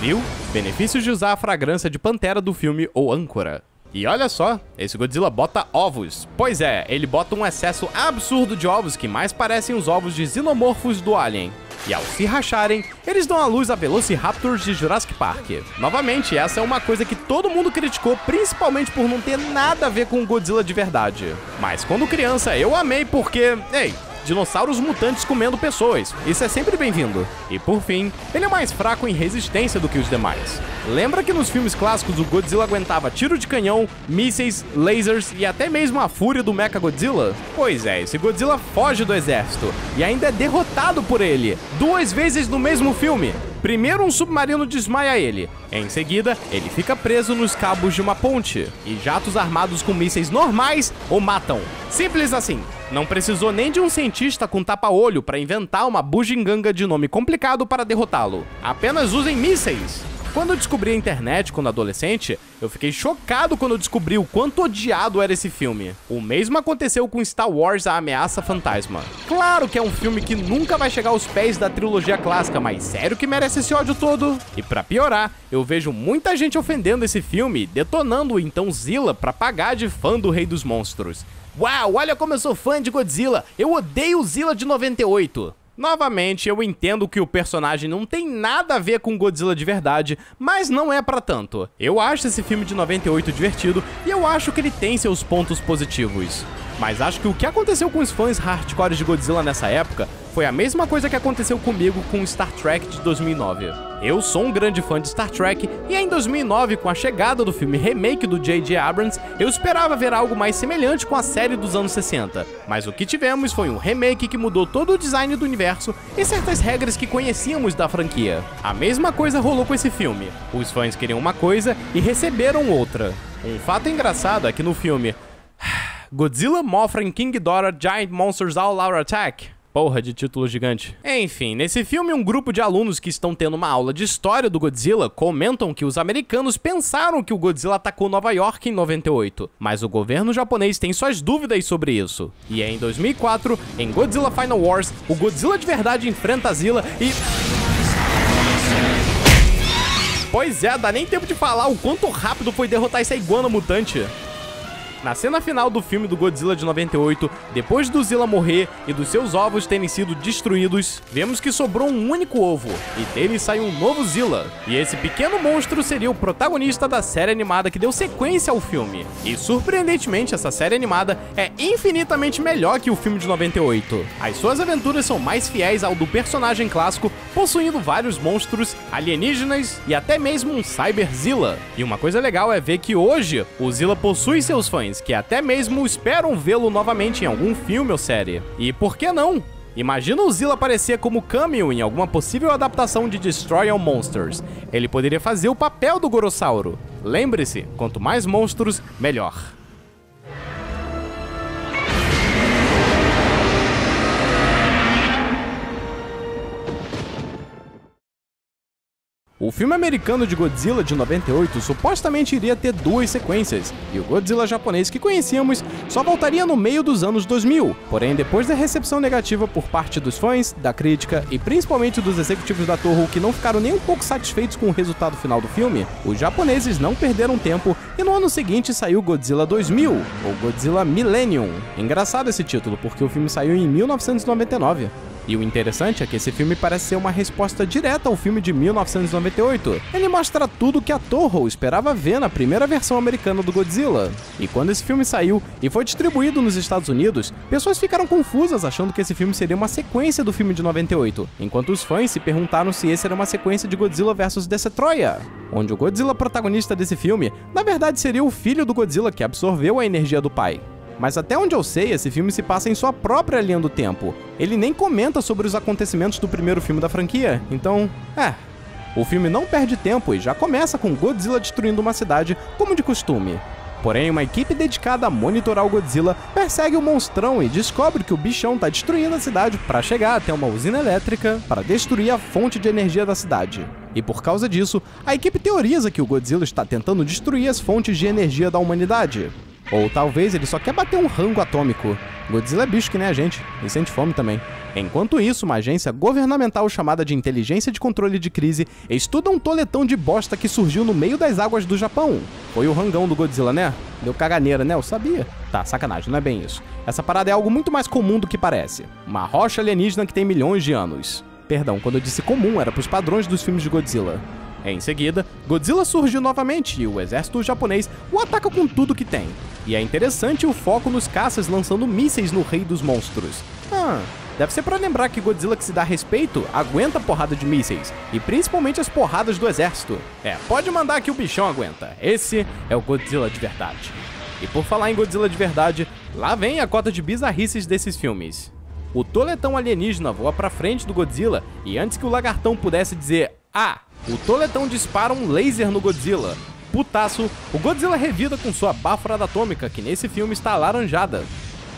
Viu? Benefícios de usar a fragrância de pantera do filme ou âncora. E olha só, esse Godzilla bota ovos. Pois é, ele bota um excesso absurdo de ovos que mais parecem os ovos de xenomorfos do Alien. E ao se racharem, eles dão à luz a Velociraptors de Jurassic Park. Novamente, essa é uma coisa que todo mundo criticou, principalmente por não ter nada a ver com o Godzilla de verdade. Mas quando criança, eu amei porque... Ei, dinossauros mutantes comendo pessoas, isso é sempre bem-vindo. E por fim, ele é mais fraco em resistência do que os demais. Lembra que nos filmes clássicos o Godzilla aguentava tiro de canhão, mísseis, lasers e até mesmo a fúria do Mechagodzilla? Pois é, esse Godzilla foge do exército e ainda é derrotado por ele, 2 vezes no mesmo filme. Primeiro um submarino desmaia ele, em seguida ele fica preso nos cabos de uma ponte, e jatos armados com mísseis normais o matam. Simples assim. Não precisou nem de um cientista com tapa-olho para inventar uma bugiganga de nome complicado para derrotá-lo. Apenas usem mísseis. Quando eu descobri a internet quando adolescente, eu fiquei chocado quando eu descobri o quanto odiado era esse filme. O mesmo aconteceu com Star Wars: A Ameaça Fantasma. Claro que é um filme que nunca vai chegar aos pés da trilogia clássica, mas sério que merece esse ódio todo? E pra piorar, eu vejo muita gente ofendendo esse filme, detonando o então Zilla pra pagar de fã do Rei dos Monstros. Uau, olha como eu sou fã de Godzilla, eu odeio o Zilla de 98. Novamente, eu entendo que o personagem não tem nada a ver com Godzilla de verdade, mas não é pra tanto. Eu acho esse filme de 98 divertido e eu acho que ele tem seus pontos positivos. Mas acho que o que aconteceu com os fãs hardcore de Godzilla nessa época foi a mesma coisa que aconteceu comigo com Star Trek de 2009. Eu sou um grande fã de Star Trek e em 2009, com a chegada do filme remake do J.J. Abrams, eu esperava ver algo mais semelhante com a série dos anos 60. Mas o que tivemos foi um remake que mudou todo o design do universo e certas regras que conhecíamos da franquia. A mesma coisa rolou com esse filme. Os fãs queriam uma coisa e receberam outra. Um fato engraçado é que no filme Godzilla, Mothra and King Ghidorah, Giant Monsters All Out Attack. Porra de título gigante. Enfim, nesse filme um grupo de alunos que estão tendo uma aula de história do Godzilla comentam que os americanos pensaram que o Godzilla atacou Nova York em 98, mas o governo japonês tem suas dúvidas sobre isso. E em 2004, em Godzilla Final Wars, o Godzilla de verdade enfrenta a Zilla e... Pois é, dá nem tempo de falar o quanto rápido foi derrotar essa iguana mutante. Na cena final do filme do Godzilla de 98, depois do Zilla morrer e dos seus ovos terem sido destruídos, vemos que sobrou um único ovo, e dele sai um novo Zilla. E esse pequeno monstro seria o protagonista da série animada que deu sequência ao filme. E surpreendentemente, essa série animada é infinitamente melhor que o filme de 98. As suas aventuras são mais fiéis ao do personagem clássico, possuindo vários monstros, alienígenas e até mesmo um Cyber Zilla. E uma coisa legal é ver que hoje, o Zilla possui seus fãs, que até mesmo esperam vê-lo novamente em algum filme ou série. E por que não? Imagina o Zilla aparecer como cameo em alguma possível adaptação de Destroy All Monsters. Ele poderia fazer o papel do Gorossauro. Lembre-se, quanto mais monstros, melhor. O filme americano de Godzilla de 98 supostamente iria ter 2 sequências, e o Godzilla japonês que conhecíamos só voltaria no meio dos anos 2000. Porém, depois da recepção negativa por parte dos fãs, da crítica e principalmente dos executivos da Toho, que não ficaram nem um pouco satisfeitos com o resultado final do filme, os japoneses não perderam tempo e no ano seguinte saiu Godzilla 2000, ou Godzilla Millennium. Engraçado esse título, porque o filme saiu em 1999. E o interessante é que esse filme parece ser uma resposta direta ao filme de 1998. Ele mostra tudo o que a Toho esperava ver na primeira versão americana do Godzilla. E quando esse filme saiu e foi distribuído nos Estados Unidos, pessoas ficaram confusas achando que esse filme seria uma sequência do filme de 98, enquanto os fãs se perguntaram se esse era uma sequência de Godzilla vs. Destoroyah, onde o Godzilla protagonista desse filme, na verdade seria o filho do Godzilla que absorveu a energia do pai. Mas até onde eu sei, esse filme se passa em sua própria linha do tempo. Ele nem comenta sobre os acontecimentos do primeiro filme da franquia, então... O filme não perde tempo e já começa com Godzilla destruindo uma cidade, como de costume. Porém, uma equipe dedicada a monitorar o Godzilla persegue o monstrão e descobre que o bichão tá destruindo a cidade para chegar até uma usina elétrica para destruir a fonte de energia da cidade. E por causa disso, a equipe teoriza que o Godzilla está tentando destruir as fontes de energia da humanidade. Ou talvez ele só quer bater um rango atômico. Godzilla é bicho que nem a gente, e sente fome também. Enquanto isso, uma agência governamental chamada de Inteligência de Controle de Crise estuda um toletão de bosta que surgiu no meio das águas do Japão. Foi o rangão do Godzilla, né? Deu caganeira, né? Eu sabia. Tá, sacanagem, não é bem isso. Essa parada é algo muito mais comum do que parece. Uma rocha alienígena que tem milhões de anos. Perdão, quando eu disse comum, era pros padrões dos filmes de Godzilla. Em seguida, Godzilla surge novamente e o exército japonês o ataca com tudo que tem. E é interessante o foco nos caças lançando mísseis no rei dos monstros. Deve ser pra lembrar que Godzilla que se dá respeito aguenta a porrada de mísseis, e principalmente as porradas do exército. Pode mandar que o bichão aguenta. Esse é o Godzilla de verdade. E por falar em Godzilla de verdade, lá vem a cota de bizarrices desses filmes. O toletão alienígena voa pra frente do Godzilla, e antes que o lagartão pudesse dizer "ah", o toletão dispara um laser no Godzilla. Putaço, o Godzilla revida com sua baforada atômica, que nesse filme está alaranjada.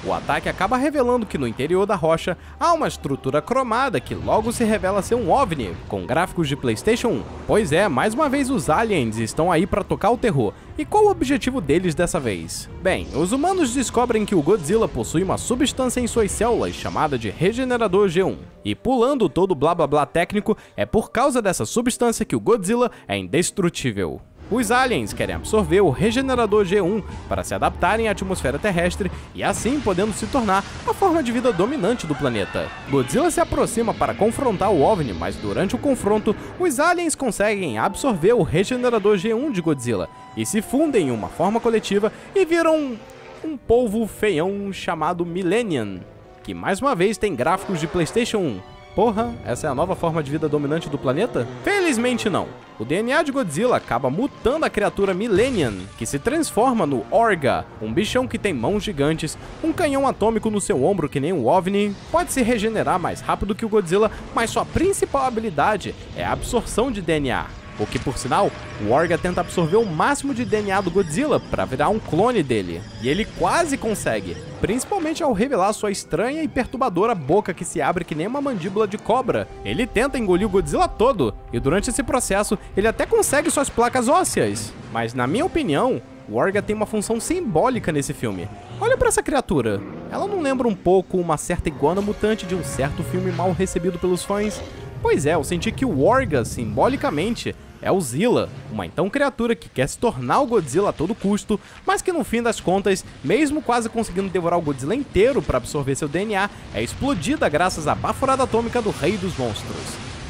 O ataque acaba revelando que no interior da rocha há uma estrutura cromada que logo se revela ser um OVNI, com gráficos de PlayStation 1. Pois é, mais uma vez os aliens estão aí pra tocar o terror. E qual o objetivo deles dessa vez? Bem, os humanos descobrem que o Godzilla possui uma substância em suas células chamada de regenerador G1. E pulando todo o blá blá blá técnico, é por causa dessa substância que o Godzilla é indestrutível. Os aliens querem absorver o regenerador G1 para se adaptarem à atmosfera terrestre e assim podendo se tornar a forma de vida dominante do planeta. Godzilla se aproxima para confrontar o OVNI, mas durante o confronto, os aliens conseguem absorver o regenerador G1 de Godzilla e se fundem em uma forma coletiva e viram um polvo feião chamado Millennium, que mais uma vez tem gráficos de PlayStation 1. Porra, essa é a nova forma de vida dominante do planeta? Felizmente não. O DNA de Godzilla acaba mutando a criatura Millennium, que se transforma no Orga, um bichão que tem mãos gigantes, um canhão atômico no seu ombro que nem um OVNI, pode se regenerar mais rápido que o Godzilla, mas sua principal habilidade é a absorção de DNA. O que, por sinal, o Orga tenta absorver o máximo de DNA do Godzilla para virar um clone dele. E ele quase consegue, principalmente ao revelar sua estranha e perturbadora boca que se abre que nem uma mandíbula de cobra. Ele tenta engolir o Godzilla todo, e durante esse processo ele até consegue suas placas ósseas. Mas na minha opinião, o Orga tem uma função simbólica nesse filme. Olha pra essa criatura. Ela não lembra um pouco uma certa iguana mutante de um certo filme mal recebido pelos fãs? Pois é, eu senti que o Orga, simbolicamente, é o Zilla, uma então criatura que quer se tornar o Godzilla a todo custo, mas que no fim das contas, mesmo quase conseguindo devorar o Godzilla inteiro para absorver seu DNA, é explodida graças à baforada atômica do Rei dos Monstros.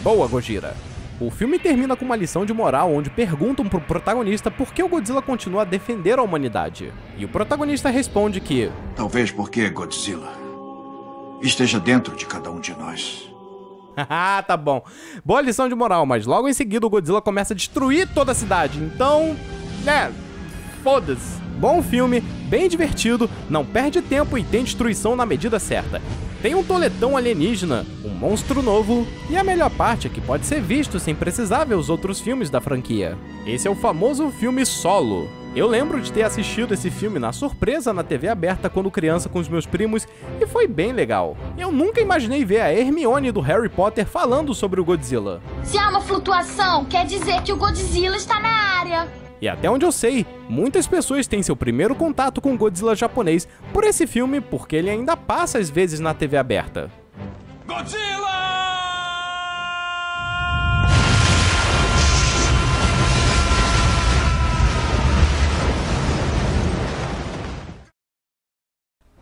Boa, Gojira! O filme termina com uma lição de moral onde perguntam pro protagonista por que o Godzilla continua a defender a humanidade. E o protagonista responde que talvez porque Godzilla esteja dentro de cada um de nós. Ah, tá bom. Boa lição de moral, mas logo em seguida o Godzilla começa a destruir toda a cidade, então... foda-se. Bom filme, bem divertido, não perde tempo e tem destruição na medida certa. Tem um toletão alienígena, um monstro novo, e a melhor parte é que pode ser visto sem precisar ver os outros filmes da franquia. Esse é o famoso filme Solo. Eu lembro de ter assistido esse filme na surpresa na TV aberta quando criança com os meus primos e foi bem legal. Eu nunca imaginei ver a Hermione do Harry Potter falando sobre o Godzilla. Se há uma flutuação, quer dizer que o Godzilla está na área. E até onde eu sei, muitas pessoas têm seu primeiro contato com o Godzilla japonês por esse filme porque ele ainda passa às vezes na TV aberta. Godzilla!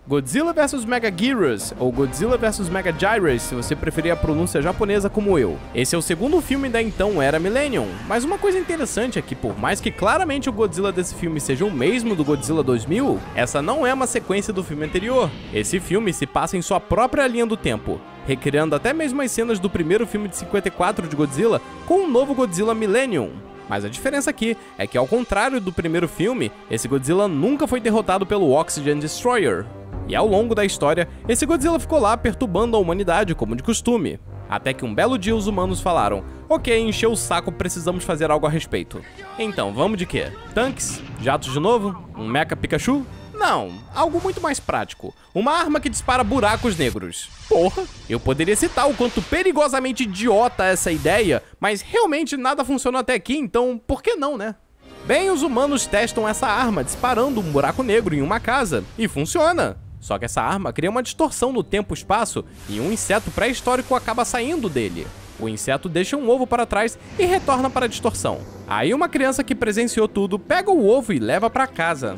Godzilla vs Mega Gyros, ou Godzilla vs Mega Gyros, se você preferir a pronúncia japonesa como eu. Esse é o segundo filme da então Era Millennium, mas uma coisa interessante é que por mais que claramente o Godzilla desse filme seja o mesmo do Godzilla 2000, essa não é uma sequência do filme anterior. Esse filme se passa em sua própria linha do tempo, recriando até mesmo as cenas do primeiro filme de 54 de Godzilla com o novo Godzilla Millennium. Mas a diferença aqui é que, ao contrário do primeiro filme, esse Godzilla nunca foi derrotado pelo Oxygen Destroyer. E ao longo da história, esse Godzilla ficou lá perturbando a humanidade como de costume. Até que um belo dia os humanos falaram, ok, encheu o saco, precisamos fazer algo a respeito. Então, vamos de quê? Tanques? Jatos de novo? Um Mecha Pikachu? Não, algo muito mais prático. Uma arma que dispara buracos negros. Porra! Eu poderia citar o quanto perigosamente idiota essa ideia, mas realmente nada funcionou até aqui, então por que não, né? Bem, os humanos testam essa arma disparando um buraco negro em uma casa, e funciona! Só que essa arma cria uma distorção no tempo-espaço e um inseto pré-histórico acaba saindo dele. O inseto deixa um ovo para trás e retorna para a distorção. Aí uma criança que presenciou tudo pega o ovo e leva para casa.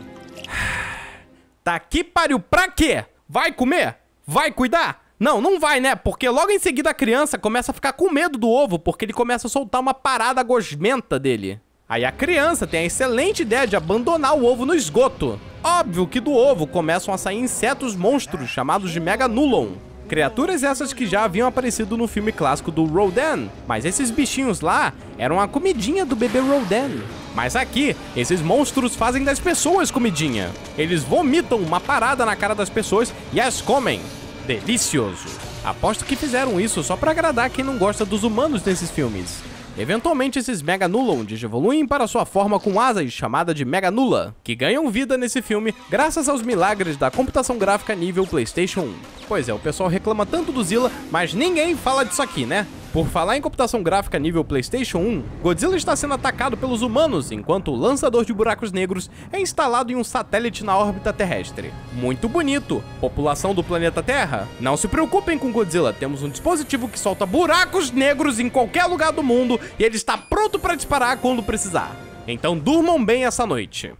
Tá que pariu pra quê? Vai comer? Vai cuidar? Não, não vai, né? Porque logo em seguida a criança começa a ficar com medo do ovo, porque ele começa a soltar uma parada gosmenta dele. Aí a criança tem a excelente ideia de abandonar o ovo no esgoto. Óbvio que do ovo começam a sair insetos monstros chamados de Mega Nulon. Criaturas essas que já haviam aparecido no filme clássico do Rodan, mas esses bichinhos lá eram a comidinha do bebê Rodan. Mas aqui, esses monstros fazem das pessoas comidinha. Eles vomitam uma parada na cara das pessoas e as comem. Delicioso. Aposto que fizeram isso só pra agradar quem não gosta dos humanos nesses filmes. Eventualmente, esses Mega Nulons evoluem para sua forma com asas chamada de Mega Nula, que ganham vida nesse filme graças aos milagres da computação gráfica nível PlayStation 1. Pois é, o pessoal reclama tanto do Zilla, mas ninguém fala disso aqui, né? Por falar em computação gráfica nível PlayStation 1, Godzilla está sendo atacado pelos humanos, enquanto o lançador de buracos negros é instalado em um satélite na órbita terrestre. Muito bonito! População do planeta Terra? Não se preocupem com Godzilla, temos um dispositivo que solta buracos negros em qualquer lugar do mundo e ele está pronto para disparar quando precisar. Então durmam bem essa noite.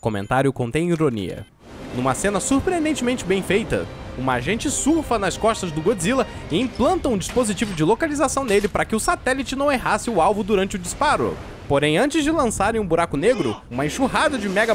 Comentário contém ironia. Numa cena surpreendentemente bem feita, uma agente surfa nas costas do Godzilla e implanta um dispositivo de localização nele para que o satélite não errasse o alvo durante o disparo. Porém, antes de lançarem um buraco negro, uma enxurrada de Mega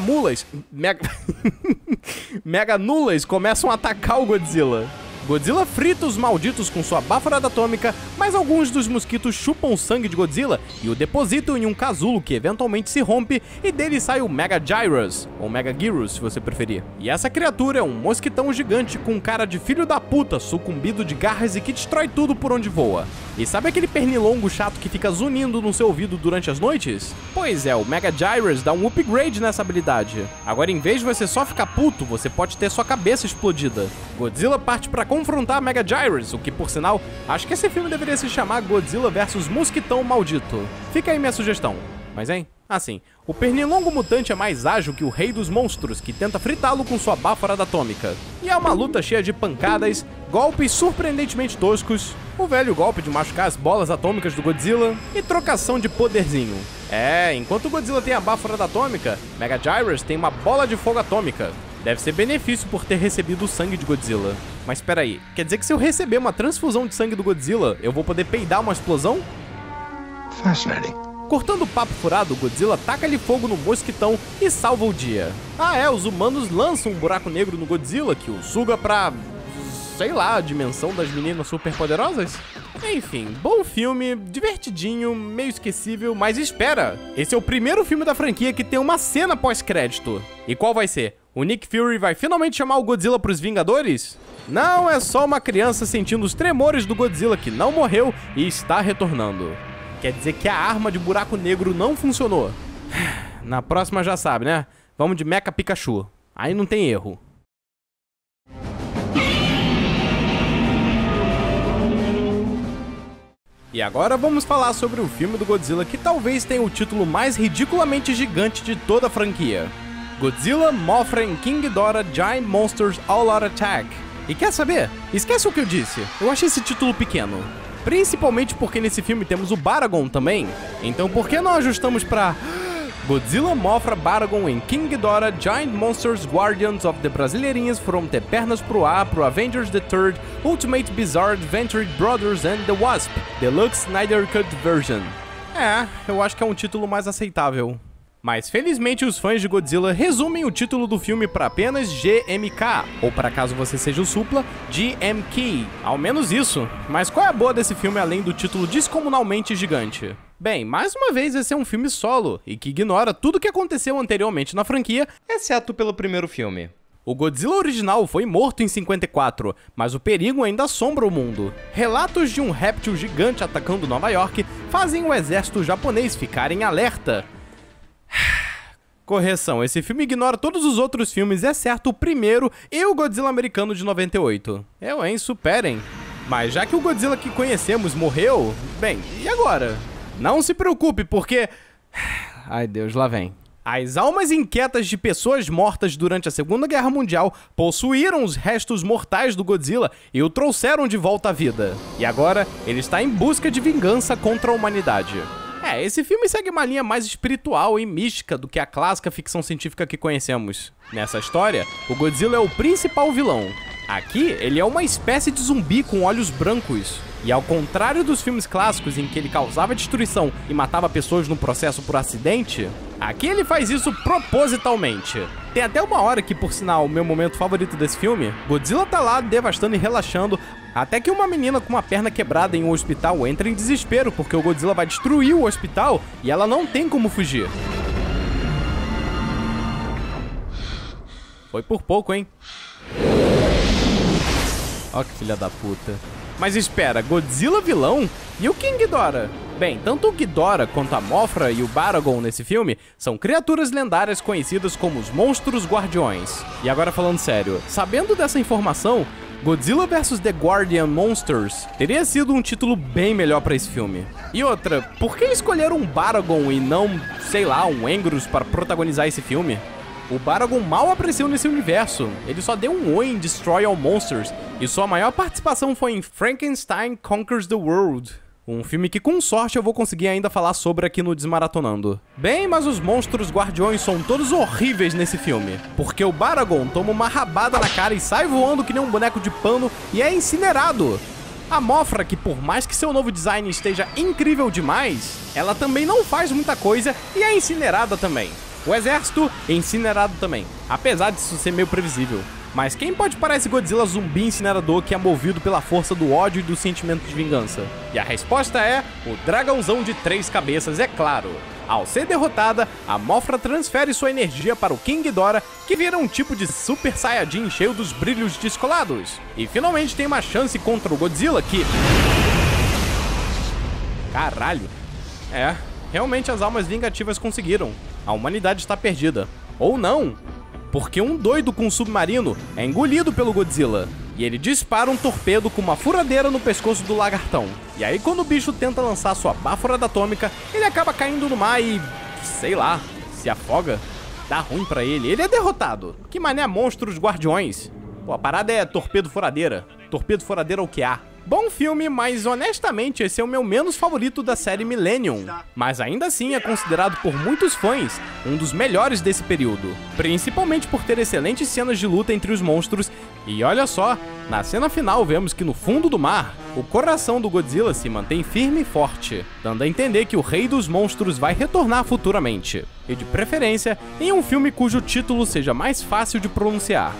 Nulas começam a atacar o Godzilla. Godzilla frita os malditos com sua baforada atômica, mas alguns dos mosquitos chupam o sangue de Godzilla e o depositam em um casulo que eventualmente se rompe e dele sai o Mega Gyros, ou Mega Gyros se você preferir. E essa criatura é um mosquitão gigante com cara de filho da puta sucumbido de garras e que destrói tudo por onde voa. E sabe aquele pernilongo chato que fica zunindo no seu ouvido durante as noites? Pois é, o Mega Gyros dá um upgrade nessa habilidade. Agora em vez de você só ficar puto, você pode ter sua cabeça explodida. Godzilla parte pra confrontar Mega Gyros, o que, por sinal, acho que esse filme deveria se chamar Godzilla vs Mosquitão Maldito. Fica aí minha sugestão. Mas, hein? Assim, o pernilongo mutante é mais ágil que o rei dos monstros, que tenta fritá-lo com sua baforada atômica. E é uma luta cheia de pancadas, golpes surpreendentemente toscos, o velho golpe de machucar as bolas atômicas do Godzilla e trocação de poderzinho. É, enquanto o Godzilla tem a baforada atômica, Mega Gyros tem uma bola de fogo atômica. Deve ser benefício por ter recebido o sangue de Godzilla. Mas peraí, quer dizer que se eu receber uma transfusão de sangue do Godzilla, eu vou poder peidar uma explosão? Fascinating. Cortando o papo furado, Godzilla taca-lhe fogo no mosquitão e salva o dia. Ah é, os humanos lançam um buraco negro no Godzilla que o suga pra... sei lá, a dimensão das meninas superpoderosas? Enfim, bom filme, divertidinho, meio esquecível, mas espera! Esse é o primeiro filme da franquia que tem uma cena pós-crédito. E qual vai ser? O Nick Fury vai finalmente chamar o Godzilla pros Vingadores? Não, é só uma criança sentindo os tremores do Godzilla que não morreu e está retornando. Quer dizer que a arma de buraco negro não funcionou. Na próxima já sabe, né? Vamos de Mecha Pikachu. Aí não tem erro. E agora vamos falar sobre o filme do Godzilla que talvez tenha o título mais ridiculamente gigante de toda a franquia. Godzilla, Mothra and King Ghidorah Giant Monsters All-Out Attack. E quer saber? Esquece o que eu disse, eu achei esse título pequeno. Principalmente porque nesse filme temos o Baragon também. Então por que não ajustamos pra... Godzilla, Mothra, Baragon and King Ghidorah Giant Monsters Guardians of the Brasileirinhas From Te Pernas Pro Ar Pro Avengers the Third Ultimate Bizarre Adventure Brothers and the Wasp Deluxe Snyder Cut Version. É, eu acho que é um título mais aceitável. Mas felizmente os fãs de Godzilla resumem o título do filme para apenas GMK, ou para caso você seja o supla, GMK. Ao menos isso. Mas qual é a boa desse filme além do título descomunalmente gigante? Bem, mais uma vez esse é um filme solo, e que ignora tudo o que aconteceu anteriormente na franquia, exceto pelo primeiro filme. O Godzilla original foi morto em 54, mas o perigo ainda assombra o mundo. Relatos de um réptil gigante atacando Nova York fazem o exército japonês ficar em alerta. Correção, esse filme ignora todos os outros filmes, exceto o primeiro e o Godzilla americano de 98. Eu, hein? Superem. Mas já que o Godzilla que conhecemos morreu, bem, e agora? Não se preocupe, porque... ai, Deus, lá vem. As almas inquietas de pessoas mortas durante a Segunda Guerra Mundial possuíram os restos mortais do Godzilla e o trouxeram de volta à vida. E agora, ele está em busca de vingança contra a humanidade. É, esse filme segue uma linha mais espiritual e mística do que a clássica ficção científica que conhecemos. Nessa história, o Godzilla é o principal vilão. Aqui, ele é uma espécie de zumbi com olhos brancos. E ao contrário dos filmes clássicos em que ele causava destruição e matava pessoas no processo por acidente, aqui ele faz isso propositalmente. Tem até uma hora que, por sinal, o meu momento favorito desse filme, Godzilla tá lá devastando e relaxando, até que uma menina com uma perna quebrada em um hospital entra em desespero porque o Godzilla vai destruir o hospital e ela não tem como fugir. Foi por pouco, hein? Ó que filha da puta. Mas espera, Godzilla vilão? E o King Ghidorah? Bem, tanto o Ghidorah quanto a Mothra e o Baragon nesse filme são criaturas lendárias conhecidas como os Monstros Guardiões. E agora falando sério, sabendo dessa informação, Godzilla vs The Guardian Monsters teria sido um título bem melhor pra esse filme. E outra, por que escolheram um Baragon e não, sei lá, um Engrus para protagonizar esse filme? O Baragon mal apareceu nesse universo, ele só deu um oi em Destroy All Monsters, e sua maior participação foi em Frankenstein Conquers the World, um filme que com sorte eu vou conseguir ainda falar sobre aqui no Desmaratonando. Bem, mas os monstros guardiões são todos horríveis nesse filme, porque o Baragon toma uma rabada na cara e sai voando que nem um boneco de pano e é incinerado. A Mothra, que por mais que seu novo design esteja incrível demais, ela também não faz muita coisa e é incinerada também. O exército é incinerado também, apesar disso ser meio previsível. Mas quem pode parar esse Godzilla zumbi incinerador que é movido pela força do ódio e do sentimento de vingança? E a resposta é o dragãozão de 3 cabeças, é claro. Ao ser derrotada, a Mothra transfere sua energia para o King Ghidorah, que vira um tipo de Super Saiyajin cheio dos brilhos descolados. E finalmente tem uma chance contra o Godzilla que... Caralho. É, realmente as almas vingativas conseguiram. A humanidade está perdida. Ou não, porque um doido com um submarino é engolido pelo Godzilla, e ele dispara um torpedo com uma furadeira no pescoço do lagartão. E aí quando o bicho tenta lançar sua baforada atômica, ele acaba caindo no mar e... sei lá, se afoga. Dá ruim pra ele, ele é derrotado. Que mané monstros guardiões. Pô, a parada é torpedo furadeira. Torpedo furadeira é o que há. Bom filme, mas honestamente esse é o meu menos favorito da série Millennium, mas ainda assim é considerado por muitos fãs um dos melhores desse período, principalmente por ter excelentes cenas de luta entre os monstros. E olha só, na cena final vemos que no fundo do mar, o coração do Godzilla se mantém firme e forte, dando a entender que o rei dos monstros vai retornar futuramente, e de preferência em um filme cujo título seja mais fácil de pronunciar.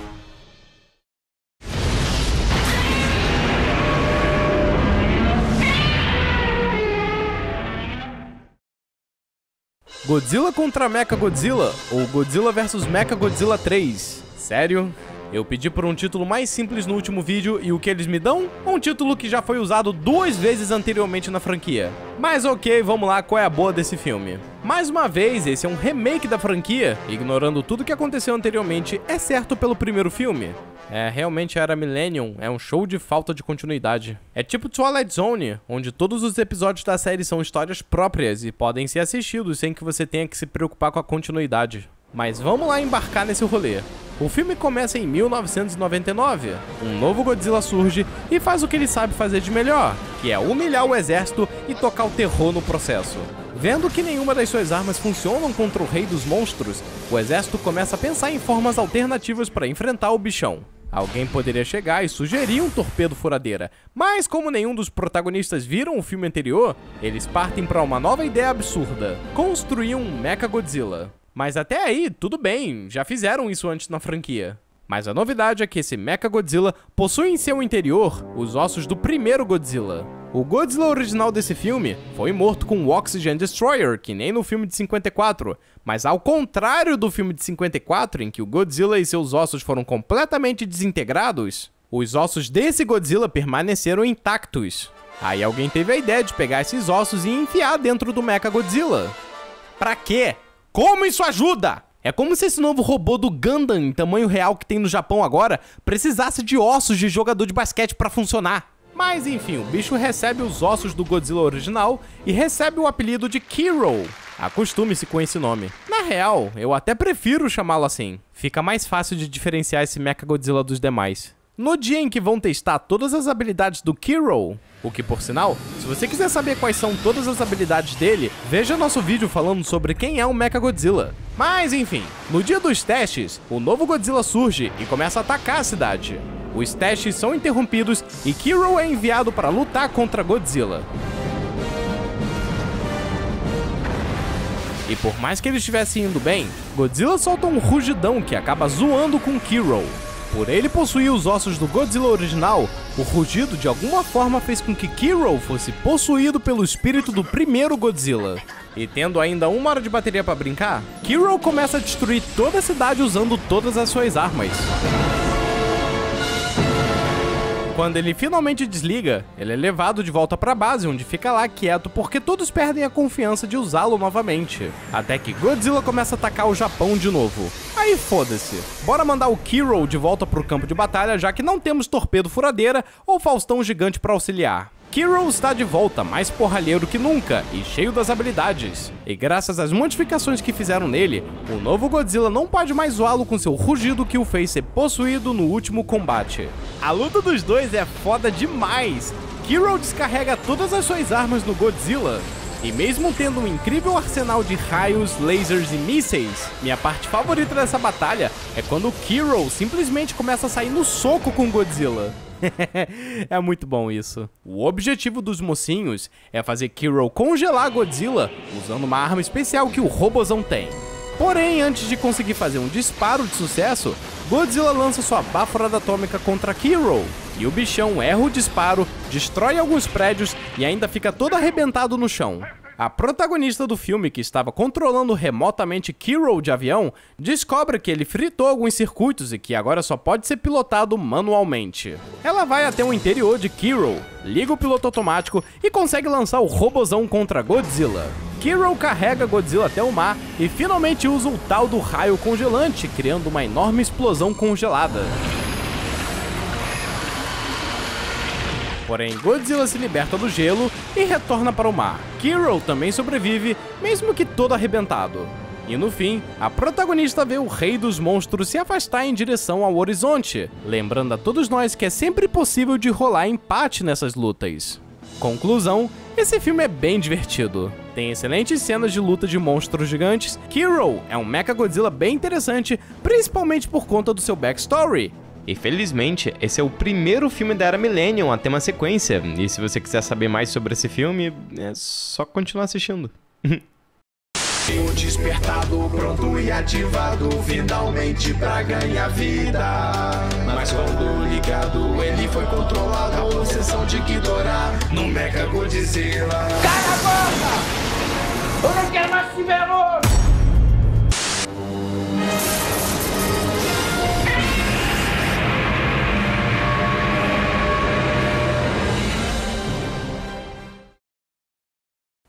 Godzilla contra Mechagodzilla, ou Godzilla vs Mechagodzilla 3. Sério? Eu pedi por um título mais simples no último vídeo e o que eles me dão? Um título que já foi usado 2 vezes anteriormente na franquia. Mas ok, vamos lá, qual é a boa desse filme? Mais uma vez, esse é um remake da franquia, ignorando tudo que aconteceu anteriormente, exceto pelo primeiro filme. É, realmente era Millennium, é um show de falta de continuidade. É tipo Twilight Zone, onde todos os episódios da série são histórias próprias e podem ser assistidos sem que você tenha que se preocupar com a continuidade. Mas vamos lá embarcar nesse rolê. O filme começa em 1999, um novo Godzilla surge e faz o que ele sabe fazer de melhor, que é humilhar o exército e tocar o terror no processo. Vendo que nenhuma das suas armas funcionam contra o rei dos monstros, o exército começa a pensar em formas alternativas para enfrentar o bichão. Alguém poderia chegar e sugerir um torpedo furadeira, mas como nenhum dos protagonistas viram o filme anterior, eles partem para uma nova ideia absurda: construir um Mechagodzilla. Mas até aí, tudo bem, já fizeram isso antes na franquia. Mas a novidade é que esse Mechagodzilla possui em seu interior os ossos do primeiro Godzilla. O Godzilla original desse filme foi morto com o Oxygen Destroyer, que nem no filme de 54, mas ao contrário do filme de 54, em que o Godzilla e seus ossos foram completamente desintegrados, os ossos desse Godzilla permaneceram intactos. Aí alguém teve a ideia de pegar esses ossos e enfiar dentro do Mechagodzilla. Pra quê? Como isso ajuda? É como se esse novo robô do Gundam em tamanho real que tem no Japão agora precisasse de ossos de jogador de basquete pra funcionar. Mas enfim, o bicho recebe os ossos do Godzilla original e recebe o apelido de Kiro. Acostume-se com esse nome. Na real, eu até prefiro chamá-lo assim. Fica mais fácil de diferenciar esse Mechagodzilla dos demais. No dia em que vão testar todas as habilidades do Kiro, o que por sinal, se você quiser saber quais são todas as habilidades dele, veja nosso vídeo falando sobre quem é o Mechagodzilla. Mas enfim, no dia dos testes, o novo Godzilla surge e começa a atacar a cidade. os testes são interrompidos e Kiryu é enviado para lutar contra Godzilla. E por mais que eles estivessem indo bem, Godzilla solta um rugidão que acaba zoando com Kiryu. Por ele possuir os ossos do Godzilla original, o rugido de alguma forma fez com que Kiryu fosse possuído pelo espírito do primeiro Godzilla. E tendo ainda 1 hora de bateria para brincar, Kiryu começa a destruir toda a cidade usando todas as suas armas. Quando ele finalmente desliga, ele é levado de volta pra base, onde fica lá quieto porque todos perdem a confiança de usá-lo novamente. Até que Godzilla começa a atacar o Japão de novo. Aí foda-se, bora mandar o Kiryu de volta pro campo de batalha, já que não temos torpedo furadeira ou Faustão gigante pra auxiliar. Kiryu está de volta, mais porralheiro que nunca e cheio das habilidades. E graças às modificações que fizeram nele, o novo Godzilla não pode mais zoá-lo com seu rugido que o fez ser possuído no último combate. A luta dos dois é foda demais! Kiryu descarrega todas as suas armas no Godzilla. E mesmo tendo um incrível arsenal de raios, lasers e mísseis, minha parte favorita dessa batalha é quando Kiryu simplesmente começa a sair no soco com Godzilla. É muito bom isso. O objetivo dos mocinhos é fazer Kiryu congelar Godzilla usando uma arma especial que o robozão tem. Porém, antes de conseguir fazer um disparo de sucesso, Godzilla lança sua baforada atômica contra Kiryu. E o bichão erra o disparo, destrói alguns prédios e ainda fica todo arrebentado no chão. A protagonista do filme, que estava controlando remotamente Kiryu de avião, descobre que ele fritou alguns circuitos e que agora só pode ser pilotado manualmente. Ela vai até o interior de Kiryu, liga o piloto automático e consegue lançar o robozão contra Godzilla. Kiryu carrega Godzilla até o mar e finalmente usa o tal do raio congelante, criando uma enorme explosão congelada. Porém, Godzilla se liberta do gelo e retorna para o mar. Kiryu também sobrevive, mesmo que todo arrebentado. E no fim, a protagonista vê o rei dos monstros se afastar em direção ao horizonte, lembrando a todos nós que é sempre possível de rolar empate nessas lutas. Conclusão, esse filme é bem divertido. Tem excelentes cenas de luta de monstros gigantes. Kiryu é um Mechagodzilla bem interessante, principalmente por conta do seu backstory. E felizmente, esse é o primeiro filme da Era Millennium a ter uma sequência, e se você quiser saber mais sobre esse filme, é só continuar assistindo. O despertado pronto e ativado, finalmente pra ganhar vida. Mas quando ligado, ele foi controlado, a obsessão de Ghidorah no Mechagodzilla. Cala a boca! Eu não quero mais se ver louco!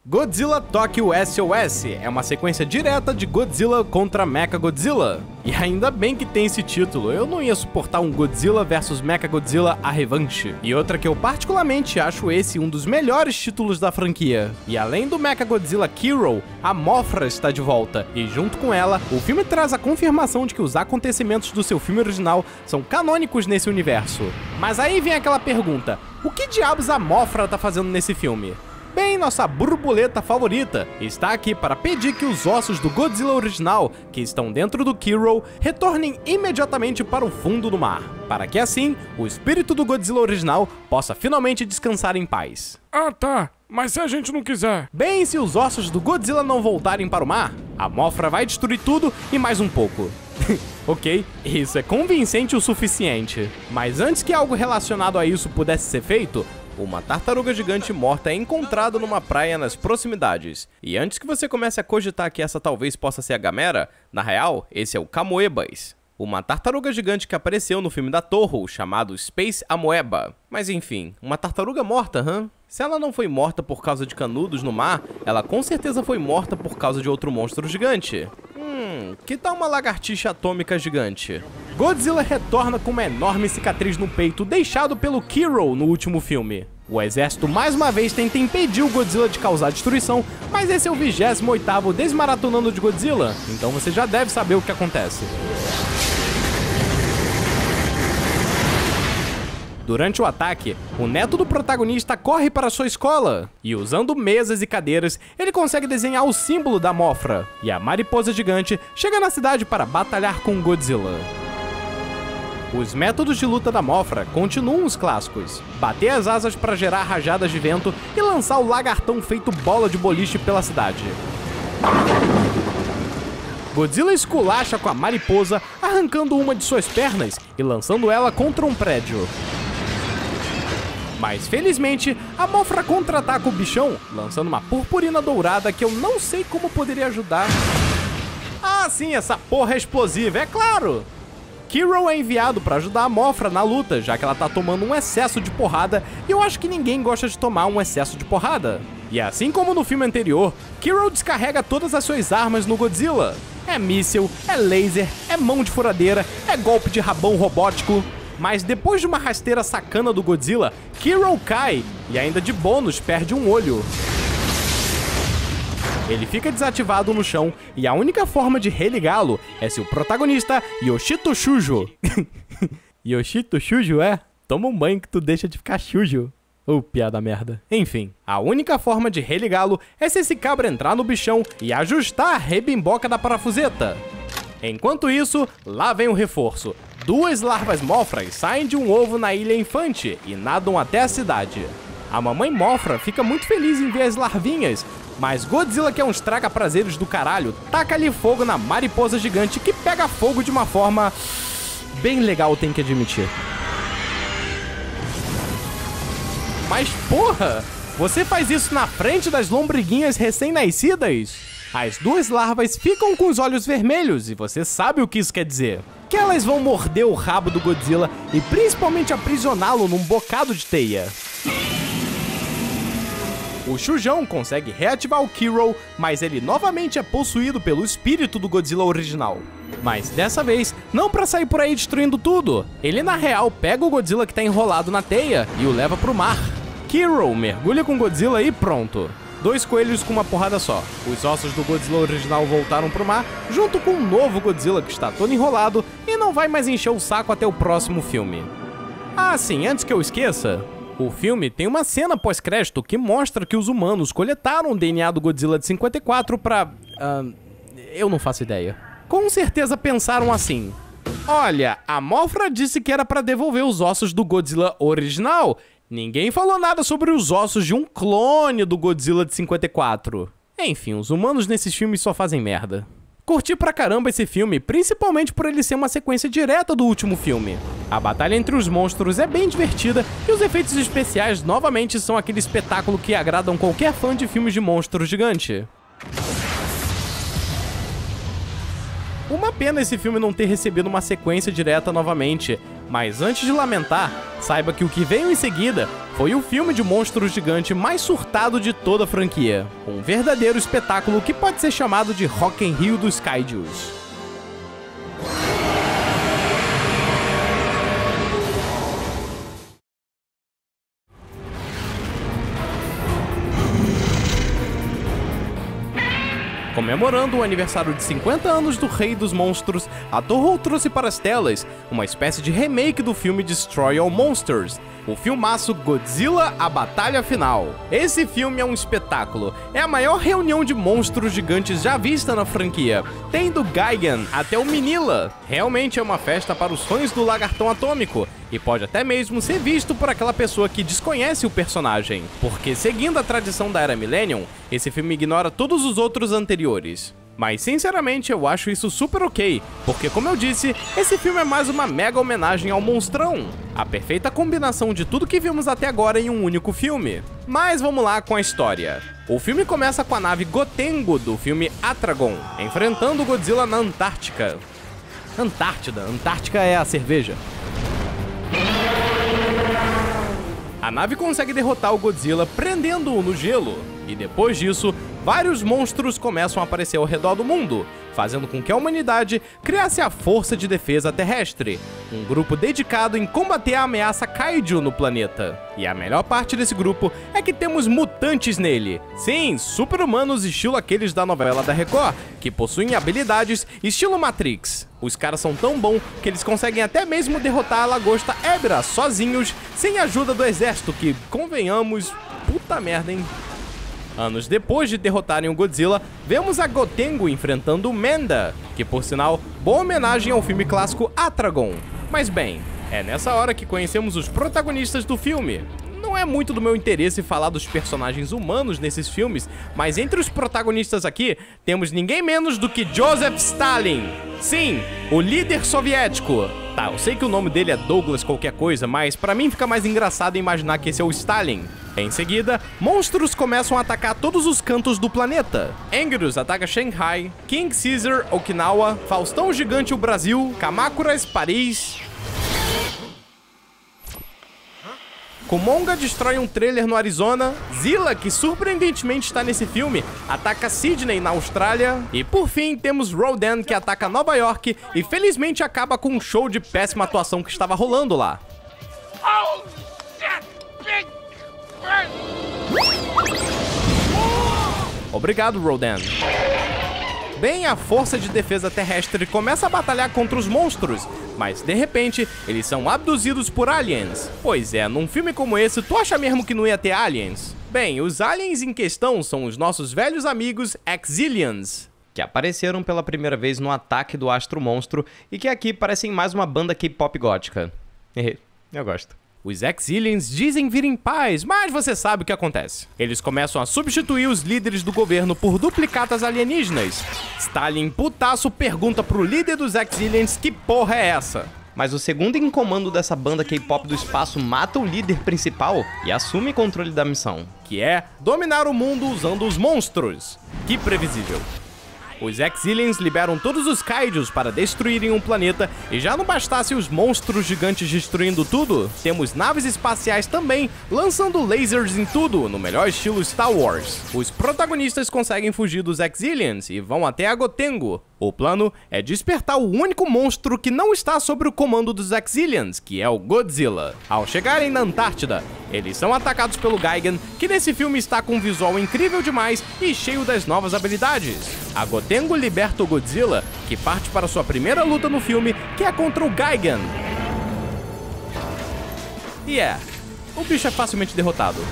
Godzilla Tokyo SOS é uma sequência direta de Godzilla contra Mechagodzilla. E ainda bem que tem esse título, eu não ia suportar um Godzilla vs Mechagodzilla a revanche. E outra que eu particularmente acho esse um dos melhores títulos da franquia. E além do Mechagodzilla Kiryu, a Mothra está de volta. E junto com ela, o filme traz a confirmação de que os acontecimentos do seu filme original são canônicos nesse universo. Mas aí vem aquela pergunta, o que diabos a Mothra tá fazendo nesse filme? Bem, nossa borboleta favorita está aqui para pedir que os ossos do Godzilla original, que estão dentro do Kiryu, retornem imediatamente para o fundo do mar, para que assim, o espírito do Godzilla original possa finalmente descansar em paz. Ah tá, mas se a gente não quiser? Bem, se os ossos do Godzilla não voltarem para o mar, a Mothra vai destruir tudo e mais um pouco. Ok, isso é convincente o suficiente. Mas antes que algo relacionado a isso pudesse ser feito, uma tartaruga gigante morta é encontrada numa praia nas proximidades. E antes que você comece a cogitar que essa talvez possa ser a Gamera, na real, esse é o Camoebas. Uma tartaruga gigante que apareceu no filme da Toho, chamado Space Amoeba. Mas enfim, uma tartaruga morta, hã? Se ela não foi morta por causa de canudos no mar, ela com certeza foi morta por causa de outro monstro gigante. Que tal uma lagartixa atômica gigante? Godzilla retorna com uma enorme cicatriz no peito deixado pelo Kiryu no último filme. O exército mais uma vez tenta impedir o Godzilla de causar destruição, mas esse é o 28º Desmaratonando de Godzilla, então você já deve saber o que acontece. Durante o ataque, o neto do protagonista corre para sua escola e usando mesas e cadeiras, ele consegue desenhar o símbolo da Mothra e a mariposa gigante chega na cidade para batalhar com Godzilla. Os métodos de luta da Mofra continuam os clássicos: bater as asas para gerar rajadas de vento e lançar o lagartão feito bola de boliche pela cidade. Godzilla esculacha com a mariposa, arrancando uma de suas pernas e lançando ela contra um prédio. Mas felizmente, a Mofra contra-ataca o bichão, lançando uma purpurina dourada que eu não sei como poderia ajudar. Ah sim, essa porra é explosiva, é claro! Kirou é enviado para ajudar a Mofra na luta, já que ela tá tomando um excesso de porrada, e eu acho que ninguém gosta de tomar um excesso de porrada. E assim como no filme anterior, Kirou descarrega todas as suas armas no Godzilla. É míssil, é laser, é mão de furadeira, é golpe de rabão robótico. Mas depois de uma rasteira sacana do Godzilla, Kirou cai e ainda de bônus perde um olho. Ele fica desativado no chão, e a única forma de religá-lo é se o protagonista Yoshito Shujo... Yoshito Shujo, é? Toma um banho que tu deixa de ficar Shujo. Ô, piada merda. Enfim, a única forma de religá-lo é se esse cabra entrar no bichão e ajustar a rebimboca da parafuseta. Enquanto isso, lá vem o reforço. Duas larvas mofras saem de um ovo na Ilha Infante e nadam até a cidade. A mamãe Mofra fica muito feliz em ver as larvinhas, mas Godzilla, que é um estraga-prazeres do caralho, taca-lhe fogo na mariposa gigante, que pega fogo de uma forma bem legal, tem que admitir. Mas porra, você faz isso na frente das lombriguinhas recém-nascidas? As duas larvas ficam com os olhos vermelhos, e você sabe o que isso quer dizer. Que elas vão morder o rabo do Godzilla e principalmente aprisioná-lo num bocado de teia. O Shujão consegue reativar o Kirou, mas ele novamente é possuído pelo espírito do Godzilla original. Mas dessa vez, não pra sair por aí destruindo tudo. Ele na real pega o Godzilla que tá enrolado na teia e o leva pro mar. Kirou mergulha com Godzilla e pronto. Dois coelhos com uma porrada só. Os ossos do Godzilla original voltaram pro mar, junto com um novo Godzilla que está todo enrolado e não vai mais encher o saco até o próximo filme. Ah sim, antes que eu esqueça... O filme tem uma cena pós-crédito que mostra que os humanos coletaram o DNA do Godzilla de 54 pra... eu não faço ideia. Com certeza pensaram assim: olha, a Mofra disse que era pra devolver os ossos do Godzilla original. Ninguém falou nada sobre os ossos de um clone do Godzilla de 54. Enfim, os humanos nesses filmes só fazem merda. Curti pra caramba esse filme, principalmente por ele ser uma sequência direta do último filme. A batalha entre os monstros é bem divertida e os efeitos especiais novamente são aquele espetáculo que agradam qualquer fã de filmes de monstro gigante. Uma pena esse filme não ter recebido uma sequência direta novamente, mas antes de lamentar, saiba que o que veio em seguida foi o filme de monstro gigante mais surtado de toda a franquia. Um verdadeiro espetáculo que pode ser chamado de Rock in Rio dos Kaijus. Comemorando o aniversário de 50 anos do Rei dos Monstros, a Toho trouxe para as telas uma espécie de remake do filme Destroy All Monsters, o filmaço Godzilla: A Batalha Final. Esse filme é um espetáculo, é a maior reunião de monstros gigantes já vista na franquia, tem do Gigan até o Minilla. Realmente é uma festa para os fãs do Lagartão Atômico, e pode até mesmo ser visto por aquela pessoa que desconhece o personagem, porque seguindo a tradição da era Millennium, esse filme ignora todos os outros anteriores. Mas sinceramente eu acho isso super ok, porque como eu disse, esse filme é mais uma mega homenagem ao monstrão, a perfeita combinação de tudo que vimos até agora em um único filme. Mas vamos lá com a história. O filme começa com a nave Gotengo do filme Atragon, enfrentando Godzilla na Antártica. Antártica é a cerveja. A nave consegue derrotar o Godzilla prendendo-o no gelo, e depois disso, vários monstros começam a aparecer ao redor do mundo, fazendo com que a humanidade criasse a Força de Defesa Terrestre, um grupo dedicado em combater a ameaça kaiju no planeta. E a melhor parte desse grupo é que temos mutantes nele. Sim, super-humanos estilo aqueles da novela da Record, que possuem habilidades estilo Matrix. Os caras são tão bons que eles conseguem até mesmo derrotar a lagosta Ebra sozinhos, sem a ajuda do exército, que, convenhamos, puta merda, hein? Anos depois de derrotarem o Godzilla, vemos a Gotengo enfrentando o Menda, que por sinal, boa homenagem ao filme clássico Atragon. Mas bem, é nessa hora que conhecemos os protagonistas do filme. Não é muito do meu interesse falar dos personagens humanos nesses filmes, mas entre os protagonistas aqui, temos ninguém menos do que Joseph Stalin. Sim, o líder soviético. Tá, eu sei que o nome dele é Douglas qualquer coisa, mas pra mim fica mais engraçado imaginar que esse é o Stalin. Em seguida, monstros começam a atacar todos os cantos do planeta. Angerus ataca Shanghai, King Caesar, Okinawa, Faustão Gigante o Brasil, Kamakura, Paris... Kumonga destrói um trailer no Arizona, Zilla, que surpreendentemente está nesse filme, ataca Sydney na Austrália, e por fim temos Rodan, que ataca Nova York e felizmente acaba com um show de péssima atuação que estava rolando lá. Oh, shit, big oh! Obrigado, Rodan. Bem, a força de defesa terrestre começa a batalhar contra os monstros, mas de repente, eles são abduzidos por aliens. Pois é, num filme como esse, tu acha mesmo que não ia ter aliens? Bem, os aliens em questão são os nossos velhos amigos Exilians, que apareceram pela primeira vez no Ataque do Astro Monstro e que aqui parecem mais uma banda K-pop gótica. Eu gosto. Os Exilians dizem vir em paz, mas você sabe o que acontece. Eles começam a substituir os líderes do governo por duplicatas alienígenas. Stalin, putaço, pergunta pro líder dos Exilians que porra é essa. Mas o segundo em comando dessa banda K-pop do espaço mata o líder principal e assume controle da missão, que é dominar o mundo usando os monstros. Que previsível. Os Exilians liberam todos os Kaijus para destruírem um planeta, e já não bastasse os monstros gigantes destruindo tudo, temos naves espaciais também lançando lasers em tudo, no melhor estilo Star Wars. Os protagonistas conseguem fugir dos Exilians e vão até a Gotengo. O plano é despertar o único monstro que não está sob o comando dos Exilians, que é o Godzilla. Ao chegarem na Antártida, eles são atacados pelo Gigan, que nesse filme está com um visual incrível demais e cheio das novas habilidades. A Gotengo liberta o Godzilla, que parte para sua primeira luta no filme, que é contra o Gigan. E o bicho é facilmente derrotado.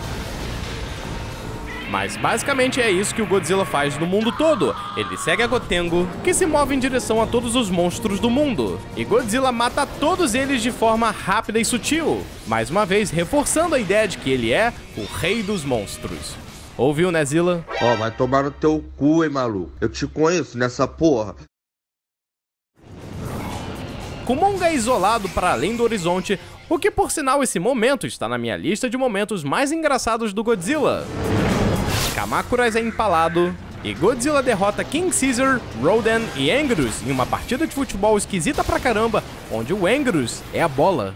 Mas basicamente é isso que o Godzilla faz no mundo todo. Ele segue a Gotengo, que se move em direção a todos os monstros do mundo. E Godzilla mata todos eles de forma rápida e sutil. Mais uma vez, reforçando a ideia de que ele é o rei dos monstros. Ouviu, né, Zilla? Ó, vai tomar no teu cu, hein, maluco. Eu te conheço nessa porra. Kumonga é isolado para além do horizonte, o que, por sinal, esse momento está na minha lista de momentos mais engraçados do Godzilla. Kamakura é empalado, e Godzilla derrota King Caesar, Rodan e Angerus em uma partida de futebol esquisita pra caramba, onde o Angerus é a bola.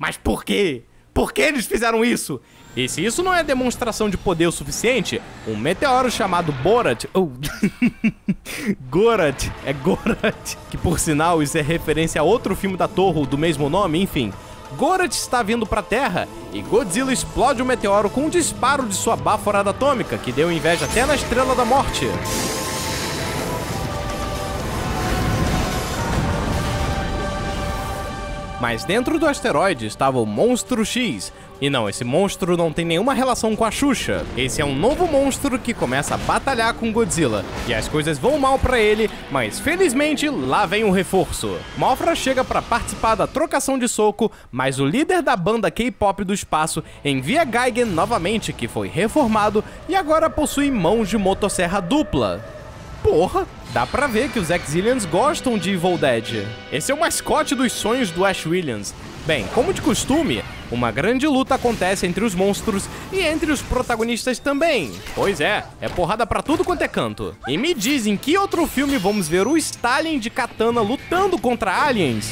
Mas por quê? Por que eles fizeram isso? E se isso não é demonstração de poder o suficiente, um meteoro chamado Borat, ou Gorat, é Gorat, que por sinal isso é referência a outro filme da Toho do mesmo nome, enfim. Gorat está vindo para a Terra e Godzilla explode o meteoro com um disparo de sua baforada atômica, que deu inveja até na Estrela da Morte. Mas dentro do asteroide estava o Monstro X. E não, esse monstro não tem nenhuma relação com a Xuxa. Esse é um novo monstro que começa a batalhar com Godzilla. E as coisas vão mal pra ele, mas felizmente lá vem um reforço. Mothra chega pra participar da trocação de soco, mas o líder da banda K-pop do espaço envia Gigan novamente, que foi reformado e agora possui mãos de motosserra dupla. Porra! Dá pra ver que os Exilians gostam de Evil Dead. Esse é o mascote dos sonhos do Ash Williams. Bem, como de costume, uma grande luta acontece entre os monstros e entre os protagonistas também. Pois é, é porrada pra tudo quanto é canto. E me diz em que outro filme vamos ver o Stalin de katana lutando contra aliens?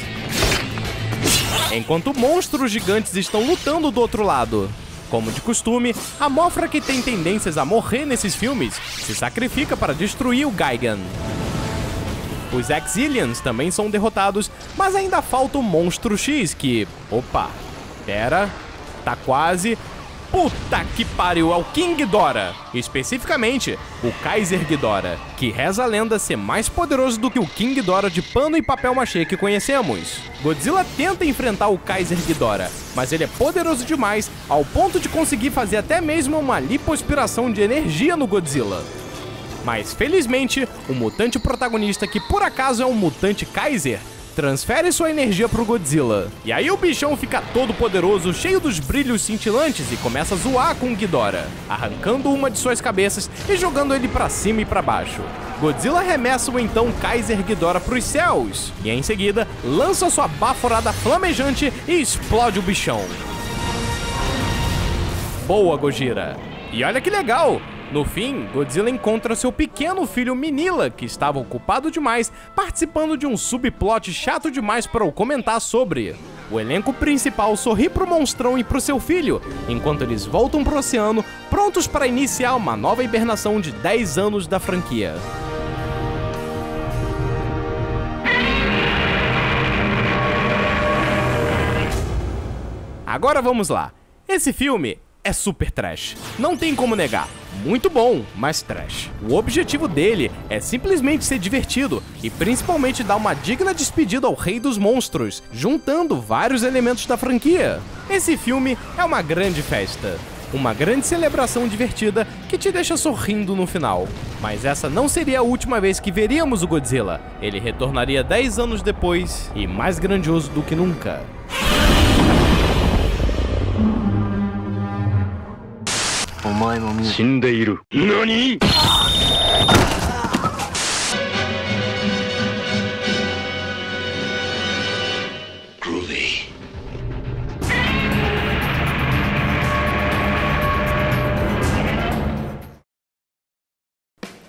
Enquanto monstros gigantes estão lutando do outro lado. Como de costume, a Mothra, que tem tendências a morrer nesses filmes, se sacrifica para destruir o Gigan. Os Exilians também são derrotados, mas ainda falta o Monstro X, que... Opa, pera, tá quase... Puta que pariu, é o King Ghidorah, especificamente o Kaiser Ghidorah, que reza a lenda ser mais poderoso do que o King Ghidorah de pano e papel machê que conhecemos. Godzilla tenta enfrentar o Kaiser Ghidorah, mas ele é poderoso demais ao ponto de conseguir fazer até mesmo uma lipoaspiração de energia no Godzilla. Mas felizmente, o mutante protagonista, que por acaso é um mutante Kaiser, Transfere sua energia pro Godzilla. E aí o bichão fica todo poderoso, cheio dos brilhos cintilantes, e começa a zoar com Ghidorah, arrancando uma de suas cabeças e jogando ele pra cima e pra baixo. Godzilla arremessa o então Kaiser Ghidorah pros céus, e em seguida lança sua baforada flamejante e explode o bichão. Boa, Gojira! E olha que legal! No fim, Godzilla encontra seu pequeno filho Minilla, que estava ocupado demais participando de um subplot chato demais para eu comentar sobre. O elenco principal sorri pro monstrão e pro seu filho, enquanto eles voltam pro oceano, prontos para iniciar uma nova hibernação de 10 anos da franquia. Agora vamos lá. Esse filme é super trash, não tem como negar. Muito bom, mas trash. O objetivo dele é simplesmente ser divertido e principalmente dar uma digna despedida ao Rei dos Monstros, juntando vários elementos da franquia. Esse filme é uma grande festa, uma grande celebração divertida que te deixa sorrindo no final. Mas essa não seria a última vez que veríamos o Godzilla. Ele retornaria 10 anos depois e mais grandioso do que nunca.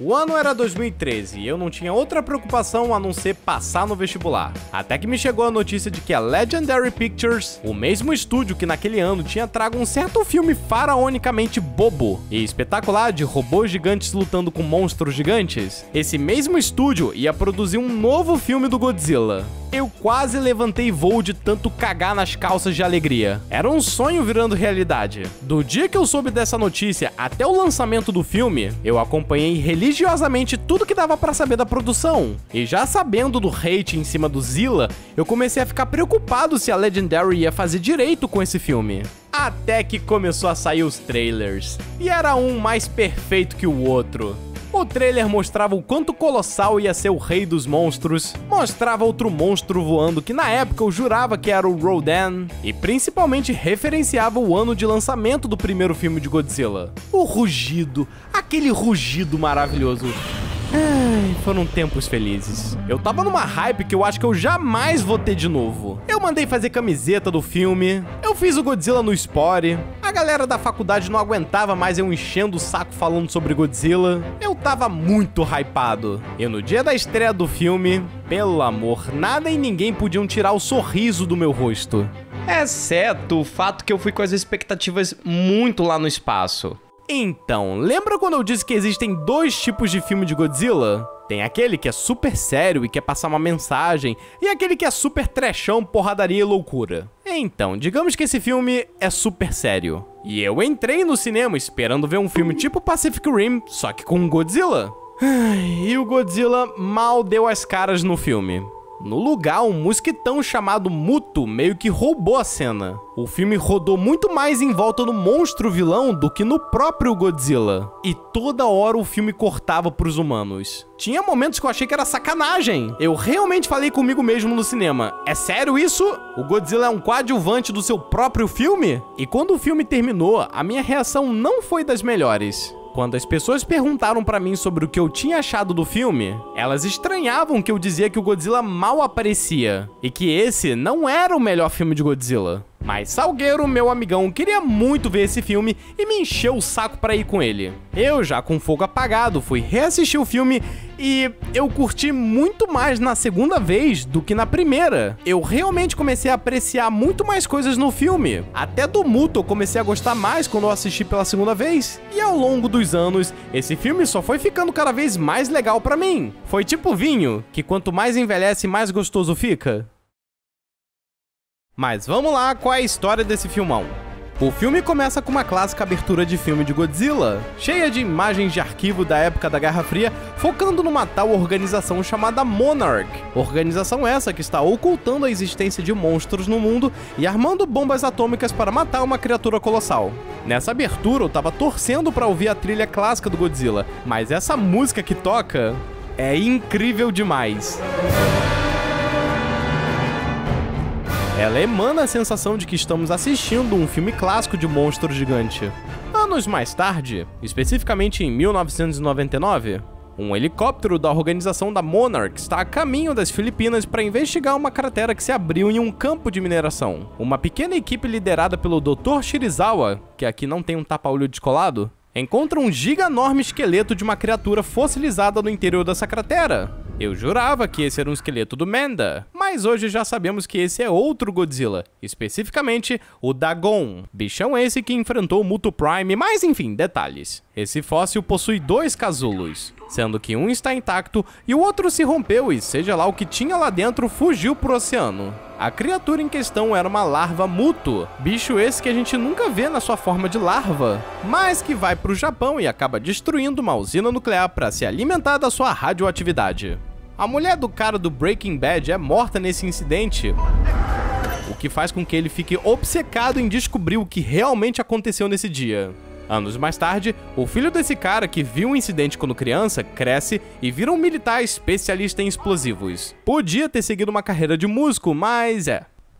O ano era 2013 e eu não tinha outra preocupação a não ser passar no vestibular. Até que me chegou a notícia de que a Legendary Pictures, o mesmo estúdio que naquele ano tinha trago um certo filme faraonicamente bobo e espetacular de robôs gigantes lutando com monstros gigantes, esse mesmo estúdio ia produzir um novo filme do Godzilla. Eu quase levantei voo de tanto cagar nas calças de alegria. Era um sonho virando realidade. Do dia que eu soube dessa notícia até o lançamento do filme, eu acompanhei religiosamente tudo que dava pra saber da produção. E já sabendo do hate em cima do Zilla, eu comecei a ficar preocupado se a Legendary ia fazer direito com esse filme. Até que começou a sair os trailers. E era um mais perfeito que o outro. O trailer mostrava o quanto colossal ia ser o Rei dos Monstros, mostrava outro monstro voando que na época eu jurava que era o Rodan, e principalmente referenciava o ano de lançamento do primeiro filme de Godzilla. O rugido, aquele rugido maravilhoso. Ai, foram tempos felizes. Eu tava numa hype que eu acho que eu jamais vou ter de novo. Eu mandei fazer camiseta do filme, eu fiz o Godzilla no Spore, a galera da faculdade não aguentava mais eu enchendo o saco falando sobre Godzilla. Eu tava muito hypado. E no dia da estreia do filme, pelo amor, nada e ninguém podiam tirar o sorriso do meu rosto. Exceto o fato que eu fui com as expectativas muito lá no espaço. Então, lembra quando eu disse que existem dois tipos de filme de Godzilla? Tem aquele que é super sério e quer passar uma mensagem, e aquele que é super trechão, porradaria e loucura. Então, digamos que esse filme é super sério. E eu entrei no cinema esperando ver um filme tipo Pacific Rim, só que com um Godzilla. E o Godzilla mal deu as caras no filme. No lugar, um mosquitão chamado Muto meio que roubou a cena. O filme rodou muito mais em volta do monstro vilão do que no próprio Godzilla. E toda hora o filme cortava pros humanos. Tinha momentos que eu achei que era sacanagem. Eu realmente falei comigo mesmo no cinema: é sério isso? O Godzilla é um coadjuvante do seu próprio filme? E quando o filme terminou, a minha reação não foi das melhores. Quando as pessoas perguntaram pra mim sobre o que eu tinha achado do filme, elas estranhavam que eu dizia que o Godzilla mal aparecia e que esse não era o melhor filme de Godzilla. Mas Salgueiro, meu amigão, queria muito ver esse filme e me encheu o saco pra ir com ele. Eu, já com fogo apagado, fui reassistir o filme e eu curti muito mais na segunda vez do que na primeira. Eu realmente comecei a apreciar muito mais coisas no filme. Até do Muto eu comecei a gostar mais quando eu assisti pela segunda vez. E ao longo dos anos, esse filme só foi ficando cada vez mais legal pra mim. Foi tipo vinho, que quanto mais envelhece, mais gostoso fica. Mas vamos lá, qual é a história desse filmão? O filme começa com uma clássica abertura de filme de Godzilla, cheia de imagens de arquivo da época da Guerra Fria, focando numa tal organização chamada Monarch. Organização essa que está ocultando a existência de monstros no mundo e armando bombas atômicas para matar uma criatura colossal. Nessa abertura eu tava torcendo pra ouvir a trilha clássica do Godzilla, mas essa música que toca é incrível demais. Ela emana a sensação de que estamos assistindo um filme clássico de monstro gigante. Anos mais tarde, especificamente em 1999, um helicóptero da organização da Monarch está a caminho das Filipinas para investigar uma cratera que se abriu em um campo de mineração. Uma pequena equipe liderada pelo Dr. Shirizawa, que aqui não tem um tapa-olho descolado, encontra um giganorme esqueleto de uma criatura fossilizada no interior dessa cratera. Eu jurava que esse era um esqueleto do Menda, mas hoje já sabemos que esse é outro Godzilla, especificamente o Dagon, bichão esse que enfrentou o Muto Prime, mas enfim, detalhes. Esse fóssil possui dois casulos, sendo que um está intacto e o outro se rompeu e seja lá o que tinha lá dentro fugiu pro oceano. A criatura em questão era uma larva Muto, bicho esse que a gente nunca vê na sua forma de larva, mas que vai pro Japão e acaba destruindo uma usina nuclear para se alimentar da sua radioatividade. A mulher do cara do Breaking Bad é morta nesse incidente, o que faz com que ele fique obcecado em descobrir o que realmente aconteceu nesse dia. Anos mais tarde, o filho desse cara que viu o incidente quando criança cresce e vira um militar especialista em explosivos. Podia ter seguido uma carreira de músico, mas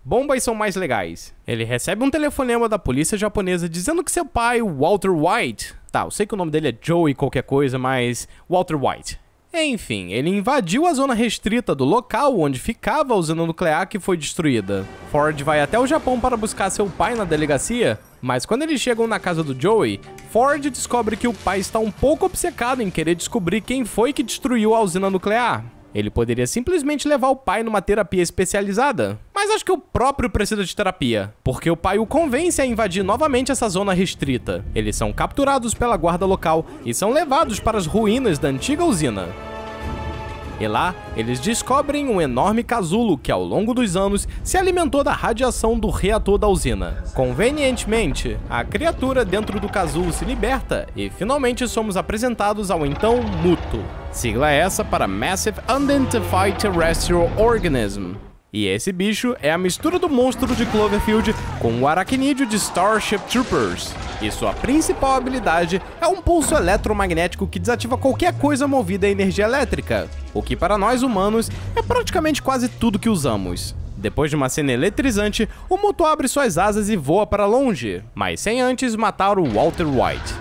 bombas são mais legais. Ele recebe um telefonema da polícia japonesa dizendo que seu pai, Walter White... Tá, eu sei que o nome dele é Joey qualquer coisa, mas... Walter White... Enfim, ele invadiu a zona restrita do local onde ficava a usina nuclear que foi destruída. Ford vai até o Japão para buscar seu pai na delegacia, mas quando eles chegam na casa do Joey, Ford descobre que o pai está um pouco obcecado em querer descobrir quem foi que destruiu a usina nuclear. Ele poderia simplesmente levar o pai numa terapia especializada, mas acho que o próprio precisa de terapia, porque o pai o convence a invadir novamente essa zona restrita. Eles são capturados pela guarda local e são levados para as ruínas da antiga usina. E lá, eles descobrem um enorme casulo que ao longo dos anos se alimentou da radiação do reator da usina. Convenientemente, a criatura dentro do casulo se liberta e finalmente somos apresentados ao então Muto. Sigla essa para Massive Unidentified Terrestrial Organism. E esse bicho é a mistura do monstro de Cloverfield com o aracnídeo de Starship Troopers. E sua principal habilidade é um pulso eletromagnético que desativa qualquer coisa movida a energia elétrica, o que para nós humanos é praticamente quase tudo que usamos. Depois de uma cena eletrizante, o Muto abre suas asas e voa para longe, mas sem antes matar o Walter White.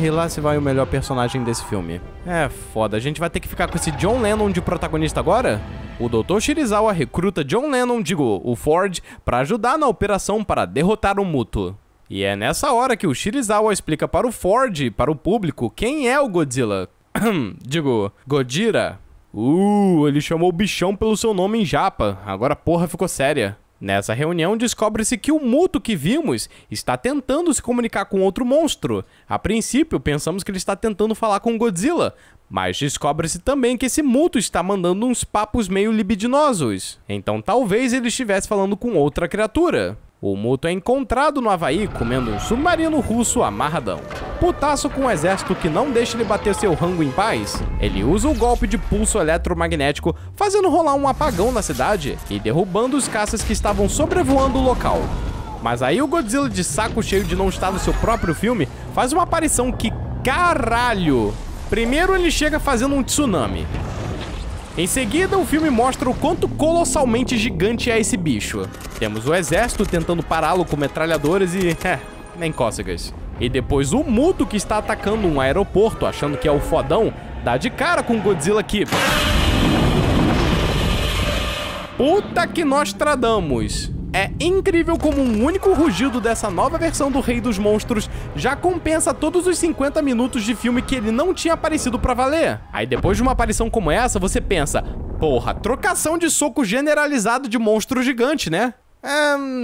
E lá se vai o melhor personagem desse filme. É foda, a gente vai ter que ficar com esse John Lennon de protagonista agora? O Dr. Shirizawa recruta John Lennon, o Ford, para ajudar na operação para derrotar o Muto. E é nessa hora que o Shirizawa explica para o Ford e para o público quem é o Godzilla. Gojira. Ele chamou o bichão pelo seu nome em japa, agora a porra ficou séria. Nessa reunião, descobre-se que o Muto que vimos está tentando se comunicar com outro monstro. A princípio, pensamos que ele está tentando falar com Godzilla, mas descobre-se também que esse Muto está mandando uns papos meio libidinosos. Então talvez ele estivesse falando com outra criatura. O Muto é encontrado no Havaí comendo um submarino russo amarradão. Putaço com um exército que não deixa ele bater seu rango em paz, ele usa o golpe de pulso eletromagnético, fazendo rolar um apagão na cidade e derrubando os caças que estavam sobrevoando o local. Mas aí o Godzilla, de saco cheio de não estar no seu próprio filme, faz uma aparição que caralho! Primeiro ele chega fazendo um tsunami. Em seguida, o filme mostra o quanto colossalmente gigante é esse bicho. Temos o exército tentando pará-lo com metralhadoras e... nem cócegas. E depois o Muto, que está atacando um aeroporto achando que é o fodão, dá de cara com o Godzilla que... Puta que nós tradamos! É incrível como um único rugido dessa nova versão do Rei dos Monstros já compensa todos os 50 minutos de filme que ele não tinha aparecido pra valer. Aí depois de uma aparição como essa, você pensa, porra, trocação de soco generalizado de monstro gigante, né?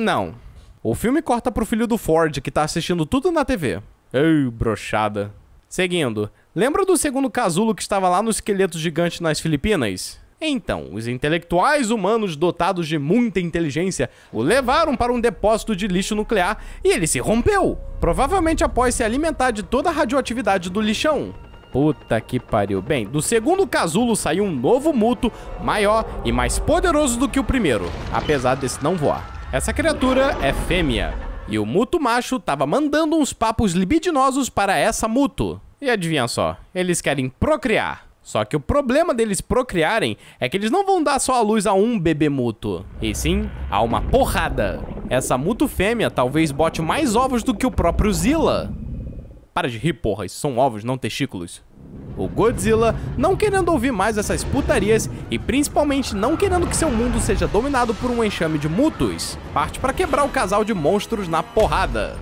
Não. O filme corta pro filho do Ford, que tá assistindo tudo na TV. Ei, broxada. Seguindo, lembra do segundo casulo que estava lá no esqueleto gigante nas Filipinas? Então, os intelectuais humanos dotados de muita inteligência o levaram para um depósito de lixo nuclear e ele se rompeu, provavelmente após se alimentar de toda a radioatividade do lixão. Puta que pariu. Bem, do segundo casulo saiu um novo Muto, maior e mais poderoso do que o primeiro, apesar desse não voar. Essa criatura é fêmea, e o Muto macho tava mandando uns papos libidinosos para essa Muto. E adivinha só, eles querem procriar. Só que o problema deles procriarem é que eles não vão dar só a luz a um bebê mútuo, e sim a uma porrada. Essa mútuo fêmea talvez bote mais ovos do que o próprio Zilla. Para de rir, porra, isso são ovos, não testículos. O Godzilla, não querendo ouvir mais essas putarias e principalmente não querendo que seu mundo seja dominado por um enxame de mútuos, parte para quebrar o casal de monstros na porrada.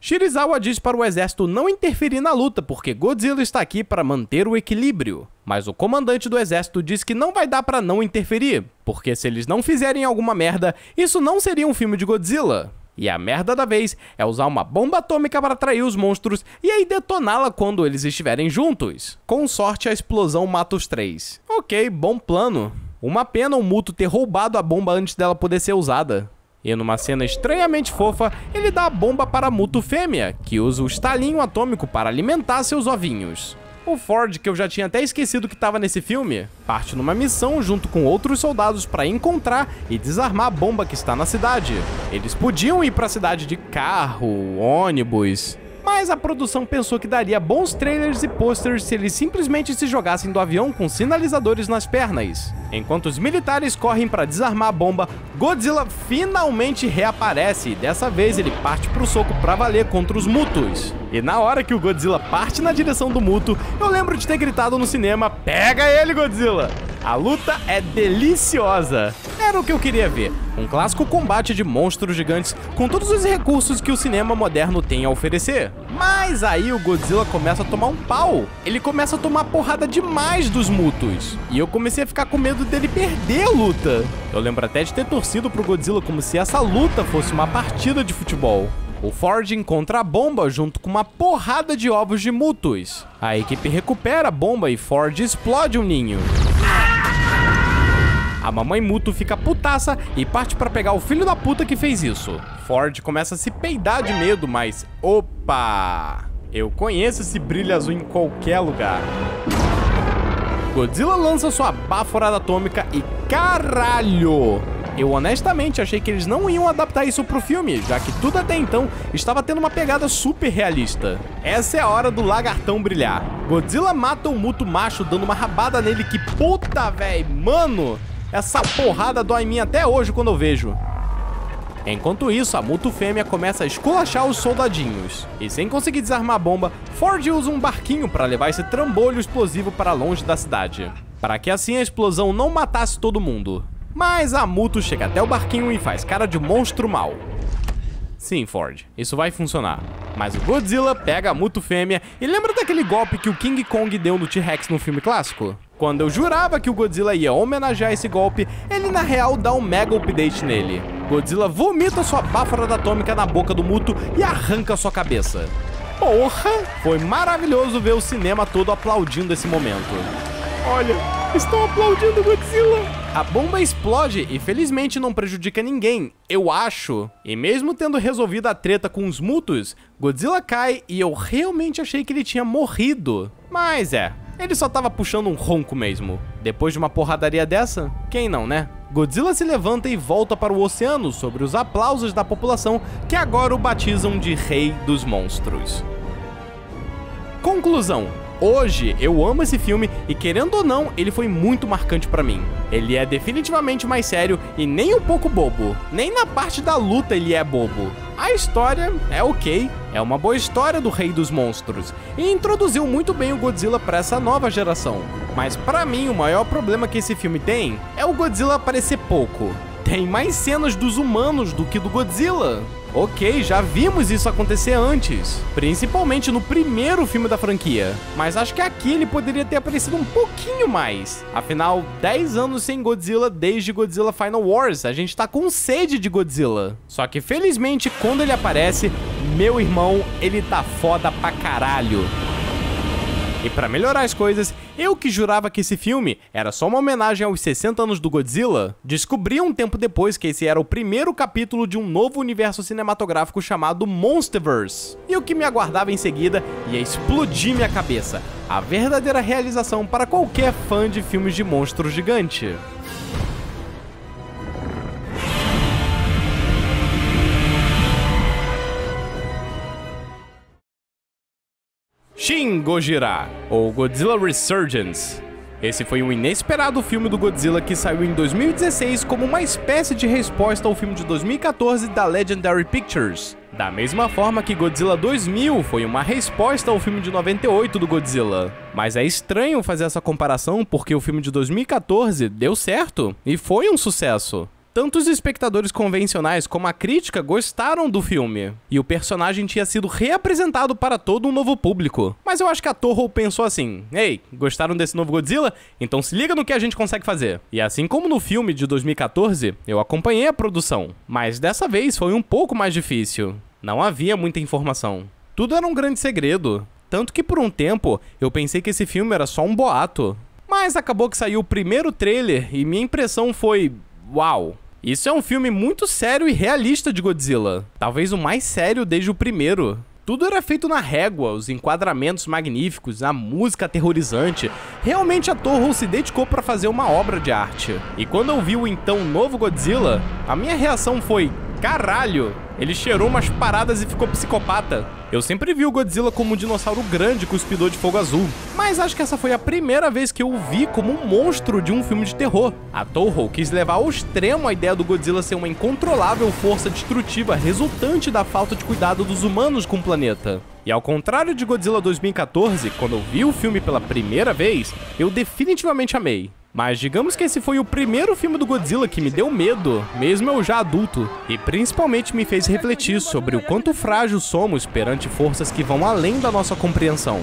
Shirizawa diz para o exército não interferir na luta porque Godzilla está aqui para manter o equilíbrio, mas o comandante do exército diz que não vai dar para não interferir, porque se eles não fizerem alguma merda, isso não seria um filme de Godzilla. E a merda da vez é usar uma bomba atômica para atrair os monstros e aí detoná-la quando eles estiverem juntos. Com sorte, a explosão mata os três. Ok, bom plano. Uma pena o Muto ter roubado a bomba antes dela poder ser usada. E numa cena estranhamente fofa, ele dá a bomba para a Muto fêmea, que usa o estalinho atômico para alimentar seus ovinhos. O Ford, que eu já tinha até esquecido que estava nesse filme, parte numa missão junto com outros soldados para encontrar e desarmar a bomba que está na cidade. Eles podiam ir para a cidade de carro, ônibus, mas a produção pensou que daria bons trailers e posters se eles simplesmente se jogassem do avião com sinalizadores nas pernas. Enquanto os militares correm para desarmar a bomba, Godzilla finalmente reaparece e dessa vez ele parte pro soco pra valer contra os Mutos. E na hora que o Godzilla parte na direção do Muto, eu lembro de ter gritado no cinema, "Pega ele, Godzilla!" A luta é deliciosa. Era o que eu queria ver, um clássico combate de monstros gigantes com todos os recursos que o cinema moderno tem a oferecer. Mas aí o Godzilla começa a tomar um pau. Ele começa a tomar porrada demais dos Mutos. E eu comecei a ficar com medo dele perder a luta. Eu lembro até de ter torcido pro Godzilla como se essa luta fosse uma partida de futebol. O Ford encontra a bomba junto com uma porrada de ovos de Mutos. A equipe recupera a bomba e Ford explode um ninho. A mamãe Muto fica putaça e parte pra pegar o filho da puta que fez isso. Ford começa a se peidar de medo, mas... Opa! Eu conheço esse brilho azul em qualquer lugar. Godzilla lança sua baforada atômica e... Caralho! Eu honestamente achei que eles não iam adaptar isso pro filme, já que tudo até então estava tendo uma pegada super realista. Essa é a hora do lagartão brilhar. Godzilla mata o Muto macho dando uma rabada nele que... Puta, véi! Mano... Essa porrada dói em mim até hoje quando eu vejo. Enquanto isso, a Muto fêmea começa a esculachar os soldadinhos. E sem conseguir desarmar a bomba, Ford usa um barquinho para levar esse trambolho explosivo para longe da cidade, para que assim a explosão não matasse todo mundo. Mas a Muto chega até o barquinho e faz cara de monstro mau. Sim, Ford, isso vai funcionar. Mas o Godzilla pega a Muto fêmea e lembra daquele golpe que o King Kong deu no T-Rex no filme clássico? Quando eu jurava que o Godzilla ia homenagear esse golpe, ele na real dá um mega update nele. Godzilla vomita sua baforada atômica na boca do Muto e arranca sua cabeça. Porra! Foi maravilhoso ver o cinema todo aplaudindo esse momento. Olha, estão aplaudindo o Godzilla! A bomba explode e felizmente não prejudica ninguém, eu acho. E mesmo tendo resolvido a treta com os Mutos, Godzilla cai e eu realmente achei que ele tinha morrido. Mas é... Ele só tava puxando um ronco mesmo. Depois de uma porradaria dessa, quem não, né? Godzilla se levanta e volta para o oceano sobre os aplausos da população que agora o batizam de Rei dos Monstros. Conclusão. Hoje eu amo esse filme e querendo ou não, ele foi muito marcante pra mim. Ele é definitivamente mais sério e nem um pouco bobo. Nem na parte da luta ele é bobo. A história é ok, é uma boa história do Rei dos Monstros e introduziu muito bem o Godzilla pra essa nova geração. Mas pra mim o maior problema que esse filme tem é o Godzilla aparecer pouco. Tem mais cenas dos humanos do que do Godzilla. Ok, já vimos isso acontecer antes, principalmente no primeiro filme da franquia, mas acho que aqui ele poderia ter aparecido um pouquinho mais. Afinal, 10 anos sem Godzilla desde Godzilla Final Wars, a gente tá com sede de Godzilla. Só que felizmente, quando ele aparece, meu irmão, ele tá foda pra caralho. E pra melhorar as coisas, eu que jurava que esse filme era só uma homenagem aos 60 anos do Godzilla, descobri um tempo depois que esse era o primeiro capítulo de um novo universo cinematográfico chamado Monsterverse. E o que me aguardava em seguida ia explodir minha cabeça. A verdadeira realização para qualquer fã de filmes de monstro gigante. Shin Gojira, ou Godzilla Resurgence. Esse foi um inesperado filme do Godzilla que saiu em 2016 como uma espécie de resposta ao filme de 2014 da Legendary Pictures. Da mesma forma que Godzilla 2000 foi uma resposta ao filme de 98 do Godzilla. Mas é estranho fazer essa comparação porque o filme de 2014 deu certo e foi um sucesso. Tanto os espectadores convencionais como a crítica gostaram do filme, e o personagem tinha sido reapresentado para todo um novo público. Mas eu acho que a Toho pensou assim, ei, gostaram desse novo Godzilla? Então se liga no que a gente consegue fazer. E assim como no filme de 2014, eu acompanhei a produção, mas dessa vez foi um pouco mais difícil. Não havia muita informação. Tudo era um grande segredo, tanto que por um tempo eu pensei que esse filme era só um boato. Mas acabou que saiu o primeiro trailer e minha impressão foi... uau! Isso é um filme muito sério e realista de Godzilla. Talvez o mais sério desde o primeiro. Tudo era feito na régua, os enquadramentos magníficos, a música aterrorizante. Realmente a Toho se dedicou para fazer uma obra de arte. E quando eu vi o então novo Godzilla, a minha reação foi... caralho! Ele cheirou umas paradas e ficou psicopata. Eu sempre vi o Godzilla como um dinossauro grande cuspidor de fogo azul, mas acho que essa foi a primeira vez que eu o vi como um monstro de um filme de terror. A Toho quis levar ao extremo a ideia do Godzilla ser uma incontrolável força destrutiva resultante da falta de cuidado dos humanos com o planeta. E ao contrário de Godzilla 2014, quando eu vi o filme pela primeira vez, eu definitivamente amei. Mas digamos que esse foi o primeiro filme do Godzilla que me deu medo, mesmo eu já adulto, e principalmente me fez refletir sobre o quanto frágil somos perante forças que vão além da nossa compreensão.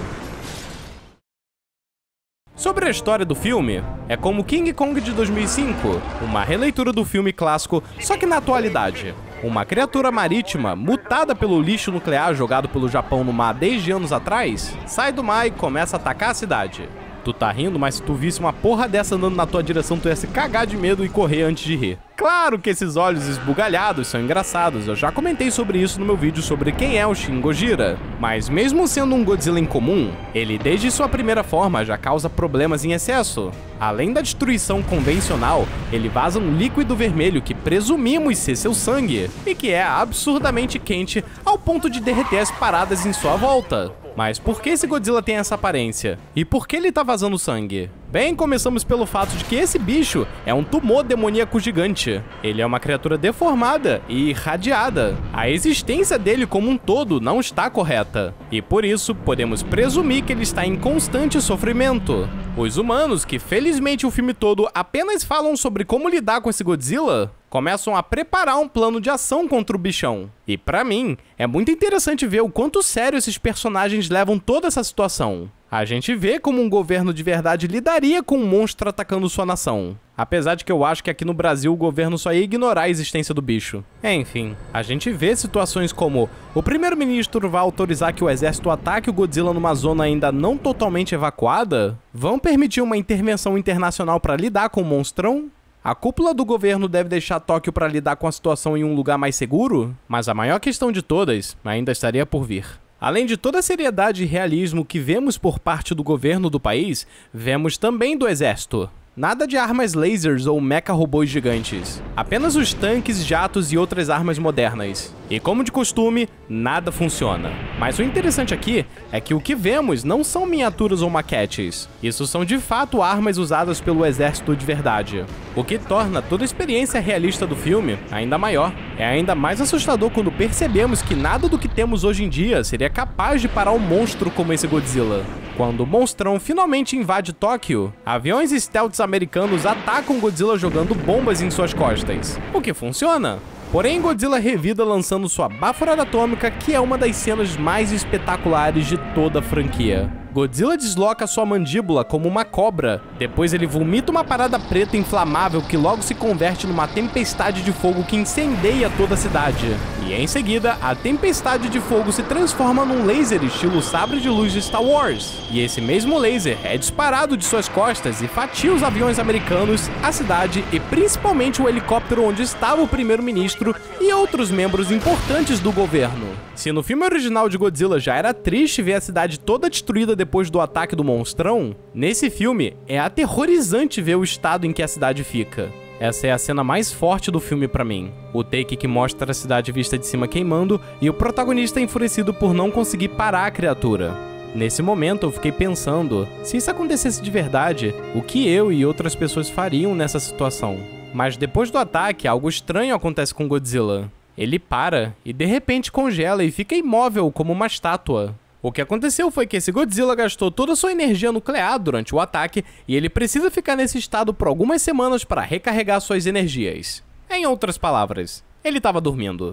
Sobre a história do filme, é como King Kong de 2005, uma releitura do filme clássico, só que na atualidade. Uma criatura marítima, mutada pelo lixo nuclear jogado pelo Japão no mar desde anos atrás, sai do mar e começa a atacar a cidade. Tu tá rindo, mas se tu visse uma porra dessa andando na tua direção, tu ia se cagar de medo e correr antes de rir. Claro que esses olhos esbugalhados são engraçados, eu já comentei sobre isso no meu vídeo sobre quem é o Shin Gojira. Mas mesmo sendo um Godzilla incomum, ele desde sua primeira forma já causa problemas em excesso. Além da destruição convencional, ele vaza um líquido vermelho que presumimos ser seu sangue, e que é absurdamente quente ao ponto de derreter as paradas em sua volta. Mas por que esse Godzilla tem essa aparência? E por que ele tá vazando sangue? Bem, começamos pelo fato de que esse bicho é um tumor demoníaco gigante. Ele é uma criatura deformada e irradiada. A existência dele como um todo não está correta. E por isso, podemos presumir que ele está em constante sofrimento. Os humanos, que felizmente o filme todo apenas falam sobre como lidar com esse Godzilla, começam a preparar um plano de ação contra o bichão. E pra mim, é muito interessante ver o quanto sério esses personagens levam toda essa situação. A gente vê como um governo de verdade lidaria com um monstro atacando sua nação. Apesar de que eu acho que aqui no Brasil o governo só ia ignorar a existência do bicho. Enfim, a gente vê situações como o primeiro-ministro vai autorizar que o exército ataque o Godzilla numa zona ainda não totalmente evacuada? Vão permitir uma intervenção internacional para lidar com o monstrão? A cúpula do governo deve deixar Tóquio para lidar com a situação em um lugar mais seguro? Mas a maior questão de todas ainda estaria por vir. Além de toda a seriedade e realismo que vemos por parte do governo do país, vemos também do exército. Nada de armas lasers ou mecha-robôs gigantes. Apenas os tanques, jatos e outras armas modernas. E como de costume, nada funciona. Mas o interessante aqui é que o que vemos não são miniaturas ou maquetes. Isso são de fato armas usadas pelo exército de verdade. O que torna toda a experiência realista do filme ainda maior. É ainda mais assustador quando percebemos que nada do que temos hoje em dia seria capaz de parar um monstro como esse Godzilla. Quando o monstrão finalmente invade Tóquio, aviões stealths americanos atacam Godzilla jogando bombas em suas costas, o que funciona. Porém, Godzilla revida lançando sua baforada atômica, que é uma das cenas mais espetaculares de toda a franquia. Godzilla desloca sua mandíbula como uma cobra, depois ele vomita uma parada preta inflamável que logo se converte numa tempestade de fogo que incendeia toda a cidade. E em seguida, a tempestade de fogo se transforma num laser estilo sabre de luz de Star Wars. E esse mesmo laser é disparado de suas costas e fatia os aviões americanos, a cidade e principalmente o helicóptero onde estava o primeiro-ministro e outros membros importantes do governo. Se no filme original de Godzilla já era triste ver a cidade toda destruída depois do ataque do monstrão, nesse filme é aterrorizante ver o estado em que a cidade fica. Essa é a cena mais forte do filme pra mim. O take que mostra a cidade vista de cima queimando e o protagonista enfurecido por não conseguir parar a criatura. Nesse momento eu fiquei pensando, se isso acontecesse de verdade, o que eu e outras pessoas fariam nessa situação? Mas depois do ataque, algo estranho acontece com Godzilla. Ele para e de repente congela e fica imóvel como uma estátua. O que aconteceu foi que esse Godzilla gastou toda a sua energia nuclear durante o ataque e ele precisa ficar nesse estado por algumas semanas para recarregar suas energias. Em outras palavras, ele estava dormindo.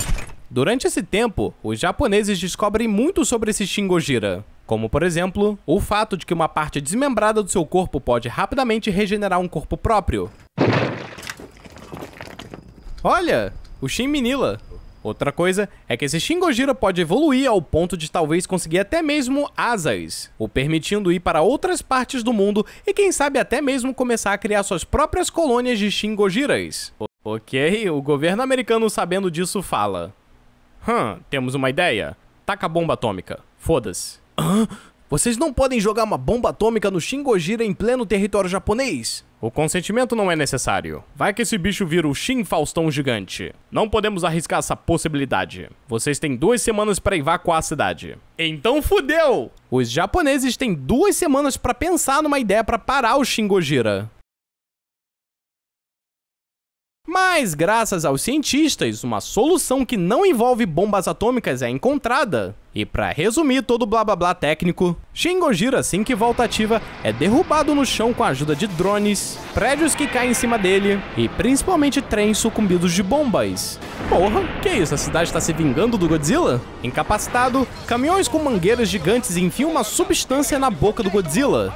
Durante esse tempo, os japoneses descobrem muito sobre esse Shin Gojira, como por exemplo, o fato de que uma parte desmembrada do seu corpo pode rapidamente regenerar um corpo próprio. Olha, o Shin Minilla. Outra coisa é que esse Shin Gojira pode evoluir ao ponto de talvez conseguir até mesmo asas, o permitindo ir para outras partes do mundo e quem sabe até mesmo começar a criar suas próprias colônias de Shin Gojiras. Ok, o governo americano sabendo disso fala: temos uma ideia, taca a bomba atômica, foda-se. Hã? Vocês não podem jogar uma bomba atômica no Shin Gojira em pleno território japonês? O consentimento não é necessário. Vai que esse bicho vira o Shin Faustão gigante. Não podemos arriscar essa possibilidade. Vocês têm 2 semanas para evacuar a cidade. Então fudeu! Os japoneses têm 2 semanas para pensar numa ideia para parar o Shin Gojira. Mas graças aos cientistas, uma solução que não envolve bombas atômicas é encontrada. E pra resumir todo o blá blá blá técnico, Shin Gojira, assim que volta ativa, é derrubado no chão com a ajuda de drones, prédios que caem em cima dele e principalmente trens sucumbidos de bombas. Porra, que isso? A cidade tá se vingando do Godzilla? Incapacitado, caminhões com mangueiras gigantes enfiam uma substância na boca do Godzilla.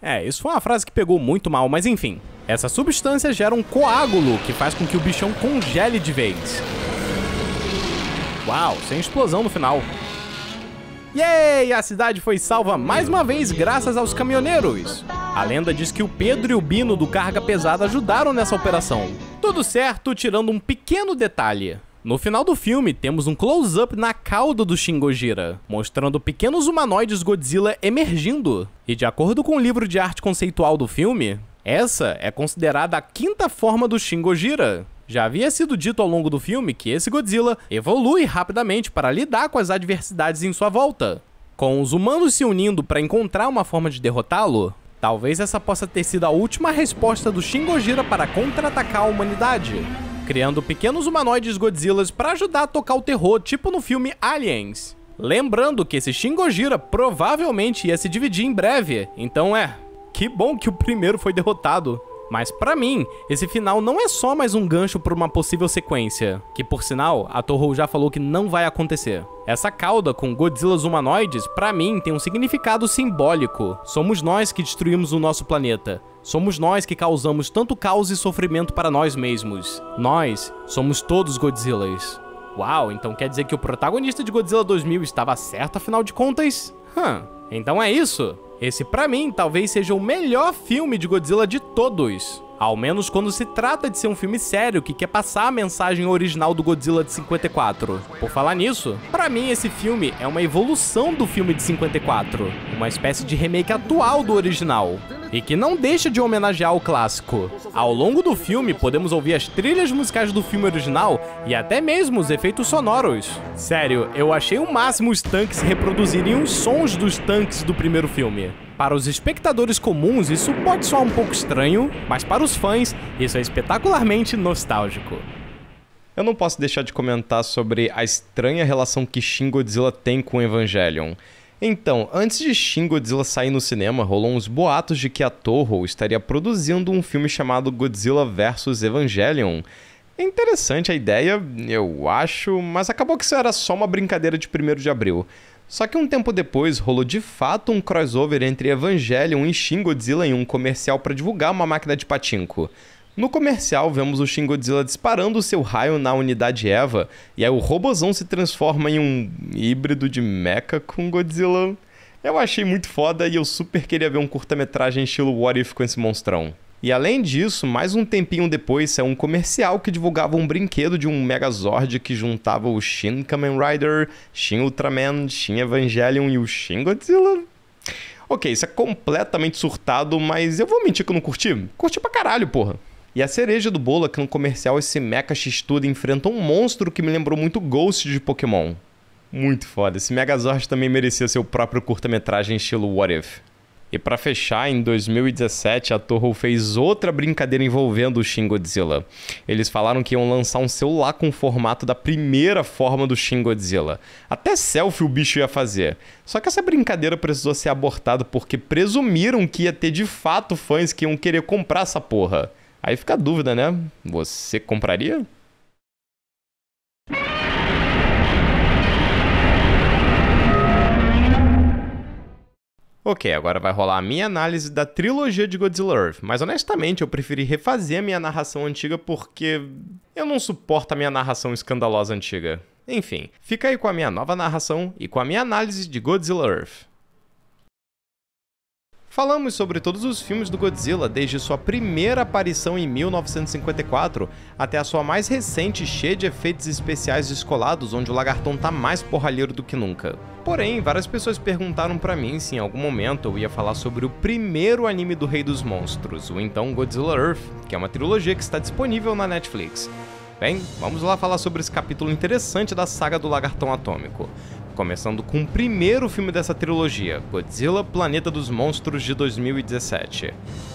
É, isso foi uma frase que pegou muito mal, mas enfim. Essa substância gera um coágulo que faz com que o bichão congele de vez. Uau, sem explosão no final. Yay! A cidade foi salva mais uma vez graças aos caminhoneiros. A lenda diz que o Pedro e o Bino do Carga Pesada ajudaram nessa operação. Tudo certo, tirando um pequeno detalhe. No final do filme, temos um close-up na cauda do Shin Gojira, mostrando pequenos humanoides Godzilla emergindo. E de acordo com o livro de arte conceitual do filme, essa é considerada a 5ª forma do Shin Gojira. Já havia sido dito ao longo do filme que esse Godzilla evolui rapidamente para lidar com as adversidades em sua volta. Com os humanos se unindo para encontrar uma forma de derrotá-lo, talvez essa possa ter sido a última resposta do Shin Gojira para contra-atacar a humanidade, criando pequenos humanoides Godzillas para ajudar a tocar o terror, tipo no filme Aliens. Lembrando que esse Shin Gojira provavelmente ia se dividir em breve, então que bom que o primeiro foi derrotado. Mas pra mim, esse final não é só mais um gancho pra uma possível sequência, que por sinal, a Toho já falou que não vai acontecer. Essa cauda com Godzillas humanoides, pra mim, tem um significado simbólico. Somos nós que destruímos o nosso planeta. Somos nós que causamos tanto caos e sofrimento para nós mesmos. Nós somos todos Godzillas. Uau, então quer dizer que o protagonista de Godzilla 2000 estava certo afinal de contas? Então é isso. Esse pra mim talvez seja o melhor filme de Godzilla de todos, ao menos quando se trata de ser um filme sério que quer passar a mensagem original do Godzilla de 54. Por falar nisso, pra mim esse filme é uma evolução do filme de 54, uma espécie de remake atual do original, e que não deixa de homenagear o clássico. Ao longo do filme, podemos ouvir as trilhas musicais do filme original e até mesmo os efeitos sonoros. Sério, eu achei o máximo os tanques reproduzirem os sons dos tanques do primeiro filme. Para os espectadores comuns, isso pode soar um pouco estranho, mas para os fãs, isso é espetacularmente nostálgico. Eu não posso deixar de comentar sobre a estranha relação que Shin Godzilla tem com Evangelion. Então, antes de Shin Godzilla sair no cinema, rolou uns boatos de que a Toho estaria produzindo um filme chamado Godzilla vs Evangelion. É interessante a ideia, eu acho, mas acabou que isso era só uma brincadeira de 1º de abril. Só que um tempo depois, rolou de fato um crossover entre Evangelion e Shin Godzilla em um comercial para divulgar uma máquina de pachinko. No comercial, vemos o Shin Godzilla disparando o seu raio na unidade EVA, e aí o robozão se transforma em um híbrido de mecha com Godzilla. Eu achei muito foda e eu super queria ver um curta-metragem estilo What If com esse monstrão. E além disso, mais um tempinho depois, é um comercial que divulgava um brinquedo de um Megazord que juntava o Shin Kamen Rider, Shin Ultraman, Shin Evangelion e o Shin Godzilla. Ok, isso é completamente surtado, mas eu vou mentir que eu não curti. Curti pra caralho, porra. E a cereja do bolo é que no comercial esse mecha x-tudo enfrenta um monstro que me lembrou muito Ghost de Pokémon. Muito foda. Esse Megazord também merecia seu próprio curta-metragem estilo What If. E pra fechar, em 2017, a Toho fez outra brincadeira envolvendo o Shin Godzilla. Eles falaram que iam lançar um celular com o formato da primeira forma do Shin Godzilla. Até selfie o bicho ia fazer. Só que essa brincadeira precisou ser abortada porque presumiram que ia ter de fato fãs que iam querer comprar essa porra. Aí fica a dúvida, né? Você compraria? Ok, agora vai rolar a minha análise da trilogia de Godzilla Earth, mas honestamente eu preferi refazer a minha narração antiga porque eu não suporto a minha narração escandalosa antiga. Enfim, fica aí com a minha nova narração e com a minha análise de Godzilla Earth. Falamos sobre todos os filmes do Godzilla, desde sua primeira aparição em 1954 até a sua mais recente, cheia de efeitos especiais descolados, onde o lagartão tá mais porralheiro do que nunca. Porém, várias pessoas perguntaram pra mim se em algum momento eu ia falar sobre o primeiro anime do Rei dos Monstros, o então Godzilla Earth, que é uma trilogia que está disponível na Netflix. Bem, vamos lá falar sobre esse capítulo interessante da saga do Lagartão Atômico. Começando com o primeiro filme dessa trilogia, Godzilla Planeta dos Monstros de 2017.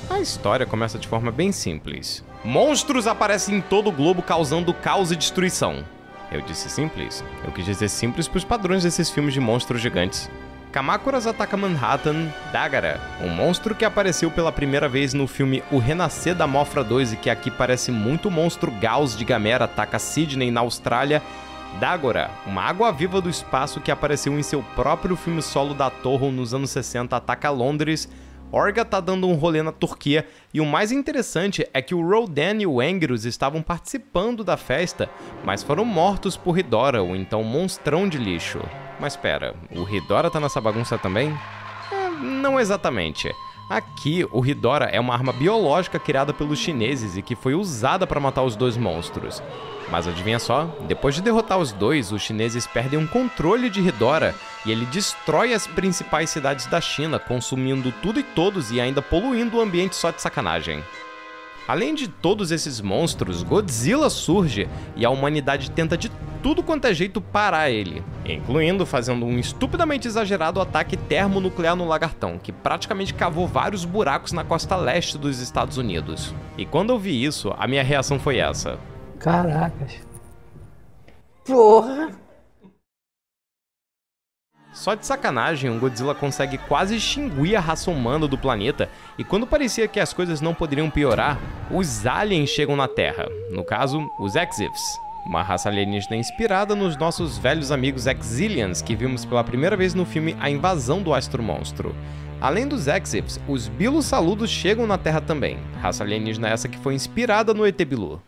A história começa de forma bem simples. Monstros aparecem em todo o globo causando caos e destruição. Eu disse simples? Eu quis dizer simples para os padrões desses filmes de monstros gigantes. Kamakuras ataca Manhattan, Dagara, um monstro que apareceu pela primeira vez no filme O Renascer da Mofra 2 e que aqui parece muito o monstro Gauss de Gamera ataca Sydney na Austrália. Dagora, uma água-viva do espaço que apareceu em seu próprio filme solo da Toho nos anos 60, ataca Londres. Orga tá dando um rolê na Turquia, e o mais interessante é que o Rodan e o Angerus estavam participando da festa, mas foram mortos por Ghidorah, o então monstrão de lixo. Mas pera, o Ghidorah tá nessa bagunça também? Não exatamente. Aqui, o Ghidorah é uma arma biológica criada pelos chineses e que foi usada para matar os dois monstros. Mas adivinha só, depois de derrotar os dois, os chineses perdem um controle de Ghidorah e ele destrói as principais cidades da China, consumindo tudo e todos e ainda poluindo o ambiente só de sacanagem. Além de todos esses monstros, Godzilla surge e a humanidade tenta de tudo quanto é jeito parar ele, incluindo fazendo um estupidamente exagerado ataque termonuclear no lagartão, que praticamente cavou vários buracos na costa leste dos Estados Unidos. E quando eu vi isso, a minha reação foi essa. Caracas. Porra! Só de sacanagem, o Godzilla consegue quase extinguir a raça humana do planeta, e quando parecia que as coisas não poderiam piorar, os aliens chegam na Terra, no caso, os Exifs, uma raça alienígena inspirada nos nossos velhos amigos Exilians que vimos pela primeira vez no filme A Invasão do Astro Monstro. Além dos Exifs, os Bilu-Saludos chegam na Terra também, raça alienígena essa que foi inspirada no ET Bilu.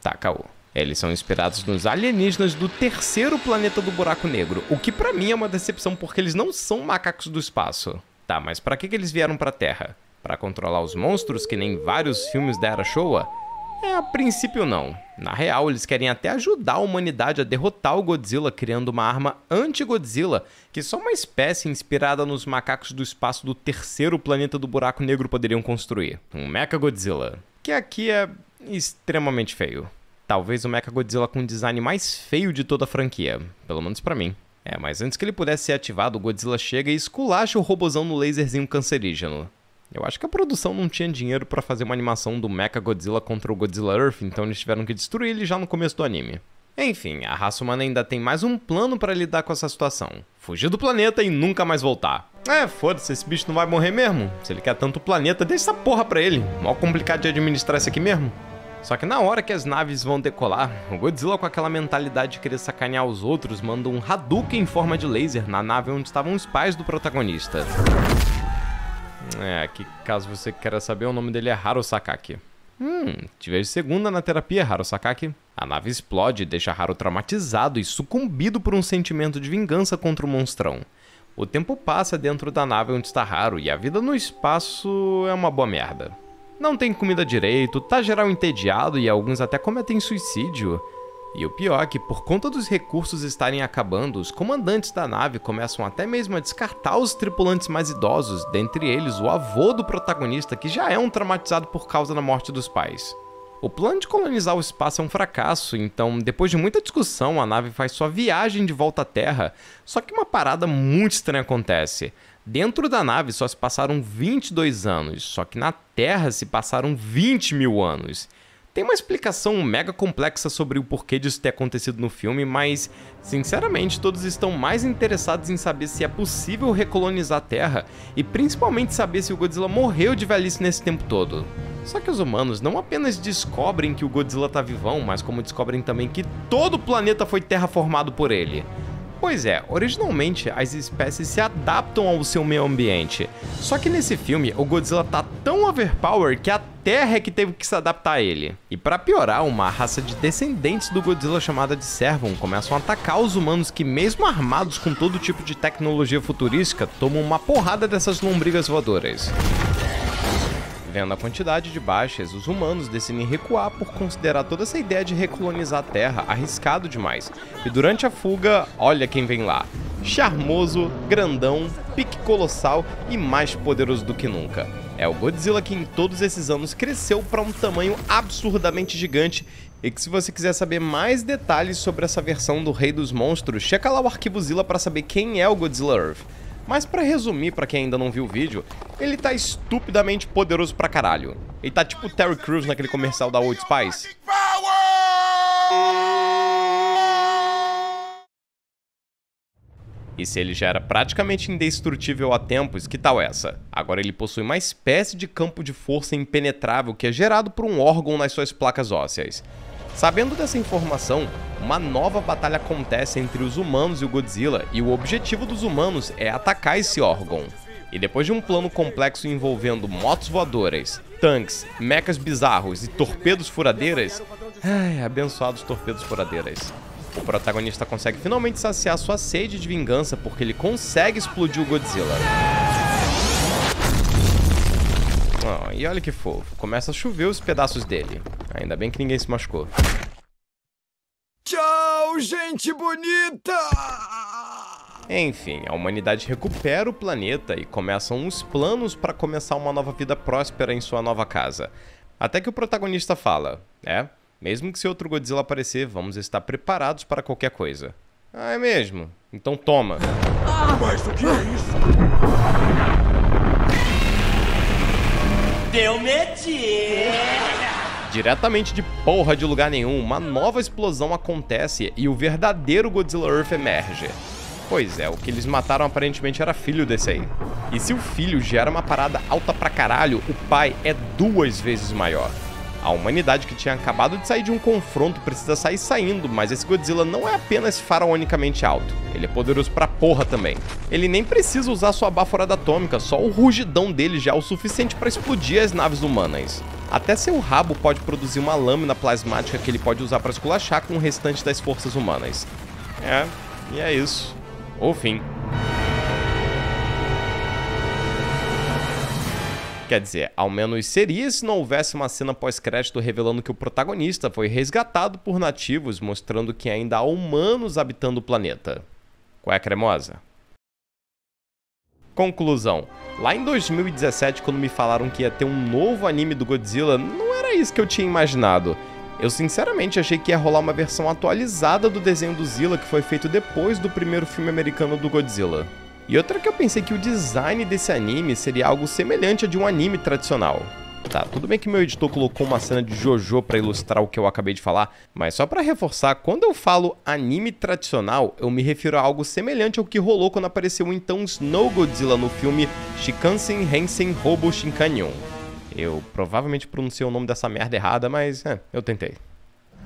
Tá, caô. Eles são inspirados nos alienígenas do terceiro planeta do buraco negro, o que pra mim é uma decepção porque eles não são macacos do espaço. Tá, mas pra que eles vieram pra Terra? Pra controlar os monstros, que nem vários filmes da Era Showa? A princípio não. Na real, eles querem até ajudar a humanidade a derrotar o Godzilla criando uma arma anti-Godzilla, que só uma espécie inspirada nos macacos do espaço do terceiro planeta do buraco negro poderiam construir. Um Mechagodzilla. Que aqui é extremamente feio. Talvez o Mechagodzilla com o design mais feio de toda a franquia, pelo menos pra mim. Mas antes que ele pudesse ser ativado, o Godzilla chega e esculacha o robozão no laserzinho cancerígeno. Eu acho que a produção não tinha dinheiro pra fazer uma animação do Mechagodzilla contra o Godzilla Earth, então eles tiveram que destruir ele já no começo do anime. Enfim, a raça humana ainda tem mais um plano pra lidar com essa situação. Fugir do planeta e nunca mais voltar. Foda-se, esse bicho não vai morrer mesmo. Se ele quer tanto planeta, deixa essa porra pra ele. Mó complicado de administrar isso aqui mesmo. Só que na hora que as naves vão decolar, o Godzilla, com aquela mentalidade de querer sacanear os outros, manda um Hadouken em forma de laser na nave onde estavam os pais do protagonista. Aqui, caso você queira saber, o nome dele é Harosakaki. Te vejo segunda na terapia, Harosakaki. A nave explode, deixa Haru traumatizado e sucumbido por um sentimento de vingança contra o monstrão. O tempo passa dentro da nave onde está Haru e a vida no espaço é uma boa merda. Não tem comida direito, tá geral entediado e alguns até cometem suicídio. E o pior é que, por conta dos recursos estarem acabando, os comandantes da nave começam até mesmo a descartar os tripulantes mais idosos, dentre eles o avô do protagonista, que já é um traumatizado por causa da morte dos pais. O plano de colonizar o espaço é um fracasso, então depois de muita discussão a nave faz sua viagem de volta à Terra, só que uma parada muito estranha acontece. Dentro da nave só se passaram 22 anos, só que na Terra se passaram 20 mil anos. Tem uma explicação mega complexa sobre o porquê disso ter acontecido no filme, mas, sinceramente, todos estão mais interessados em saber se é possível recolonizar a Terra e principalmente saber se o Godzilla morreu de velhice nesse tempo todo. Só que os humanos não apenas descobrem que o Godzilla tá vivão, mas como descobrem também que todo o planeta foi terraformado por ele. Pois é, originalmente as espécies se adaptam ao seu meio ambiente, só que nesse filme o Godzilla tá tão overpowered que a Terra é que teve que se adaptar a ele. E pra piorar, uma raça de descendentes do Godzilla chamada de Servon começam a atacar os humanos que, mesmo armados com todo tipo de tecnologia futurística, tomam uma porrada dessas lombrigas voadoras. Vendo a quantidade de baixas, os humanos decidem recuar por considerar toda essa ideia de recolonizar a Terra arriscado demais. E durante a fuga, olha quem vem lá. Charmoso, grandão, pique colossal e mais poderoso do que nunca. É o Godzilla que em todos esses anos cresceu para um tamanho absurdamente gigante, e que se você quiser saber mais detalhes sobre essa versão do Rei dos Monstros, checa lá o Arquivozilla para saber quem é o Godzilla Earth. Mas pra resumir, pra quem ainda não viu o vídeo, ele tá estupidamente poderoso pra caralho. Ele tá tipo o Terry Crews naquele comercial da Old Spice. E se ele já era praticamente indestrutível há tempos, que tal essa? Agora ele possui uma espécie de campo de força impenetrável que é gerado por um órgão nas suas placas ósseas. Sabendo dessa informação, uma nova batalha acontece entre os humanos e o Godzilla, e o objetivo dos humanos é atacar esse órgão. E depois de um plano complexo envolvendo motos voadoras, tanques, mechas bizarros e torpedos furadeiras... Ai, abençoados torpedos furadeiras. O protagonista consegue finalmente saciar sua sede de vingança porque ele consegue explodir o Godzilla. Oh, e olha que fofo, começa a chover os pedaços dele. Ainda bem que ninguém se machucou. Tchau, gente bonita! Enfim, a humanidade recupera o planeta e começam os planos para começar uma nova vida próspera em sua nova casa. Até que o protagonista fala, mesmo que se outro Godzilla aparecer, vamos estar preparados para qualquer coisa. Ah, é mesmo? Então toma. Mas o que é isso? Deu medo! Diretamente de porra de lugar nenhum, uma nova explosão acontece e o verdadeiro Godzilla Earth emerge. Pois é, o que eles mataram aparentemente era filho desse aí. E se o filho gera uma parada alta pra caralho, o pai é 2 vezes maior. A humanidade que tinha acabado de sair de um confronto precisa sair saindo, mas esse Godzilla não é apenas faraonicamente alto, ele é poderoso pra porra também. Ele nem precisa usar sua baforada atômica, só o rugidão dele já é o suficiente pra explodir as naves humanas. Até seu rabo pode produzir uma lâmina plasmática que ele pode usar pra esculachar com o restante das forças humanas. E é isso. O fim. Quer dizer, ao menos seria se não houvesse uma cena pós-crédito revelando que o protagonista foi resgatado por nativos, mostrando que ainda há humanos habitando o planeta. Qual é a cremosa? Conclusão. Lá em 2017, quando me falaram que ia ter um novo anime do Godzilla, não era isso que eu tinha imaginado. Eu sinceramente achei que ia rolar uma versão atualizada do desenho do Godzilla que foi feito depois do primeiro filme americano do Godzilla. E outra que eu pensei que o design desse anime seria algo semelhante a de um anime tradicional. Tá, tudo bem que meu editor colocou uma cena de JoJo pra ilustrar o que eu acabei de falar, mas só pra reforçar, quando eu falo anime tradicional, eu me refiro a algo semelhante ao que rolou quando apareceu então Snow Godzilla no filme Shikansen Hensen Robo Shinkanyon. Eu provavelmente pronunciei o nome dessa merda errada, mas eu tentei.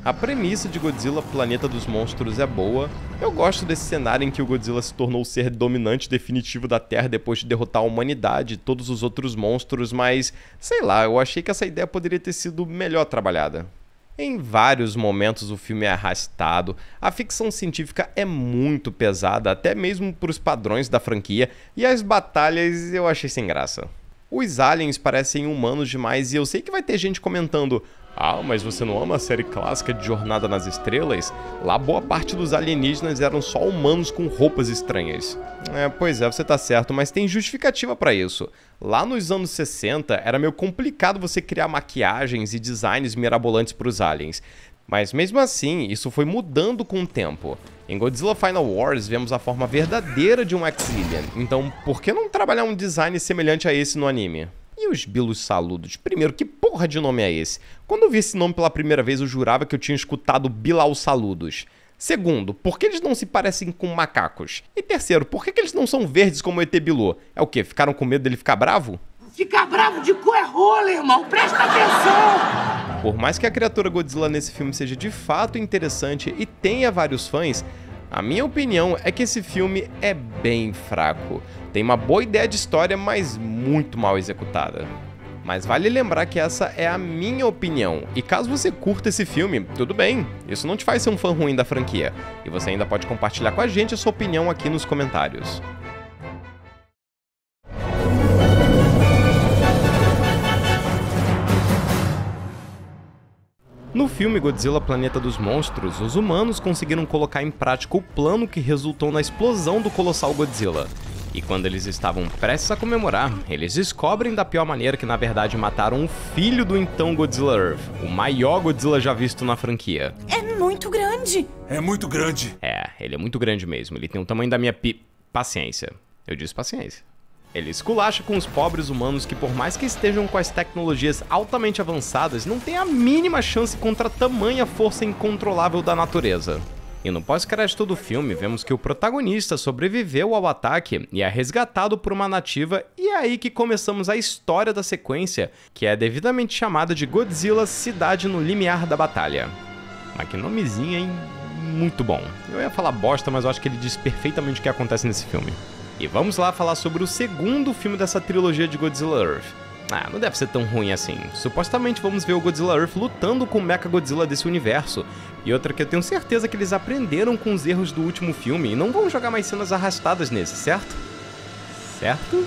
A premissa de Godzilla Planeta dos Monstros é boa. Eu gosto desse cenário em que o Godzilla se tornou o ser dominante definitivo da Terra depois de derrotar a humanidade e todos os outros monstros, mas, sei lá, eu achei que essa ideia poderia ter sido melhor trabalhada. Em vários momentos o filme é arrastado, a ficção científica é muito pesada, até mesmo para os padrões da franquia, e as batalhas eu achei sem graça. Os aliens parecem humanos demais e eu sei que vai ter gente comentando Ah, mas você não ama a série clássica de Jornada nas Estrelas? Lá boa parte dos alienígenas eram só humanos com roupas estranhas. É, pois é, você tá certo, mas tem justificativa pra isso. Lá nos anos 60 era meio complicado você criar maquiagens e designs mirabolantes pros aliens. Mas mesmo assim, isso foi mudando com o tempo. Em Godzilla Final Wars vemos a forma verdadeira de um Ex-Alien. Então por que não trabalhar um design semelhante a esse no anime? E os Bilos Saludos? Primeiro, que porra de nome é esse? Quando eu vi esse nome pela primeira vez, eu jurava que eu tinha escutado Bilal Saludos. Segundo, por que eles não se parecem com macacos? E terceiro, por que eles não são verdes como o ET Bilu? É o quê? Ficaram com medo dele ficar bravo? Ficar bravo de cu é rola, irmão! Presta atenção! Por mais que a criatura Godzilla nesse filme seja de fato interessante e tenha vários fãs, a minha opinião é que esse filme é bem fraco. Tem uma boa ideia de história, mas muito mal executada. Mas vale lembrar que essa é a minha opinião, e caso você curta esse filme, tudo bem, isso não te faz ser um fã ruim da franquia. E você ainda pode compartilhar com a gente a sua opinião aqui nos comentários. No filme Godzilla Planeta dos Monstros, os humanos conseguiram colocar em prática o plano que resultou na explosão do colossal Godzilla. E quando eles estavam prestes a comemorar, eles descobrem da pior maneira que na verdade mataram o filho do então Godzilla Earth, o maior Godzilla já visto na franquia. É muito grande! É muito grande! É, ele é muito grande mesmo, ele tem o tamanho da minha paciência. Eu disse paciência. Ele esculacha com os pobres humanos que, por mais que estejam com as tecnologias altamente avançadas, não tem a mínima chance contra a tamanha força incontrolável da natureza. E no pós-crédito do filme, vemos que o protagonista sobreviveu ao ataque e é resgatado por uma nativa, e é aí que começamos a história da sequência, que é devidamente chamada de Godzilla Cidade no Limiar da Batalha. Mas que nomezinho, hein? Muito bom. Eu ia falar bosta, mas eu acho que ele diz perfeitamente o que acontece nesse filme. E vamos lá falar sobre o segundo filme dessa trilogia de Godzilla Earth. Ah, não deve ser tão ruim assim. Supostamente vamos ver o Godzilla Earth lutando com o Mechagodzilla desse universo. E outra que eu tenho certeza que eles aprenderam com os erros do último filme e não vão jogar mais cenas arrastadas nesse, certo? Certo?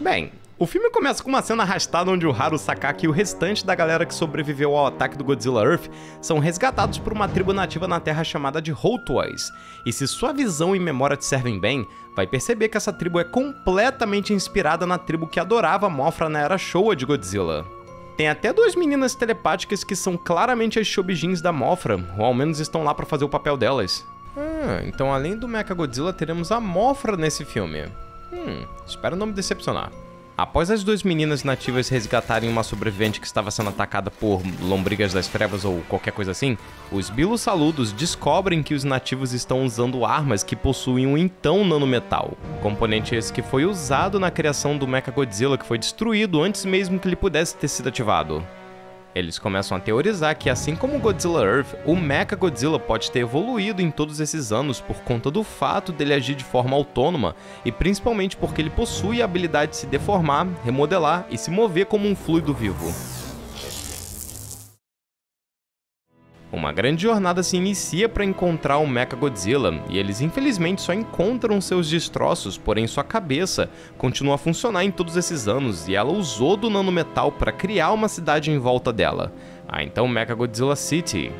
Bem, o filme começa com uma cena arrastada onde o Haru Sakaki e o restante da galera que sobreviveu ao ataque do Godzilla Earth são resgatados por uma tribo nativa na Terra chamada de Hotwais. E se sua visão e memória te servem bem, vai perceber que essa tribo é completamente inspirada na tribo que adorava Mothra na era Showa de Godzilla. Tem até duas meninas telepáticas que são claramente as Shobijins da Mothra, ou ao menos estão lá para fazer o papel delas. Então além do Mechagodzilla teremos a Mothra nesse filme. Espero não me decepcionar. Após as duas meninas nativas resgatarem uma sobrevivente que estava sendo atacada por lombrigas das trevas ou qualquer coisa assim, os Bilos Saludos descobrem que os nativos estão usando armas que possuem um então nanometal, componente esse que foi usado na criação do Mechagodzilla, que foi destruído antes mesmo que ele pudesse ter sido ativado. Eles começam a teorizar que, assim como o Godzilla Earth, o Mechagodzilla pode ter evoluído em todos esses anos por conta do fato dele agir de forma autônoma e principalmente porque ele possui a habilidade de se deformar, remodelar e se mover como um fluido vivo. Uma grande jornada se inicia para encontrar o Mechagodzilla, e eles infelizmente só encontram seus destroços, porém sua cabeça continua a funcionar em todos esses anos, e ela usou do nanometal para criar uma cidade em volta dela. Ah, então Mechagodzilla City.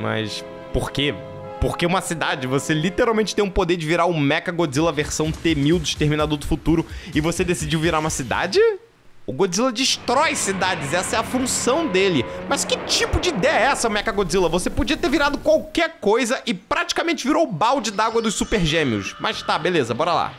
Mas por quê? Porque uma cidade, você literalmente tem o poder de virar o Mechagodzilla versão T-1000 do Exterminador do Futuro, e você decidiu virar uma cidade? O Godzilla destrói cidades, essa é a função dele. Mas que tipo de ideia é essa, Mechagodzilla? Você podia ter virado qualquer coisa e praticamente virou o balde d'água dos Super Gêmeos. Mas tá, beleza, bora lá.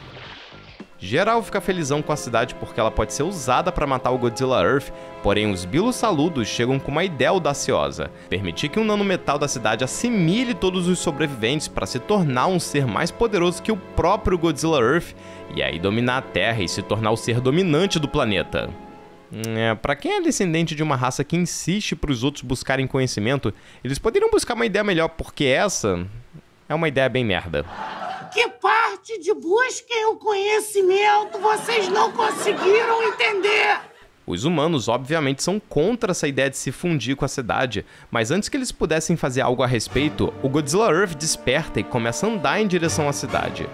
Geral fica felizão com a cidade porque ela pode ser usada para matar o Godzilla Earth, porém os Bilos Saludos chegam com uma ideia audaciosa: permitir que um nanometal da cidade assimile todos os sobreviventes para se tornar um ser mais poderoso que o próprio Godzilla Earth, e aí dominar a Terra e se tornar o ser dominante do planeta. Pra quem é descendente de uma raça que insiste para os outros buscarem conhecimento, eles poderiam buscar uma ideia melhor, porque essa é uma ideia bem merda. Que parte de busquem o conhecimento vocês não conseguiram entender? Os humanos obviamente são contra essa ideia de se fundir com a cidade, mas antes que eles pudessem fazer algo a respeito, o Godzilla Earth desperta e começa a andar em direção à cidade.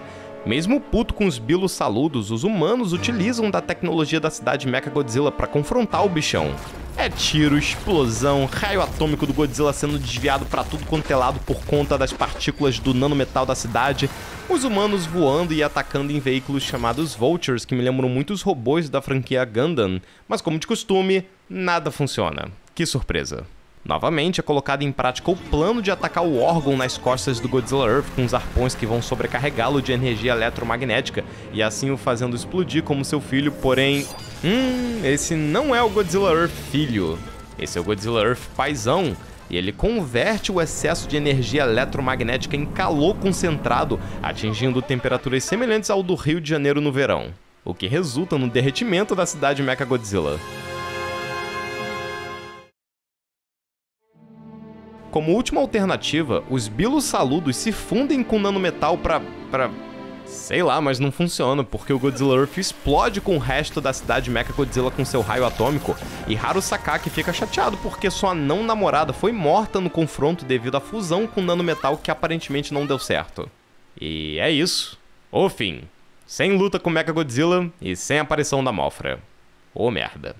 Mesmo puto com os Bilos Saludos, os humanos utilizam da tecnologia da cidade Mechagodzilla para confrontar o bichão. É tiro, explosão, raio atômico do Godzilla sendo desviado para tudo quanto é lado por conta das partículas do nanometal da cidade, os humanos voando e atacando em veículos chamados Vultures, que me lembram muito os robôs da franquia Gundam, mas como de costume, nada funciona. Que surpresa. Novamente, é colocado em prática o plano de atacar o órgão nas costas do Godzilla Earth com os arpões que vão sobrecarregá-lo de energia eletromagnética e assim o fazendo explodir como seu filho, porém... esse não é o Godzilla Earth filho. Esse é o Godzilla Earth paizão. E ele converte o excesso de energia eletromagnética em calor concentrado, atingindo temperaturas semelhantes ao do Rio de Janeiro no verão, o que resulta no derretimento da cidade Mechagodzilla. Como última alternativa, os bilossaludos se fundem com nanometal pra... sei lá, mas não funciona, porque o Godzilla Earth explode com o resto da cidade Mechagodzilla com seu raio atômico, e Haru Sakaki fica chateado porque sua não-namorada foi morta no confronto devido à fusão com nanometal que aparentemente não deu certo. E é isso. O fim. Sem luta com Mechagodzilla e sem aparição da Mothra. Ô merda.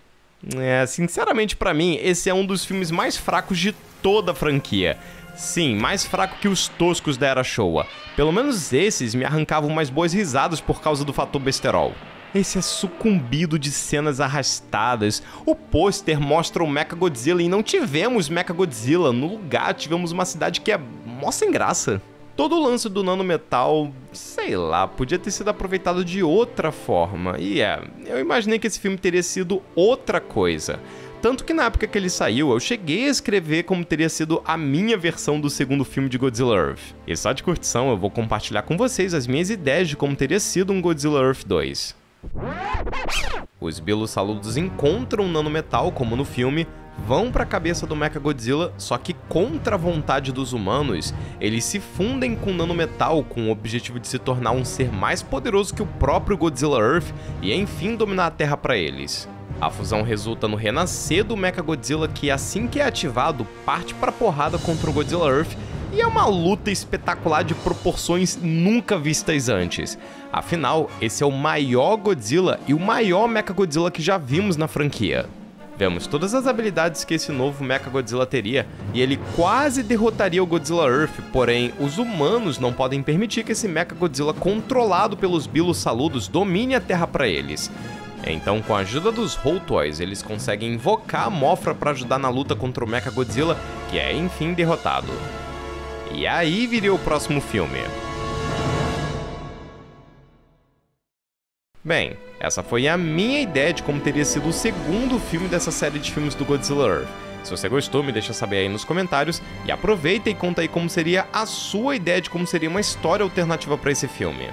É, sinceramente pra mim, esse é um dos filmes mais fracos de toda a franquia. Sim, mais fraco que os toscos da Era Showa. Pelo menos esses me arrancavam umas boas risadas por causa do fator besterol. Esse é sucumbido de cenas arrastadas. O pôster mostra o Mechagodzilla e não tivemos Mechagodzilla. No lugar, tivemos uma cidade que é mó sem graça. Todo o lance do nanometal, sei lá, podia ter sido aproveitado de outra forma. E eu imaginei que esse filme teria sido outra coisa. Tanto que na época que ele saiu, eu cheguei a escrever como teria sido a minha versão do segundo filme de Godzilla Earth. E só de curtição, eu vou compartilhar com vocês as minhas ideias de como teria sido um Godzilla Earth 2. Os bilossaludos encontram o nanometal, como no filme, vão para a cabeça do Mechagodzilla, só que contra a vontade dos humanos, eles se fundem com nanometal com o objetivo de se tornar um ser mais poderoso que o próprio Godzilla Earth e enfim dominar a Terra para eles. A fusão resulta no renascer do Mechagodzilla que, assim que é ativado, parte para a porrada contra o Godzilla Earth e é uma luta espetacular de proporções nunca vistas antes. Afinal, esse é o maior Godzilla e o maior Mechagodzilla que já vimos na franquia. Vemos todas as habilidades que esse novo Mechagodzilla teria, e ele quase derrotaria o Godzilla Earth, porém os humanos não podem permitir que esse Mechagodzilla controlado pelos bilossaludos domine a Terra para eles. Então, com a ajuda dos Holtoys, eles conseguem invocar a Mothra para ajudar na luta contra o Mechagodzilla, que é enfim derrotado. E aí viria o próximo filme. Bem, essa foi a minha ideia de como teria sido o segundo filme dessa série de filmes do Godzilla Earth. Se você gostou, me deixa saber aí nos comentários e aproveita e conta aí como seria a sua ideia de como seria uma história alternativa para esse filme.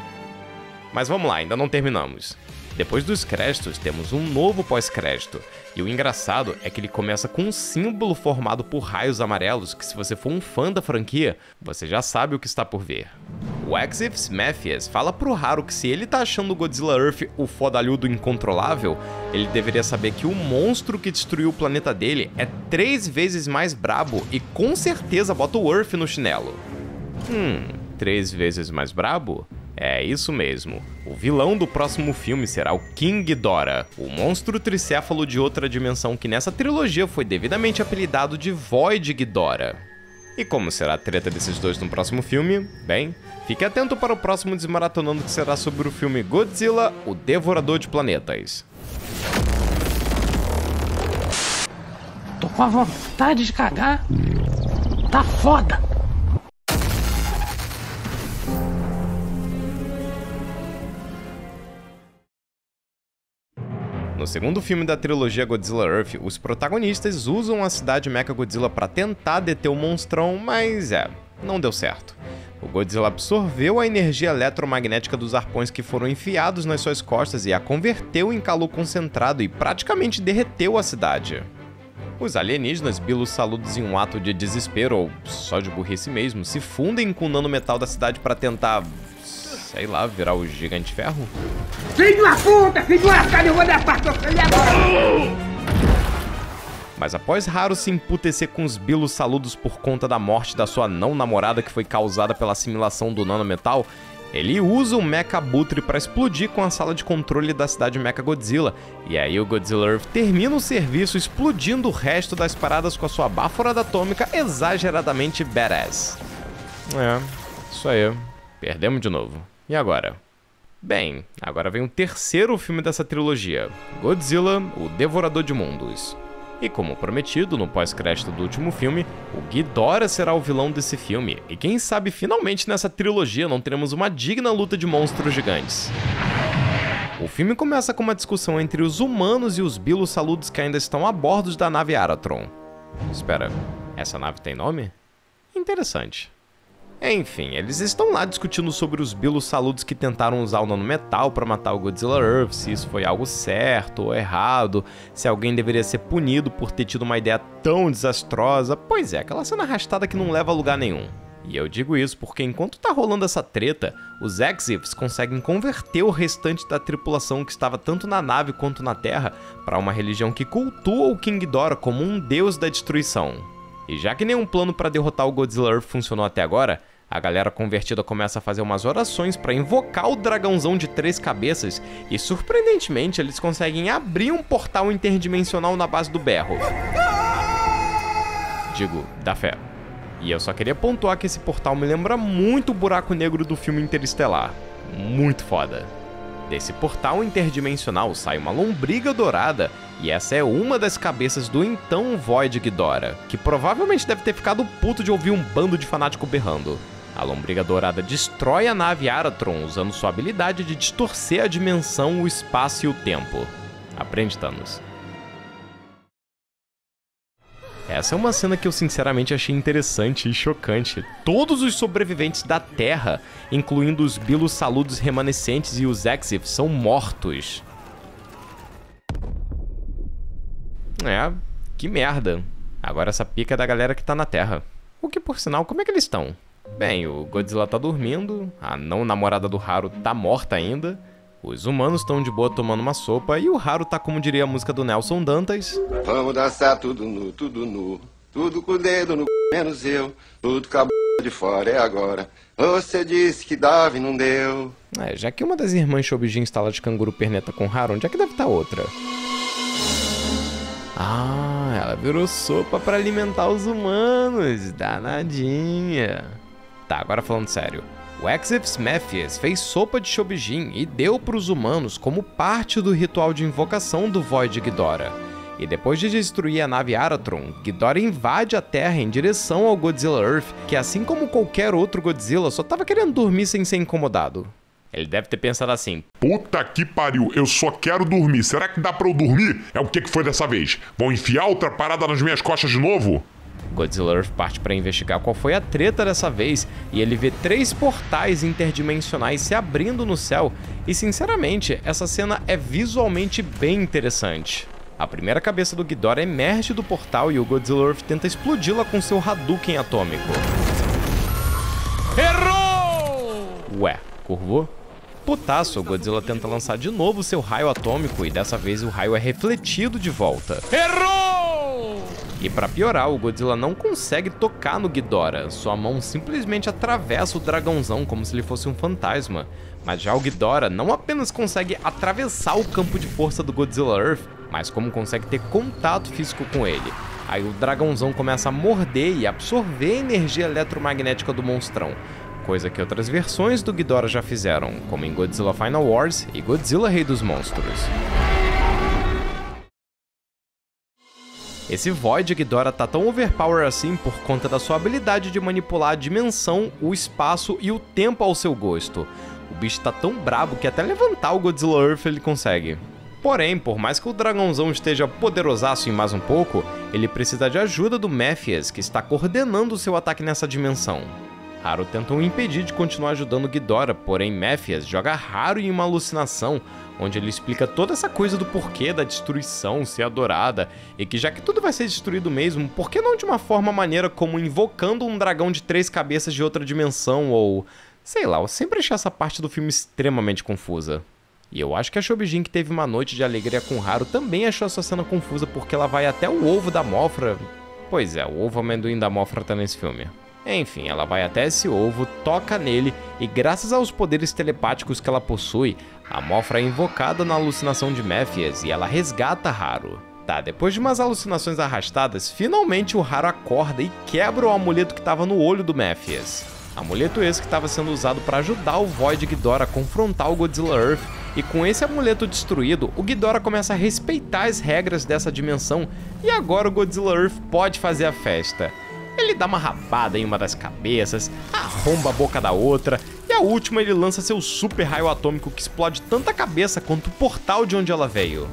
Mas vamos lá, ainda não terminamos. Depois dos créditos, temos um novo pós-crédito. E o engraçado é que ele começa com um símbolo formado por raios amarelos que, se você for um fã da franquia, você já sabe o que está por vir. O Exif Mathias fala pro Haru que, se ele tá achando o Godzilla Earth o fodalhudo incontrolável, ele deveria saber que o monstro que destruiu o planeta dele é 3 vezes mais brabo e com certeza bota o Earth no chinelo. 3 vezes mais brabo? É isso mesmo. O vilão do próximo filme será o King Ghidorah, o monstro tricéfalo de outra dimensão que nessa trilogia foi devidamente apelidado de Void Ghidorah. E como será a treta desses dois no próximo filme? Bem, fique atento para o próximo Desmaratonando, que será sobre o filme Godzilla, o Devorador de Planetas. Tô com a vontade de cagar. Tá foda! No segundo filme da trilogia Godzilla Earth, os protagonistas usam a cidade Mechagodzilla para tentar deter o monstrão, mas não deu certo. O Godzilla absorveu a energia eletromagnética dos arpões que foram enfiados nas suas costas e a converteu em calor concentrado e praticamente derreteu a cidade. Os alienígenas bilossaludos, em um ato de desespero, ou só de burrice mesmo, se fundem com o nanometal da cidade para tentar... sei lá, virar o Gigante Ferro? Filho da puta, filho da cara, eu vou dar parte agora! Mas após Haru se emputecer com os bilossaludos por conta da morte da sua não-namorada que foi causada pela assimilação do nanometal, Ele usa o Mecha Abutre para explodir com a sala de controle da cidade Mecha Godzilla, e aí o Godzilla Earth termina o serviço explodindo o resto das paradas com a sua baforada atômica exageradamente badass. É, isso aí. Perdemos de novo. E agora? Bem, agora vem o terceiro filme dessa trilogia, Godzilla, o Devorador de Mundos. E como prometido no pós-crédito do último filme, o Ghidorah será o vilão desse filme, e quem sabe finalmente nessa trilogia não teremos uma digna luta de monstros gigantes. O filme começa com uma discussão entre os humanos e os bilossaludos que ainda estão a bordo da nave Aratron. Espera, essa nave tem nome? Interessante. Enfim, eles estão lá discutindo sobre os bilossaludos que tentaram usar o nanometal para matar o Godzilla Earth, se isso foi algo certo ou errado, se alguém deveria ser punido por ter tido uma ideia tão desastrosa. Pois é, aquela cena arrastada que não leva a lugar nenhum. E eu digo isso porque enquanto tá rolando essa treta, os Exivs conseguem converter o restante da tripulação que estava tanto na nave quanto na Terra para uma religião que cultua o King Ghidorah como um deus da destruição. E já que nenhum plano para derrotar o Godzilla Earth funcionou até agora, a galera convertida começa a fazer umas orações para invocar o dragãozão de 3 cabeças e, surpreendentemente, eles conseguem abrir um portal interdimensional na base do berro. Digo, da fé. E eu só queria pontuar que esse portal me lembra muito o buraco negro do filme Interestelar. Muito foda. Desse portal interdimensional sai uma lombriga dourada, e essa é uma das cabeças do então Void Ghidorah, que provavelmente deve ter ficado puto de ouvir um bando de fanático berrando. A lombriga dourada destrói a nave Aratron usando sua habilidade de distorcer a dimensão, o espaço e o tempo. Aprende, Thanos. Essa é uma cena que eu sinceramente achei interessante e chocante. Todos os sobreviventes da Terra, incluindo os bilossaludos remanescentes e os Exif, são mortos. É, que merda. Agora essa pica é da galera que tá na Terra. O que, por sinal, como é que eles estão? Bem, o Godzilla tá dormindo, a não-namorada do Haru tá morta ainda, os humanos estão de boa tomando uma sopa e o Haru tá, como diria a música do Nelson Dantas... Vamos dançar tudo nu, tudo com o dedo no c... menos eu, tudo com a b... de fora, é agora. Você disse que dava e não deu. É, já que uma das irmãs Shobijin está lá de canguru perneta com Haru, onde é que deve estar outra? Ah, ela virou sopa pra alimentar os humanos, danadinha. Tá, agora falando sério. O Exif Matthews fez sopa de Shobijin e deu para os humanos como parte do ritual de invocação do Void Ghidorah. E depois de destruir a nave Aratron, Ghidorah invade a Terra em direção ao Godzilla Earth, que assim como qualquer outro Godzilla, só tava querendo dormir sem ser incomodado. Ele deve ter pensado assim: puta que pariu, eu só quero dormir, será que dá pra eu dormir? É o que foi dessa vez? Vão enfiar outra parada nas minhas costas de novo? Godzilla Earth parte para investigar qual foi a treta dessa vez, e ele vê 3 portais interdimensionais se abrindo no céu, e sinceramente, essa cena é visualmente bem interessante. A primeira cabeça do Ghidorah emerge do portal e o Godzilla Earth tenta explodi-la com seu Hadouken atômico. Errou! Ué, curvou? Putaço, o Godzilla tenta lançar de novo seu raio atômico, e dessa vez o raio é refletido de volta. Errou! E pra piorar, o Godzilla não consegue tocar no Ghidorah, sua mão simplesmente atravessa o dragãozão como se ele fosse um fantasma. Mas já o Ghidorah não apenas consegue atravessar o campo de força do Godzilla Earth, mas como consegue ter contato físico com ele. Aí o dragãozão começa a morder e absorver a energia eletromagnética do monstrão, coisa que outras versões do Ghidorah já fizeram, como em Godzilla Final Wars e Godzilla Rei dos Monstros. Esse Void Ghidorah tá tão overpower assim por conta da sua habilidade de manipular a dimensão, o espaço e o tempo ao seu gosto. O bicho tá tão brabo que até levantar o Godzilla Earth ele consegue. Porém, por mais que o dragãozão esteja poderosaço em mais um pouco, ele precisa de ajuda do Mephias, que está coordenando o seu ataque nessa dimensão. Haru tenta o impedir de continuar ajudando Ghidorah, porém Mephias joga Haru em uma alucinação, onde ele explica toda essa coisa do porquê da destruição ser adorada, e que já que tudo vai ser destruído mesmo, por que não de uma forma maneira como invocando um dragão de 3 cabeças de outra dimensão, ou... sei lá, eu sempre achei essa parte do filme extremamente confusa. E eu acho que a Shobijin, que teve uma noite de alegria com Haru, também achou essa cena confusa porque ela vai até o ovo da Mofra... Pois é, o ovo amendoim da Mofra tá nesse filme. Enfim, ela vai até esse ovo, toca nele e graças aos poderes telepáticos que ela possui, a Mofra é invocada na alucinação de Méphias e ela resgata Haru. Tá, depois de umas alucinações arrastadas, finalmente o Haru acorda e quebra o amuleto que estava no olho do Méphias. Amuleto esse que estava sendo usado para ajudar o Void Ghidorah a confrontar o Godzilla Earth, e com esse amuleto destruído, o Ghidorah começa a respeitar as regras dessa dimensão e agora o Godzilla Earth pode fazer a festa. Ele dá uma rabada em uma das cabeças, arromba a boca da outra, e a última ele lança seu super raio atômico que explode tanto a cabeça quanto o portal de onde ela veio.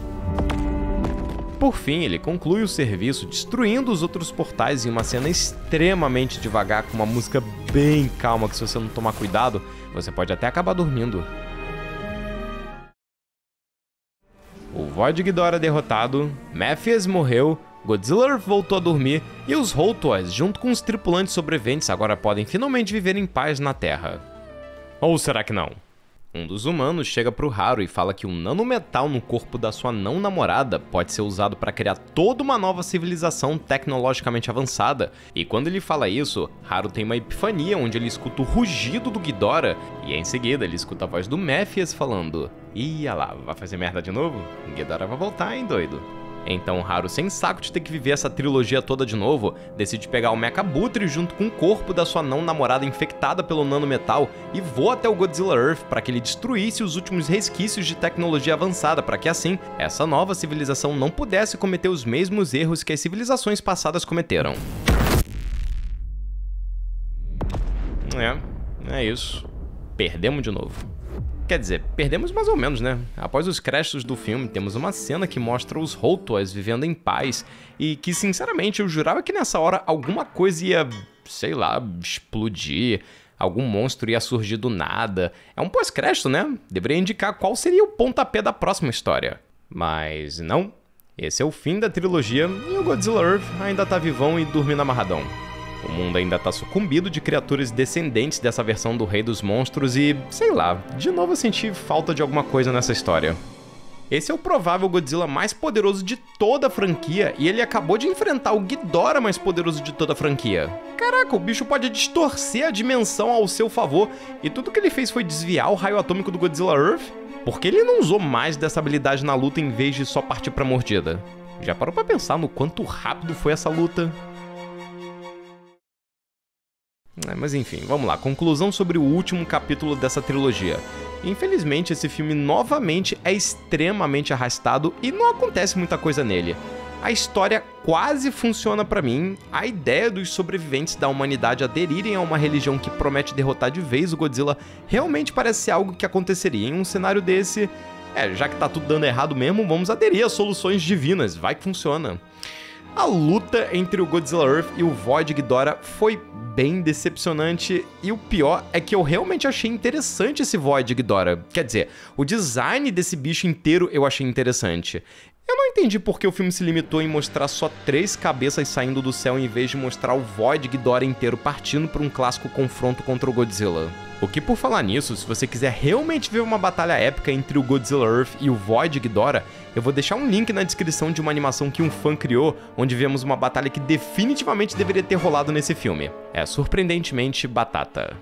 Por fim, ele conclui o serviço destruindo os outros portais em uma cena extremamente devagar, com uma música bem calma que, se você não tomar cuidado, você pode até acabar dormindo. O Void Ghidorah derrotado, Méphias morreu, Godzilla voltou a dormir e os Holtoas, junto com os tripulantes sobreviventes, agora podem finalmente viver em paz na Terra. Ou será que não? Um dos humanos chega pro Haru e fala que um nanometal no corpo da sua não-namorada pode ser usado para criar toda uma nova civilização tecnologicamente avançada, e quando ele fala isso, Haru tem uma epifania onde ele escuta o rugido do Ghidorah, e em seguida ele escuta a voz do Méphias falando: "Ih, olha lá, vai fazer merda de novo? Ghidorah vai voltar, hein, doido?" Então Haru, sem saco de ter que viver essa trilogia toda de novo, decide pegar o Mecha Butre junto com o corpo da sua não-namorada infectada pelo nanometal e voa até o Godzilla Earth para que ele destruísse os últimos resquícios de tecnologia avançada, para que assim, essa nova civilização não pudesse cometer os mesmos erros que as civilizações passadas cometeram. É isso. Perdemos de novo. Quer dizer, perdemos mais ou menos, né? Após os créditos do filme, temos uma cena que mostra os Holtoas vivendo em paz e que, sinceramente, eu jurava que nessa hora alguma coisa ia, sei lá, explodir, algum monstro ia surgir do nada. É um pós-crédito, né? Deveria indicar qual seria o pontapé da próxima história. Mas não, esse é o fim da trilogia e o Godzilla Earth ainda tá vivão e dormindo amarradão. O mundo ainda tá sucumbido de criaturas descendentes dessa versão do Rei dos Monstros e, sei lá, de novo eu senti falta de alguma coisa nessa história. Esse é o provável Godzilla mais poderoso de toda a franquia e ele acabou de enfrentar o Ghidorah mais poderoso de toda a franquia. Caraca, o bicho pode distorcer a dimensão ao seu favor e tudo que ele fez foi desviar o raio atômico do Godzilla Earth? Por que ele não usou mais dessa habilidade na luta em vez de só partir pra mordida? Já parou pra pensar no quanto rápido foi essa luta? Mas enfim, vamos lá, conclusão sobre o último capítulo dessa trilogia. Infelizmente, esse filme novamente é extremamente arrastado e não acontece muita coisa nele. A história quase funciona pra mim, a ideia dos sobreviventes da humanidade aderirem a uma religião que promete derrotar de vez o Godzilla realmente parece ser algo que aconteceria em um cenário desse. Já que tá tudo dando errado mesmo, vamos aderir a soluções divinas, vai que funciona. A luta entre o Godzilla Earth e o Void Ghidorah foi bem decepcionante, e o pior é que eu realmente achei interessante esse Void Ghidorah. Quer dizer, o design desse bicho inteiro eu achei interessante. Eu não entendi por que o filme se limitou em mostrar só 3 cabeças saindo do céu em vez de mostrar o Void Ghidorah inteiro partindo para um clássico confronto contra o Godzilla. O que, por falar nisso, se você quiser realmente ver uma batalha épica entre o Godzilla Earth e o Void Ghidorah, eu vou deixar um link na descrição de uma animação que um fã criou, onde vemos uma batalha que definitivamente deveria ter rolado nesse filme. É surpreendentemente batata.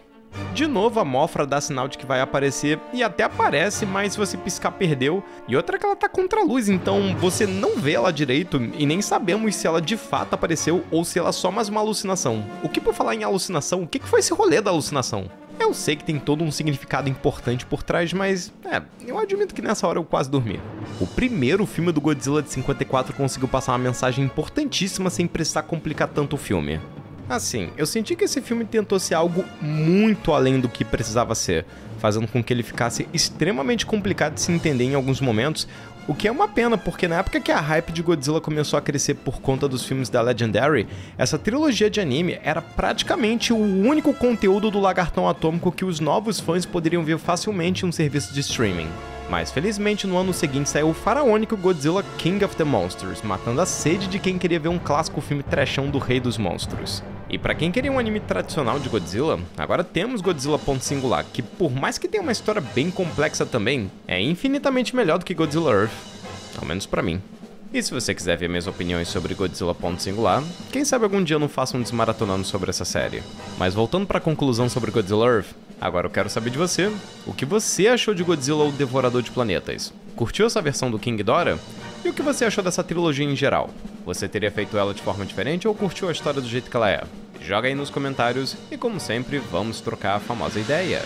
De novo a Mofra dá sinal de que vai aparecer, e até aparece, mas se você piscar perdeu, e outra é que ela tá contra a luz, então você não vê ela direito e nem sabemos se ela de fato apareceu ou se ela é só mais uma alucinação. O que, por falar em alucinação, o que foi esse rolê da alucinação? Eu sei que tem todo um significado importante por trás, mas eu admito que nessa hora eu quase dormi. O primeiro filme do Godzilla de 54 conseguiu passar uma mensagem importantíssima sem precisar complicar tanto o filme. Assim, eu senti que esse filme tentou ser algo muito além do que precisava ser, fazendo com que ele ficasse extremamente complicado de se entender em alguns momentos, o que é uma pena, porque na época que a hype de Godzilla começou a crescer por conta dos filmes da Legendary, essa trilogia de anime era praticamente o único conteúdo do Lagartão Atômico que os novos fãs poderiam ver facilmente em um serviço de streaming. Mas felizmente no ano seguinte saiu o faraônico Godzilla King of the Monsters, matando a sede de quem queria ver um clássico filme trashão do Rei dos Monstros. E pra quem queria um anime tradicional de Godzilla, agora temos Godzilla Ponto Singular, que por mais que tenha uma história bem complexa também, é infinitamente melhor do que Godzilla Earth. Ao menos pra mim. E se você quiser ver minhas opiniões sobre Godzilla ponto singular, quem sabe algum dia eu não faço um desmaratonando sobre essa série. Mas voltando para a conclusão sobre Godzilla Earth, agora eu quero saber de você. O que você achou de Godzilla o Devorador de Planetas? Curtiu essa versão do King Ghidorah? E o que você achou dessa trilogia em geral? Você teria feito ela de forma diferente ou curtiu a história do jeito que ela é? Joga aí nos comentários e, como sempre, vamos trocar a famosa ideia.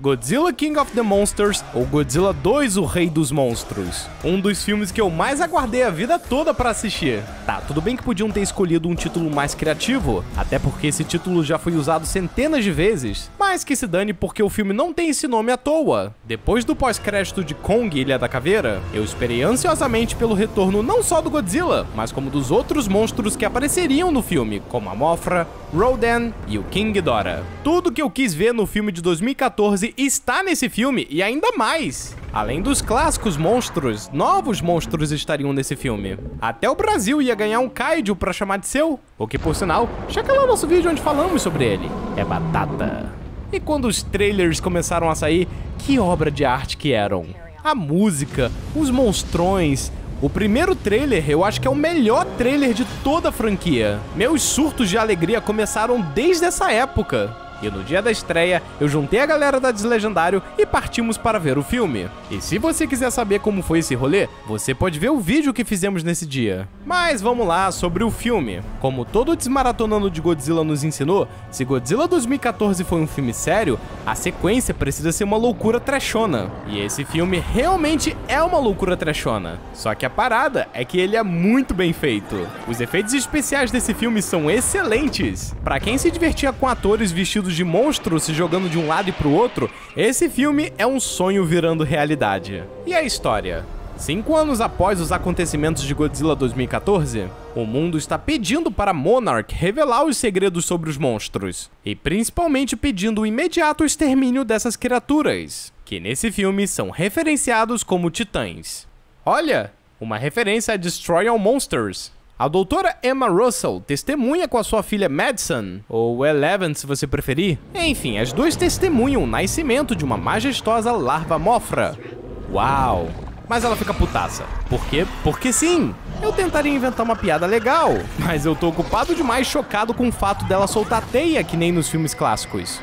Godzilla King of the Monsters, ou Godzilla 2, o Rei dos Monstros. Um dos filmes que eu mais aguardei a vida toda pra assistir. Tá, tudo bem que podiam ter escolhido um título mais criativo, até porque esse título já foi usado centenas de vezes, mas que se dane porque o filme não tem esse nome à toa. Depois do pós-crédito de Kong, Ilha da Caveira, eu esperei ansiosamente pelo retorno não só do Godzilla, mas como dos outros monstros que apareceriam no filme, como a Mothra, Rodan e o King Ghidorah. Tudo que eu quis ver no filme de 2014 está nesse filme, e ainda mais. Além dos clássicos monstros, novos monstros estariam nesse filme. Até o Brasil ia ganhar um kaiju pra chamar de seu, o que, por sinal, checa lá o nosso vídeo onde falamos sobre ele. É batata. E quando os trailers começaram a sair, que obra de arte que eram. A música, os monstrões... O primeiro trailer eu acho que é o melhor trailer de toda a franquia. Meus surtos de alegria começaram desde essa época. E no dia da estreia, eu juntei a galera da Deslegendário e partimos para ver o filme. E se você quiser saber como foi esse rolê, você pode ver o vídeo que fizemos nesse dia. Mas vamos lá sobre o filme. Como todo desmaratonando de Godzilla nos ensinou, se Godzilla 2014 foi um filme sério, a sequência precisa ser uma loucura trashona. E esse filme realmente é uma loucura trashona. Só que a parada é que ele é muito bem feito. Os efeitos especiais desse filme são excelentes. Pra quem se divertia com atores vestidos de monstros se jogando de um lado e pro outro, esse filme é um sonho virando realidade. E a história? 5 anos após os acontecimentos de Godzilla 2014, o mundo está pedindo para Monarch revelar os segredos sobre os monstros, e principalmente pedindo o imediato extermínio dessas criaturas, que nesse filme são referenciados como titãs. Olha, uma referência a Destroy All Monsters. A doutora Emma Russell testemunha com a sua filha Madison, ou Eleven se você preferir. Enfim, as duas testemunham o nascimento de uma majestosa larva Mothra. Uau! Mas ela fica putaça. Por quê? Porque sim! Eu tentaria inventar uma piada legal, mas eu tô ocupado demais chocado com o fato dela soltar teia que nem nos filmes clássicos.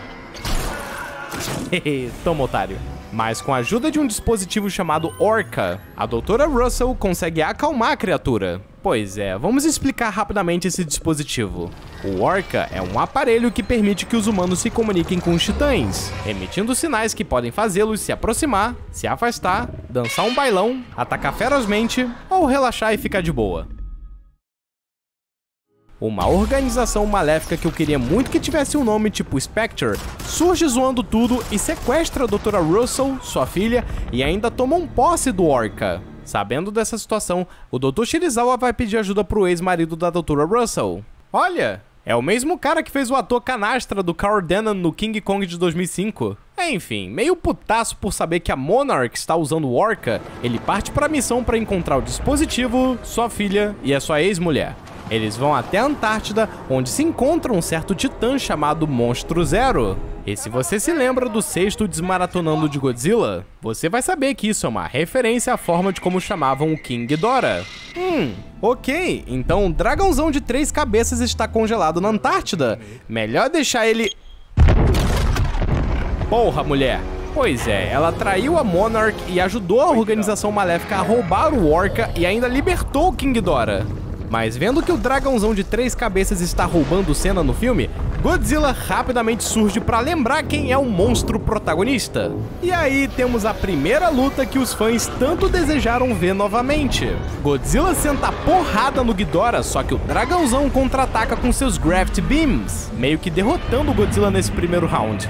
Hehe, toma, otário. Mas com a ajuda de um dispositivo chamado Orca, a doutora Russell consegue acalmar a criatura. Pois é, vamos explicar rapidamente esse dispositivo. O Orca é um aparelho que permite que os humanos se comuniquem com os titãs, emitindo sinais que podem fazê-los se aproximar, se afastar, dançar um bailão, atacar ferozmente ou relaxar e ficar de boa. Uma organização maléfica que eu queria muito que tivesse um nome tipo Spectre surge zoando tudo e sequestra a doutora Russell, sua filha, e ainda tomam posse do Orca. Sabendo dessa situação, o Dr. Shirizawa vai pedir ajuda pro ex-marido da Dra. Russell. Olha, é o mesmo cara que fez o ator Canastra do Carl Denham no King Kong de 2005. Enfim, meio putaço por saber que a Monarch está usando o Orca, ele parte pra missão pra encontrar o dispositivo, sua filha e a sua ex-mulher. Eles vão até a Antártida, onde se encontra um certo titã chamado Monstro Zero. E se você se lembra do 6º Desmaratonando de Godzilla, você vai saber que isso é uma referência à forma de como chamavam o King Ghidorah. Ok, então um dragãozão de 3 cabeças está congelado na Antártida. Melhor deixar ele... Porra, mulher! Pois é, ela traiu a Monarch e ajudou a organização maléfica a roubar o Orca e ainda libertou o King Ghidorah. Mas vendo que o dragãozão de 3 cabeças está roubando cena no filme, Godzilla rapidamente surge para lembrar quem é o monstro protagonista. E aí temos a primeira luta que os fãs tanto desejaram ver novamente. Godzilla senta a porrada no Ghidorah, só que o dragãozão contra-ataca com seus Gravity Beams, meio que derrotando o Godzilla nesse primeiro round.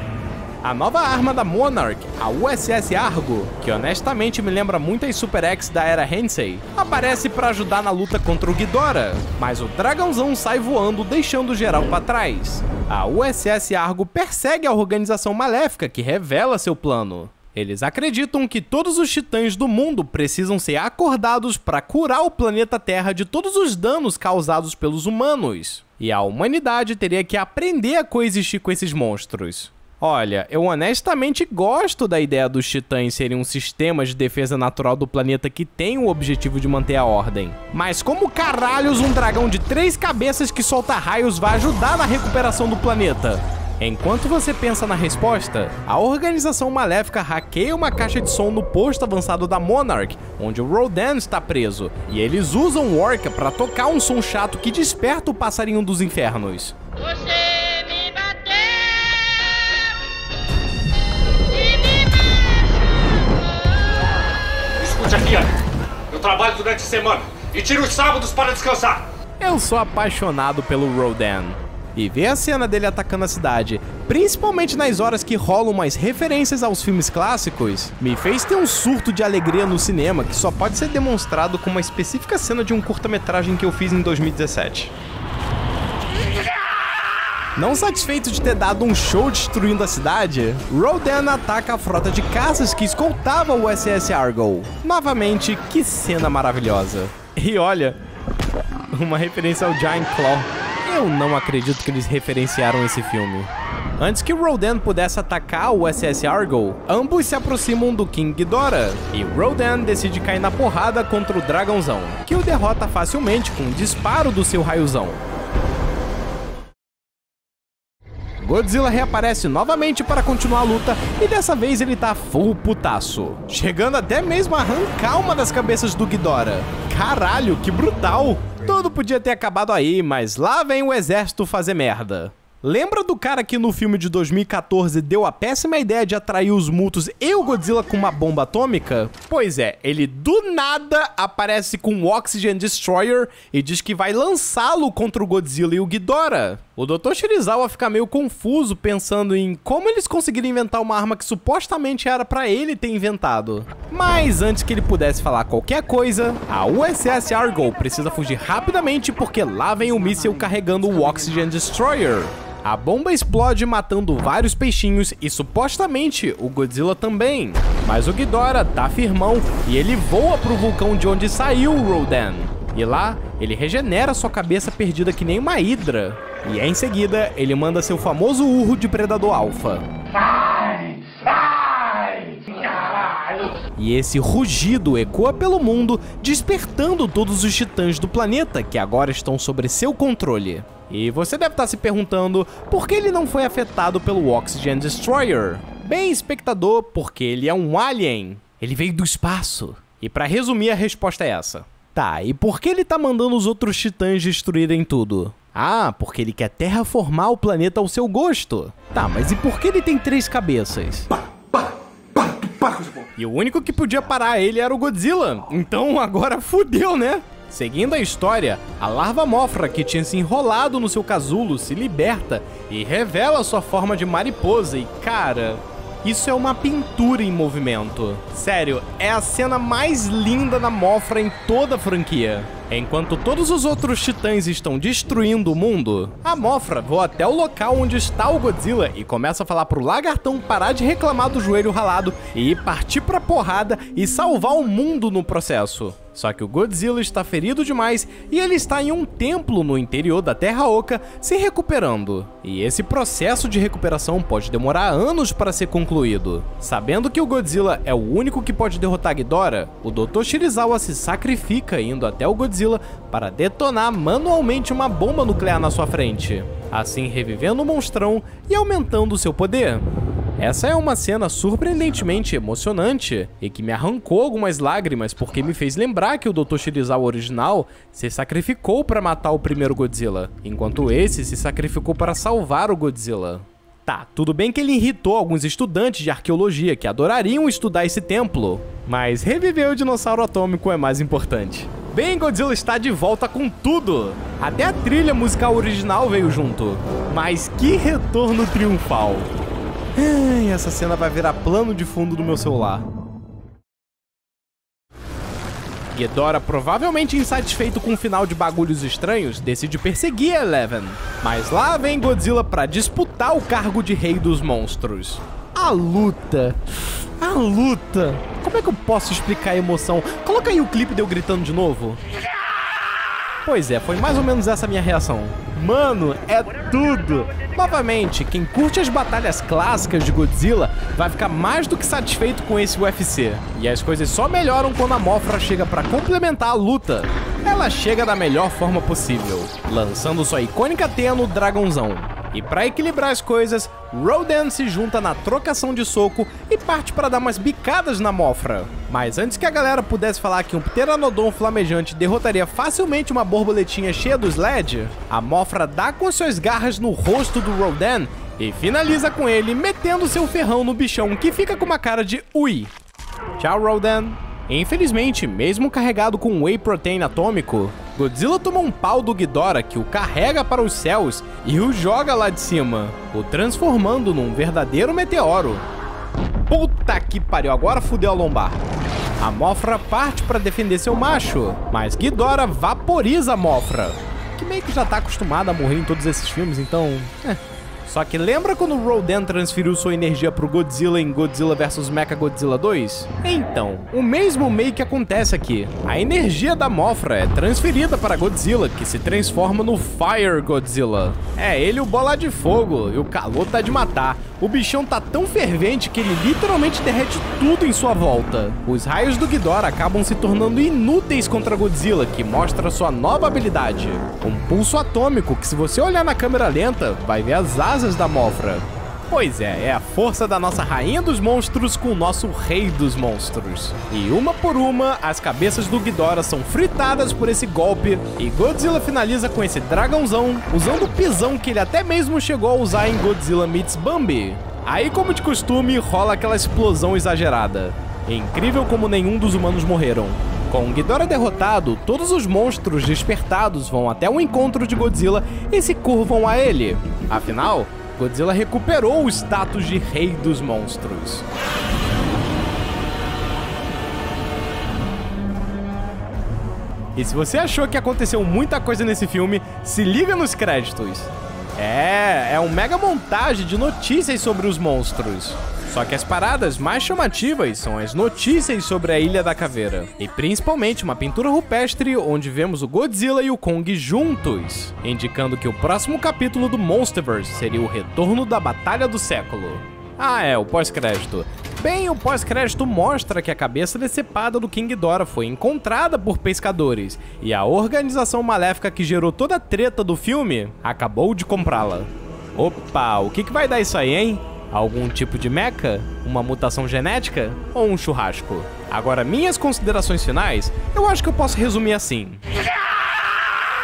A nova arma da Monarch, a USS Argo, que honestamente me lembra muito as Super X da era Heisei, aparece para ajudar na luta contra o Ghidorah, mas o dragãozão sai voando, deixando o geral para trás. A USS Argo persegue a organização maléfica que revela seu plano. Eles acreditam que todos os titãs do mundo precisam ser acordados para curar o planeta Terra de todos os danos causados pelos humanos, e a humanidade teria que aprender a coexistir com esses monstros. Olha, eu honestamente gosto da ideia dos Titãs serem um sistema de defesa natural do planeta que tem o objetivo de manter a ordem. Mas como caralhos um dragão de 3 cabeças que solta raios vai ajudar na recuperação do planeta? Enquanto você pensa na resposta, a organização maléfica hackeia uma caixa de som no posto avançado da Monarch, onde o Rodan está preso, e eles usam o Orca para tocar um som chato que desperta o passarinho dos infernos. Você me bateu e me machucou. Escute aqui, ó. Eu trabalho durante a semana e tiro os sábados para descansar. Eu sou apaixonado pelo Rodan. E ver a cena dele atacando a cidade, principalmente nas horas que rolam umas referências aos filmes clássicos, me fez ter um surto de alegria no cinema que só pode ser demonstrado com uma específica cena de um curta-metragem que eu fiz em 2017. Não satisfeito de ter dado um show destruindo a cidade, Rodan ataca a frota de caças que escoltava o USS Argo. Novamente, que cena maravilhosa. E olha, uma referência ao Giant Claw. Eu não acredito que eles referenciaram esse filme. Antes que Rodan pudesse atacar o USS Argo, ambos se aproximam do King Ghidorah, e Rodan decide cair na porrada contra o dragãozão, que o derrota facilmente com um disparo do seu raiozão. Godzilla reaparece novamente para continuar a luta, e dessa vez ele tá full putaço, chegando até mesmo a arrancar uma das cabeças do Ghidorah. Caralho, que brutal! Tudo podia ter acabado aí, mas lá vem o exército fazer merda. Lembra do cara que no filme de 2014 deu a péssima ideia de atrair os mutos e o Godzilla com uma bomba atômica? Pois é, ele do nada aparece com o Oxygen Destroyer e diz que vai lançá-lo contra o Godzilla e o Ghidorah. O Dr. Shirizawa fica meio confuso pensando em como eles conseguiram inventar uma arma que supostamente era pra ele ter inventado. Mas antes que ele pudesse falar qualquer coisa, a USS Argo precisa fugir rapidamente porque lá vem o míssil carregando o Oxygen Destroyer. A bomba explode matando vários peixinhos e supostamente o Godzilla também. Mas o Ghidorah tá firmão e ele voa pro vulcão de onde saiu o Rodan. E lá, ele regenera sua cabeça perdida que nem uma hidra. E em seguida, ele manda seu famoso urro de predador alfa. E esse rugido ecoa pelo mundo, despertando todos os titãs do planeta que agora estão sobre seu controle. E você deve estar se perguntando por que ele não foi afetado pelo Oxygen Destroyer. Bem, espectador, porque ele é um alien. Ele veio do espaço. E pra resumir, a resposta é essa. Tá, e por que ele tá mandando os outros titãs destruírem tudo? Ah, porque ele quer terraformar o planeta ao seu gosto. Tá, mas e por que ele tem 3 cabeças? E o único que podia parar ele era o Godzilla. Então agora fudeu, né? Seguindo a história, a larva mofra que tinha se enrolado no seu casulo se liberta e revela sua forma de mariposa e, cara, isso é uma pintura em movimento. Sério, é a cena mais linda da mofra em toda a franquia. Enquanto todos os outros titãs estão destruindo o mundo, a mofra voa até o local onde está o Godzilla e começa a falar pro lagartão parar de reclamar do joelho ralado e partir pra porrada e salvar o mundo no processo. Só que o Godzilla está ferido demais e ele está em um templo no interior da Terra Oca se recuperando. E esse processo de recuperação pode demorar anos para ser concluído. Sabendo que o Godzilla é o único que pode derrotar Ghidorah, o Dr. Shirizawa se sacrifica indo até o Godzilla para detonar manualmente uma bomba nuclear na sua frente, assim revivendo o monstrão e aumentando seu poder. Essa é uma cena surpreendentemente emocionante e que me arrancou algumas lágrimas porque me fez lembrar que o Dr. Shirizawa original se sacrificou para matar o primeiro Godzilla, enquanto esse se sacrificou para salvar o Godzilla. Tá, tudo bem que ele irritou alguns estudantes de arqueologia que adorariam estudar esse templo, mas reviver o dinossauro atômico é mais importante. Bem, Godzilla está de volta com tudo! Até a trilha musical original veio junto. Mas que retorno triunfal! Ai, essa cena vai virar plano de fundo do meu celular. Ghidorah, provavelmente insatisfeito com o final de Bagulhos Estranhos, decide perseguir Eleven. Mas lá vem Godzilla para disputar o cargo de Rei dos Monstros. A luta! A luta! Como é que eu posso explicar a emoção? Coloca aí o clipe de eu gritando de novo. Pois é, foi mais ou menos essa minha reação. Mano, é tudo! Novamente, quem curte as batalhas clássicas de Godzilla vai ficar mais do que satisfeito com esse UFC. E as coisas só melhoram quando a Mothra chega para complementar a luta. Ela chega da melhor forma possível, lançando sua icônica teia no dragãozão. E para equilibrar as coisas, Rodan se junta na trocação de soco e parte para dar umas bicadas na Mothra. Mas antes que a galera pudesse falar que um pteranodon flamejante derrotaria facilmente uma borboletinha cheia dos LED, a Mothra dá com suas garras no rosto do Rodan e finaliza com ele metendo seu ferrão no bichão, que fica com uma cara de ui. Tchau, Rodan. Infelizmente, mesmo carregado com whey protein atômico, Godzilla toma um pau do Ghidorah, que o carrega para os céus e o joga lá de cima, o transformando num verdadeiro meteoro. Puta que pariu, agora fudeu a lombar. A Mothra parte para defender seu macho, mas Ghidorah vaporiza a Mothra, que meio que já tá acostumada a morrer em todos esses filmes, então... Só que lembra quando o Rodan transferiu sua energia pro Godzilla em Godzilla vs Mechagodzilla 2? Então, o mesmo meio que acontece aqui. A energia da Mothra é transferida para Godzilla, que se transforma no Fire Godzilla. É ele o bola de fogo, e o calor tá de matar. O bichão tá tão fervente que ele literalmente derrete tudo em sua volta. Os raios do Ghidorah acabam se tornando inúteis contra Godzilla, que mostra sua nova habilidade. Um pulso atômico que, se você olhar na câmera lenta, vai ver as asas da Mothra. Pois é, é a força da nossa rainha dos monstros com o nosso rei dos monstros. E uma por uma, as cabeças do Ghidorah são fritadas por esse golpe, e Godzilla finaliza com esse dragãozão, usando o pisão que ele até mesmo chegou a usar em Godzilla Meets Bambi. Aí, como de costume, rola aquela explosão exagerada. É incrível como nenhum dos humanos morreram. Com Ghidorah derrotado, todos os monstros despertados vão até o encontro de Godzilla e se curvam a ele. Afinal, Godzilla recuperou o status de rei dos monstros. E se você achou que aconteceu muita coisa nesse filme, se liga nos créditos. É um mega montagem de notícias sobre os monstros. Só que as paradas mais chamativas são as notícias sobre a Ilha da Caveira. E principalmente uma pintura rupestre onde vemos o Godzilla e o Kong juntos, indicando que o próximo capítulo do Monsterverse seria o retorno da Batalha do Século. Ah é, o pós-crédito. Bem, o pós-crédito mostra que a cabeça decepada do King Ghidorah foi encontrada por pescadores, e a organização maléfica que gerou toda a treta do filme acabou de comprá-la. Opa, o que vai dar isso aí, hein? Algum tipo de mecha? Uma mutação genética? Ou um churrasco? Agora, minhas considerações finais, eu acho que eu posso resumir assim.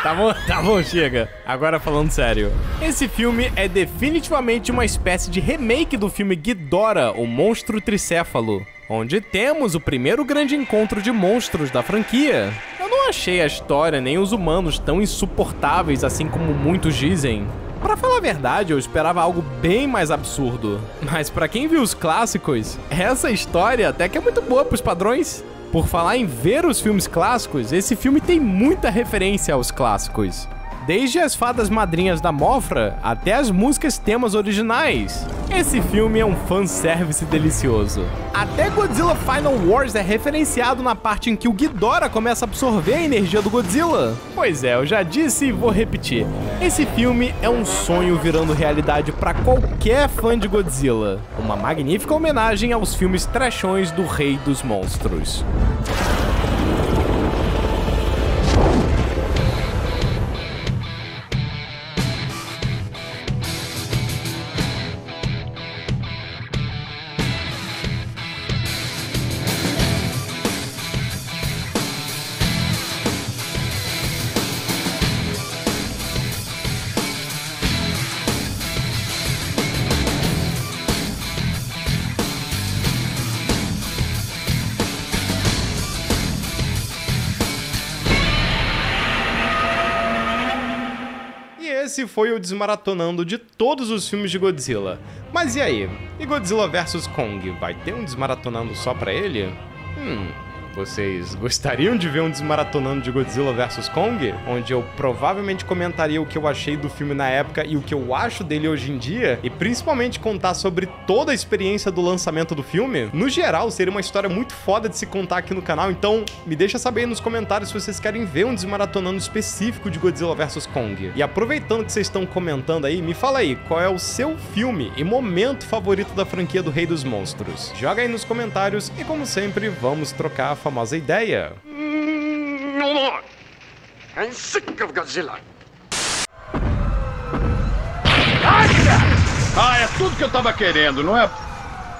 Tá bom, chega. Agora falando sério. Esse filme é definitivamente uma espécie de remake do filme Ghidorah, o Monstro Tricéfalo, onde temos o primeiro grande encontro de monstros da franquia. Eu não achei a história nem os humanos tão insuportáveis assim como muitos dizem. Pra falar a verdade, eu esperava algo bem mais absurdo. Mas pra quem viu os clássicos, essa história até que é muito boa pros padrões. Por falar em ver os filmes clássicos, esse filme tem muita referência aos clássicos. Desde as fadas madrinhas da Mothra até as músicas temas originais. Esse filme é um fanservice delicioso. Até Godzilla Final Wars é referenciado na parte em que o Ghidorah começa a absorver a energia do Godzilla. Pois é, eu já disse e vou repetir. Esse filme é um sonho virando realidade para qualquer fã de Godzilla. Uma magnífica homenagem aos filmes trashões do Rei dos Monstros. Esse foi o desmaratonando de todos os filmes de Godzilla. Mas e aí? E Godzilla vs Kong? Vai ter um desmaratonando só pra ele? Vocês gostariam de ver um desmaratonando de Godzilla vs Kong? Onde eu provavelmente comentaria o que eu achei do filme na época e o que eu acho dele hoje em dia, e principalmente contar sobre toda a experiência do lançamento do filme? No geral, seria uma história muito foda de se contar aqui no canal, então me deixa saber aí nos comentários se vocês querem ver um desmaratonando específico de Godzilla vs Kong. E aproveitando que vocês estão comentando aí, me fala aí, qual é o seu filme e momento favorito da franquia do Rei dos Monstros? Joga aí nos comentários e, como sempre, vamos trocar a famosa ideia. No more. I'm sick of Godzilla. Ah, é tudo que eu tava querendo, não é?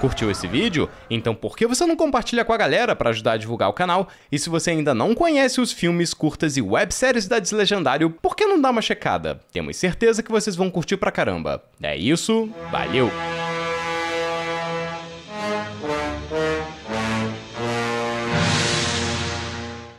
Curtiu esse vídeo? Então por que você não compartilha com a galera para ajudar a divulgar o canal? E se você ainda não conhece os filmes, curtas e webséries da Deslegendário, por que não dá uma checada? Temos certeza que vocês vão curtir pra caramba. É isso, valeu!